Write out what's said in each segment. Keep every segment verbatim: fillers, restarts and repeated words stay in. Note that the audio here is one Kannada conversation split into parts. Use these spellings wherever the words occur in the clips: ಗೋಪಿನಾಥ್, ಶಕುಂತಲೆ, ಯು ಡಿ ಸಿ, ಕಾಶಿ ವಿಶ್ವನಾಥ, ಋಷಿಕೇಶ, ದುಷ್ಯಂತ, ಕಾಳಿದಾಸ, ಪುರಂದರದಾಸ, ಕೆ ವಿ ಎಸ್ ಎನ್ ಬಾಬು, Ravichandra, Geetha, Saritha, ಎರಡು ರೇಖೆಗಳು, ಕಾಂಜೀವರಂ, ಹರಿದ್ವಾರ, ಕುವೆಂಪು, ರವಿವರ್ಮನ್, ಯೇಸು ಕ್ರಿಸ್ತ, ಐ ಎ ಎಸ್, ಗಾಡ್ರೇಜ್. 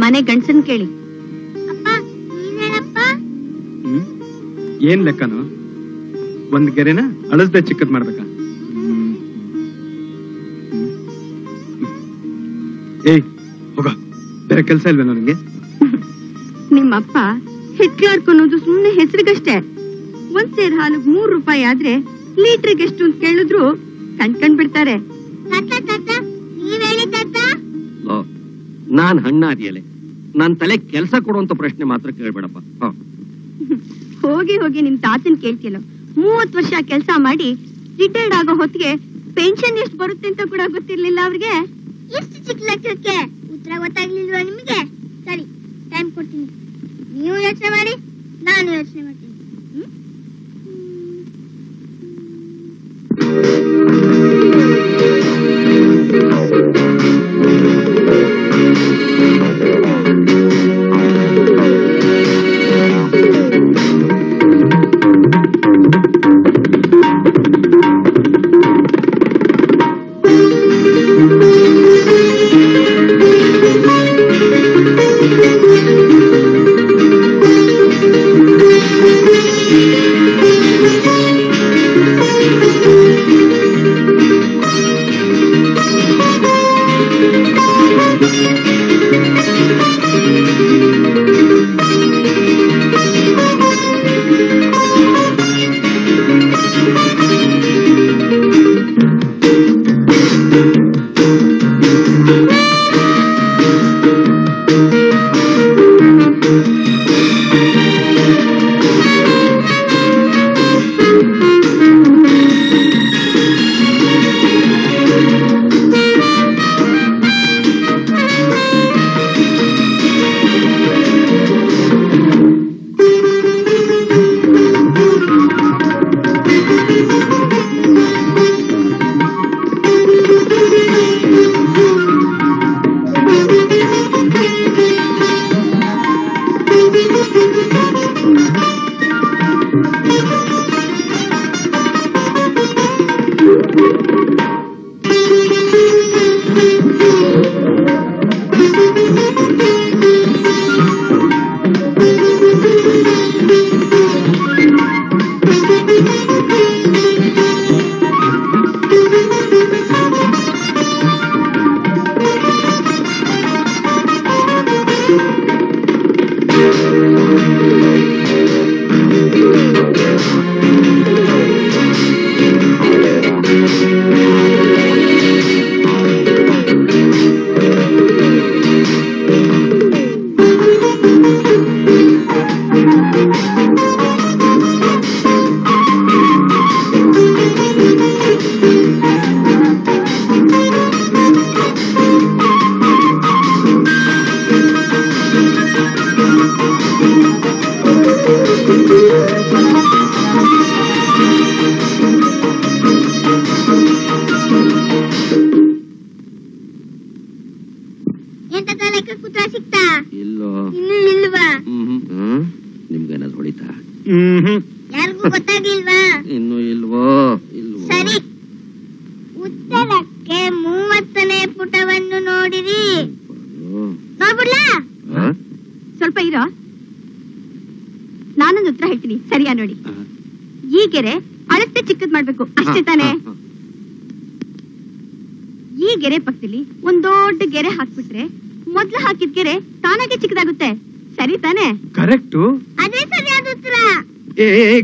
मने गंडसन केळि गेरेना अलसदे चिक्कद माडबेका बेरे केलस इल्वेनो निनगे निम्म अप्प हेट्टाडकोनोदु सुम्मने हेसरिगष्टे ओंद सेर हालिगे ಮೂರು ರೂಪಾಯಿ ಆದ್ರೆ ಲೀಟರ್ಗೆ ಎಷ್ಟು ಅಂತ ಕೇಳಿದ್ರು ಕಂಡ್ಕಂಡ್ ಬಿಡ್ತಾರೆ ತಾತ ತಾತ ನೀವ್ ಹೇಳಿ ತಾತ ನಾನು ಹಣ್ಣಾದಿಯಲೆ ನಾನು ತಲೆ ಕೆಲಸ ಕೊಡುವಂತ ಪ್ರಶ್ನೆ ಮಾತ್ರ ಕೇಳಬೇಡಪ್ಪ ಹೋಗಿ ಹೋಗಿ ನಿಮ್ಮ ತಾತನ ಕೇಳ್ತಿಯಲ್ಲ ಮೂವತ್ತು ವರ್ಷ ಕೆಲಸ ಮಾಡಿ ರಿಟೈರ್ಡ್ ಆಗೋ ಹೊತ್ತಿಗೆ ಪೆನ್ಷನ್ ಎಷ್ಟು ಬರುತ್ತೆ ಅಂತ ಕೂಡ ಗೊತ್ತಿರಲಿಲ್ಲ ಅವರಿಗೆ ಎಷ್ಟು ಚಿಕ್ಕ ಲೆಕ್ಕಕ್ಕೆ ಉತ್ತರ ಗೊತ್ತಾಗ್ಲಿಲ್ವಾ ನಿಮಗೆ ಸರಿ ಟೈಮ್ ಕೊಡ್ತೀನಿ ನೀವು ಯೋಚನೆ ಮಾಡಿ ನಾನು ಯೋಚನೆ ಮಾಡ್ತೀನಿ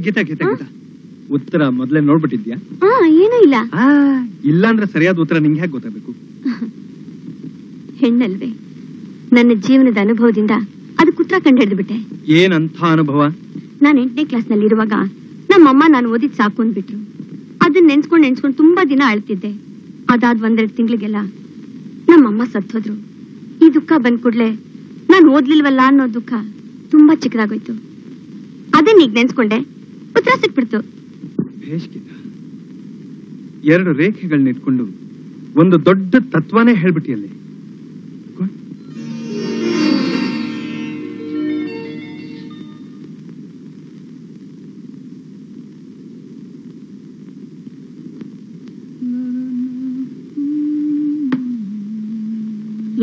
ಗೀತಾ ಗೀತಾ ಗೀತಾ ಉತ್ತರ ಮೊದಲೇ ನೋಡ್ಬಿಟ್ಟಿದ್ಯಾ? ಆ ಏನೂ ಇಲ್ಲ. ಆ ಇಲ್ಲ ಅಂದ್ರೆ ಸರಿಯಾದ ಉತ್ತರ ನಿಮಗೆ ಹೇಗೆ ಗೊತ್ತಾಗಬೇಕು? ಹೆಣ್ಣಲ್ವೇ, ನನ್ನ ಜೀವನದ ಅನುಭವದಿಂದ ಅದಕ್ಕೆ ಉತ್ತರ ಕಂಡು ಹಿಡಿದು ಬಿಟ್ಟೆ. ಏನಂತ ಅನುಭವ? ನಾನು ಎಂಟನೇ ಕ್ಲಾಸ್ ನಲ್ಲಿ ಇರುವಾಗ ನಮ್ಮಮ್ಮ ನಾನು ಓದಿದ್ ಸಾಕು ಅಂದ್ಬಿಟ್ರು. ಅದನ್ನ ನೆನ್ಸ್ಕೊಂಡು ನೆನ್ಸ್ಕೊಂಡು ತುಂಬಾ ದಿನ ಅಳ್ತಿದ್ದೆ. ಅದಾದ್ ಒಂದೆರಡು ತಿಂಗಳಿಗೆಲ್ಲ ನಮ್ಮಮ್ಮ ಸತ್ತೋದ್ರು. ಈ ದುಃಖ ಬಂದ್ ಕೂಡಲೇ ನಾನು ಓದ್ಲಿಲ್ವಲ್ಲ ಅನ್ನೋ ದುಃಖ ತುಂಬಾ ಚಿಕ್ಕದಾಗೋಯ್ತು. ಅದನ್ನ ಈಗ ನೆನ್ಸ್ಕೊಂಡೆ, ಉತ್ತರ ಸಿಕ್ಬಿಡ್ತು. ಎರಡು ರೇಖೆಗಳನ್ನ ಇಟ್ಕೊಂಡು ಒಂದು ದೊಡ್ಡ ತತ್ವನೇ ಹೇಳ್ಬಿಟ್ಟಿಯಲ್ಲಿ.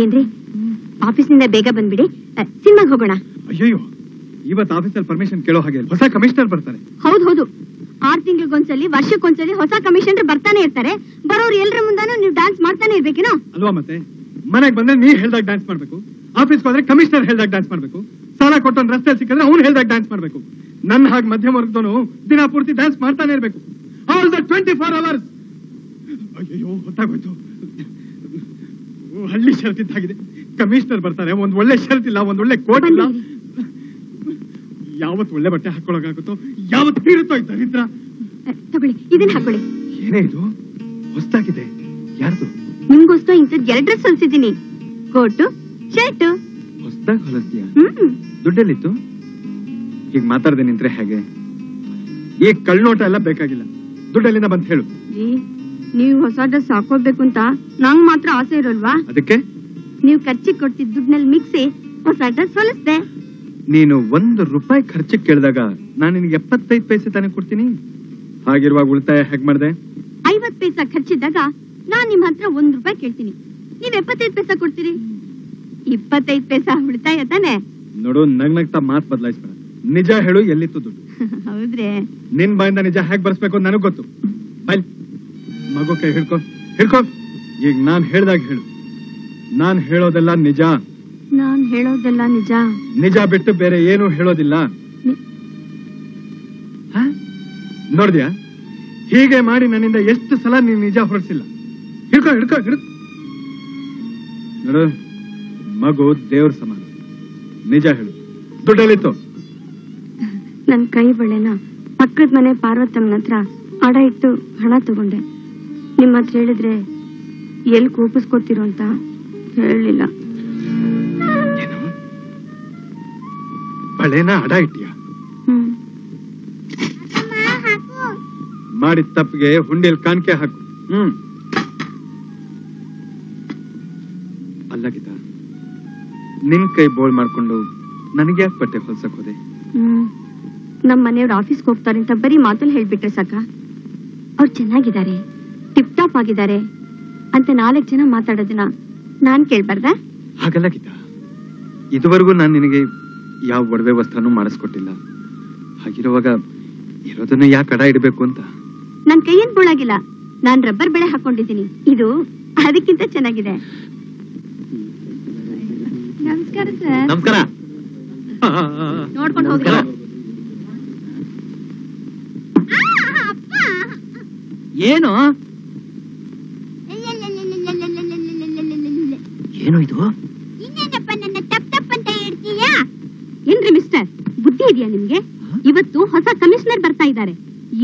ಏನ್ರಿ, ಆಫೀಸ್ನಿಂದ ಬೇಗ ಬಂದ್ಬಿಡಿ, ಸಿನಿಮಾಗೆ ಹೋಗೋಣ. ಅಯ್ಯೋ, ಇವತ್ತು ಆಫೀಸಲ್ಲಿ ಪರ್ಮಿಷನ್ ಕೇಳೋ ಹಾಗೆ ಹೊಸ ಕಮಿಷನರ್ ಬರ್ತಾರೆ. ಹೌದು ಹೌದು, ಆರು ತಿಂಗಳಿಗೊಂದ್ಸಲಿ ವರ್ಷಕ್ಕೊಂದ್ಸಲಿ ಹೊಸ ಕಮಿಷನರ್ ಬರ್ತಾನೆ ಇರ್ತಾರೆ. ಬರೋರು ಎಲ್ಲರ ಮುಂದಾನು ನೀವು ಡ್ಯಾನ್ಸ್ ಮಾಡ್ತಾನೆ ಇರ್ಬೇಕೇನೋ ಅಲ್ವಾ? ಮತ್ತೆ ಮನೆಗೆ ಬಂದ್ರೆ ನೀವ್ ಹೇಳ್ದಾಗ ಡ್ಯಾನ್ಸ್ ಮಾಡ್ಬೇಕು, ಆಫೀಸ್ಗೆ ಹೋದ್ರೆ ಕಮಿಷನರ್ ಹೇಳ್ದಾಗ ಡ್ಯಾನ್ಸ್ ಮಾಡ್ಬೇಕು, ಸಾಲ ಕೊಟ್ಟೊಂದು ರಸ್ತೆ ಸಿಕ್ಕಿದ್ರೆ ಅವ್ನು ಹೇಳ್ದಾಗ ಡ್ಯಾನ್ಸ್ ಮಾಡ್ಬೇಕು. ನನ್ನ ಹಾಗೆ ಮಧ್ಯಮ ವರ್ಗದವನು ದಿನ ಪೂರ್ತಿ ಡ್ಯಾನ್ಸ್ ಮಾಡ್ತಾನೆ ಇರ್ಬೇಕು, all the twenty four hours. ಅಯ್ಯೋ, ಗೊತ್ತಾಗೋಯ್ತು, ಹಳ್ಳಿ ಷರತ್ ಇದ್ದಾಗಿದೆ. ಕಮಿಷನರ್ ಬರ್ತಾರೆ, ಒಂದ್ ಒಳ್ಳೆ ಷರತ್ ಇಲ್ಲ, ಒಂದ್ ಒಳ್ಳೆ ಕೋಟ್ ಇಲ್ಲ. ಯಾವತ್ ಒಳ್ಳೆ ಬಟ್ಟೆ ಹಾಕೊಳ್ಳೋಕಾಗುತ್ತೋ, ಯಾವತ್ ಬೀರುತ್ತೋ ಈ ದರಿದ್ರ. ತಗೊಳ್ಳಿ, ಇದನ್ನ ಹಾಕೊಳ್ಳಿ. ಏನೇ ಇದು, ಹೊಸ್ತಾಗಿದೆ. ಯಾರ್ದು? ನಿಮ್ಗೋಸ್ತ ಇಂಥದ್ ಎರಡ್ ಡ್ರೆಸ್ ಹೊಲಿಸಿದ್ದೀನಿ, ಕೋಟು ಶರ್ಟ್. ಹೊಸ್ತಾಗಿ ಹೊಲಿಸ್ತೀಯ? ದುಡ್ಡೆಲ್ಲಿತ್ತು? ಈಗ ಮಾತಾಡ್ದೆ ನಿಂತ್ರೆ ಹೇಗೆ? ಈ ಕಳ್ನೋಟ ಎಲ್ಲ ಬೇಕಾಗಿಲ್ಲ, ದುಡ್ಡೆಲ್ಲಿಂದ ಬಂತ ಹೇಳು. ನೀವು ಹೊಸ ಡ್ರೆಸ್ ಹಾಕೋಬೇಕು ಅಂತ ನಂಗ್ ಮಾತ್ರ ಆಸೆ ಇರಲ್ವಾ? ಅದಕ್ಕೆ ನೀವು ಖರ್ಚಿಗೆ ಕೊಡ್ತಿದ್ ದುಡ್ಡಿನಲ್ಲಿ ಮಿಕ್ಸಿ ಹೊಸ ಡ್ರೆಸ್ ಹೊಲಿಸ್ದೆ. ನೀನು ಒಂದು ರೂಪಾಯಿ ಖರ್ಚಿಗೆ ಕೇಳಿದಾಗ ನಾನು ನಿನಗೆ ಎಪ್ಪತ್ತೈದು ಪೈಸೆ ತಾನೇ ಕೊಡ್ತೀನಿ. ಹಾಗಿರುವಾಗ ಉಳಿತಾಯ ಹೇಗೆ ಮಾಡಿದೆ? ಐವತ್ತು ಪೈಸಾ ಖರ್ಚಿದ್ದಾಗ ನಾನು ನಿಮ್ಮ ಹತ್ರ ಒಂದ್ ರೂಪಾಯಿ ಕೇಳ್ತೀನಿ, ನೀವ್ ಎಪ್ಪತ್ತೈದು ಪೈಸಾ ಕೊಡ್ತೀರಿ. ಇಪ್ಪತ್ತೈದು ಪೈಸಾ ಉಳಿತಾಯ ತಾನೆ? ನೋಡು, ನಗ್ ನಗ್ತಾ ಮಾತು ಬದಲಾಯಿಸ್ಬೇಡ, ನಿಜ ಹೇಳು, ಎಲ್ಲಿತ್ತು ದುಡ್ಡು? ಹೌದ್ರಿ, ನಿನ್ ಬಾಯಿಂದ ನಿಜ ಹೇಗೆ ಬರ್ಸ್ಬೇಕು ನನಗ್ ಗೊತ್ತು. ಬೈಲ್ ಮಗು, ಕೈ ಹಿಡ್ಕೊ ಹಿಡ್ಕೊ. ಈಗ ನಾನ್ ಹೇಳ್ದಾಗ ಹೇಳು. ನಾನ್ ಹೇಳೋದೆಲ್ಲ ನಿಜ. ನಾನ್ ಹೇಳೋದೆಲ್ಲ ನಿಜ, ನಿಜ ಬಿಟ್ಟು ಬೇರೆ ಏನು ಹೇಳೋದಿಲ್ಲ. ನೋಡಿದ್ಯಾ, ಹೀಗೆ ಮಾಡಿ ನನ್ನಿಂದ ಎಷ್ಟು ಸಲ ನೀನ್ ನಿಜ ಹೊರಡಿಸಿಲ್ಲ. ಹಿಡ್ಕೊ ಹಿಡ್ಕೊ ಹಿಡ್ಕೊ. ನೋಡು, ಮಗು ದೇವ್ರ ಸಮಾನ, ನಿಜ ಹೇಳು. ದುಡ್ಡಲ್ಲಿತ್ತು? ನನ್ ಕೈ ಬಳೆನ ಪಕ್ಕದ ಮನೆ ಪಾರ್ವತಮ್ಮನ ಹತ್ರ ಅಡ ಇಟ್ಟು ಹಣ ತಗೊಂಡೆ. ನಿಮ್ಮ ಹತ್ರ ಹೇಳಿದ್ರೆ ಎಲ್ಲಿ ಕೋಪಿಸ್ಕೊತೀರೋ ಅಂತ ಹೇಳಲಿಲ್ಲ. ಬಳೆನ ಅಡ ಇಟ್ಟಿಯ? ಮಾಡಿದ ತಪ್ಪಿಗೆ ಹುಂಡಿಯಲ್ಲಿ ಕಾಣಿಕೆ ಹಾಕು. ಹ್ಮ್ ಅಲ್ಲ ಗೀತ, ನಿನ್ ಕೈ ಬೋಳ್ ಮಾಡ್ಕೊಂಡು ನನಗೆ ಯಾಕೆ ಬಟ್ಟೆ ಹೊಲ್ಸಕ್ ಹೋದೆ? ಹ್ಮ್ ನಮ್ ಮನೆಯವ್ರು ಆಫೀಸ್ಗೆ ಹೋಗ್ತಾರೆ ಅಂತ ಬರೀ ಮಾತಲ್ಲಿ ಹೇಳ್ಬಿಟ್ರೆ ಸಾಕ, ಅವ್ರು ಚೆನ್ನಾಗಿದ್ದಾರೆ ಟಿಪ್ ಟಾಪ್ ಆಗಿದ್ದಾರೆ ಅಂತ ನಾಲ್ಕು ಜನ ಮಾತಾಡೋದನ್ನ ನಾನ್ ಕೇಳ್ಬಾರ್ದ? ಹಾಗಲ್ಲ ಗೀತಾ, ಇದುವರೆಗೂ ನಾನು ನಿನಗೆ ಯಾವ ಒಡವೆ ವಸ್ತ್ರನೂ ಮಾಡಿಸ್ಕೊಟ್ಟಿಲ್ಲ. ಹಾಗಿರುವಾಗ ಇರೋದನ್ನ ಯಾಕೆ ಅಡ ಇಡಬೇಕು ಅಂತ? ನನ್ ಕೈಯನ್ ಬೋಳಾಗಿಲ್ಲ, ನಾನ್ ರಬ್ಬರ್ ಬೆಳೆ ಹಾಕೊಂಡಿದ್ದೀನಿ, ಇದು ಅದಕ್ಕಿಂತ ಚೆನ್ನಾಗಿದೆ. ನಮಸ್ಕಾರ ಸರ್. ನಮಸ್ಕಾರ. ನೋಡ್ಕೊಂಡು ಹೋಗ್ತೀರ? ಏನು ಏನು ಇದು? ಏನ್ರಿ ಮಿಸ್ಟರ್, ಬುದ್ಧಿ ಇದೆಯಾ ನಿಮ್ಗೆ? ಇವತ್ತು ಹೊಸ ಕಮಿಷನರ್ ಬರ್ತಾ ಇದ್ದಾರೆ,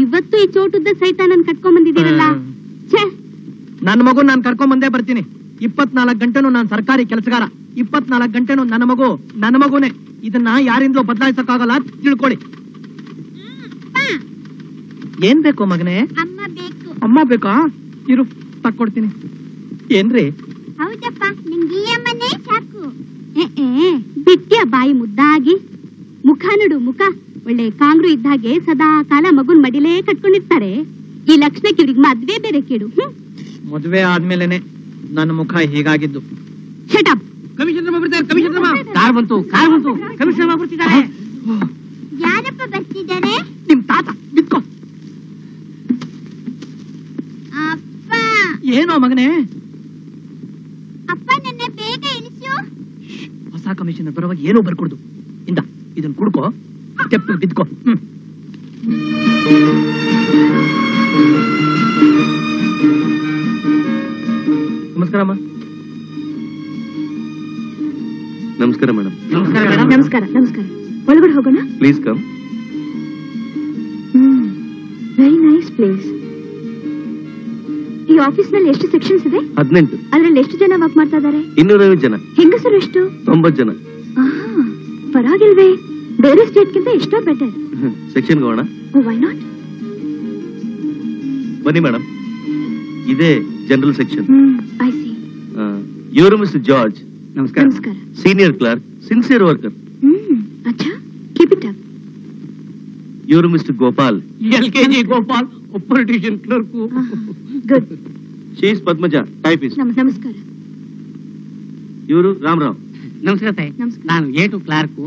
ಇವತ್ತು ಈ ಚೋಟದ ಸಹಿತ ನಾನು ಕಟ್ಕೊಂಡ್ ಬಂದಿದ್ದೀರಲ್ಲ. ಛೇ, ನನ್ನ ಮಗು ನಾನು ಕರ್ಕೊಂಡ್ ಬಂದೇ ಬರ್ತೀನಿ. ಇಪ್ಪತ್ನಾಲ್ಕು ಗಂಟೆನೂ ನಾನು ಸರ್ಕಾರಿ ಕೆಲಸಗಾರ, ಇಪ್ಪತ್ನಾಲ್ಕು ಗಂಟೆನೂ ನನ್ನ ಮಗು ನನ್ನ ಮಗುನೇ. ಇದನ್ನ ಯಾರಿಂದಲೂ ಬದಲಾಯಿಸಕ್ಕಾಗಲ್ಲ, ತಿಳ್ಕೊಳ್ಳಿ. ಏನ್ ಬೇಕು ಮಗನೇ? ಅಮ್ಮ ಬೇಕಾ? ಇರು, ತಕ್ಕೊಡ್ತೀನಿ. ಏನ್ರಿ? ಹೌದಪ್ಪ, ನಿಮ್ಗೆ ಈ ಅಮ್ಮನೇ ಸಾಕು. ಬಿಟ್ಟಿಯ ಬಾಯಿ ಮುದ್ದಾಗಿ, ಮುಖ ನಡು ಮುಖ ಒಳ್ಳೆ ಕಾಂಗ್ರೂ ಇದ್ದಾಗೆ ಸದಾ ಕಾಲ ಮಗುನ್ ಮಡಿಲೇ ಕಟ್ಕೊಂಡಿರ್ತಾರೆ. ಈ ಲಕ್ಷಣಕ್ಕೆ ಇವ್ರಿಗೆ ಮದ್ವೆ ಬೇರೆ ಕೇಳು. ಮದ್ವೆ ಆದ್ಮೇಲೆನೆ ನನ್ನ ಮುಖ ಹೀಗಾಗಿದ್ದು. ಶಟಪ್. ಕಮಿಷನರ್ ಬರ್ತಿದ್ದಾರೆ, ಕಮಿಷನರ್ ಕಾರ್ ಬಂತು, ಕಾರ್ ಬಂತು, ಕಮಿಷನರ್ ಬರ್ತಿದ್ದಾರೆ. ಯಾರಪ್ಪ ಬರ್ತಿದ್ದಾರೆ? ನಿಮ್ ತಾತ. ಬಿತ್ಕೋ. ಅಪ್ಪ. ಏನೋ ಮಗನೇ? ಅಪ್ಪ ನನ್ನ ಬೇಗ ಇಳಿಸು. ಹೊಸ ಕಮಿಷನರ್ ಬರುವಾಗ ಏನೋ ಬರ್ಕೊಡ್ದು. ಇಂದ ಇದನ್ನ ಕುಡ್ಕೋ, ತೆಪ್ಪ ಬಿದ್ಕೋ. नमस्कार अम्मा नमस्कार मैडम नमस्कार नमस्कार नमस्कार ಒಳಗಡೆ ಹೋಗೋಣ please come very nice place ಈ ಆಫೀಸ್ ನಲ್ಲಿ ಎಷ್ಟು ಸೆಕ್ಷನ್ಸ್ ಇದೆ ಹದಿನೆಂಟು ಅದರಲ್ಲಿ ಎಷ್ಟು ಜನ ವರ್ಕ್ ಮಾಡ್ತಾ ಇದ್ದಾರೆ ಇನ್ನೂರೈವತ್ತು ಜನ ಹೆಂಗಸರು ಎಷ್ಟು ತೊಂಬತ್ತು ಜನ ಆಹಾ ಪರವಾಗಿಲ್ವೇ ಬೇರೆ ಸ್ಟೇಟ್ ಗಿಂತ ಇಷ್ಟೋ ಬೆಟರ್ ಸೆಕ್ಷನ್ ಹೋಗೋಣ ಓ ವೈ ನಾಟ್ ಬನ್ನಿ ಮೇಡಂ ಇದೆ general section I see your mister George नमस्कार नमस्कार सीनियर क्लर्क सिंसियर वर्कर अच्छा keep it up your mister Gopal LKG Gopal upper division clerk good she is Padmaja typist नमस्कार योर रामराव नमस्कार सर ನಾನು ಏಟು ಕ್ಲರ್ಕ್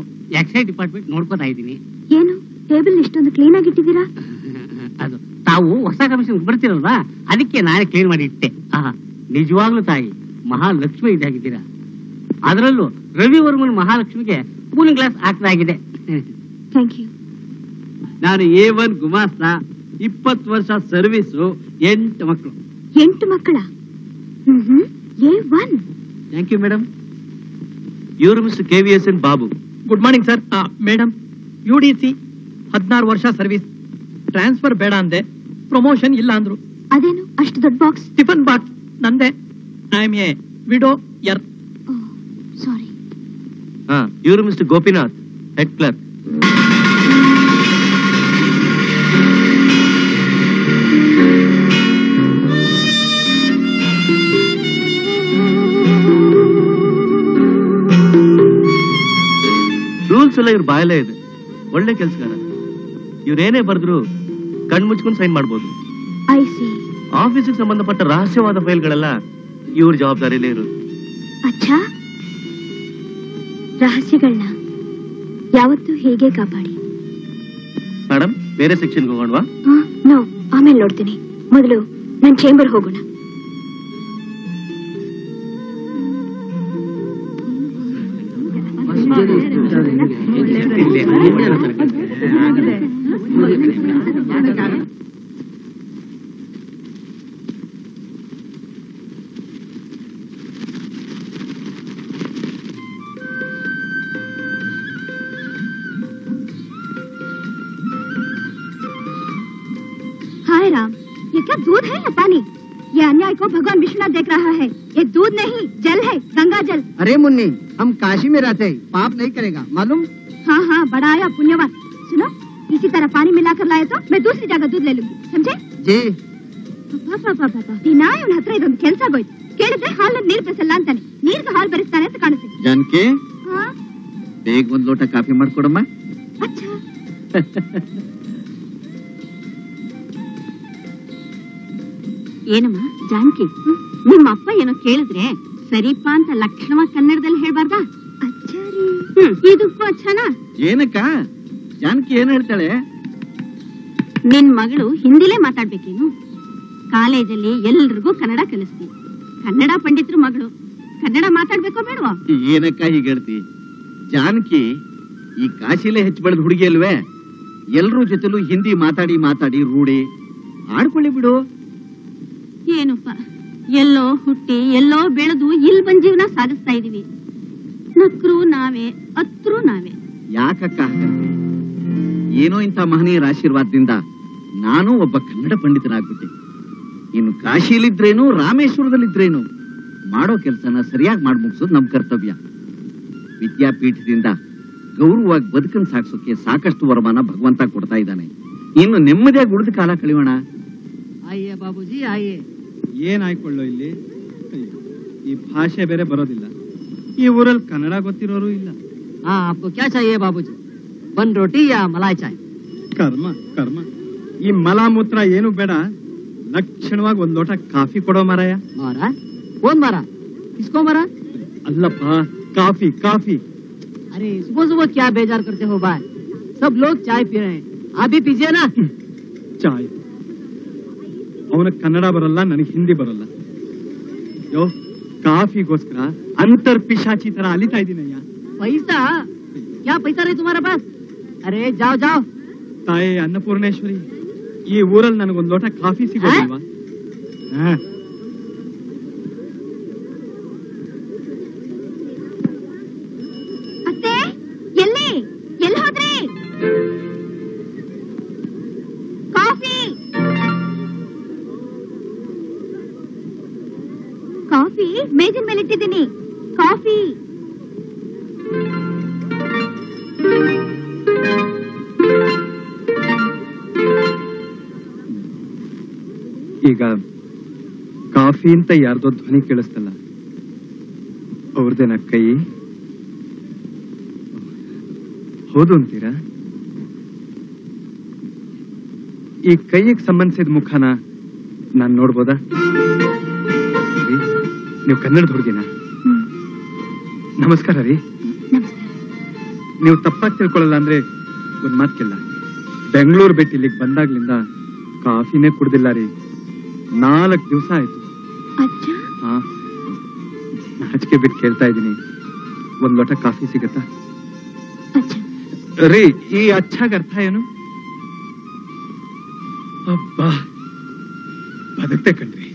ಎಕ್ಸೈಸ್ ಡಿಪಾರ್ಟ್ಮೆಂಟ್ ನೋಡ್ಕೊತಾ ಇದೀನಿ ಏನು ಟೇಬಲ್ ಇಷ್ಟೊಂದು ಕ್ಲೀನ್ ಆಗಿ ಇಟ್ಟಿದ್ದೀರಾ ಅದು ತಾವು ಹೊಸ ಕಮಿಷನ್ ಬರ್ತಿರಲ್ವಾ ಅದಕ್ಕೆ ನಾನೇ ಕ್ಲೀನ್ ಮಾಡಿ ಇಟ್ಟೆ ನಿಜವಾಗ್ಲೂ ತಾಯಿ ಮಹಾಲಕ್ಷ್ಮಿ ಇದಾಗಿದ್ದೀರಾ ಅದರಲ್ಲೂ ರವಿವರ್ಮನ್ ಮಹಾಲಕ್ಷ್ಮಿಗೆ ಕೂಲಿಂಗ್ ಗ್ಲಾಸ್ ಹಾಕಲಾಗಿದೆ ಥ್ಯಾಂಕ್ ಯು ನಾನು ಎ ಒನ್ ಗುಮಾಸ್ತ ಇಪ್ಪತ್ತು ವರ್ಷ ಸರ್ವಿಸ್ ಎಂಟು ಮಕ್ಕಳು ಎಂಟು ಮಕ್ಕಳ A one thank you madam ಇವರು mister ಕೆ ವಿ ಎಸ್ ಎನ್ ಬಾಬು good morning sir madam ಯು ಡಿ ಸಿ ಹದಿನಾರು ವರ್ಷ ಸರ್ವಿಸ್ ಟ್ರಾನ್ಸ್ಫರ್ ಬೇಡ ಅಂದೆ ಪ್ರಮೋಷನ್ ಇಲ್ಲ ಅಂದ್ರು ಅದೇನು ಅಷ್ಟು ದೊಡ್ಡ ಬಾಕ್ಸ್ ಟಿಫನ್ ಬಾಕ್ಸ್ ನಂದೆ I am a widow your sorry ಹಾ ಇವರು mister ಗೋಪಿನಾಥ್ head clerk rules ಎಲ್ಲ ಇವ್ರ ಬಾಯಲ್ಲೇ ಇದೆ ಒಳ್ಳೆ ಕೆಲಸಗಾರ ಇವರೇನೇ ಬರೆದ್ರು ಕಣ್ಮುಚ್ಕೊಂಡು ಸೈನ್ ಮಾಡಬಹುದು ಐ ಸಿ ಆಫೀಸಿಗೆ ಸಂಬಂಧಪಟ್ಟ ರಹಸ್ಯವಾದ ಫೈಲ್ಗಳೆಲ್ಲ ಇವ್ರ ಜವಾಬ್ದಾರಿಯಲ್ಲೇ ಇರುತ್ತೆ ಅಚ್ಚಾ ರಹಸ್ಯಗಳನ್ನ ಯಾವತ್ತೂ ಹೇಗೆ ಕಾಪಾಡಿ ಮೇಡಮ್ ಬೇರೆ ಸೆಕ್ಷನ್ಗೆ ಹೋಗೋಣವಾ ನೋ ಆಮೇಲೆ ನೋಡ್ತೀನಿ ಮೊದಲು ನನ್ನ ಚೇಂಬರ್ ಹೋಗೋಣ अरे मुन्नी हम काशी में रहते हैं पाप नहीं करेगा मालूम हाँ हाँ बड़ा आया पुण्यवान सुनो इसी तरह पानी मिलाकर लाए तो मैं दूसरी जगह दूध ले लूंगी समझे जी पापा पापा पापा दिना इवन हत्र इदोंदु केलस आगोयितु केळिद्रे हालल्लि नीरु बेसल्ल अंताने नीरिगे हालु बेरेस्ताने अंत काणुತ್ತೆ जानकी हाँ ಬೇಗ ಒಂದು ಲೋಟ ಕಾಫಿ ಮಾಡ್ಕೊಡಮ್ಮ ಅಚ್ಚಾ ಏನಮ್ಮ जानकी ನಿಮ್ಮ ಅಪ್ಪ ಏನೋ ಕೇಳಿದ್ರೆ सरीप अंत लक्षण कन्नडदल्लि अच्छा अच्छा ऐनक जानकी ऐन हेळ्ताळे निन्न मगळु हिंदीले माताडबेकेनु कालेजल्लि एल्लरिगू कन्नड कलिस्ती कन्नड पंडितरु मगळु कन्नड माताडबेको बेडवो ऐनक हीगे हेळ्ती जानकी ई काशीले हेच्चु बेळेद हुडुगी अल्वे एल्लरू जोतेलू हिंदी माताडी माताडी रूढी आड्कोळ्ळि बिडु ಏನಪ್ಪ ಎಲ್ಲೋ ಹುಟ್ಟಿ ಎಲ್ಲೋ ಬೆಳೆದು ಇಲ್ಲಿ ಬಂದು ಜೀವನ ಸಾಗಿಸ್ತಾ ಇದೀವಿ ನಕ್ರು ನಾವೇ ಅತ್ರು ನಾವೇ ಯಾಕಕ್ಕ ಏನೋ ಇಂತ ಮಹನೀಯರ ಆಶೀರ್ವಾದದಿಂದ ನಾನು ಒಬ್ಬ ಕನ್ನಡ ಪಂಡಿತನಾಗ್ಬಿಟ್ಟೆ ಇನ್ನು ಕಾಶಿಯಲ್ಲಿದ್ರೇನು ರಾಮೇಶ್ವರದಲ್ಲಿದ್ರೇನು ಮಾಡೋ ಕೆಲಸನ ಸರಿಯಾಗಿ ಮಾಡಿ ಮುಗಿಸೋದು ನಮ್ಮ ಕರ್ತವ್ಯ ವಿದ್ಯಾಪೀಠದಿಂದ ಗೌರವವಾಗಿ ಬದುಕನ್ನು ಸಾಗಿಸೋಕೆ ಸಾಕಷ್ಟು ವರಮಾನ ಭಗವಂತ ಕೊಡ್ತಾ ಇದ್ದಾನೆ ಇನ್ನು ನೆಮ್ಮದಿಯಾಗಿ ಉಳಿದ ಕಾಲ ಕಳೆಯೋಣ ಆಯೇ ಬಾಬೂಜಿ ಆಯೇ ಏನ್ ಆಯ್ಕೊಳ್ಳೋ ಇಲ್ಲಿ ಈ ಭಾಷೆ ಬೇರೆ ಬರೋದಿಲ್ಲ ಈ ಊರಲ್ಲಿ ಕನ್ನಡ ಗೊತ್ತಿರೋರು ಇಲ್ಲ ಆ ಅಪ್ಪು ಕ್ಯಾ ಚಾಹಿಯೇ ಬಾಬೂಜಿ ಬನ್ ರೋಟಿ ಯಾ ಮಲಾಯ್ ಚಾಯ್ ಕರ್ಮ ಕರ್ಮ ಈ ಮಲಾಮೂತ್ರ ಏನು ಬೇಡ ಲಕ್ಷಣವಾಗಿ ಒಂದು ಲೋಟ ಕಾಫಿ ಕೊಡೋ ಮಾರಾಯ ಮಾರಾ ಓನ್ ಮಾರಾ ಇಸ್ಕೋ ಮಾರಾ ಅಲ್ಲಪ್ಪ ಕಾಫಿ ಕಾಫಿ ಅರೆ ಸುಬಹ ಸುಬಹ ಕ್ಯಾ ಬೇಜಾರ್ ಕರ್ತೆ ಹೋ ಬಾಯ್ ಸಬ್ ಲೋಗ್ ಚಾಯ್ ಪಿ ರಹೇ ಆಪ್ ಭಿ ಪೀಜಿಯೇ ನಾ ಚಾಯ್ ಅವನಿಗೆ ಕನ್ನಡ ಬರಲ್ಲ ನನಗೆ ಹಿಂದಿ ಬರಲ್ಲ ಯೋ ಕಾಫಿಗೋಸ್ಕರ ಅಂತರ್ ಪಿಶಾಚಿ ತರ ಅಲಿತಾ ಇದ್ದೀನಯ್ಯ ಪೈಸಾ ಯಾ ಪೈಸಾ ರೇ ತುಮಾರ ಪಾಸ್ ಅರೆ ಜಾವ್ ಜಾವ್ ತಾಯಿ ಅನ್ನಪೂರ್ಣೇಶ್ವರಿ ಈ ಊರಲ್ಲಿ ನನಗೊಂದು ಲೋಟ ಕಾಫಿ ಸಿಗೋದಿಲ್ವಾ मेजिन मेल इट्टिदीनि कॉफी ಈಗ ಕಾಫಿ ಅಂತ ಯಾರ್ದೋ ಧ್ವನಿ ಕೇಳಿಸ್ತಲ್ಲ ಅವರದೇನ ಕೈ ಹೌದು ಅಂತೀರಾ ಈ ಕೈಗೆ ಸಂಬಂಧಿಸಿದ ಮುಖಾನ ನಾನು ನೋಡಬಹುದಾ ನೀವು ಕನ್ನಡದ ಹುಡುಗಿನಾ ನಮಸ್ಕಾರ ರೀ ನೀವು ತಪ್ಪಾಗಿ ತಿಳ್ಕೊಳ್ಳಲ್ಲ ಅಂದ್ರೆ ಒಂದು ಮಾತಿಲ್ಲ ಬೆಂಗಳೂರು ಬಿಟ್ಟು ಇಲ್ಲಿಗೆ ಬಂದಾಗ್ಲಿಂದ ಕಾಫಿನೇ ಕುಡಿದಿಲ್ಲ ರೀ ನಾಲ್ಕು ದಿವಸ ಆಯ್ತು ಅಚ್ಚಾ ಹಾ ನಾಚಿಕೆ ಬಿಟ್ಟು ಕೇಳ್ತಾ ಇದ್ದೀನಿ ಒಂದು ಲೋಟ ಕಾಫಿ ಸಿಗುತ್ತಾ ಅಚ್ಚಾ ರೀ ಈ ಅಚ್ಚಾಗ ಅರ್ಥ ಏನು ಅಬ್ಬಾ ಬದಕ್ತೆ ಕಣ್ರಿ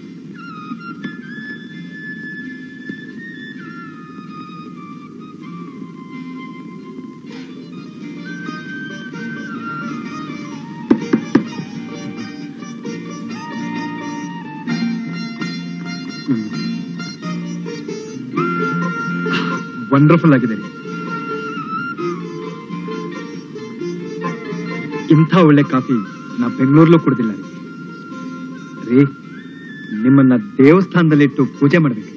ವಂಡರ್ಫುಲ್ ಆಗಿದೆ ಇಂಥ ಒಳ್ಳೆ ಕಾಫಿ ನಾ ಬೆಂಗಳೂರಲ್ಲೂ ಕುಡ್ದಿಲ್ಲ ರೀ ನಿಮ್ಮನ್ನ ದೇವಸ್ಥಾನದಲ್ಲಿಟ್ಟು ಪೂಜೆ ಮಾಡಬೇಕು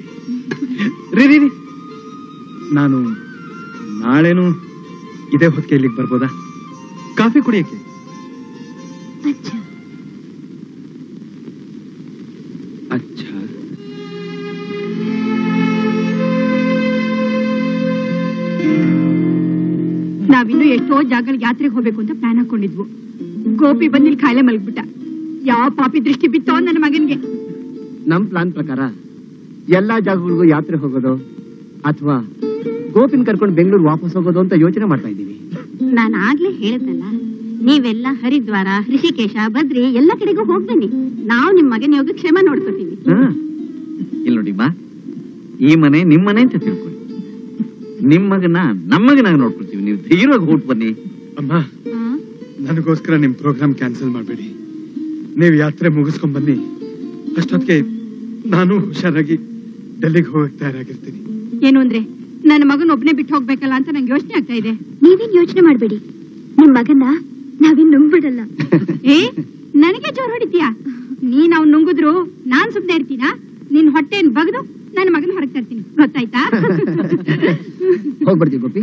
ರೀ ರೀ ನಾನು ನಾಳೆನೂ ಇದೇ ಹೊತ್ತಿಗೆ ಇಲ್ಲಿಗೆ ಬರ್ಬೋದಾ ಕಾಫಿ ಕುಡಿಯಕ್ಕೆ ನಾವಿನ್ನು ಎಷ್ಟೋ ಜಾಗಗಳಿಗೆ ಯಾತ್ರೆಗೆ ಹೋಗಬೇಕು ಅಂತ ಪ್ಲಾನ್ ಹಾಕೊಂಡಿದ್ವು ಗೋಪಿ ಬಂದಿಲ್ ಕಾಯಿಲೆ ಮಲಗ್ಬಿಟ್ಟ ಯಾವ ಪಾಪಿ ದೃಷ್ಟಿ ಬಿತ್ತೋ ನನ್ನ ಮಗನ್ಗೆ ನಮ್ ಪ್ಲಾನ್ ಪ್ರಕಾರ ಎಲ್ಲಾ ಜಾಗಗಳಿಗೂ ಯಾತ್ರೆ ಹೋಗೋದು ಅಥವಾ ಗೋಪಿನ ಕರ್ಕೊಂಡು ಬೆಂಗಳೂರು ವಾಪಸ್ ಹೋಗೋದು ಅಂತ ಯೋಚನೆ ಮಾಡ್ತಾ ಇದ್ದೀವಿ ನಾನು ಆಗ್ಲೇ ಹೇಳಿದ್ನಲ್ಲ ನೀವೆಲ್ಲ ಹರಿದ್ವಾರ ಋಷಿಕೇಶ ಬದ್ರಿ ಎಲ್ಲ ಕಡೆಗೂ ಹೋಗ್ಬನ್ನಿ ನಾವು ನಿಮ್ ಮಗನ ಯೋಗ ಕ್ಷೇಮ ನೋಡ್ಕೊತೀವಿ ಇಲ್ಲಿ ನೋಡಿಮ್ಮ ಈ ಮನೆ ನಿಮ್ ಮನೆ ಅಂತ ತಿಳ್ಕೊಳ್ಳಿ ನಿಮ್ ಮಗನ ನಮ್ಮ ಮಗನಾಗ ನೋಡ್ಕೊಳ್ತೀವಿ ನೀವು ಧೈರ್ಯವಾಗಿ ಹೋಗಿ ಬನ್ನಿ ಅಮ್ಮ ನನಗೋಸ್ಕರ ನಿಮ್ ಪ್ರೋಗ್ರಾಮ್ ಕ್ಯಾನ್ಸಲ್ ಮಾಡಬೇಡಿ ನೀವು ಯಾತ್ರೆ ಮುಗಿಸ್ಕೊಂಡ್ ಬನ್ನಿ ಅಷ್ಟೊತ್ತಿಗೆ ನಾನು ಹುಷಾರಾಗಿ ಡೆಲ್ಲಿಗೆ ಹೋಗಕ್ಕೆ ತಯಾರಾಗಿರ್ತೀನಿ ಏನು ಅಂದ್ರೆ ನನ್ನ ಮಗನ ಒಬ್ಬನೇ ಬಿಟ್ಟು ಹೋಗ್ಬೇಕಲ್ಲ ಅಂತ ನಂಗೆ ಯೋಚನೆ ಆಗ್ತಾ ಇದೆ ನೀವೇನ್ ಯೋಚನೆ ಮಾಡಬೇಡಿ ನಿಮ್ ಮಗನ ನಾವೇನ್ ನುಂಗ್ಬಿಡಲ್ಲ ಏ ನನಗೆ ಜೋರ್ ಹೊಡಿತೀಯಾ ನೀನ್ ಅವ್ನು ನುಂಗಿದ್ರು ನಾನ್ ಸುಮ್ಮನೆ ಇರ್ತೀನಾ ನಿನ್ ಹೊಟ್ಟೆನ್ ಬಗ್ದು ನನ್ನ ಮಗನ ಹೊರಗೆ ತರ್ತೀನಿ ಗೊತ್ತಾಯ್ತಾ ಹೋಗ್ಬಿಡ್ತೀವಿ ಗೋಪಿ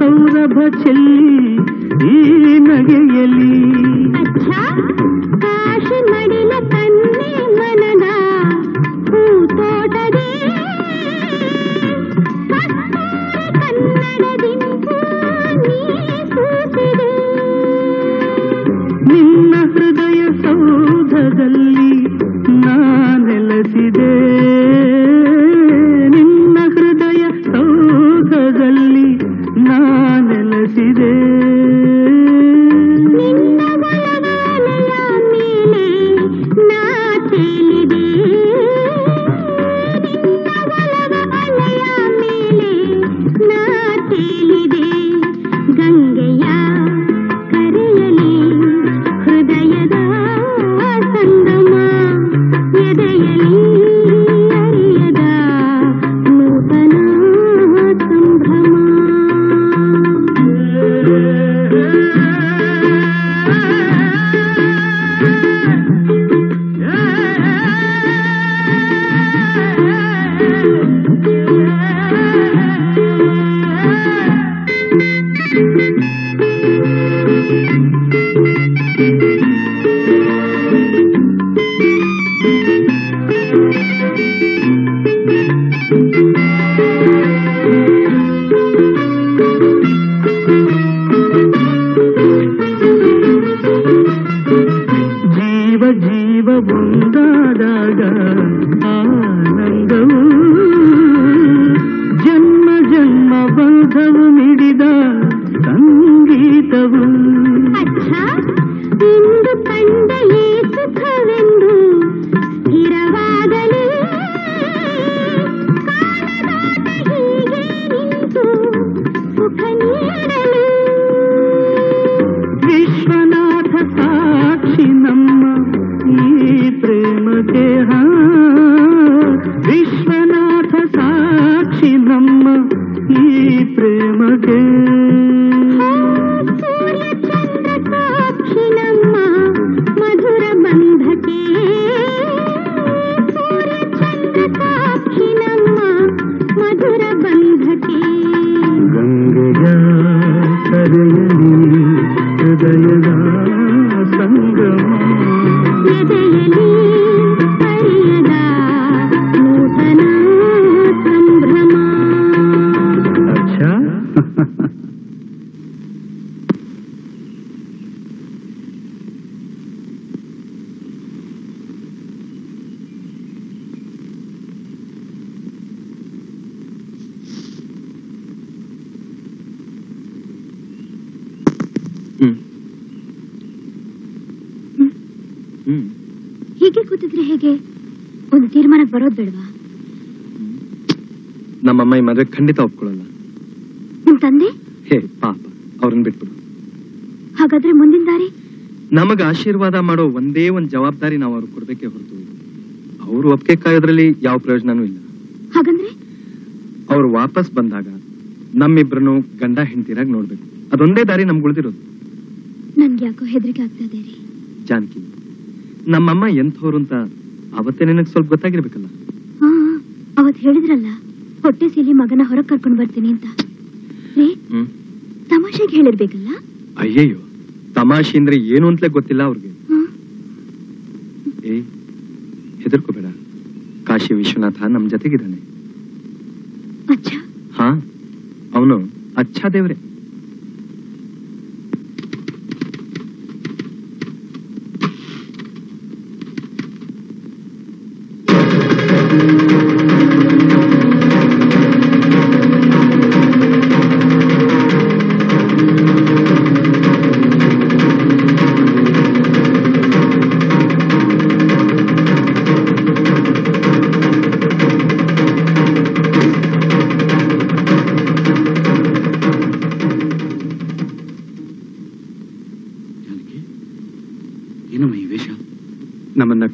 ಸೌರಭ ಚೆಲ್ಲಿ ಈ ನಗೆಯಲ್ಲಿ ಖಂಡಿತ ಒಪ್ಕೊಳ್ಳಲ್ಲ. ನಿಮ್ಮ ತಂದೆ ಹೇ ಪಾಪ ಅವ್ರನ್ನ ಬಿಟ್ಬಿಡು. ಹಾಗಾದ್ರೆ ಮುಂದಿನ ದಾರಿ ನಮಗೆ ಆಶೀರ್ವಾದ ಮಾಡೋ ಒಂದೇ ಒಂದು ಜವಾಬ್ದಾರಿ ನಾವು ಅವ್ರಿಗೆ ಕೊಡೋದಕ್ಕೆ ಹೊರತು ಅವರು ಒಪ್ಪಿಗೆ ಕಾಯೋದ್ರಲ್ಲಿ ಯಾವ ಪ್ರಯೋಜನನೂ ಇಲ್ಲ. ಹಾಗಂದ್ರೆ ಅವ್ರು ವಾಪಸ್ ಬಂದಾಗ ನಮ್ಮಿಬ್ರನ್ನು ಗಂಡ ಹೆಂಡತಿರಾಗಿ ನೋಡ್ಬೇಕು. ಅದೊಂದೇ ದಾರಿ ನಮ್ಗೆ ಉಳಿದಿರೋದು. ನನ್ಗೆ ಯಾಕೋ ಹೆದರಿಕೆ ಆಗ್ತಾ ಇದೆ ರೀ ಜಾನಕಿ. ನಮ್ಮಮ್ಮ ಎಂಥವ್ರು ಅಂತ ಅವತ್ತೇ ನಿನಗೆ ಸ್ವಲ್ಪ ಗೊತ್ತಾಗಿರ್ಬೇಕಲ್ಲ. ಹಾ ಅವತ್ತು ಹೇಳಿದ್ರಲ್ಲ ಹೊಟ್ಟೆ ಸೀಲಿ ಮಗನ ಹೊರಗೆ ಕರ್ಕೊಂಡು ಬರ್ತೀನಿ ಅಂತ. ತಮಾಷೆಗೆ ಹೇಳಿರ್ಬೇಕಲ್ಲ. ಅಯ್ಯಯ್ಯೋ ತಮಾಷೆ ಅಂದ್ರೆ ಏನು ಅಂತಲೇ ಗೊತ್ತಿಲ್ಲ ಅವ್ರಿಗೆ. ಏ ಹೆದರ್ಕೋಬೇಡ, ಕಾಶಿ ವಿಶ್ವನಾಥ ನಮ್ ಜೊತೆಗಿದ್ದಾನೆ. ಅಚ್ಚಾ? ಹಾ ಅವನು ಅಚ್ಚಾ ದೇವ್ರೆ.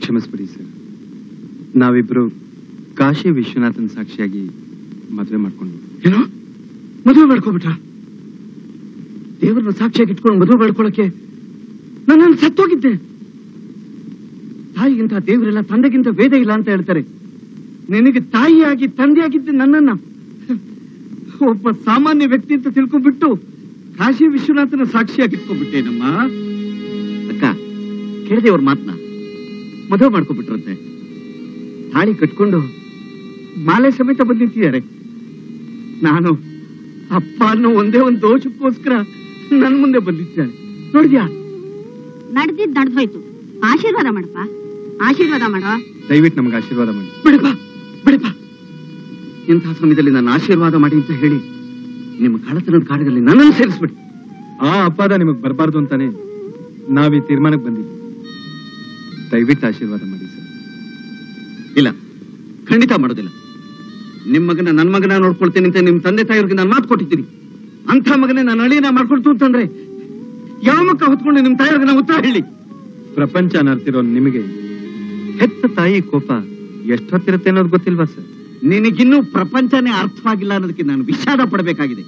ಕ್ಷಮಿಸ್ಬಿಡಿ ಸರ್, ನಾವಿಬ್ರು ಕಾಶಿ ವಿಶ್ವನಾಥನ್ ಸಾಕ್ಷಿಯಾಗಿ ಮದುವೆ ಮಾಡ್ಕೊಂಡು. ಏನೋ ಮದುವೆ ಮಾಡ್ಕೊಬಿಟ್ರ? ದೇವರನ್ನ ಸಾಕ್ಷಿಯಾಗಿ ಇಟ್ಕೊಂಡು ಮದುವೆ ಮಾಡ್ಕೊಳಕ್ಕೆ ನಾನು ಸತ್ತೋಗಿದ್ದೆ. ತಾಯಿಗಿಂತ ದೇವರೆಲ್ಲ, ತಂದೆಗಿಂತ ವೇದ ಇಲ್ಲ ಅಂತ ಹೇಳ್ತಾರೆ. ನಿನಗೆ ತಾಯಿಯಾಗಿ ತಂದೆಯಾಗಿದ್ದೆ ನನ್ನನ್ನ ಒಬ್ಬ ಸಾಮಾನ್ಯ ವ್ಯಕ್ತಿ ಅಂತ ತಿಳ್ಕೊಂಡ್ಬಿಟ್ಟು ಕಾಶಿ ವಿಶ್ವನಾಥನ ಸಾಕ್ಷಿಯಾಗಿ ಇಟ್ಕೊಂಡ್ಬಿಟ್ಟೆ. ನಮ್ಮ ಅಕ್ಕ ಕೇಳಿದೆ ಅವ್ರ ಮಾತನ್ನ. ಮದುವೆ ಮಾಡ್ಕೊಬಿಟ್ರಂತೆ, ತಾಳಿ ಕಟ್ಕೊಂಡು ಮಾಲೆ ಸಮೇತ ಬಂದಿದ್ದಾರೆ. ನಾನು ಅಪ್ಪನೋ ಒಂದೇ ಒಂದು ದೋಷಕ್ಕೋಸ್ಕರ ನನ್ನ ಮುಂದೆ ಬಂದಿದ್ದಾಳೆ ನೋಡಿದ್ಯಾ ನಡೆದಿದ್ದು ನಡೆದು ಹೋಯ್ತು ಆಶೀರ್ವಾದ ಮಾಡಪ್ಪ ಆಶೀರ್ವಾದ ಮಾಡೋ ದಯವಿಟ್ಟು ನಮಗೆ ಆಶೀರ್ವಾದ ಮಾಡಿ ಬಿಡಪ್ಪ ಬಿಡಪ್ಪ ಇಂತಹ ಸಮಯದಲ್ಲಿ ನನ್ನ ಆಶೀರ್ವಾದ ಮಾಡಿ ಅಂತ ಹೇಳಿ ನಿಮ್ಮ ಕಳತನದ ಕಾರ್ಯದಲ್ಲಿ ನನ್ನನ್ನು ಸೇರಿಸಬಿಡಿ ಆ ಅಪ್ಪದ ನಿಮಗೆ ಬರಬಾರದು ಅಂತಾನೆ ನಾವೇ ತೀರ್ಮಾನಕ್ಕೆ ಬಂದಿದ್ದೀವಿ ದಯವಿಟ್ಟು ಆಶೀರ್ವಾದ ಮಾಡಿ ಸರ್ ಇಲ್ಲ ಖಂಡಿತ ಮಾಡೋದಿಲ್ಲ निम मगन नन मगन नोडकोळ्तीनि अंत निम तंदे तायिगे नानु मातु कोट्टिद्दीनि अंत मगने नानु अळियन माड्कोळ्तु अंतंद्रे याव मक्क हुत्कोंडु निम तायिगे नानु उत्तर हेळि प्रपंच अनर्तिरो निमगे हेत्त तायि कोप एष्टु हत्तिरुत्ते अन्नोदु गोत्तिल्वा सर निनगिन्नु प्रपंचने अर्थवागिल्ल अन्नोदक्के नानु विषाद पडबेकागिदे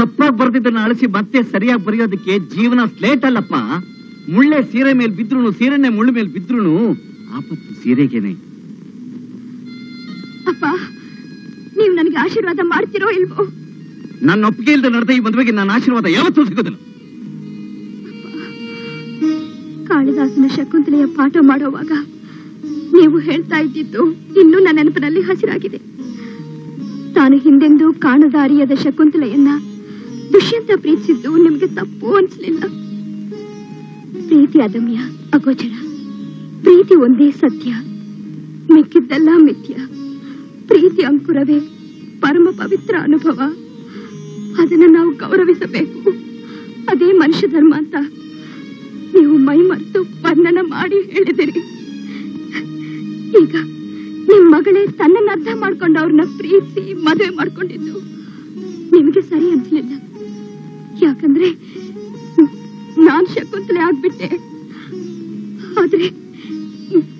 तप्पागि बरेदिद्दन्न अळिसि मत्ते सरियागि बरेयोदक्के जीवन स्लेट अल्लप्प मुळ्ळे सीरे मेले बिद्रूनु सीरेने मुळ्ळ मेले बिद्रूनु आपत्तु सीरेगेने अप्प ನೀವು ನನಗೆ ಆಶೀರ್ವಾದ ಮಾಡ್ತಿರೋ ಇಲ್ವೋ ನನ್ನ ಒಪ್ಪಿಗೆ ಇಲ್ಲದ ನಡೆದ ಈ ಮದುವೆಗೆ ನನ್ನ ಆಶೀರ್ವಾದ ಯಾವತ್ತೂ ಸಿಗೋದಿಲ್ಲ ಕಾಳಿದಾಸನ ಶಕುಂತಲೆಯ ಪಾಠ ಮಾಡುವಾಗ ನೀವು ಹೇಳ್ತಾ ಇದ್ದಿದ್ದು ಇನ್ನೂ ನನ್ನ ನೆನಪಿನಲ್ಲಿ ಹಸಿರಾಗಿದೆ ತಾನು ಹಿಂದೆಂದೂ ಕಾಣದಾರಿಯದ ಶಕುಂತಲೆಯನ್ನ ದುಷ್ಯಂತ ಪ್ರೀತಿಸಿದ್ದು ನಿಮಗೆ ತಪ್ಪು ಅನಿಸಲಿಲ್ಲ ಪ್ರೀತಿ ಅದಮ್ಯ ಅಗೋಚರ ಪ್ರೀತಿ ಒಂದೇ ಸತ್ಯ ಮಿಕ್ಕಿದ್ದೆಲ್ಲ ಮಿಥ್ಯ प्रीति अंकुरवे परम पवित्र अनुभव ಅದನ್ನ ನಾವು ಗೌರವಿಸಬೇಕು ಅದೇ ಮನುಷ್ಯ ಧರ್ಮ ಅಂತ ನೀವು ಮೈ ಮರೆತು ವರ್ಣನ ಮಾಡಿ ಹೇಳಿದಿರಿ ಈಗ ನಿಮ್ಮ ಮಗಳೇ ತನ್ನನ್ನು ಅರ್ಥ ಮಾಡ್ಕೊಂಡು ಅವರನ್ನ ಪ್ರೀತಿ ಮದುವೆ ಮಾಡ್ಕೊಂಡಿದ್ದು ನಿಮಗೆ ಸರಿ ಅನ್ಸಲಿಲ್ಲ ಯಾಕಂದ್ರೆ ನಾನು ಶಕುಂತಲೆ ಆಗ್ಬಿಟ್ಟೆ ಆದರೆ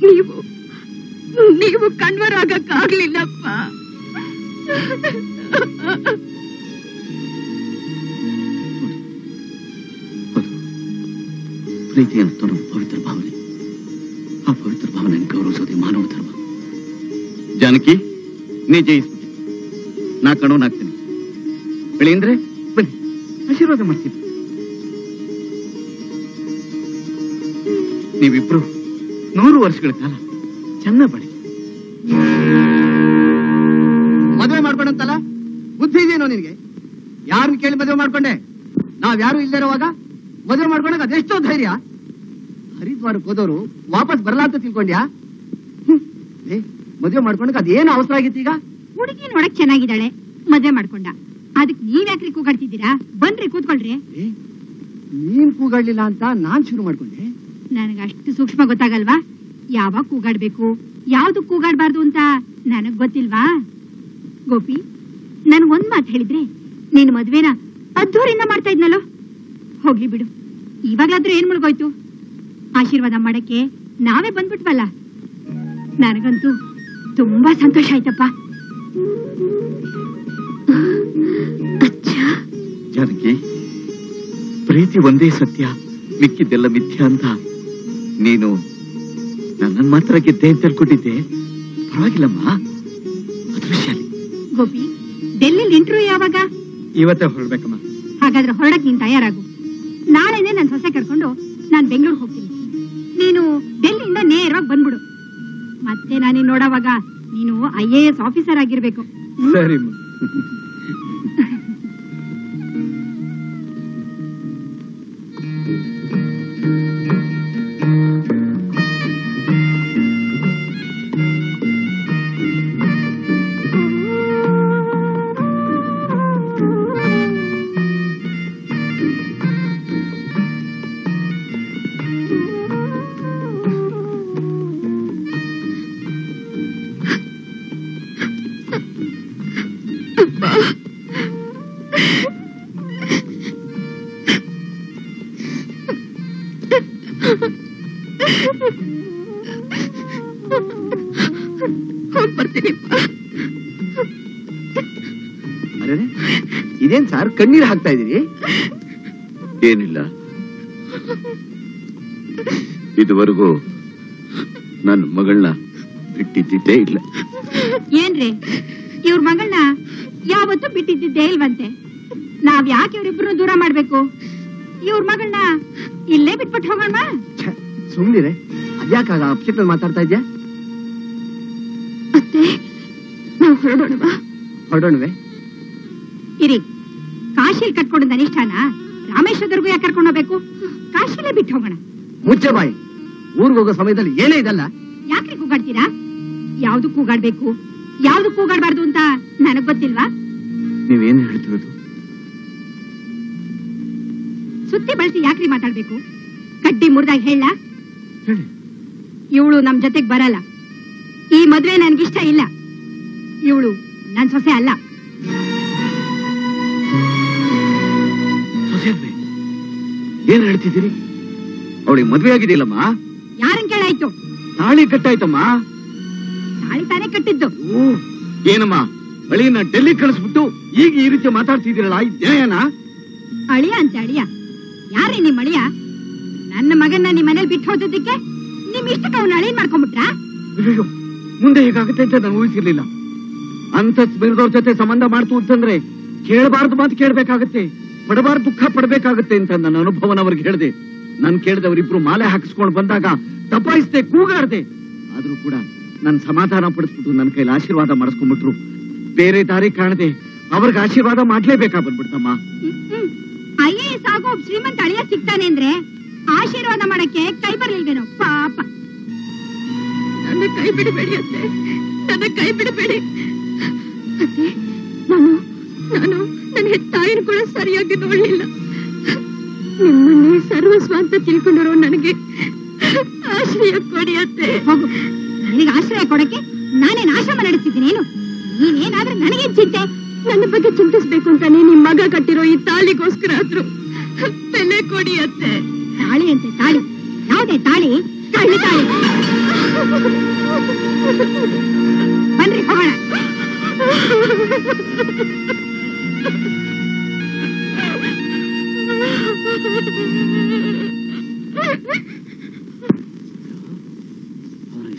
ನೀವು ನೀವು ಕನ್ವರ್ ಆಗಕಾಗಲಿಲ್ಲಪ್ಪ ಪ್ರೀತಿ ಅಂತೂ ಪವಿತ್ರ ಭಾವನೆ ಆ ಪವಿತ್ರ ಭಾವನೆ ಗೌರವಿಸೋದೇ ಮಾನವ ಧರ್ಮ ಜಾನಕಿ ನೀ ಜಯಿಸ್ಬಿಟ್ಟು ನಾ ಕಣವನ್ ಹಾಕ್ತೀನಿ ಬೆಳೆಯಂದ್ರೆ ಬನ್ನಿ ಆಶೀರ್ವಾದ ಮಾಡ್ತೀನಿ ನೀವಿಬ್ರು ನೂರು ವರ್ಷಗಳ ಕಾಲ ಚೆನ್ನ ಬಳಿ ಮದುವೆ ಮಾಡ್ಕೊಂಡಂತಲ್ಲ ಬುದ್ಧಿ ಇದೇನೋ ನಿನಗೆ ಯಾರನ್ನ ಕೇಳಿ ಮದುವೆ ಮಾಡ್ಕೊಂಡೆ ನಾವ್ ಯಾರು ಇಲ್ಲದಿರುವಾಗ ಮದುವೆ ಮಾಡ್ಕೊಂಡಾಗ ಅದೆಷ್ಟೋ ಧೈರ್ಯ ಹರಿದ್ವಾರಕ್ಕೆ ಹೋದವರು ವಾಪಸ್ ಬರಲ್ಲ ಅಂತ ತಿಳ್ಕೊಂಡ್ಯಾ ಮದುವೆ ಮಾಡ್ಕೊಂಡಾಗ ಅದೇನು ಅವಸರ ಆಗಿತ್ತು ಈಗ ಹುಡುಗಿ ನೋಡಕ್ ಚೆನ್ನಾಗಿದ್ದಾಳೆ ಮದುವೆ ಮಾಡ್ಕೊಂಡ ಅದಕ್ಕೆ ನೀವ್ಯಾಕ್ರಿ ಕೂಗಾಡ್ತಿದ್ದೀರಾ ಬನ್ರಿ ಕೂತ್ಕೊಳ್ರಿ ನೀನ್ ಕೂಗಾಡ್ಲಿಲ್ಲ ಅಂತ ನಾನ್ ಶುರು ಮಾಡ್ಕೊಂಡೆ ನನಗಷ್ಟು ಸೂಕ್ಷ್ಮ ಗೊತ್ತಾಗಲ್ವಾ ಯಾವಾಗ ಕೂಗಾಡ್ಬೇಕು ಯಾವ್ದು ಕೂಗಾಡಬಾರ್ದು ಅಂತ ನನಗ್ ಗೊತ್ತಿಲ್ವಾ ಗೋಪಿ ನಾನು ಒಂದ್ ಮಾತು ಹೇಳಿದ್ರೆ ನೀನು ಮದ್ವೆನ ಅದ್ದೂರಿಂದ ಮಾಡ್ತಾ ಇದ್ನಲ್ಲೋ ಹೋಗ್ಲಿ ಬಿಡು ಇವಾಗ್ಲಾದ್ರೂ ಏನ್ ಮುಳುಗೋಯ್ತು ಆಶೀರ್ವಾದ ಮಾಡಕ್ಕೆ ನಾವೇ ಬಂದ್ಬಿಟ್ವಲ್ಲ ನನಗಂತೂ ತುಂಬಾ ಸಂತೋಷ ಆಯ್ತಪ್ಪ ಜಾನಕಿ ಪ್ರೀತಿ ಒಂದೇ ಸತ್ಯ ಮಿಕ್ಕಿದ್ದೆಲ್ಲ ಮಿಥ್ಯ ಅಂತ ನೀನು ನನ್ನ ಮಾತ್ರ ಗೆದ್ದೆ ಅಂತ ತಿಳ್ಕೊಂಡಿದ್ದೆ ಪರವಾಗಿಲ್ಲಮ್ಮ ಅದೃಶ್ಯಲಿ ಗೋಪಿ ಡೆಲ್ಲಿಲಿ ಇಂಟರ್ವ್ಯೂ ಯಾವಾಗ ಇವತ್ತೇ ಹೊರಡ್ಬೇಕಮ್ಮ ಹಾಗಾದ್ರೆ ಹೊರಡಕ್ಕೆ ನೀನ್ ತಯಾರಾಗು ನಾಳೆನೇ ನನ್ನ ಸೊಸೆ ಕರ್ಕೊಂಡು ನಾನು ಬೆಂಗಳೂರು ಹೋಗ್ತೀನಿ ನೀನು ಡೆಲ್ಲಿಯಿಂದ ನೇರವಾಗಿ ಬಂದ್ಬಿಡು ಮತ್ತೆ ನಾನು ನೋಡೋವಾಗ ನೀನು ಐ ಎ ಎಸ್ ಆಫೀಸರ್ ಆಗಿರ್ಬೇಕು ಸರಿಮ್ಮ ಕಣ್ಣೀರು ಹಾಕ್ತಾ ಇದೀರಿ ಏನಿಲ್ಲ ಇದುವರೆಗೂ ನನ್ನ ಮಗಳನ್ನ ಬಿಟ್ಟಿದ್ದಿದ್ದೇ ಇಲ್ಲ ಏನ್ರಿ ಇವ್ರ ಮಗಳನ್ನ ಯಾವತ್ತೂ ಬಿಟ್ಟಿದ್ದಿದ್ದೇ ಇಲ್ವಂತೆ ನಾವ್ ಯಾಕೆ ಇವ್ರಿಬ್ರು ದೂರ ಮಾಡ್ಬೇಕು ಇವ್ರ ಮಗಳನ್ನ ಇಲ್ಲೇ ಬಿಟ್ಬಿಟ್ಟು ಹೋಗೋಣ ಸುಮ್ನಿರೇ ಅದ್ಯಾಕಾಗ ಅಪ್ಸೆಟ್ ಮಾತಾಡ್ತಾ ಇದ್ಯಾ ಅತ್ತೆ ನಾವು ಹೊರಡೋಣವಾ ಹೊರಡೋಣವೇ ಇರಿ काशील कटकोंड अनिष्ठान रामेश्वरदरिगू याके कर्कोंड होगबेकु काशीले बिट्टु होगोण मुच्चे बायि ऊरिगे होगो समयदल्लि एने इदल्ल याके कूगाड्तीरा यावुदु कूगाडबेकु यावुदु कूगाडबारदु अंत ननगे गोत्तिल्वा नीवु एनु हेळ्तिरोदु सुत्ति बळसि याके माताडबेकु कड्डी मुरिदाग हेळ्ळा हेळि इवळु नम्म जोतेगे बरल्ल ई मदुवे ननगे इष्ट इल्ल इवळु नन्न सोसे अल्ल मद्वे आगे यार केळायितु ताळि कट्टायितम्म ताळि ताने कट्टिद्दु ಏನಮ್ಮ ಅಳಿಯನ್ನ ಡೆಲ್ಲಿ ಕಳಿಸ್ಬಿಟ್ಟು ಈಗ ಈ ರೀತಿ ಮಾತಾಡ್ತಿದ್ದೀರಲ್ಲ ಇದೇನ ಅಳಿಯ ಅಂತ ಅಳಿಯ ಯಾರೇ ನಿಮ್ಮ ಅಳಿಯ ನನ್ನ ಮಗನ್ನ ನಿಮ್ಮ ಮನೆಯಲ್ಲಿ ಬಿಟ್ಟು ಹೋದದ್ದಕ್ಕೆ ನಿಮ್ಮ ಇಷ್ಟಕ್ಕೆ ಅವನ ಅಳಿಯ ಮಾಡ್ಕೊಂಡ್ಬಿಟ್ರಾ ಮುಂದೆ ಹೀಗಾಗುತ್ತೆ ಅಂತ ನಾನು ಊಹಿಸಿರಲಿಲ್ಲ ಅಂತ ಸ್ಮೃತದವರ ಜೊತೆ ಸಂಬಂಧ ಮಾಡ್ತು ಅಂತಂದ್ರೆ ಕೇಳಬಾರದು ಮಾತು ಕೇಳಬೇಕಾಗುತ್ತೆ पड़बार दुख पड़े नन अनुभवन नानदवरिबू माले हाकस्कोंड बंदाग तपायिसदे कूगाडदे नान समाधान पडिसबिट्टु नन्न कैल आशीर्वाद माडिस्कोंडबिट्रु बेरे दारी काणदे अवरिगे आशीर्वाद माडलेबेका बंद्बिड्तम्म ऐएएस् आगो श्रीमंत अळिय सिग्ताने अंद्रे आशीर्वाद माडक्के कै बरलिल्वेनो पाप नन्न कै बिडबेडि अंते नन्न कै बिडबेडि अंते नानु ನಾನು ನನ್ನ ತಾಯಿನ ಕೂಡ ಸರಿಯಾಗಿ ನೋಡಲಿಲ್ಲ ನಿಮ್ಮನ್ನೇ ಸರ್ವಸ್ವ ಅಂತ ತಿಳ್ಕೊಂಡಿರೋ ನನಗೆ ಆಶ್ರಯ ಕೊಡಿ ಅತ್ತೆ ನನಗೆ ಆಶ್ರಯ ಕೊಡಕ್ಕೆ ನಾನೇ ಆಶ್ರಮ ನಡೆಸಿದ್ದೀನಿ ಏನು ನೀನೇನಾದ್ರೂ ನನಗೆ ಚಿಂತೆ ನನ್ನ ಬಗ್ಗೆ ಚಿಂತಿಸಬೇಕು ಅಂತಾನೆ ನಿಮ್ಮ ಮಗ ಕಟ್ಟಿರೋ ಈ ತಾಳಿಗೋಸ್ಕರ ಆದ್ರೂ ಬೆಲೆ ಕೊಡಿ ಅತ್ತೆ ತಾಳಿ ಅಂತ ತಾಳಿ ಯಾವುದೇ ತಾಳಿ ತಾಳಿ ತಾಳಿ ಬನ್ನಿ ಹೋಗೋಣ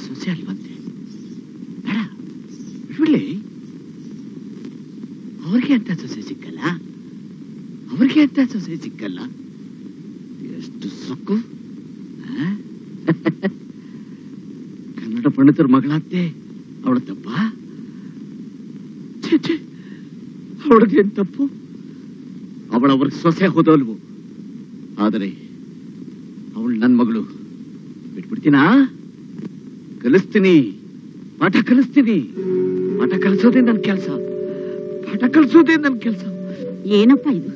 सोचे अल बंदे बेड़ बिड़े अंत सोसे अंत सोसे सुक्कु कन्नड पंडितर मगलाते तप तपु सोसे होदलू नन मगलू बिट्बिड्तीना कलिस्तीनी पाठ कलिस्तीनी पाठ कलिसोदे नन्न केलस पाठ कलिसोदे नन्न केलस ಏನಪ್ಪ ಇದು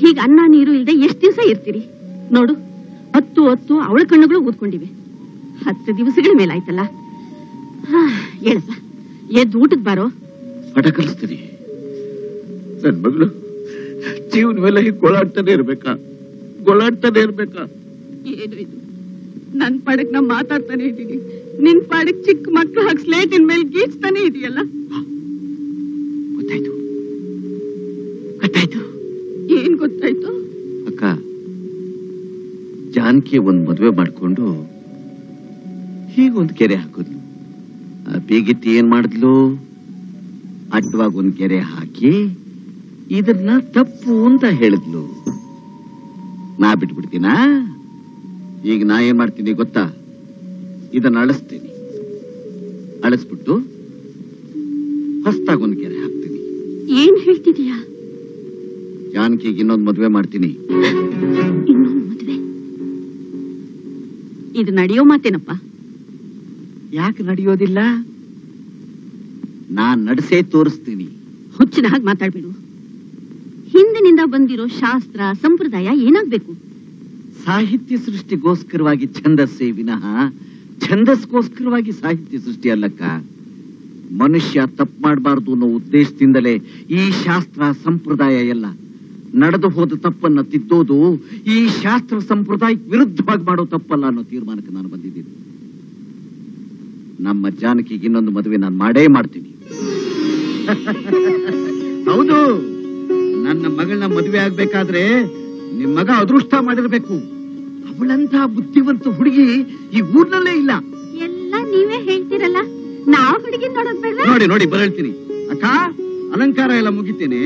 ಹೀಗೆ ಅನ್ನ ನೀರು ಇಲ್ಲದೆ ಎಷ್ಟು ದಿವಸ ಇರ್ತೀರಿ ನೋಡು ಹತ್ತು ಹತ್ತು ಅವಳ ಕಣ್ಣುಗಳು ಊದ್ಕೊಂಡಿವೆ ಹತ್ತು ದಿವಸಗಳ ಮೇಲೆ ಆಯ್ತಲ್ಲ ಹೇಳಪ್ಪ ಎದ್ದು ಊಟಕ್ಕೆ ಬಾರೋ ಪಾಠ ಕಲಿಸ್ತೀರಿ ನನ್ನ ಮಗಳು ಜೀವನವೆಲ್ಲ ಹೀಗೆ ಗೋಳಾಡ್ತಾನೆ ಇರಬೇಕಾ ಗೋಳಾಡ್ತಾನೆ ಇರಬೇಕಾ ಏನು ಇದು ನನ್ನ ಪಾಡಕ್ಕೆ ನಾನು ಮಾತಾಡ್ತಾನೆ ಇದ್ದೀನಿ ನಿನ್ನ ಪಾಡಕ್ಕೆ ಚಿಕ್ಕ ಮಕ್ಕಳು ಹಾಗೆ ಸ್ಲೇಟಿನ ಮೇಲೆ ಗೀಚ್ತಾನೆ ಇದೆಯಲ್ಲ ಗೊತ್ತಾಯ್ತು ಗೊತ್ತಾಯ್ತು ಏನು ಗೊತ್ತಾಯ್ತು ಅಕ್ಕ ಜಾನ್ಕಿ ಒಂದು ಮದುವೆ ಮಾಡ್ಕೊಂಡು ಹೀಗೆ ಒಂದು ಕೆರೆ ಹಾಕಿದ್ಲು ಆ ಬೇಗಿತ್ತಿ ಏನು ಮಾಡಿದ್ಲು ಅಡ್ಡವಾಗಿ ಒಂದು ಕೆರೆ ಹಾಕಿ ಇದನ್ನ ತಪ್ಪು ಅಂತ ಹೇಳಿದ್ಲು ನಾ ಬಿಟ್ಬಿಡ್ತೀನಾ ಈಗ ನಾ ಏನು ಮಾಡ್ತೀನಿ ಗೊತ್ತಾ ಇದನ್ನ ಅಳಿಸ್ತೀನಿ ಅಳಿಸ್ಬಿಟ್ಟು ಹೊಸದಾಗಿ ಒಂದು ಕೆರೆ ಹಾಕ್ತೀನಿ ಏನು ಹೇಳ್ತಿದೀಯಾ ಜಾನಕಿಗೆ ಇನ್ನೊಂದು ಮದುವೆ ಮಾಡ್ತೀನಿ ಇನ್ನೊಂದು ಮದುವೆ ಇದು ನಡೆಯೋ ಮಾತೇನಪ್ಪ ಯಾಕೆ ನಡೆಯೋದಿಲ್ಲ ನಾನು ನಡೆಸೇ ತೋರಿಸ್ತೀನಿ ಹುಚ್ಚಿನ ಹಾಗೆ ಮಾತಾಡಬೇಡ ಹಿಂದಿನಿಂದ ಬಂದಿರೋ ಶಾಸ್ತ್ರ ಸಂಪ್ರದಾಯ ಏನಾಗಬೇಕು ಸಾಹಿತ್ಯ ಸೃಷ್ಟಿಗೋಸ್ಕರವಾಗಿ ಛಂದಸ್ಸೇ ವಿನಃ ಛಂದಸ್ಗೋಸ್ಕರವಾಗಿ ಸಾಹಿತ್ಯ ಸೃಷ್ಟಿ ಅಲ್ಲಕ್ಕ ಮನುಷ್ಯ ತಪ್ಪು ಮಾಡಬಾರದು ಅನ್ನೋ ಉದ್ದೇಶದಿಂದಲೇ ಈ ಶಾಸ್ತ್ರ ಸಂಪ್ರದಾಯ ಎಲ್ಲ ನಡೆದು ಹೋದ ತಪ್ಪನ್ನು ತಿದ್ದೋದು ಈ ಶಾಸ್ತ್ರ ಸಂಪ್ರದಾಯಕ್ಕೆ ವಿರುದ್ಧವಾಗಿ ಮಾಡೋ ತಪ್ಪಲ್ಲ ಅನ್ನೋ ತೀರ್ಮಾನಕ್ಕೆ ನಾನು ಬಂದಿದ್ದೀನಿ ನಮ್ಮ ಜಾನಕಿಗೆ ಇನ್ನೊಂದು ಮದುವೆ ನಾನು ಮಾಡೇ ಮಾಡ್ತೀನಿ ಹೌದು ನನ್ನ ಮಗಳನ್ನ ಮದುವೆ ಆಗಬೇಕಾದ್ರೆ ನಿಮ್ಮ ಮಗ ಅದೃಷ್ಟ ಮಾಡಿರಬೇಕು ಅವಳಂತ ಬುದ್ಧಿವಂತ ಹುಡುಗಿ ಈ ಊರಿನಲ್ಲೇ ಇಲ್ಲ ಎಲ್ಲ ನೀವೇ ಹೇಳ್ತಿರಲ್ಲ ನಾವು ಹುಡುಗಿ ನೋಡೋದು ಬೇಡ ನೋಡಿ ನೋಡಿ ಬರಳ್ತೀನಿ ಅಕ್ಕ ಅಲಂಕಾರ ಎಲ್ಲ ಮುಗಿತೇನೆ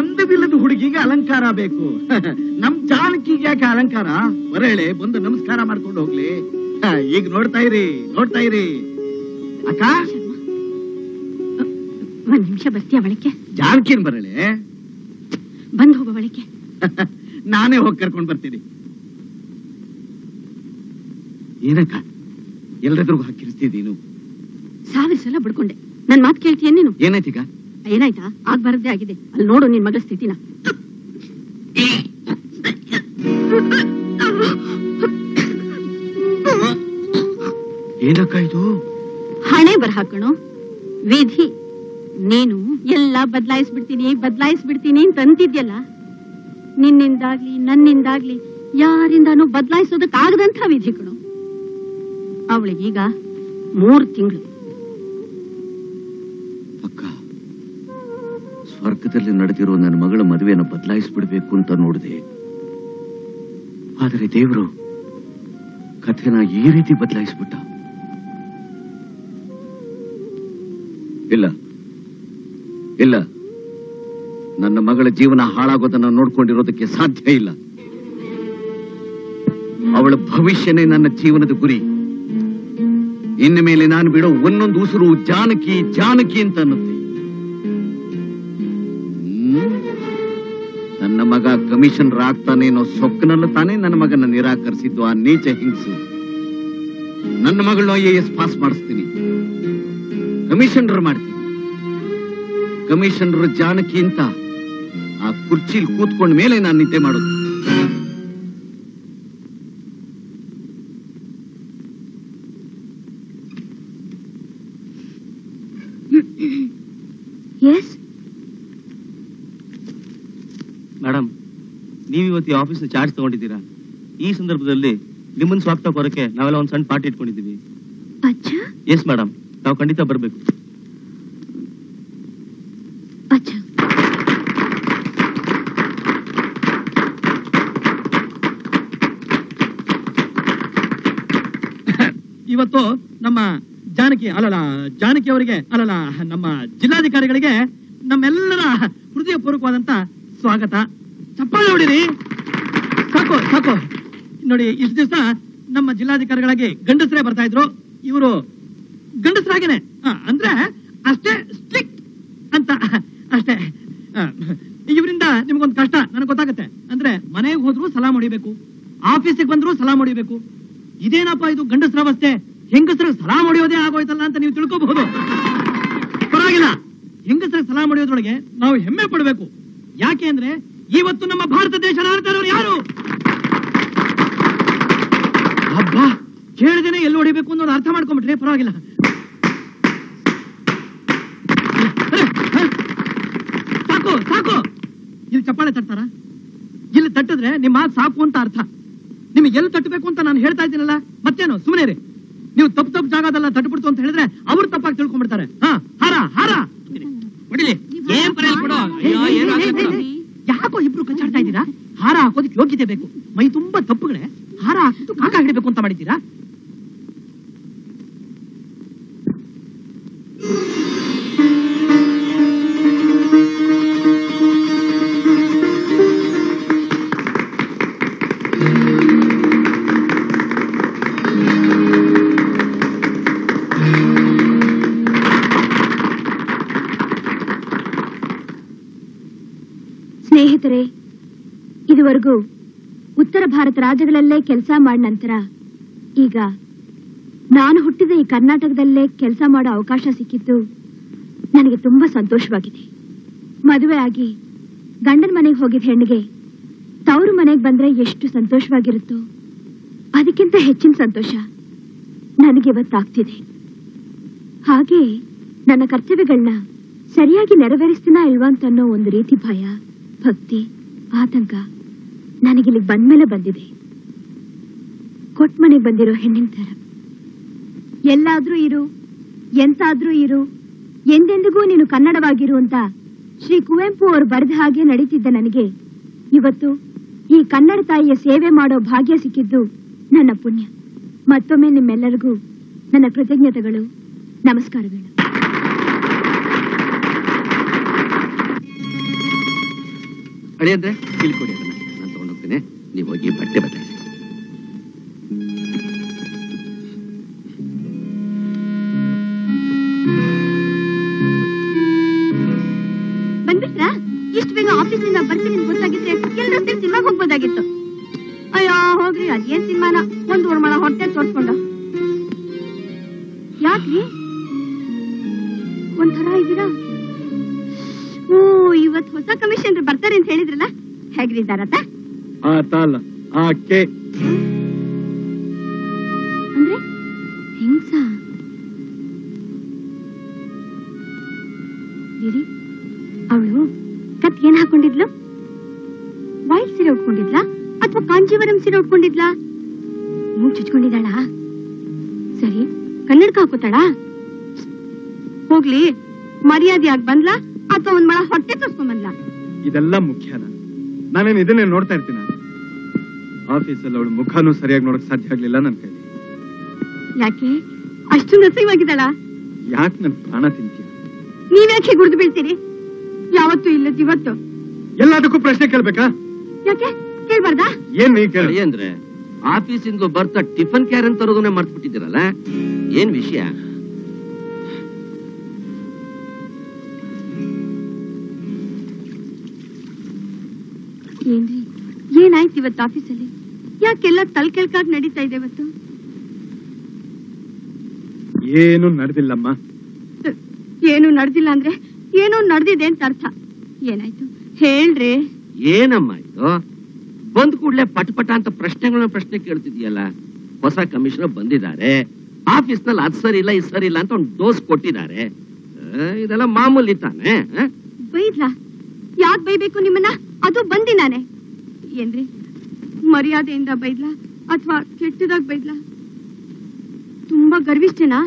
ಅಂದವಿಲ್ಲದ ಹುಡುಗಿಗೆ ಅಲಂಕಾರ ಬೇಕು ನಮ್ಮ ಜಾನಕಿಗೆ ಯಾಕೆ ಅಲಂಕಾರ ಬರಳೆ ಬಂದು ನಮಸ್ಕಾರ ಮಾಡ್ಕೊಂಡು ಹೋಗ್ಲಿ ಈಗ ನೋಡ್ತಾ ಇರಿ ನೋಡ್ತಾ ಇರಿ ಅಕ್ಕ ಒಂದು ನಿಮಿಷ ಬರ್ತೀಯ ಅವಳಿಗೆ ಜಾನಕಿನ ಬರಳೆ बंद होगो बड़े नाने होगी कर्कंड बर्तीनि ಏನಕ್ಕ ಎಲ್ಲರದ್ರೂ ಹಾಕಿರ್ತಿದೀನು ಸಾವಿರ ಸಲ ಬಿಡ್ಕೊಂಡೆ ನನ್ನ ಮಾತು ಕೇಳ್ತೀಯ ನೀನು ಏನಾಯ್ತು ಈಗ ಏನಾಯ್ತಾ ಆಗ ಬರದೇ ಆಗಿದೆ ಅಲ್ಲಿ ನೋಡು ನಿನ್ನ ಮಗಳ ಸ್ಥಿತಿನ ಏನಕ್ಕ ಇದು ಹಣೆ ಬರಹಾಕಣೋ ವಿಧಿ ನೀನು ಎಲ್ಲ ಬದಲಾಯಿಸಿ ಬಿಡ್ತೀನಿ ಬದಲಾಯಿಸಿ ಬಿಡ್ತೀನಿ ಅಂತ ಅಂತಿದ್ಯಲ್ಲ ನಿನ್ನಿಂದಾಗ್ಲಿ ನನ್ನಿಂದಾಗ್ಲಿ ಯಾರಿಂದನೂ ಬದಲಾಯಿಸೋದಕ್ಕೆ ಆಗದಂತ ವಿಧಿ ಕಣೋ ಅವಳಿಗೀಗ ಮೂರು ತಿಂಗಳು ಅಕ್ಕ ಸ್ವರ್ಗದಲ್ಲಿ ನಡೆದಿರೋ ನನ್ನ ಮಗಳ ಮದುವೆನ ಬದಲಾಯಿಸಿಬಿಡಬೇಕು ಅಂತ ನೋಡಿದೆ ಆದರೆ ದೇವರು ಕಥೆನ ಈ ರೀತಿ ಬದಲಾಯಿಸಿಬಿಟ್ಟ ಇಲ್ಲ ಇಲ್ಲ ನನ್ನ ಮಗಳ ಜೀವನ ಹಾಳಾಗೋದನ್ನ ನೋಡ್ಕೊಂಡಿರೋದಕ್ಕೆ ಸಾಧ್ಯ ಇಲ್ಲ ಅವಳ ಭವಿಷ್ಯನೇ ನನ್ನ ಜೀವನದ ಗುರಿ इन मेले नान बिड़ो उन्नोंदु उसिरु जानकी जानकी अंत अन्नुत्ते नन्न मग कमिशनर आगताने अन्नो सोक्किनल्लि ताने नन्न मगन्न निराकरिसिद्दु आ नीच हिंसे नन्न मगळन्नु ए एस पास माडिस्तीनि कमिशनर माड्तीनि कमिशनर जानकी अंत आ कुर्चियल्लि कूत्कोंड मेले नानु निद्दे माडोदु मैडम नहीं आफीस चार्ज तक संदर्भ स्वागत कोरके नावेल्ल ओंदु सण्ण पार्टी इट्कोंडिद्दीवि अच्छा यस मैडम नावु खंडित बरबेकु अच्छा इवत्तु नम्म जानकी अलल जानकी अवरिगे अलल नम्म जिल्लाधिकारिगळिगे नम्मेल्लर हृदयपूर्वकवादंत स्वागत चप्पाळे ಹೊಡಿರಿ ಸಾಕು ಸಾಕು ನೋಡಿ ಇಷ್ಟು ದಿವಸ ನಮ್ಮ ಜಿಲ್ಲಾಧಿಕಾರಿಗಳಾಗಿ ಗಂಡಸರೇ ಬರ್ತಾ ಇದ್ರು ಇವರು ಗಂಡಸರಾಗಿನೇ ಅಂದ್ರೆ ಅಷ್ಟೇ ಸ್ಟ್ರಿಕ್ಟ್ ಅಂತ ಅಷ್ಟೇ ಇವರಿಂದ ನಿಮಗೊಂದು ಕಷ್ಟ ನನಗೆ ಗೊತ್ತಾಗುತ್ತೆ ಅಂದ್ರೆ ಮನೆಗೆ ಹೋದ್ರೂ ಸಲಾಂ ಹೊಡಿಬೇಕು ಆಫೀಸಿಗೆ ಬಂದ್ರೂ ಸಲಾಂ ಹೊಡಿಬೇಕು ಇದೇನಪ್ಪ ಇದು ಗಂಡಸರ ಅವಸ್ಥೆ ಹೆಂಗಸರು ಸಲಾಂ ಹೊಡಿಯೋದೇ ಆಗೋಯ್ತಲ್ಲ ಅಂತ ನೀವು ತಿಳ್ಕೋಬಹುದು ಪರವಾಗಿಲ್ಲ ಹೆಂಗಸರು ಸಲಾಂ ಹೊಡಿಯೋದ್ರೊಳಗೆ ನಾವು ಹೆಮ್ಮೆ ಪಡಬೇಕು ಯಾಕೆ ಅಂದ್ರೆ ಇವತ್ತು ನಮ್ಮ ಭಾರತ ದೇಶ ಆಳ್ತಾರವರು ಯಾರು ಅಬ್ಬಾ ಕೇಳಿದನೆ ಎಲ್ಲಿ ಹೊಡಿಬೇಕು ಅನ್ನೋದು ಅರ್ಥ ಮಾಡ್ಕೊಂಡ್ಬಿಟ್ರೆ ಪರವಾಗಿಲ್ಲ ಸಾಕು ಸಾಕು ಇಲ್ಲಿ ಚಪ್ಪಾಳೆ ತಟ್ತಾರಾ ಇಲ್ಲಿ ತಟ್ಟಿದ್ರೆ ನಿಮ್ಮ ಮಾತು ಸಾಕು ಅಂತ ಅರ್ಥ ನಿಮಗೆ ಎಲ್ಲಿ ತಟ್ಟಬೇಕು ಅಂತ ನಾನು ಹೇಳ್ತಾ ಇದ್ದೀನಲ್ಲ ಮತ್ತೇನೋ ಸುಮ್ಮನೆ ಇರಿ ನೀವು ತಪ್ಪು ತಪ್ಪು ಜಾಗದಲ್ಲ ತಟ್ಟಬಿಡ್ತು ಅಂತ ಹೇಳಿದ್ರೆ ಅವರು ತಪ್ಪಾಗಿ ತಿಳ್ಕೊಂಡ್ಬಿಡ್ತಾರೆ ಹಾ ಹಾರ ಹಾರ ಹೊಡಿಲಿ ಏನು ಪರವಾಗಿ ಬಿಡು ಅಯ್ಯೋ ಏನು ಆಗ್ತಿದೆ ಯಾಕೋ ಇಬ್ರು ಕಚ್ಚಾಡ್ತಾ ಇದ್ದೀರಾ ಹಾರ ಹಾಕೋದಕ್ಕೆ ಯೋಗ್ಯತೆ ಬೇಕು ಮೈ ತುಂಬಾ ತಪ್ಪುಗಳೇ ಹಾರ ಹಾಕಿದ್ದು ಕಾಕ ಹಿಡಬೇಕು ಅಂತ ಮಾಡಿದ್ದೀರಾ ಇದುವರೆಗೂ ಉತ್ತರ ಭಾರತ ರಾಜ್ಯಗಳಲ್ಲೇ ಕೆಲಸ ಮಾಡಿದ ನಂತರ ಈಗ ನಾನು ಹುಟ್ಟಿದ ಈ ಕರ್ನಾಟಕದಲ್ಲೇ ಕೆಲಸ ಮಾಡೋ ಅವಕಾಶ ಸಿಕ್ಕಿದ್ದು ನನಗೆ ತುಂಬಾ ಸಂತೋಷವಾಗಿದೆ ಮದುವೆ ಆಗಿ ಗಂಡನ ಮನೆಗೆ ಹೋಗಿದ್ದ ಹೆಣ್ಣಿಗೆ ತವರು ಮನೆಗೆ ಬಂದ್ರೆ ಎಷ್ಟು ಸಂತೋಷವಾಗಿರುತ್ತೋ ಅದಕ್ಕಿಂತ ಹೆಚ್ಚಿನ ಸಂತೋಷ ನನಗೆ ಇವತ್ತಾಗ್ತಿದೆ ಹಾಗೆ ನನ್ನ ಕರ್ತವ್ಯಗಳನ್ನ ಸರಿಯಾಗಿ ನೆರವೇರಿಸ್ತೀನಾ ಇಲ್ವಾ ಅಂತ ಅನ್ನೋ ಒಂದು ರೀತಿ ಭಯ ಭಕ್ತಿ ಆತಂಕ ನನಗೆ ಇಲ್ಲಿ ಬಂದ ಮೇಲೆ ಬಂದಿದೆ ಕೊಟ್ಮನೆಗೆ ಬಂದಿರೋ ಹೆಣ್ಣಿನ ತರ ಎಲ್ಲಾದ್ರೂ ಇರು ಎಂತಾದ್ರೂ ಇರು ಎಂದೆಂದಿಗೂ ನೀನು ಕನ್ನಡವಾಗಿರು ಅಂತ ಶ್ರೀ ಕುವೆಂಪು ಅವರು ಬರೆದ ಹಾಗೆ ನಡೀತಿದ್ದ ನನಗೆ ಇವತ್ತು ಈ ಕನ್ನಡ ತಾಯಿಯ ಸೇವೆ ಮಾಡೋ ಭಾಗ್ಯ ಸಿಕ್ಕಿದ್ದು ನನ್ನ ಪುಣ್ಯ ಮತ್ತೊಮ್ಮೆ ನಿಮ್ಮೆಲ್ಲರಿಗೂ ನನ್ನ ಕೃತಜ್ಞತೆಗಳು ನಮಸ್ಕಾರಗಳು अड़ेंद्रे किल्कोडी नान तक होते नहीं होंगी बटे बदल बंद इष्ट बेग आफीस बर्ती ಹೋಗ್ರಿ, ಅದೇನ್ ಸಿನಿಮಾನ ಒಂದು ವರ್ಮಣ ಹೊಟ್ಟೆ ತೋರ್ಸ್ಕೊಂಡು ಯಾಕ್ರಿ ಒಂಥರ ಇದ್ದೀರಾ? ಓ, ಇವತ್ತು ಹೊಸ ಕಮಿಷನರ್ ಬರ್ತಾರೆ ಅಂತ ಹೇಳಿದ್ರಲ್ಲ, ಹೇಗ್ರಿ ಇದ್ದಾರತ? ಅಂದ್ರೆ ಹಿಂಗ್ಸ ಇರಿ. ಅವಳು ಕತ್ ಏನ್ ಹಾಕೊಂಡಿದ್ಲು? ವೈಟ್ ಸೀರೆ ಉಟ್ಕೊಂಡಿದ್ಲಾ ಅಥವಾ ಕಾಂಜೀವರಂ ಸೀರೆ ಉಟ್ಕೊಂಡಿದ್ಲಾ? ಮೂಗ್ ಚುಚ್ಕೊಂಡಿದ್ದಾಳ? ಸರಿ, ಕನ್ನಡಕ ಹಾಕೋತಾಳ? ಹೋಗ್ಲಿ, ಮರ್ಯಾದೆಯಾಗಿ ಬಂದ್ಲಾ ಅಥವಾ ಒಂದ್ ಮಳ ಹೊಟ್ಟೆ ತೋರ್ಸ್ಕೊಂಡ್ ಬಂದ್ಲಾ? ಇದೆಲ್ಲ ಮುಖ್ಯ. ನಾನೇನು ಇದನ್ನೇ ನೋಡ್ತಾ ಇರ್ತೀನಿ. ಆಫೀಸಲ್ಲಿ ಅವಳು ಮುಖಾನು ಸರಿಯಾಗಿ ನೋಡಕ್ ಸಾಧ್ಯ ಆಗ್ಲಿಲ್ಲ ನನ್ ಕೈಲಿ. ಯಾಕೆ ಅಷ್ಟು ನಸೀವಾಗಿದ್ದಾಳ? ಯಾಕೆ ನನ್ ಪ್ರಾಣ ತಿಂತೀಯ? ನೀವ್ಯಾಕೆ ಗುರ್ದು ಬೀಳ್ತೀರಿ? ಯಾವತ್ತು ಇಲ್ಲದ ಇವತ್ತು ಎಲ್ಲದಕ್ಕೂ ಪ್ರಶ್ನೆ ಕೇಳ್ಬೇಕಾ? ಯಾಕೆ ಕೇಳ್ಬಾರ್ದ? ಏನ್ ಕೇಳಿ ಅಂದ್ರೆ ಆಫೀಸಿಂದ ಬರ್ತಾ ಟಿಫನ್ ಕ್ಯಾರನ್ ಅಂತ ತರೋದನ್ನೇ ಮರ್ತ್ಬಿಟ್ಟಿದ್ದೀರಲ್ಲ, ಏನ್ ವಿಷಯ? ಏನ್ರಿ ಏನಾಯ್ತು ಇವತ್ತು ಆಫೀಸಲ್ಲಿ? ಯಾಕೆಲ್ಲ ತಲೆ ಕೆಳಕಾಗಿ ನಡೀತಾ ಇದೆ ಇವತ್ತು? ಏನು ನಡೆದಿಲ್ಲಮ್ಮ. ಏನು ನಡೆದಿಲ್ಲ ಅಂದ್ರೆ ಏನೋ ನಡೆದಿದೆ ಅಂತ ಅರ್ಥ. ಏನಾಯ್ತು ಹೇಳ್ರಿ. ಏನಮ್ಮ ಇದು? ಬಂದ್ ಕೂಡ್ಲೆ ಪಟಪಟ ಅಂತ ಪ್ರಶ್ನೆಗಳನ್ನ ಪ್ರಶ್ನೆ ಕೇಳ್ತಿದ್ಯಲ್ಲ. ಹೊಸ ಕಮಿಷನರ್ ಬಂದಿದ್ದಾರೆ, ಆಫೀಸ್ ನಲ್ಲಿ ಅದ್ ಸರಿ ಇಲ್ಲ ಇದ್ ಸರಿ ಇಲ್ಲ ಅಂತ ಒಂದು ಡೋಸ್ ಕೊಟ್ಟಿದ್ದಾರೆ. ಇದೆಲ್ಲ ಮಾಮೂಲಿ ತಾನೆ. ಬೈದ್ಲಾ? ಯಾಕೆ ಬೈಬೇಕು ನಿಮ್ಮನ್ನ? ಅದು ಬಂದಿನಾನೆ. ಏನ್ರಿ ಮರ್ಯಾದೆಯಿಂದ ಬೈದ್ಲಾ ಅಥವಾ ಕೆಟ್ಟದಾಗ ಬೈದ್ಲಾ? ತುಂಬಾ ಗರ್ವಿಷ್ಠೇನಾ?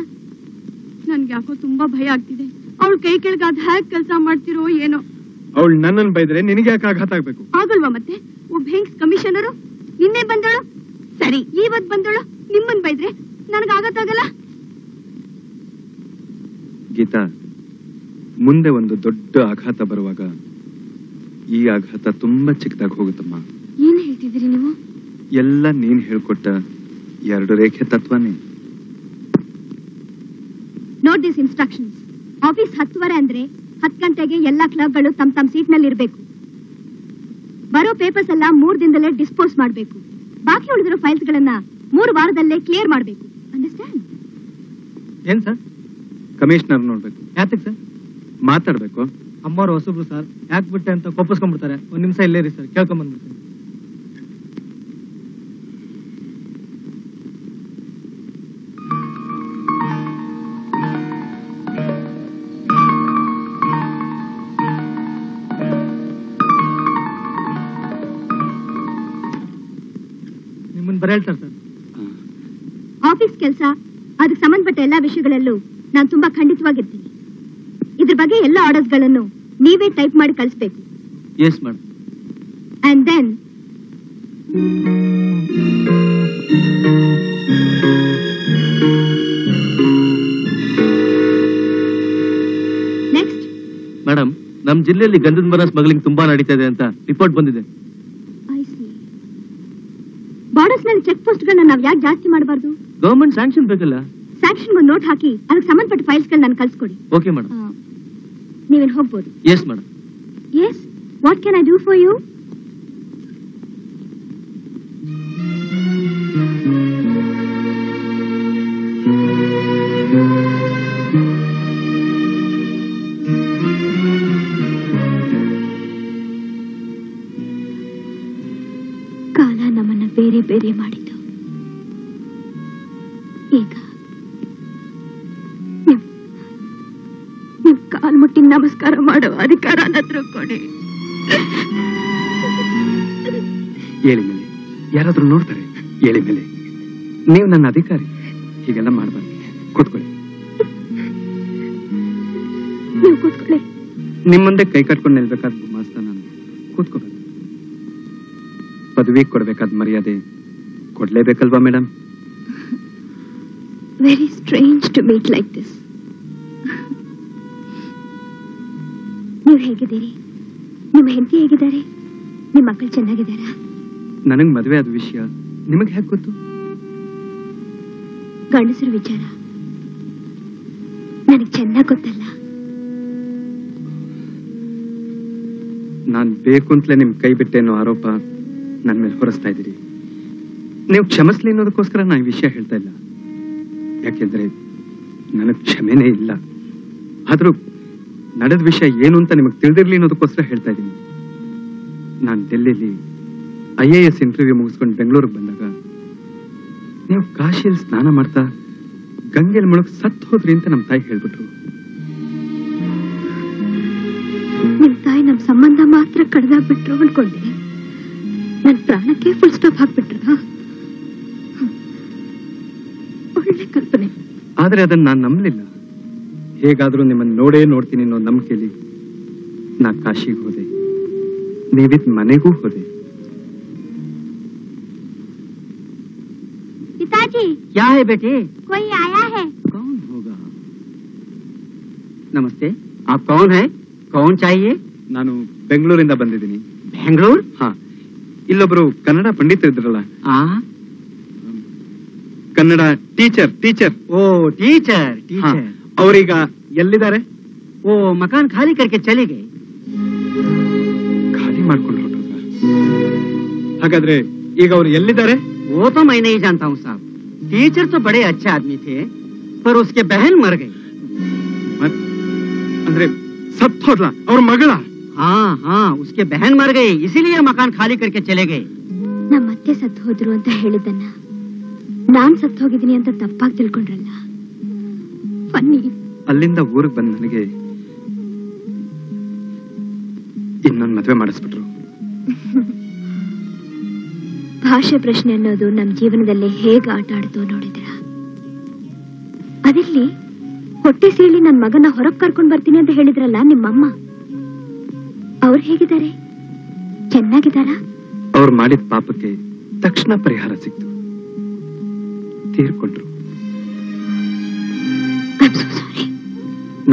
ನನ್ಗೆ ಯಾಕೋ ತುಂಬಾ ಭಯ ಆಗ್ತಿದೆ. ಅವಳು ಕೈ ಕೆಳಗ ಅದ್ ಹ್ಯಾಕ್ ಕೆಲಸ ಮಾಡ್ತಿರೋ ಏನೋ. ಅವಳು ನನ್ನನ್ನು ಬೈದ್ರೆ ನಿನಗೆ ಯಾಕೆ ಆಘಾತ ಆಗ್ಬೇಕು? ಆಗಲ್ವಾ ಮತ್ತೆ? ಒಬ್ಬ ಹೆಂಗ್ ಕಮಿಷನರು ನಿನ್ನೆ ಬಂದಳು, ಸರಿ ಇವತ್ ಬಂದಳು, ನಿಮ್ಮನ್ ಬೈದ್ರೆ ನನಗ ಆಘಾತ ಆಗಲ್ಲ? ಗೀತಾ, ಮುಂದೆ ಒಂದು ದೊಡ್ಡ ಆಘಾತ ಬರುವಾಗ ಈ ಆಘಾತ ತುಂಬಾ ಚಿಕ್ಕದಾಗಿ ಹೋಗುತ್ತಮ್ಮ. ಏನ್ ಹೇಳ್ತಿದ್ದೀರಿ ನೀವು? ಎಲ್ಲ ನೀನ್ ಹೇಳ್ಕೊಟ್ಟ ಎರಡು ರೇಖೆ ತತ್ವನೇ. Note this instructions. ಆಫೀಸ್ ಹತ್ತುವರೆ ಅಂದ್ರೆ ಹತ್ತು ಗಂಟೆಗೆ ಎಲ್ಲಾ ಕ್ಲಬ್ಗಳು ತಮ್ಮ ತಮ್ಮ ಸೀಟ್ ನಲ್ಲಿ ಇರಬೇಕು. ಬರೋ ಪೇಪರ್ಸ್ ಎಲ್ಲ ಮೂರ್ ದಿನದಲ್ಲೇ ಡಿಸ್ಪೋಸ್ ಮಾಡಬೇಕು. ಬಾಕಿ ಉಳಿದಿರೋ ಫೈಲ್ಸ್ ಗಳನ್ನ ಮೂರು ವಾರದಲ್ಲೇ ಕ್ಲಿಯರ್ ಮಾಡಬೇಕು. ಅಂಡರ್ಸ್ಟ್ಯಾಂಡ್? ಏನ್ ಸರ್? ಕಮಿಷನರ್ ನೋಡ್ಬೇಕು. ಯಾತಕ್ ಸರ್? ಮಾತಾಡ್ಬೇಕು. ಅಮ್ಮವ್ರು ಹೊಸಬ್ರು ಸರ್, ಯಾಕೆ ಬಿಟ್ಟೆ ಅಂತ ಕೋಪಿಸ್ಕೊಂಡ್ಬಿಡ್ತಾರೆ. ಒಂದ್ ನಿಮಿಷ ಇಲ್ಲೇ ರೀ ಸರ್, ಕೇಳ್ಕೊಂಡ್ ಬಂದ್ಬಿಡ್ತೀನಿ. ಆಫೀಸ್ ಕೆಲಸ ಅದಕ್ಕೆ ಸಂಬಂಧಪಟ್ಟ ಎಲ್ಲಾ ವಿಷಯಗಳಲ್ಲೂ ನಾನು ತುಂಬಾ ಖಂಡಿತವಾಗಿರ್ತೀನಿ. ಇದ್ರ ಬಗ್ಗೆ ಎಲ್ಲಾ ಆರ್ಡರ್ಸ್ ಗಳನ್ನು ನೀವೇ ಟೈಪ್ ಮಾಡಿ ಕಳಿಸಬೇಕು. Yes madam. And then next. Madam, ನಮ್ ಜಿಲ್ಲೆಯಲ್ಲಿ ಗಂಧದ ಮರ ಸ್ಮಗ್ಲಿಂಗ್ ತುಂಬಾ ನಡೀತಾ ಇದೆ ಅಂತ ರಿಪೋರ್ಟ್ ಬಂದಿದೆ. ಬಾರ್ಡರ್ಸ್ ನಲ್ಲಿ ಚೆಕ್ ಪೋಸ್ಟ್ ಗಳನ್ನ ನಾವ್ ಯಾಕೆ ಜಾಸ್ತಿ ಮಾಡಬಾರ್ದು? ಗವರ್ಮೆಂಟ್ ಸ್ಯಾಂಕ್ಷನ್ ಬೇಕಲ್ಲ. ಸ್ಯಾಂಕ್ಷನ್ ಒಂದು ನೋಟ್ ಹಾಕಿ ಅದಕ್ಕೆ ಸಂಬಂಧಪಟ್ಟ ಫೈಲ್ಸ್ ಗಳನ್ನ ನಾನು ಕಳಿಸ್ಕೊಡಿ. Okay madam. ನೀವೇನು ಹೋಗ್ಬೋದು? Yes madam. Yes, what can I do for you? ಬೇರೆ ಬೇರೆ ಮಾಡಿದ್ದು ಈಗ ನಿಮ್ ಕಾಲ್ ಮುಟ್ಟಿ ನಮಸ್ಕಾರ ಮಾಡುವ ಅಧಿಕಾರ ಅನ್ನತ್ರ ಕೊಡಿ. ಏಳಿ ಮೇಲೆ ಯಾರಾದ್ರೂ ನೋಡ್ತಾರೆ. ಏಳಿ ಮೇಲೆ, ನೀವು ನನ್ನ ಅಧಿಕಾರಿ, ಹೀಗೆಲ್ಲ ಮಾಡಬಾರ್ದು. ಕೂತ್ಕೊಳ್ಳಿ, ನೀವು ಕೂತ್ಕೊಳ್ಳಿ. ನಿಮ್ಮಂದೆ ಕೈ ಕಟ್ಕೊಂಡು ನಿಲ್ಬೇಕಾದ ಗುಮಾಸ್ತಾನ ಕೂತ್ಕೋಬೇಕು. ಪದವಿ ಕೊಡ್ಬೇಕಾದ ಮರ್ಯಾದೆ ಕೊಡ್ಲೇಬೇಕಲ್ವಾ madam? Very strange to meet like this. ನೀವು ಹೇಗಿದ್ದೀರಿ? ನಿಮ್ಮ ಹೆಂಡತಿ ಹೇಗಿದ್ದಾರೆ? ನಿಮ್ಮ ಮಕ್ಕಳು ಚೆನ್ನಾಗಿದ್ದಾರಾ? ನನಗೆ ಮದುವೆ ಆದ ವಿಷಯ ನಿಮಗೆ ಹೇಗೆ ಗೊತ್ತು? ಗಂಡಸರು ವಿಚಾರ ನನಗೆ ಚೆನ್ನಾಗಿ ಗೊತ್ತಲ್ಲ. ನಾನು ಬೇಕು ಅಂತಲೇ ನಿಮ್ ಕೈ ಬಿಟ್ಟೇನೋ ಆರೋಪ ನನ್ನ ಮೇಲೆ ಹೊರಿಸ್ತಾ ಇದ್ದೀರಿ. ನೀವು ಕ್ಷಮಿಸಲಿ ಅನ್ನೋದಕ್ಕೋಸ್ಕರ ನಾನು ಈ ವಿಷಯ ಹೇಳ್ತಾ ಇಲ್ಲ. ಯಾಕೆಂದ್ರೆ ನನಗೆ ಕ್ಷಮೆನೇ ಇಲ್ಲ. ಆದರೂ ನಡೆದ ವಿಷಯ ಏನು ಅಂತ ನಿಮಗೆ ತಿಳಿದಿರಲಿ ಅನ್ನೋದಕ್ಕೋಸ್ಕರ ಹೇಳ್ತಾ ಇದ್ದೀನಿ. ನಾನು ಡೆಲ್ಲಿಯಲ್ಲಿ ಐ ಎ ಎಸ್ ಇಂಟರ್ವ್ಯೂ ಮುಗಿಸ್ಕೊಂಡು ಬೆಂಗಳೂರಿಗೆ ಬಂದಾಗ ನೀವು ಕಾಶಿಯಲ್ಲಿ ಸ್ನಾನ ಮಾಡ್ತಾ ಗಂಗೆಯಲ್ಲಿ ಮುಳುಗಿ ಸತ್ತು ಹೋದ್ರಿ ಅಂತ ನಮ್ಮ ತಾಯಿ ಹೇಳ್ಬಿಟ್ರು. ನಿಮ್ಮ ತಾಯಿ ನಮ್ಮ ಸಂಬಂಧ ಮಾತ್ರ ಕಡಿದಾಗ್ಬಿಟ್ರು ಅನ್ಕೊಂಡೆ. ನನ್ನ ಪ್ರಾಣಕ್ಕೆ ಫುಲ್ ಸ್ಟಾಪ್ ಹಾಕ್ಬಿಟ್ರಾ? ಒಳ್ಳೆ ಕಲ್ಪನೆ. ಆದರೆ ಅದನ್ನು ನಾನು ನಂಬಲಿಲ್ಲ. ಹೇಗಾದರೂ ನಿಮ್ಮನ್ನು ನೋಡೇ ನೋಡ್ತೀನಿ ಅನ್ನೋ ನಂಬಿಕೆಯಲ್ಲಿ ನಾ ಕಾಶಿಗೆ ಹೋದೆ. ನೀವಿದ್ ಮನೆಗೂ ಹೋದೆ. पिताजी क्या है बेटे? कोई आया है. कौन होगा? नमस्ते, आप कौन है? कौन चाहिए? नानु बेंगलूरिंदा बंदिदीनि. बेंगलूर? हाँ, इल्लोब्बरु कन्नड पंडित इद्रल्ल. कन्नड टीचर. टीचर? ओ टीचर टीचर. और ईग एल्लिदारे? ओ मकान खाली करके चले गए. खाली माड्कोंडु होद्रा? हागाद्रे ईग अवरु एल्लिदारे? वो तो मैं नहीं जानता हूँ साहब. टीचर तो बड़े अच्छे आदमी थे, पर उसके बहन मर गई. अंदरे सब थोड़ा और मगला. हाँ हाँ, उसके बहन मर गई, इसीलिए मकान खाली करके चले गए. नम अत्ते सत्त होद्रु अंत हेळिदन्न नान सत्त होगिदीनि अंत तप्पागि तिळ्कोंड्रल्ल. फन्नी. अल्लिंद ಊರಿಗೆ ಬಂದ ನನಗೆ ಇನ್ನೊಂದು ಮದುವೆ ಮಾಡಿಸ್ಬಿಟ್ರು. ಭಾಷೆ ಪ್ರಶ್ನೆ ಅನ್ನೋದು ನಮ್ಮ ಜೀವನದಲ್ಲಿ ಹೇಗೆ ಆಟ ಆಡ್ತು ನೋಡಿದ್ರಾ? ಅದಿರ್ಲಿ, ಹೊಟ್ಟೆ ಸೀಳಿ ನನ್ನ ಮಗನ ಹೊರಗೆ ಕರ್ಕೊಂಡು ಬರ್ತೀನಿ ಅಂತ ಹೇಳಿದ್ರಲ್ಲ ನಿಮ್ಮಮ್ಮ, ಅವ್ರು ಹೇಗಿದ್ದಾರೆ? ಚೆನ್ನಾಗಿದ್ದಾರಾ? ಅವ್ರು ಮಾಡಿದ ಪಾಪಕ್ಕೆ ತಕ್ಷಣ ಪರಿಹಾರ ಸಿಕ್ತು, ತೀರ್ಕೊಂಡ್ರು.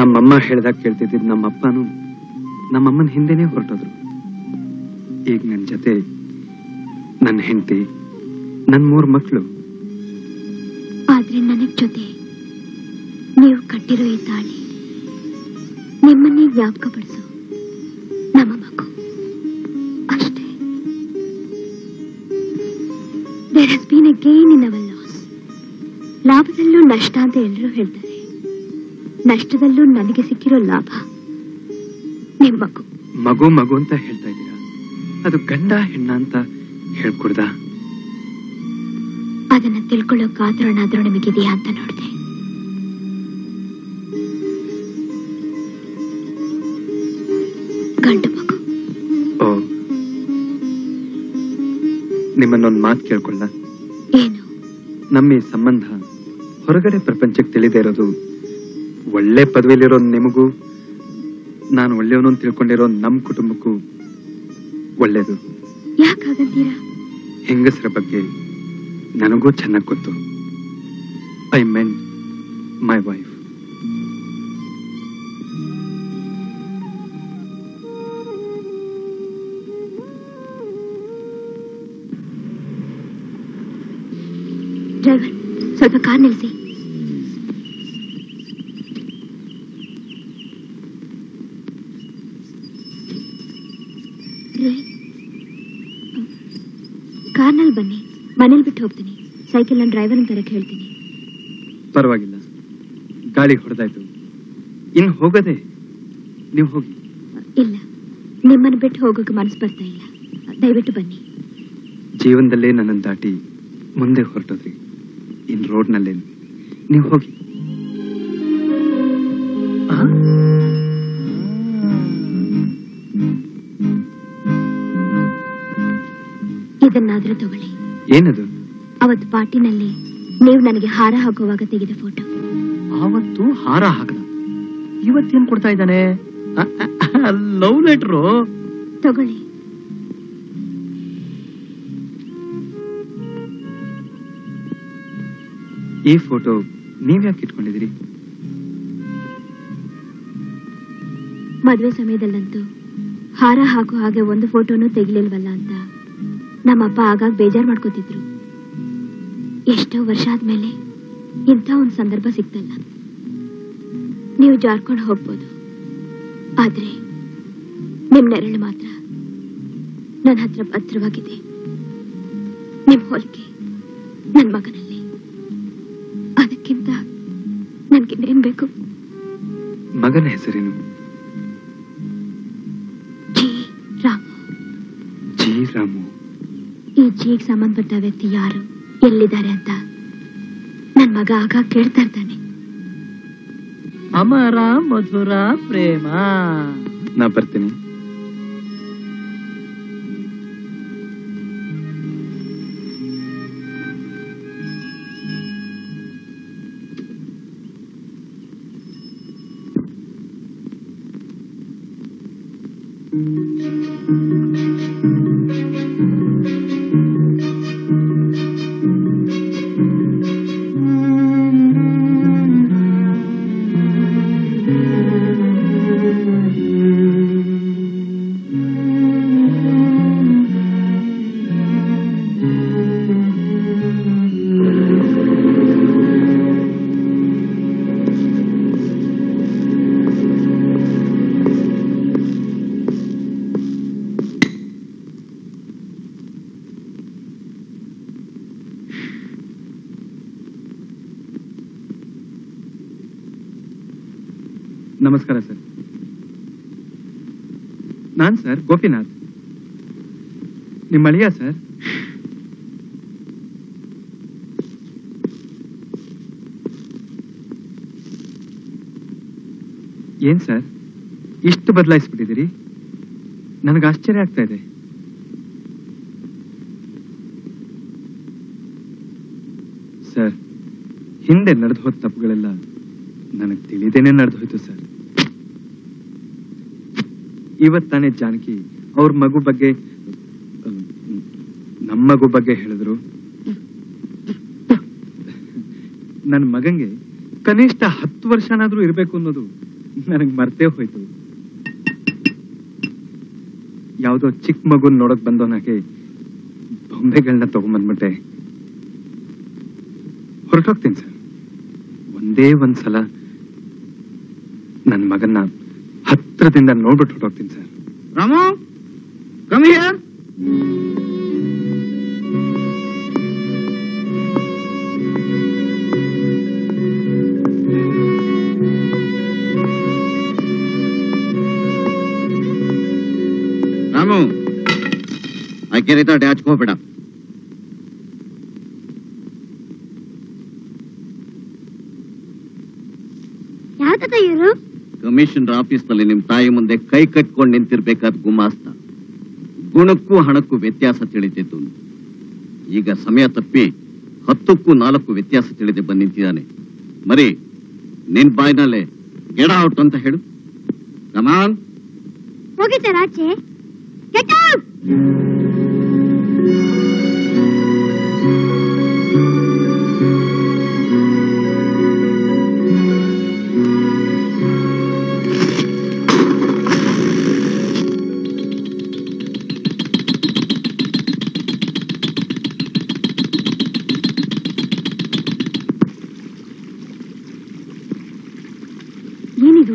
ನಮ್ಮಮ್ಮ ಹೇಳಿದಾಗ ಕೇಳ್ತಿದ್ದಿದ್ದು ನಮ್ಮಪ್ಪನೂ ನಮ್ಮಮ್ಮನ ಹಿಂದೆನೇ ಹೊರಟೋದ್ರು. ಈಗ ನನ್ನ ಜೊತೆ ನನ್ನ ಹೆಂಡತಿ, ನನ್ನ ಮೂರು ಮಕ್ಕಳು. ಆದ್ರೆ ನನಗೆ ಜೊತೆ ನೀವು ಕಟ್ಟಿರೋ ಈ ತಾಳಿ ನಿಮ್ಮನ್ನೇ ಜ್ಞಾಪಕ ಪಡಿಸು. ನಮ್ಮ ಮಗು ಅಷ್ಟೇ. There has been a gain in our loss. ಲಾಭದಲ್ಲೂ ನಷ್ಟ ಅಂತ ಎಲ್ಲರೂ ಹೇಳ್ತಾರೆ. ನಷ್ಟದಲ್ಲೂ ನನಗೆ ಸಿಕ್ಕಿರೋ ಲಾಭ ನಿಮ್ಮ ಮಗು. ಮಗು ಮಗು ಅಂತ ಹೇಳ್ತಾ ಇದ್ದೀರಾ, ಅದು ಗಂಡ ಹೆಣ್ಣ ಅಂತ ಹೇಳ್ಕೊಡ್ದ? ಅದನ್ನ ತಿಳ್ಕೊಳ್ಳೋ ಕಾತರನಾದ್ರೂ ನಿಮಗಿದೆಯಾ ಅಂತ ನೋಡಿದೆ. ಗಂಡು ಮಗು. ಓ, ನಿಮ್ಮನ್ನೊಂದು ಮಾತು ಕೇಳ್ಕೊಳ್ಳ? ಏನು? ನಮ್ಮ ಈ ಸಂಬಂಧ ಹೊರಗಡೆ ಪ್ರಪಂಚಕ್ಕೆ ತಿಳಿದೇ ಇರೋದು ಒಳ್ಳೆ ಪದವಿಲಿರೋ ನಿಮಗೂ, ನಾನು ಒಳ್ಳೆಯವನು ತಿಳ್ಕೊಂಡಿರೋ ನಮ್ಮ ಕುಟುಂಬಕ್ಕೂ ಒಳ್ಳೇದು. ಯಾಕಾಗಂತೀರಾ? ಹೆಂಗಸರ ಬಗ್ಗೆ ನನಗೂ ಚೆನ್ನಾಗಿ ಗೊತ್ತು. I mean my wife. Driver, ಸ್ವಲ್ಪ ಕಾರ್ ನಿಲ್ಲಿಸಿ. ಕಾರ್ನಲ್ಲಿ ಬನ್ನಿ, ಮನೇಲಿ ಬಿಟ್ಟು ಹೋಗ್ತೀನಿ. ಸೈಕಲ್ ನಾನು ಡ್ರೈವರ್ ಅಂತ ಕರೆಕ್ ಹೇಳ್ತೀನಿ. ಪರವಾಗಿಲ್ಲ, ಗಾಳಿ ಹೊಡೆದಾಯ್ತು, ಇನ್ನು ಹೋಗದೆ ನೀವು ಹೋಗಿ. ಇಲ್ಲ, ನಿಮ್ಮನ್ನು ಬಿಟ್ಟು ಹೋಗೋಕೆ ಮನಸ್ಸು ಬರ್ತಾ ಇಲ್ಲ. ದಯವಿಟ್ಟು ಬನ್ನಿ. ಜೀವನದಲ್ಲೇ ನನ್ನನ್ನು ದಾಟಿ ಮುಂದೆ ಹೊರಟೋದ್ರಿ, ಇನ್ನು ರೋಡ್ನಲ್ಲೇ ನೀವು ಹೋಗಿ. ಇದನ್ನಾದ್ರೂ ತಗೊಳ್ಳಿ. ಏನದು? ಅವತ್ತು ಪಾರ್ಟಿನಲ್ಲಿ ನೀವು ನನಗೆ ಹಾರ ಹಾಕುವಾಗ ತೆಗೆದ ಫೋಟೋ. ಅವತ್ತು ಹಾರ ಹಾಕದ? ಇವತ್ತೇನ್ ಕೊಡ್ತಾ ಇದ್ದಾನೆ? Love letter. ತಗೊಳ್ಳಿ. ಈ ಫೋಟೋ ನೀವ್ಯಾಕೆ ಇಟ್ಕೊಂಡಿದಿರಿ? ಮದುವೆ ಸಮಯದಲ್ಲಂತೂ ಹಾರ ಹಾಕೋ ಹಾಗೆ ಒಂದು ಫೋಟೋನು ತೆಗಿಲಿಲ್ವಲ್ಲ ಅಂತ ನಮ್ಮಪ್ಪ ಆಗಾಗ ಬೇಜಾರು ಮಾಡ್ಕೋತಿದ್ರು. ಎಷ್ಟೋ ವರ್ಷ ಆದ್ಮೇಲೆ ಇಂಥ ಒಂದು ಸಂದರ್ಭ ಸಿಗ್ತಲ್ಲ. ನೀವು ಜಾರ್ಕೊಂಡು ಹೋಗ್ಬೋದು, ಆದ್ರೆ ನಿಮ್ ನೆರಳು ಮಾತ್ರ ನನ್ನ ಹತ್ರ ಭದ್ರವಾಗಿದೆ. ನಿಮ್ ಹೋಲಿಕೆ ನನ್ನ ಮಗನಲ್ಲಿ ಅದಕ್ಕಿಂತ ನನಗಿನ್ನೇನು ಬೇಕು? ಮಗನ ಹೆಸರೇನು? ಜಿ ರಾಮು. ಜಿ ರಾಮು. ಈ ಜಿಗೆ ಸಂಬಂಧಪಟ್ಟ ವ್ಯಕ್ತಿ ಯಾರು, ಎಲ್ಲಿದ್ದಾರೆ ಅಂತ ನನ್ನ ಮಗ ಆಗ ಕೇಳ್ತಾ ಇರ್ತಾನೆ. ಅಮರ ಮಧುರ ಪ್ರೇಮ. ನಾ ಬರ್ತೀನಿ. नमस्कार सर. नान सर गोपीनाथ निम्मलिया सर. ऐन सर इष्ट बदलायिसबिट्टिदीरि ननगे आश्चर्य आगता इदे. सर हिंदे नडेद होद तप्पुगळेल्ल ನನಗೆ ತಿಳಿದೇನೆ ನಡೆದು ಹೋಯ್ತು ಸರ್. ಇವತ್ತಾನೆ ಜಾನಕಿ ಅವ್ರ ಮಗು ಬಗ್ಗೆ ನಮ್ಮ ಮಗು ಬಗ್ಗೆ ಹೇಳಿದ್ರು. ನನ್ನ ಮಗಂಗೆ ಕನಿಷ್ಠ ಹತ್ತು ವರ್ಷನಾದ್ರೂ ಇರಬೇಕು ಅನ್ನೋದು ನನಗೆ ಮರ್ತೇ ಹೋಯ್ತು. ಯಾವುದೋ ಚಿಕ್ಕ ಮಗುನ್ ನೋಡಕ್ ಬಂದವನಾಗೆ ಬೊಂಬೆಗಳನ್ನ ತಗೊಂಡ್ಬಂದ್ಬಿಟ್ಟೆ. ಹೊರಟೋಗ್ತೀನಿ ಸರ್. ಒಂದೇ ಒಂದ್ಸಲ ನನ್ನ ಮಗನ್ನ ಹತ್ತಿರದಿಂದ ನೋಡ್ಬಿಟ್ಟು ಹೊರಟೋಗ್ತೀನಿ sir. Ramu come here. Ramu ಆ ಗೆರೀತಾ ಡ್ಯಾಚ್ ಹೋಗ್ಬೇಡ. ಯಾತದಯ್ಯರು ಕಮಿಷನರ್ ಆಫೀಸ್ ನಲ್ಲಿ ನಿಮ್ಮ ತಾಯಿ ಮುಂದೆ ಕೈ ಕಟ್ಕೊಂಡು ನಿಂತಿರಬೇಕಾದ ಗುಮಾಸ್ತ ಗುಣಕ್ಕೂ ಹಣಕ್ಕೂ ವ್ಯತ್ಯಾಸ ತಿಳಿದಿತ್ತು. ಈಗ ಸಮಯ ತಪ್ಪಿ ಹತ್ತಕ್ಕೂ ನಾಲ್ಕು ವ್ಯತ್ಯಾಸ ತಿಳಿದೆ ಬಂದು ನಿಂತಿದ್ದಾನೆ. ಮರಿ ನಿನ್ ಬಾಯಿನಲ್ಲೇ ಗೆಟ್ ಔಟ್ ಅಂತ ಹೇಳು. ಕಮ್ ಆನ್ ಹೋಗಿದ್ದಾರೆ ಆಚೆ. Get out.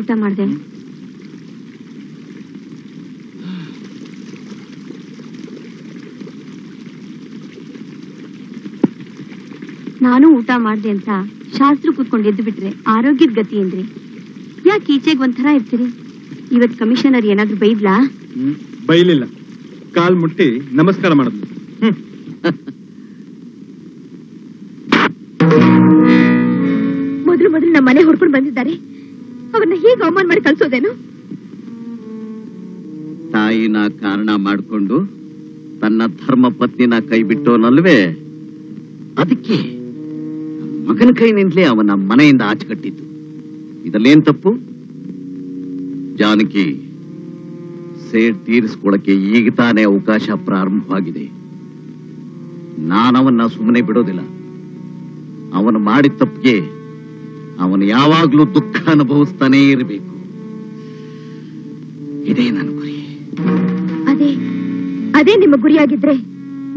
ಊಟ ಮಾಡಿದೆ? ನಾನು ಊಟ ಮಾಡಿದೆ ಅಂತ ಶಾಸ್ತ್ರ ಕೂತ್ಕೊಂಡು ಎದ್ದು ಬಿಟ್ರೆ ಆರೋಗ್ಯದ ಗತಿ ಏನ್ರಿ? ಯಾಕೆ ಈಚೆಗೆ ಒಂಥರ ಇರ್ತೀರಿ? ಇವತ್ತು ಕಮಿಷನರ್ ಏನಾದ್ರು ಬೈದ್ಲಾ? ಬೈಲಿಲ್ಲ. ಕಾಲ್ ಮುಟ್ಟಿ ನಮಸ್ಕಾರ ಮಾಡಿದ್ಲು. ಮೊದಲು ಮೊದಲು ನಮ್ಮ ಮನೆ ಹೊಡ್ಕೊಂಡು ಬಂದಿದ್ದಾರೆ. ಅವನ್ನ ಹೀಗೆ ಅವಮಾನ ಮಾಡಿ ಕಳಿಸೋದೇನು? ತಾಯಿನ ಕಾರಣ ಮಾಡಿಕೊಂಡು ತನ್ನ ಧರ್ಮ ಪತ್ನಿನ ಕೈ ಬಿಟ್ಟೋನಲ್ವೇ, ಅದಕ್ಕೆ ಮಗನ ಕೈನಿಂದಲೇ ಅವನ ಮನೆಯಿಂದ ಆಚೆ ಕಟ್ಟಿದ್ದು. ಇದಲ್ಲೇನ್ ತಪ್ಪು? ಜಾನಕಿ ಸೇಡ್ ತೀರಿಸ್ಕೊಳ್ಳಕ್ಕೆ ಈಗ ತಾನೇ ಅವಕಾಶ ಪ್ರಾರಂಭವಾಗಿದೆ. ನಾನವನ್ನ ಸುಮ್ಮನೆ ಬಿಡೋದಿಲ್ಲ. ಅವನು ಮಾಡಿದ ತಪ್ಪಿಗೆ ಅವನು ಯಾವಾಗ್ಲೂ ದುಃಖ ಅನುಭವಿಸ್ತಾನೇ ಇರಬೇಕು. ಇದೇ ನನ್ನ ಗುರಿ. ಅದೇ ಅದೇ ನಿಮ್ಮ ಗುರಿಯಾಗಿದ್ರೆ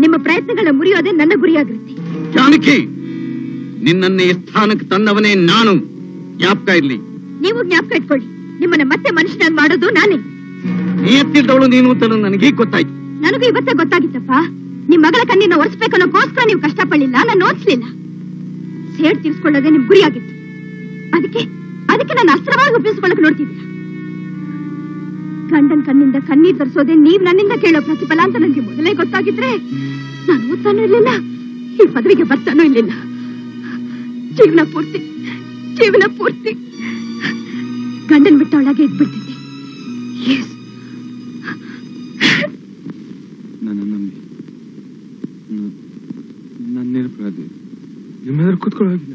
ನಿಮ್ಮ ಪ್ರಯತ್ನಗಳ ಮುರಿಯೋದೇ ನನ್ನ ಗುರಿಯಾಗಿರುತ್ತೆ. ಜಾನಕಿ, ನಿನ್ನನ್ನ ಈ ಸ್ಥಾನಕ್ಕೆ ತಂದವನೇ ನಾನು. ಜ್ಞಾಪಕ ಇರ್ಲಿ. ನೀವು ಜ್ಞಾಪಕ ಇಟ್ಕೊಳ್ಳಿ. ನಿಮ್ಮನ್ನ ಮತ್ತೆ ಮನುಷ್ಯನಾಗಿ ಮಾಡೋದು ನಾನೇ. ನೀ ಎತ್ತಿದ್ದವಳು ನೀನು ಅಂತ ನನಗೀಗ ಗೊತ್ತಾಯ್ತು. ನನಗೂ ಇವತ್ತೇ ಗೊತ್ತಾಗಿತ್ತಪ್ಪ. मगल कण्णिन ओर्सबेकोस्कर नहीं कष्टपड़िल्ल नानु ओदिसलिल्ल सेड तीरिसिकोळ्ळोदे निम्म गुरियागित्तु अदक्के ಅದಕ್ಕೆ ನಾನು ಅಸ್ತ್ರವಾಗಿ ಉಪಯೋಗಿಸಿಕೊಳ್ಳಕ್ಕೆ ನೋಡ್ತಿದ್ದೀರಾ? ಗಂಡನ ಕಣ್ಣಿಂದ ಕಣ್ಣೀರು ತರಿಸೋದೆ ನೀವು ನನ್ನಿಂದ ಕೇಳೋ ಪ್ರತಿಫಲ ಅಂತ ನನಗೆ ಮೊದಲೇ ಗೊತ್ತಾಗಿದ್ರೆ ನಾನು ಓದ್ತಾನೂ ಇರಲಿಲ್ಲ, ಈ ಪದವಿಗೆ ಬರ್ತಾನೂ ಇರಲಿಲ್ಲ. ಜೀವನ ಪೂರ್ತಿ ಜೀವನ ಪೂರ್ತಿ ಗಂಡನ ಬಿಟ್ಟೊಳಗೆ ಇದ್ಬಿಟ್ಟಿದ್ದೆ. ಎಸ್ ನಾನು ನಂಬಿ ನಾನು ನಿರ್ಪ್ರದೆ ನಿಮ್ಮೆಲ್ಲರೂ ಕೂತ್ಕೊಳ್ಳೋದು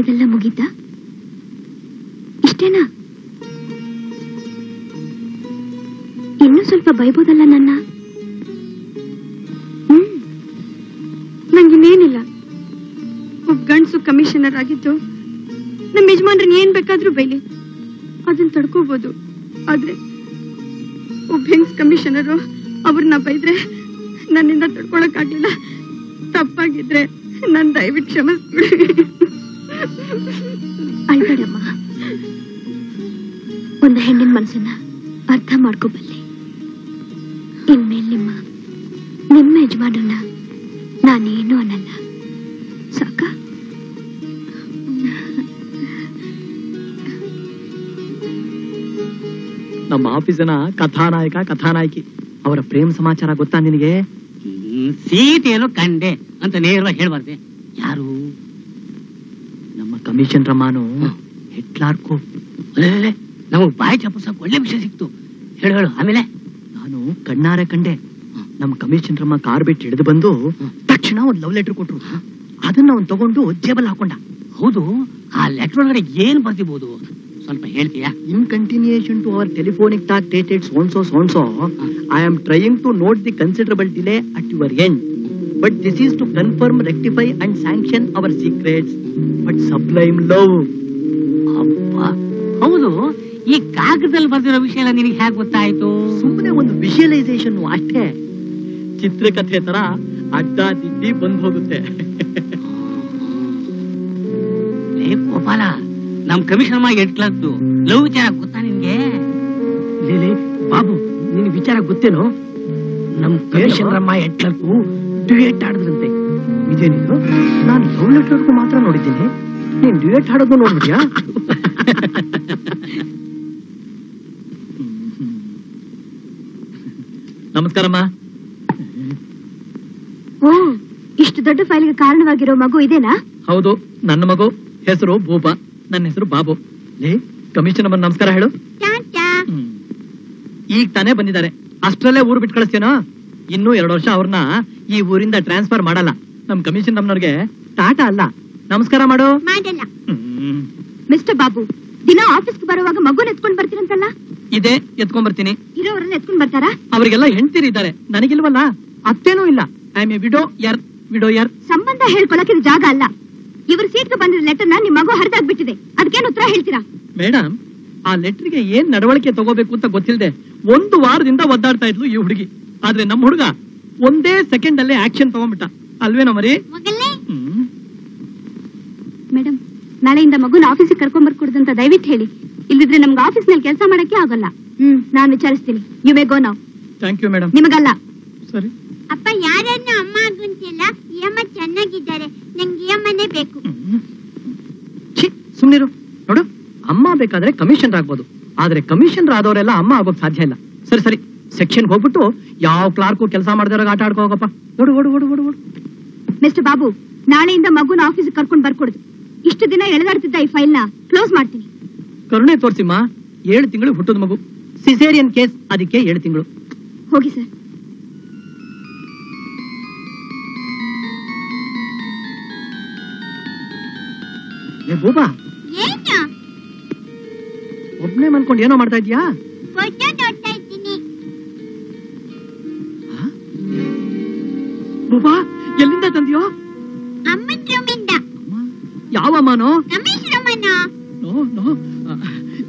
ಬೈದೆಲ್ಲ ಮುಗಿತಾ? ಇಷ್ಟೇನಾ? ಇನ್ನೂ ಸ್ವಲ್ಪ ಬೈಬೋದಲ್ಲ ನನ್ನ? ಹ್ಮ್, ನಂಗಿನ್ನೇನಿಲ್ಲ. ಒಬ್ಬ ಗಂಡಸು ಕಮಿಷನರ್ ಆಗಿತ್ತು, ನಮ್ಮ ಯಜಮಾನ್ರನ್ನ ಏನ್ ಬೇಕಾದ್ರೂ ಬೈಲಿ, ಅದನ್ನ ತಡ್ಕೋಬಹುದು. ಆದ್ರೆ ಒಬ್ಬ ಹೆಂಗ್ಸ್ ಕಮಿಷನರು ಅವ್ರನ್ನ ಬೈದ್ರೆ ನನ್ನಿಂದ ತಡ್ಕೊಳಕ್ ಆಗ್ಲಿಲ್ಲ. ತಪ್ಪಾಗಿದ್ರೆ ನನ್ನ ದಯವಿಟ್ಟು ಕ್ಷಮಿಸ್ಬಿಡಿ. ಅಳ್ಬೇಡಮ್ಮ, ಒಂದು ಹೆಣ್ಣಿನ ಮನಸ್ಸನ್ನ ಅರ್ಥ ಮಾಡ್ಕೋಬಲ್ಲೆ. ಇನ್ಮೇಲೆ ನಿಮ್ಮ ನಿಮ್ಮ ಯಜಮಾನನ್ನ ನಾನೇನು ಅನ್ನಲ್ಲ, ಸಾಕ? ನಮ್ಮ ಆಫೀಸಿನ ಕಥಾನಾಯಕ ಕಥಾನಾಯಕಿ ಅವರ ಪ್ರೇಮ ಸಮಾಚಾರ ಗೊತ್ತಾ ನಿನಗೆ? ಸೀತೆಯನ್ನು ಕಂಡೆ ಅಂತ ನೇರವಾಗಿ ಹೇಳ್ಬಾರ್ದೆ. ಯಾರು? ನಮ್ಮ ಕಮಿಷನ್ ರಮಾನು ಹೆಟ್ಲಾರ್ಕೋ. ಅಲ್ಲೇ ನಮಗ್ ಬಾಯಿ ಚಪ್ಪಸಕ್ ಒಳ್ಳೆ ವಿಷಯ ಸಿಕ್ತು, ಹೇಳು ಹೇಳು. ಆಮೇಲೆ ನಾನು ಕಣ್ಣಾರೆ ಕಂಡೆ. ನಮ್ಮ ಕಮಿಷನ್ ರಮ್ಮ ಕಾರ್ ಬಿಟ್ಟು ಹಿಡಿದು ಬಂದು ತಕ್ಷಣ ಒಂದು ಲವ್ ಲೆಟರ್ ಕೊಟ್ರು, ಅದನ್ನ ಅವ್ನು ತಗೊಂಡು ಜೇಬಲ್ ಹಾಕೊಂಡ. ಹೌದು, ಆ ಲೆಟರ್ ಒಳಗಡೆ ಏನ್ ಬರ್ತಿಬಹುದು ಸ್ವಲ್ಪ ಹೇಳ್ತೀಯಾ? In continuation to our telephonic talk dated so and so so and so, I am trying to note the considerable delay at your end. But this is to confirm, rectify, and sanction our secrets. But sublime love. Appa, howdo? Ee kagadalli bardiro vishaya ella ninige hage gottaytu? Sumne ondu visualization ashte. Chitrakathe tara adda diddi bandu hogutte. Hey Gopala, nam commissioner ma edkladdu love vichara gotta ninge? Lele babu, nin vichara gotteno? Nam commissioner ma edkladdu duet ಆಡದ್ರಂತೆ. ಇದೇನಿದು? ನಾನು ಲವ್ ಲೆಟರ್ಗೂ ಮಾತ್ರ ನೋಡಿದ್ದೀನಿ, ನೀನ್ ಡ್ಯೂಯೆಟ್ ಹಾಡೋದು ನೋಡ್ಬಿಟ್ಯಾ? ನಮಸ್ಕಾರಮ್ಮ. ಓ, ಇಷ್ಟು ದೊಡ್ಡ ಫೈಲ್ಗೆ ಕಾರಣವಾಗಿರೋ ಮಗು ಇದೇನಾ? ಹೌದು, ನನ್ನ ಮಗು. ಹೆಸರು ಭೂಪ, ನನ್ನ ಹೆಸರು ಬಾಬು. ಲೇ ಕಮಿಷನರ್ ಬಂದು ನಮಸ್ಕಾರ ಹೇಳು. ಈಗ ತಾನೇ ಬಂದಿದ್ದಾರೆ, ಅಷ್ಟರಲ್ಲೇ ಊರು ಬಿಟ್ಟು ಕಳಿಸ್ತೇನೋ? ಇನ್ನೂ ಎರಡು ವರ್ಷ ಅವ್ರನ್ನ ಈ ಊರಿಂದ ಟ್ರಾನ್ಸ್ಫರ್ ಮಾಡಲ್ಲ. ನಮ್ ಕಮಿಷನ್ ನಮ್ನವ್ರಿಗೆ ಟಾಟಾ ಅಲ್ಲ ನಮಸ್ಕಾರ ಮಾಡೋ. ಮಿಸ್ಟರ್ ಬಾಬು, ದಿನ ಆಫೀಸ್ಗೆ ಬರುವಾಗ ಮಗುನ ಎತ್ಕೊಂಡ್ ಬರ್ತೀರಂತಲ್ಲ? ಇದೇ ಎತ್ಕೊಂಡ್ ಬರ್ತೀನಿ. ಇರೋವ್ರನ್ನ ಎತ್ಕೊಂಡ್ ಬರ್ತಾರಾ? ಅವರಿಗೆಲ್ಲ ಹೆಂಡ್ತೀರಿ ಇದ್ದಾರೆ, ನನಗಿಲ್ವಲ್ಲ. ಅತ್ತೇನೂ ಇಲ್ಲ. I am a widow your widower. ಸಂಬಂಧ ಹೇಳ್ಕೊಳಕ್ ಇದು ಜಾಗ ಅಲ್ಲ. ಇವ್ರ ಸೀಟ್ ಹೆಸರು ಬಂದಿರೋ ಲೆಟರ್ನ ನಿಮ್ಮ ಮಗು ಹರಿದಾಗ್ಬಿಟ್ಟಿದೆ. ಅದಕ್ಕೇನು ಉತ್ತರ ಹೇಳ್ತೀರಾ? ಮೇಡಂ, ಆ ಲೆಟರ್ಗೆ ಏನು ನಡವಳಿಕೆ ತಗೋಬೇಕು ಅಂತ ಗೊತ್ತಿಲ್ಲದೆ ಒಂದು ವಾರದಿಂದ ಒದ್ದಾಡ್ತಾ ಇದ್ಲು ಈ ಹುಡುಗಿ. ಆದ್ರೆ ನಮ್ಮ ಹುಡುಗ ಒಂದೇ ಸೆಕೆಂಡ್ ಅಲ್ಲೇ ಆಕ್ಷನ್ ತಗೊಂಡ್ಬಿಟ್ಟ ಅಲ್ವೇನೋ ಮರಿ. ಮೇಡಂ, ನಾಳೆಯಿಂದ ಮಗುನ ಆಫೀಸಿಗೆ ಕರ್ಕೊಂಡ್ ಬರ್ಕೊಡ್ದಂತ ದಯವಿಟ್ಟು ಹೇಳಿ. ಇಲ್ಲಿದ್ರೆ ನಮ್ಗೆ ಆಫೀಸ್ ನಲ್ಲಿ ಕೆಲಸ ಮಾಡಕ್ಕೆ ಆಗಲ್ಲ. ಹ್ಮ್, ನಾನು ವಿಚಾರಿಸ್ತೀನಿ. You may go now. Thank you madam. ನಿಮಗಲ್ಲ. ಸರಿ ಅಪ್ಪ, ಯಾರನ್ನ ಅಮ್ಮ ಆಗುಂತಿಲ್ಲ. ಯಮ್ಮ ಚೆನ್ನಾಗಿದ್ದಾರೆ, ನಂಗೆ ಯಮ್ಮನೇ ಬೇಕು. ಸುಮ್ನಿರು ನೋಡು, ಅಮ್ಮ ಬೇಕಾದ್ರೆ ಕಮಿಷನ್ ಆಗ್ಬೋದು, ಆದ್ರೆ ಕಮಿಷನ್ ಆದವರೆಲ್ಲ ಅಮ್ಮ ಆಗೋಕ್ ಸಾಧ್ಯ ಇಲ್ಲ. ಸರಿ ಸರಿ, ಸೆಕ್ಷನ್ ಹೋಗ್ಬಿಟ್ಟು ಯಾವ ಕ್ಲಾರ್ಕು ಕೆಲಸ ಮಾಡಿದವ್ರಾಗ ಆಟ ಆಡ್ಕೋ ಹೋಗಪ್ಪ. ನೋಡು ಓಡು ಓಡು ಓಡು ಓಡು. ಮಿಸ್ಟರ್ ಬಾಬು, ನಾಳೆಯಿಂದ ಮಗುನ ಆಫೀಸ್ಗೆ ಕರ್ಕೊಂಡು ಬರ್ಕೊಡುದು. ಇಷ್ಟು ದಿನ ಎಳೆದಾಡ್ತಿದ್ದ ಈ ಫೈಲ್ ನ ಕ್ಲೋಸ್ ಮಾಡ್ತೀನಿ. ಕರುಣೆ ತೋರ್ಸಿಮ್ಮ, ಏಳು ತಿಂಗಳು ಹುಟ್ಟದ ಮಗು, ಸಿಸೇರಿಯನ್ ಕೇಸ್, ಅದಕ್ಕೆ ಏಳು ತಿಂಗಳು. ಹೋಗಿ ಸರ್. ಬೋಬಾ, ಒಬ್ನೇ ಮನ್ಕೊಂಡು ಏನೋ ಮಾಡ್ತಾ ಇದೀಯಾ? ಬೋಬಾ, ಎಲ್ಲಿಂದ ತಂದಿಯೋ? ಯಾವ ಅಮ್ಮನೋ?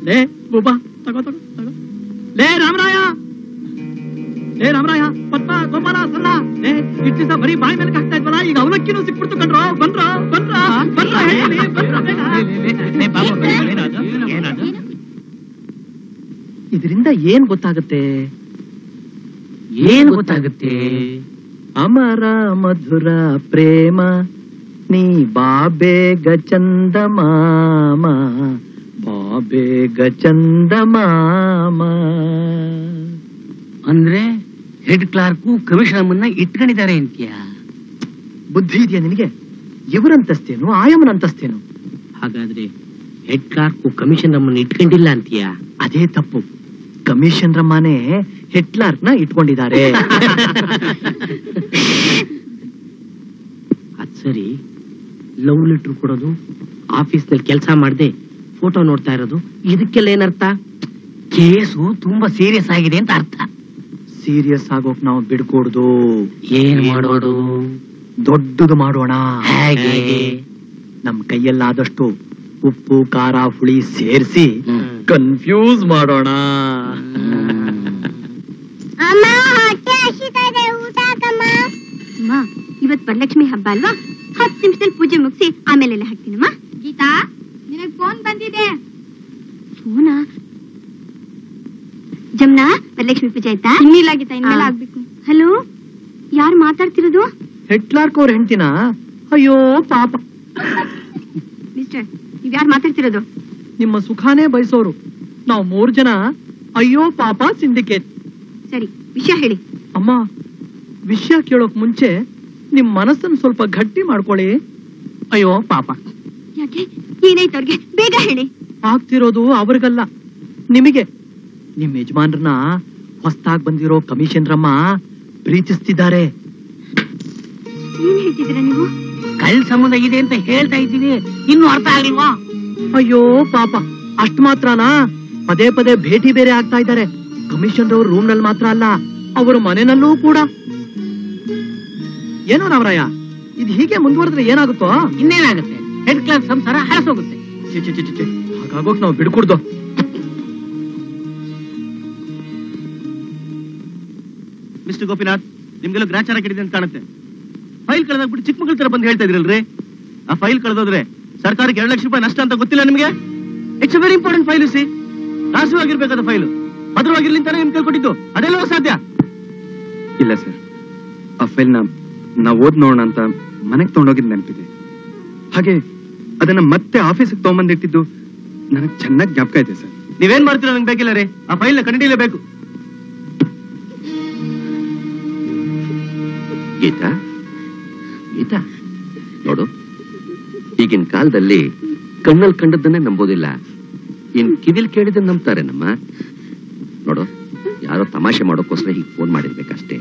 ಲೇ ಬೋಬಾ, ತಗೋ ತಗೋ ತಗೋ. ಲೇ ರಾಮರಾಯ, ಲೇ ರಾಮರಾಯ, ಪದ್ಮ ಗೋಪಾಲ ಸಣ್ಣ, ಲೇ ಇಟ್ಟಿದ್ದ ಬರೀ ಬಾಯಿ ಮೇಲೆ ಹಾಕ್ತಾ ಇದ್ವಲ್ಲ, ಈಗ ಅವಲಕ್ಕಿನೂ ಸಿಕ್ಬಿಡ್ತು ಕಣ್ರೋ. ಬಂದ್ರ ಬಂದ್ರ ಬಂದ್ರ ಹೇಳಿ ಬಂದ್ರ. ಇದರಿಂದ ಏನ್ ಗೊತ್ತಾಗುತ್ತೆ? ಏನ್ ಗೊತ್ತಾಗುತ್ತೆ? ಅಮರ ಮಧುರ ಪ್ರೇಮ ನೀ ಬಾಬೇಗ ಚಂದ ಮಾಮ, ಬಾಬೇಗ ಚಂದ ಮಾಮ ಅಂದ್ರೆ ಹೆಡ್ ಕ್ಲಾರ್ಕು ಕಮಿಷನರ್ ಮುನ್ನ ಇಟ್ಕೊಂಡಿದ್ದಾರೆ ಅಂತೀಯಾ? ಬುದ್ಧಿ ಇದೆಯಾ ನಿನಗೆ? ಇವರಂತಸ್ತೇನು ಆಯಮ್ಮನಂತಸ್ತೇನು? ಹಾಗಾದ್ರೆ ಹೆಡ್ ಕ್ಲಾರ್ಕು ಕಮಿಷನರ್ ಮುನ್ನ ಇಟ್ಕೊಂಡಿಲ್ಲ ಅಂತೀಯಾ? ಅದೇ ತಪ್ಪು. ಕಮಿಷನ್ ರಮ್ಮನೆ ಹಿಟ್ಲರ್ನ ಇಟ್ಕೊಂಡಿದ್ದಾರೆ. ಅದ್ ಸರಿ, ಲವ್ ಲೆಟರ್ ಕೊಡೋದು, ಆಫೀಸ್ ನಲ್ಲಿ ಕೆಲಸ ಮಾಡದೆ ಫೋಟೋ ನೋಡ್ತಾ ಇರೋದು, ಇದಕ್ಕೆಲ್ಲ ಏನರ್ಥ? ಕೇಸು ತುಂಬಾ ಸೀರಿಯಸ್ ಆಗಿದೆ ಅಂತ ಅರ್ಥ. ಸೀರಿಯಸ್ ಆಗೋಕ್ ನಾವು ಬಿಡ್ಕೊಡುದು. ಏನ್ ಮಾಡೋದು? ದೊಡ್ಡದು ಮಾಡೋಣ. ಹೇಗೆ? ನಮ್ ಕೈಯಲ್ಲಾದಷ್ಟು ಉಪ್ಪು ಖಾರ ಹುಳಿ ಸೇರಿಸಿ ಕನ್ಫ್ಯೂಸ್ ಮಾಡೋಣ. ಇವತ್ ವರಲಕ್ಷ್ಮಿ ಹಬ್ಬ ಅಲ್ವಾ, ಹತ್ತು ನಿಮಿಷದಲ್ಲಿ ಪೂಜೆ ಮುಗಿಸಿ ಆಮೇಲೆ ಹಾಕ್ತೀನಮ್ಮ. ಗೀತಾ, ನಿನಗ್ ಫೋನ್ ಬಂದಿದೆ. ಫೋನಾ? ಜಮ್ನಾ, ವರಲಕ್ಷ್ಮಿ ಪೂಜೆ ಆಯ್ತಾ? ಇನ್ನಿಲ್ಲ ಗೀತಾ, ಇನ್ಮೇಲೆ ಆಗ್ಬೇಕು. ಹಲೋ, ಯಾರು ಮಾತಾಡ್ತಿರೋದು? ಹೆಟ್ಲಾರ್ಕ್ ಅವ್ರ ಹೆಂಡ್ತಿನ? ಅಯ್ಯೋ ಪಾಪ. ಮಿಸ್ಟರ್, ನೀವ್ ಯಾರು ಮಾತಾಡ್ತಿರೋದು? ನಿಮ್ಮ ಸುಖಾನೇ ಬಯಸೋರು ನಾವು ಮೂರ್ ಜನ. ಅಯ್ಯೋ ಪಾಪ ಸಿಂಡಿಕೇಟ್. ಸರಿ, ವಿಷಯ ಹೇಳಿ. ಅಮ್ಮ, ವಿಷಯ ಕೇಳೋಕ್ ಮುಂಚೆ ನಿಮ್ ಮನಸ್ಸನ್ನು ಸ್ವಲ್ಪ ಗಟ್ಟಿ ಮಾಡ್ಕೊಳ್ಳಿ. ಅಯ್ಯೋ ಪಾಪ. ಯಾಕೆ, ಏನಾಯ್ತು ಅವ್ರಿಗೆ? ಬೇಗ ಹೇಳಿ. ಆಗ್ತಿರೋದು ಅವ್ರಿಗಲ್ಲ, ನಿಮಗೆ. ನಿಮ್ ಯಜಮಾನ್ರನ್ನ ಹೊಸ್ತಾಗ್ ಬಂದಿರೋ ಕಮಿಷನ್ರಮ್ಮ ಪ್ರೀತಿಸ್ತಿದ್ದಾರೆ. ಏನ್ ಹೇಳ್ತಿದ್ದೀರ ನೀವು? ಕಳ್ ಸಂಬಂಧ ಇದೆ ಅಂತ ಹೇಳ್ತಾ ಇದ್ದೀನಿ, ಇನ್ನು ಅರ್ಥ ಆಗ್ಲಿಲ್ವಾ? ಅಯ್ಯೋ ಪಾಪ, ಅಷ್ಟ್ ಮಾತ್ರನಾ? ಪದೇ ಪದೇ ಭೇಟಿ ಬೇರೆ ಆಗ್ತಾ ಇದ್ದಾರೆ. ಕಮಿಷನ್ ಅವ್ರ ರೂಮ್ ನಲ್ಲಿ ಮಾತ್ರ ಅಲ್ಲ, ಅವ್ರ ಮನೆಯಲ್ಲೂ ಕೂಡ. ಏನೋ ರಾಮರಾಯ, ಇದು ಹೀಗೆ ಮುಂದುವರೆದ್ರೆ ಏನಾಗುತ್ತೋ? ಇನ್ನೇನಾಗುತ್ತೆ, ಹೆಡ್ ಕ್ಲಾಸ್ ಸಂಸಾರ ಹಳಸೋಗುತ್ತೆ. ಚಿಚಿ ಚಿಚಿ, ಹಾಗಾಗೋಕ್ ನಾವು ಬಿಡ್ಕೊಡ್ದು. ಮಿಸ್ಟರ್ ಗೋಪಿನಾಥ್, ನಿಮ್ಗೆಲ್ಲ ಗ್ರಾಚಾರ ಕೆಡಿದೆ ಅಂತ ಕಾಣುತ್ತೆ. ಫೈಲ್ ಕಳೆದಾಗ್ಬಿಟ್ಟು ಚಿಕ್ಕ ಮಕ್ಕಳ ತರ ಬಂದು ಹೇಳ್ತಾ ಇದ್ರಲ್ರಿ, ಆ ಫೈಲ್ ಕಳೆದೋದ್ರೆ ಸರ್ಕಾರಕ್ಕೆ ಎರಡು ಲಕ್ಷ ರೂಪಾಯಿ ನಷ್ಟ ಅಂತ ಗೊತ್ತಿಲ್ಲ ನಿಮಗೆ? It's very important file. See, ರಾಷ್ಟ್ರವಾಗಿರ್ಬೇಕಾದ ಫೈಲು ಭದ್ರವಾಗಿರ್ಲಿ ಅಂತಾನೆ ನಿಮ್ ಕೈಕೊಟ್ಟಿದ್ದು, ಅದೆಲ್ಲ ಸಾಧ್ಯ ಇಲ್ಲ ಸರ್. ಆ ಫೈಲ್ನ ನಾವು ಓದ್ ನೋಡೋಣ ಅಂತ ಮನೆಗೆ ತಗೊಂಡೋಗಿದ್ ನೆನಪಿದೆ. ಹಾಗೆ ಅದನ್ನ ಮತ್ತೆ ಆಫೀಸಿಗೆ ತಗೊಂಬಂದಿಟ್ಟಿದ್ದು ನನಗೆ ಚೆನ್ನಾಗಿ ಜ್ಞಾಪಕ ಇದೆ ಸರ್. ನೀವೇನ್ ಮಾಡ್ತೀರಾ ನಂಗೆ ಬೇಕಿಲ್ಲ ರೀ, ಆ ಫೈಲ್ನ ಕಂಡಿಡಿಯಲೇಬೇಕು. ಗೀತಾ, ಗೀತಾ ನೋಡು, ಈಗಿನ ಕಾಲದಲ್ಲಿ ಕಣ್ಣಲ್ಲಿ ಕಂಡದ್ದನ್ನೇ ನಂಬೋದಿಲ್ಲ, ಇನ್ ಕಿವಿಲ್ ಕೇಳಿದನ್ ನಂಬ್ತಾರೆ ನಮ್ಮ. ನೋಡು, ಯಾರೋ ತಮಾಷೆ ಮಾಡೋಕ್ಕೋಸ್ಕರ ಹೀಗೆ ಫೋನ್ ಮಾಡಿರ್ಬೇಕಷ್ಟೇ.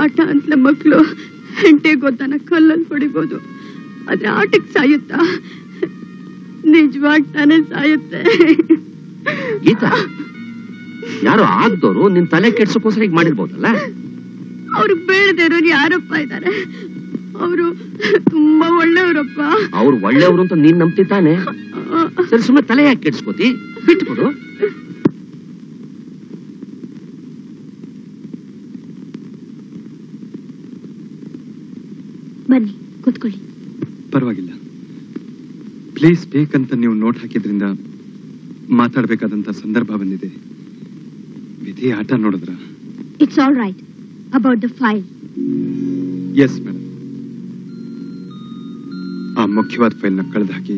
ಆಟ ಅಂತ ಮಕ್ಕಳು ಹೆಂಟೆ ಗೊತ್ತಾನ ಕಲ್ಲಲ್ಲಿ ಹೊಡಿಬೋದು, ಆದ್ರೆ ಆಟಕ್ಕೆ ಸಾಯುತ್ತಾ? ನಿಜವಾಗಿ ತಾನೇ ಸಾಯುತ್ತೆ. ಗೀತಾ, ಯಾರೋ ಆಗ್ದೋರು ನಿನ್ ತಲೆ ಕೆಡ್ಸೋಕ್ಕೋಸ್ಕರ ಹೀಗೆ ಮಾಡಿರ್ಬೋದಲ್ಲ? ಅವ್ರಿಗೆ ಬೇಡದೆ ಇರೋರು ಯಾರಪ್ಪ ಇದ್ದಾರೆ, ಅವರು ತುಂಬಾ ಒಳ್ಳೆಯವರಪ್ಪ. ಅವ್ರು ಒಳ್ಳೆಯವರು ಅಂತ ನೀನು ನಂಬ್ತಿದ್ದಾನೆ. ಸರಿ ಸುಮ್ಮನೆ ತಲೆ ಯಾಕೆ ಕೆಡಿಸ್ಕೋತಿ, ಬಿಟ್ಕೊಡು. ಬನ್ನಿ ಕೂತ್ಕೊಳ್ಳಿ. ಪರವಾಗಿಲ್ಲ, ಪ್ಲೇಸ್ ಬೇಕಂತ ನೀವು ನೋಟ್ ಹಾಕಿದ್ರಿಂದ ಮಾತಾಡಬೇಕಾದಂತ ಸಂದರ್ಭ ಬಂದಿದೆ. ವಿಧಿ ಆಟ ನೋಡಿದ್ರ? It's all right about the file. Yes madam, ಆ ಮುಖ್ಯವಾದ ಫೈಲ್ನ ಕಳೆದು ಹಾಕಿ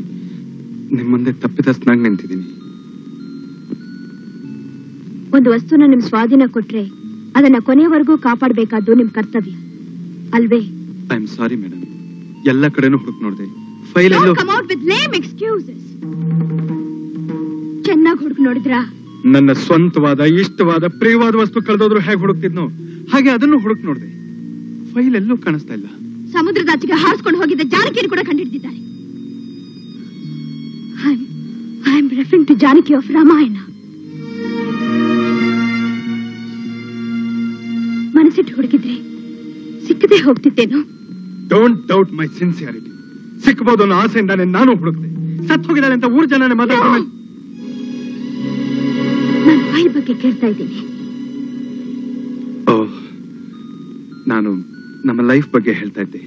ನಿಮ್ಮ ಮುಂದೆ ತಪ್ಪಿತಸ್ಥನಾಗಿ ನಿಂತಿದ್ದೀನಿ. ಒಂದು ವಸ್ತುನ ನಿಮ್ ಸ್ವಾಧೀನ ಕೊಟ್ರೆ ಅದನ್ನ ಕೊನೆವರೆಗೂ ಕಾಪಾಡಬೇಕಾದ್ದು ನಿಮ್ ಕರ್ತವ್ಯ ಅಲ್ವೇ? ಐ ಆಮ್ ಸಾರಿ ಮೇಡಮ್, ಎಲ್ಲ ಕಡೆನೂ ಹುಡುಕ್ ನೋಡಿದೆ, ಫೈಲ್ ಎಲ್ಲೂ. Come out with lame excuses. ಚೆನ್ನಾಗಿ ಹುಡುಕ್ ನೋಡಿದ್ರಾ? ನನ್ನ ಸ್ವಂತವಾದ ಇಷ್ಟವಾದ ಪ್ರಿಯವಾದ ವಸ್ತು ಕಳೆದೋದ್ರು ಹೇಗೆ ಹುಡುಕ್ತಿದ್ನೋ ಹಾಗೆ ಅದನ್ನು ಹುಡುಕ್ ನೋಡಿದೆ, ಫೈಲ್ ಎಲ್ಲೂ ಕಾಣಿಸ್ತಾ ಇಲ್ಲ. ಸಮುದ್ರದ ಆಚೆಗೆ ಹಾರಿಸ್ಕೊಂಡು ಹೋಗಿದ್ದ ಜಾನಕಿಯನ್ನು ಕೂಡ ಕಂಡುಹಿಡಿದಿದ್ದಾರೆ. I am referring to Janaki of Ramayana. ಮನಸ್ಸಿಟ್ಟು ಹುಡುಗಿದ್ರೆ ಸಿಕ್ಕದೆ ಹೋಗ್ತಿದ್ದೇನು? Don't doubt my sincerity. ಸಿಕ್ಕಬಹುದು ಅನ್ನೋ ಆಸೆಯಿಂದಾನೆ ನಾನು ಹುಡುಕ್ತೆ. ಸತ್ ಹೋಗಿದ್ದಾಳೆ ಅಂತ ಊರ್ ಜನ ಮಾತಾಡ್ತಾರೆ. ನಾನು ಫೈಲ್ ಬಗ್ಗೆ ಕೇಳ್ತಾ ಇದ್ದೀನಿ. ಓಹ್, ನಾನು ನಮ್ಮ ಲೈಫ್ ಬಗ್ಗೆ ಹೇಳ್ತಾ ಇದ್ದೆ.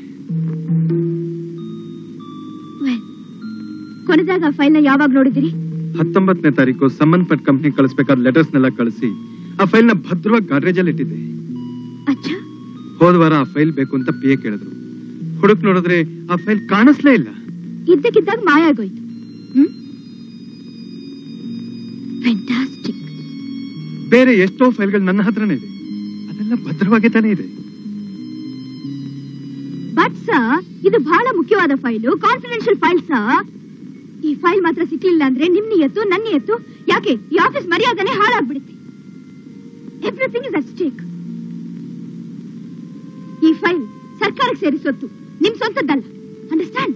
ಕೊನೆದಾಗ ಫೈಲ್ ನ ಯಾವಾಗ ನೋಡಿದಿರಿ? ಹತ್ತೊಂಬತ್ತನೇ ತಾರೀಕು ಸಂಬಂಧಪಟ್ಟ ಕಂಪ್ನಿ ಕಳಿಸಬೇಕಾದ ಲೆಟರ್ಸ್ ನೆಲ್ಲ ಕಳಿಸಿ ಆ ಫೈಲ್ ನ ಭದ್ರವಾಗಿ ಗಾಡ್ರೇಜ್ ಅಲ್ಲಿ ಇಟ್ಟಿದ್ದೆ. ಹೋದ ವಾರ ಆ ಫೈಲ್ ಬೇಕು ಅಂತ ಪಿ ಎ ಕೇಳಿದ್ರು. ಹುಡುಕ್ ನೋಡಿದ್ರೆ ಆ ಫೈಲ್ ಕಾಣಿಸ್ಲೇ ಇಲ್ಲ. ಇದ್ದಕ್ಕಿದ್ದಾಗ ಮಾಯ ಆಗೋಯ್ತು. ಬೇರೆ ಎಷ್ಟೋ ಫೈಲ್ಗಳು ನನ್ನ ಹತ್ರನೇ ಇದೆ, ಅದೆಲ್ಲ ಭದ್ರವಾಗಿ ತಾನೇ ಇದೆ. ಇದು ಬಹಳ ಮುಖ್ಯವಾದ ಫೈಲು, ಕಾನ್ಫಿಡೆನ್ಷಿಯಲ್ ಫೈಲ್ ಸರ್. ಈ ಫೈಲ್ ಮಾತ್ರ ಸಿಕ್ಕಿಲ್ಲ ಅಂದ್ರೆ ನಿಮ್ನಿ ಎತ್ತು ನನ್ನಿ ಎತ್ತು, ಯಾಕೆ ಈ ಆಫೀಸ್ ಮರ್ಯಾದನೆ ಹಾಳಾಗ್ಬಿಡುತ್ತೆ. Everything is at stake. ಈ ಫೈಲ್ ಸರ್ಕಾರಕ್ಕೆ ಸೇರಿಸೊತ್ತು, ನಿಮ್ ಸ್ವಂತದ್ದಲ್ಲ. ಅಂಡರ್ಸ್ಟ್ಯಾಂಡ್?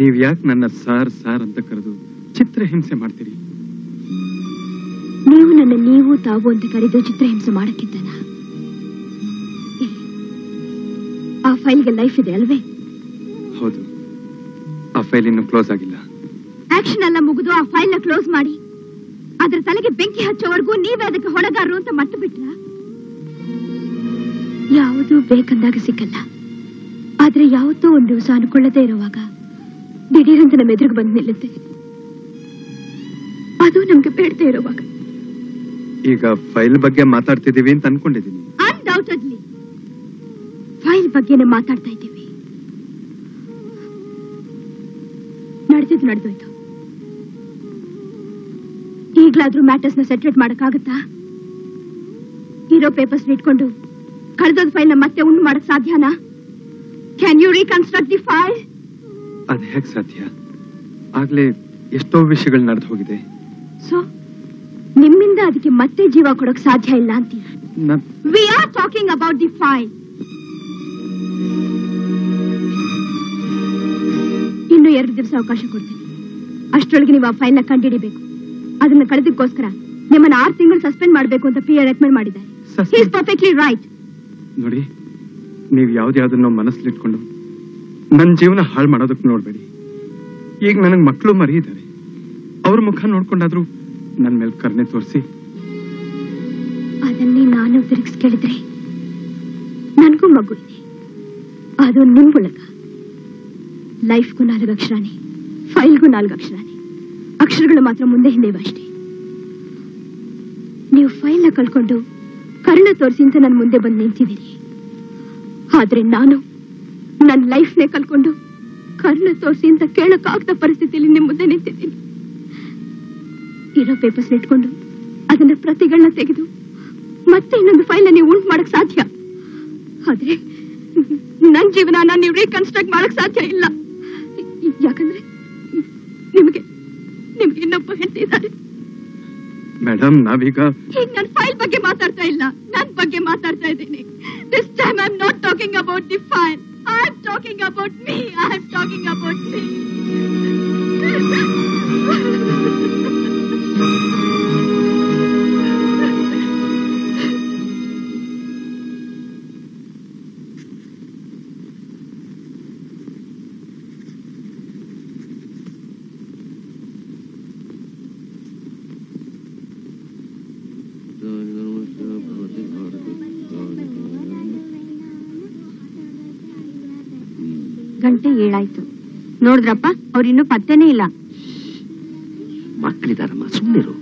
ನೀವ್ ಯಾಕೆ ನನ್ನ ಸಾರ್ ಸಾರ್ ಅಂತ ಕರೆದು ಚಿತ್ರ ಹಿಂಸೆ ಮಾಡ್ತೀರಿ? ನೀವು ನನ್ನ ನೀವು ತಾವು ಅಂತ ಕರೆದು ಚಿತ್ರ ಹಿಂಸೆ ಮಾಡಕ್ಕಿದ್ದಾನ? ಆ ಫೈಲ್ಗೆ ಲೈಫ್ ಇದೆ ಅಲ್ವೇ? ಹೌದು, ಆ ಫೈಲ್ ಇನ್ನು ಕ್ಲೋಸ್ ಆಗಿಲ್ಲ. ಆಕ್ಷನ್ ಎಲ್ಲ ಮುಗಿದು ಆ ಫೈಲ್ ನ ಕ್ಲೋಸ್ ಮಾಡಿ ಅದರ ತಲೆಗೆ ಬೆಂಕಿ ಹಚ್ಚೋವರೆಗೂ ನೀವೇ ಅದಕ್ಕೆ ಹೊಣೆಗಾರರು ಅಂತ ಮರ್ತು ಬಿಟ್ರಾ? ಯಾವುದು ಬೇಕಂದಾಗ ಸಿಕ್ಕಲ್ಲ, ಆದ್ರೆ ಯಾವತ್ತೋ ಒಂದು ದಿವಸ ಅನ್ಕೊಳ್ಳದೆ ಇರುವಾಗ ದಿಢೀರಂತ ನಮ್ಮ ಎದುರಿಗೆ ಬಂದು ನಿಲ್ಲುತ್ತೆ. ಅದು ನಮ್ಗೆ ಬೇಡದೆ ಇರುವಾಗ. ಈಗ ಫೈಲ್ ಬಗ್ಗೆ ಮಾತಾಡ್ತಿದ್ದೀವಿ ಅಂತ ಅನ್ಕೊಂಡಿದ್ದೀನಿ. ಅನ್ಡೌಟೆಡ್ಲಿ ಫೈಲ್ ಬಗ್ಗೆನೇ ಮಾತಾಡ್ತಾ ಇದ್ದೀವಿ. ನಡೆದಿದ್ದು ನಡೆದೋಯ್ತು, ಈಗ್ಲಾದ್ರೂ ಮ್ಯಾಟರ್ಸ್ ನ ಸೆಟ್ರೇಟ್ ಮಾಡಕ್ಕಾಗತ್ತಾ? ಇರೋ ಪೇಪರ್ಸ್ ಇಟ್ಕೊಂಡು ಕಳೆದೋದ ಫೈಲ್ ನ ಮತ್ತೆ ಉಂಡು ಮಾಡಕ್ ಸಾಧ್ಯನಾ? Can you reconstruct the file? ಅದ್ ಹೇಗೆ ಸಾಧ್ಯ? ಆಗ್ಲೇ ಎಷ್ಟೋ ವಿಷಯಗಳು ನಡೆದು ಹೋಗಿದೆ. ಸೊ ನಿಮ್ಮಿಂದ ಅದಕ್ಕೆ ಮತ್ತೆ ಜೀವ ಕೊಡಕ್ ಸಾಧ್ಯ ಇಲ್ಲ ಅಂತೀರ? We are talking about the file. ಇನ್ನು ಎರಡು ದಿವಸ ಅವಕಾಶ ಕೊಡ್ತೀನಿ. ಅಷ್ಟೊಳಗೆ ನೀವು ಆ ಫೈಲ್ ನ ಕಂಡುಹಿಡಿಬೇಕು. ಅದನ್ನ ಕಳೆದಕ್ಕೋಸ್ಕರ ನಿಮ್ಮನ್ನ ಆರು ತಿಂಗಳು ಸಸ್ಪೆಂಡ್ ಮಾಡಬೇಕು ಅಂತ ಪಿ ಎ ರೆಕಮೆಂಡ್ ಮಾಡಿದ್ದಾರೆ. He is perfectly right. ನೋಡಿ, ನೀವು ಯಾವ್ದ್ಯಾವ್ದನ್ನ ಮನಸ್ಸಲ್ಲಿಟ್ಕೊಂಡು ನನ್ನ ಜೀವನ ಹಾಳು ಮಾಡೋದಕ್ಕೆ ನೋಡ್ಬೇಡಿ. ಈಗ ನನಗೆ ಮಕ್ಕಳು ಮರಿ ಇದ್ದಾರೆ, ಅವ್ರ ಮುಖ ನೋಡ್ಕೊಂಡಾದ್ರೂ ನನ್ನ ಮೇಲೆ ಕರ್ಣೆ ತೋರಿಸಿ. ಅದನ್ನೇ ನಾನು ತಿರುಗಿಸ್ ಕೇಳಿದ್ರೆ ನನಗೂ ಮಗು ಇದೆ, ಅದು ನಿಮ್ ಮೂಲಕ. ಲೈಫ್ಗೂ ನಾಲ್ಕು ಅಕ್ಷರಾನೇ, ಫೈಲ್ಗೂ ನಾಲ್ಕು ಅಕ್ಷರಾನೇ, ಅಕ್ಷರಗಳು ಮಾತ್ರ ಮುಂದೆ ಹಿಂದೆವು ಅಷ್ಟೇ. ನೀವು ಫೈಲ್ನ ಕಳ್ಕೊಂಡು ಕರ್ಣ ತೋರಿಸಿ ಅಂತ ನನ್ನ ಮುಂದೆ ಬಂದು ನಿಂತಿದ್ದೀರಿ. ಆದ್ರೆ ನಾನು ನನ್ನ ಲೈಫ್ನೇ ಕಳ್ಕೊಂಡು ಕರ್ಣ ತೋರಿಸಿ ಅಂತ ಕೇಳಕ್ಕಾಗದ ಪರಿಸ್ಥಿತಿಯಲ್ಲಿ ನಿಮ್ಮ ಮುಂದೆ ನಿಂತಿದ್ದೀನಿ. ಇರೋ ಪೇಪರ್ಸ್ ಇಟ್ಕೊಂಡು ಅದನ್ನ ಪ್ರತಿಗಳನ್ನ ತೆಗೆದು ಮತ್ತೆ ಇನ್ನೊಂದು ಫೈಲ್ನ ನೀವು ಉಂಟು ಮಾಡಕ್ ಸಾಧ್ಯ, ಆದ್ರೆ ನನ್ನ ಜೀವನ ನೀವು ರೀಕನ್ಸ್ಟ್ರಕ್ಟ್ ಮಾಡಕ್ ಸಾಧ್ಯ ಇಲ್ಲ. ಯಾಕಂದ್ರೆ ನಿಮಗೆ ನಿಮ್ಗೆ ಇನ್ನೊಬ್ಬ ಹೆಂಡತಿ ಇದ್ದಾರೆ. ಮೇಡಮ್, ನಾವೀಗ ಈಗ ನನ್ನ ಫೈಲ್ ಬಗ್ಗೆ ಮಾತಾಡ್ತಾ ಇಲ್ಲ, ನನ್ನ ಬಗ್ಗೆ ಮಾತಾಡ್ತಾ ಇದ್ದೀನಿ. This time I am not talking about the file, I am talking about me. I am talking about me. ಗಂಟೆ ಏಳಾಯ್ತು. ನೋಡಿದ್ರಪ್ಪ ಅವರು ಇನ್ನೂ ಪತ್ತೆನೇ ಇಲ್ಲ. ಮಕ್ಕಳಿದಾರಮ್ಮ ಸುಮ್ಮನಿರು.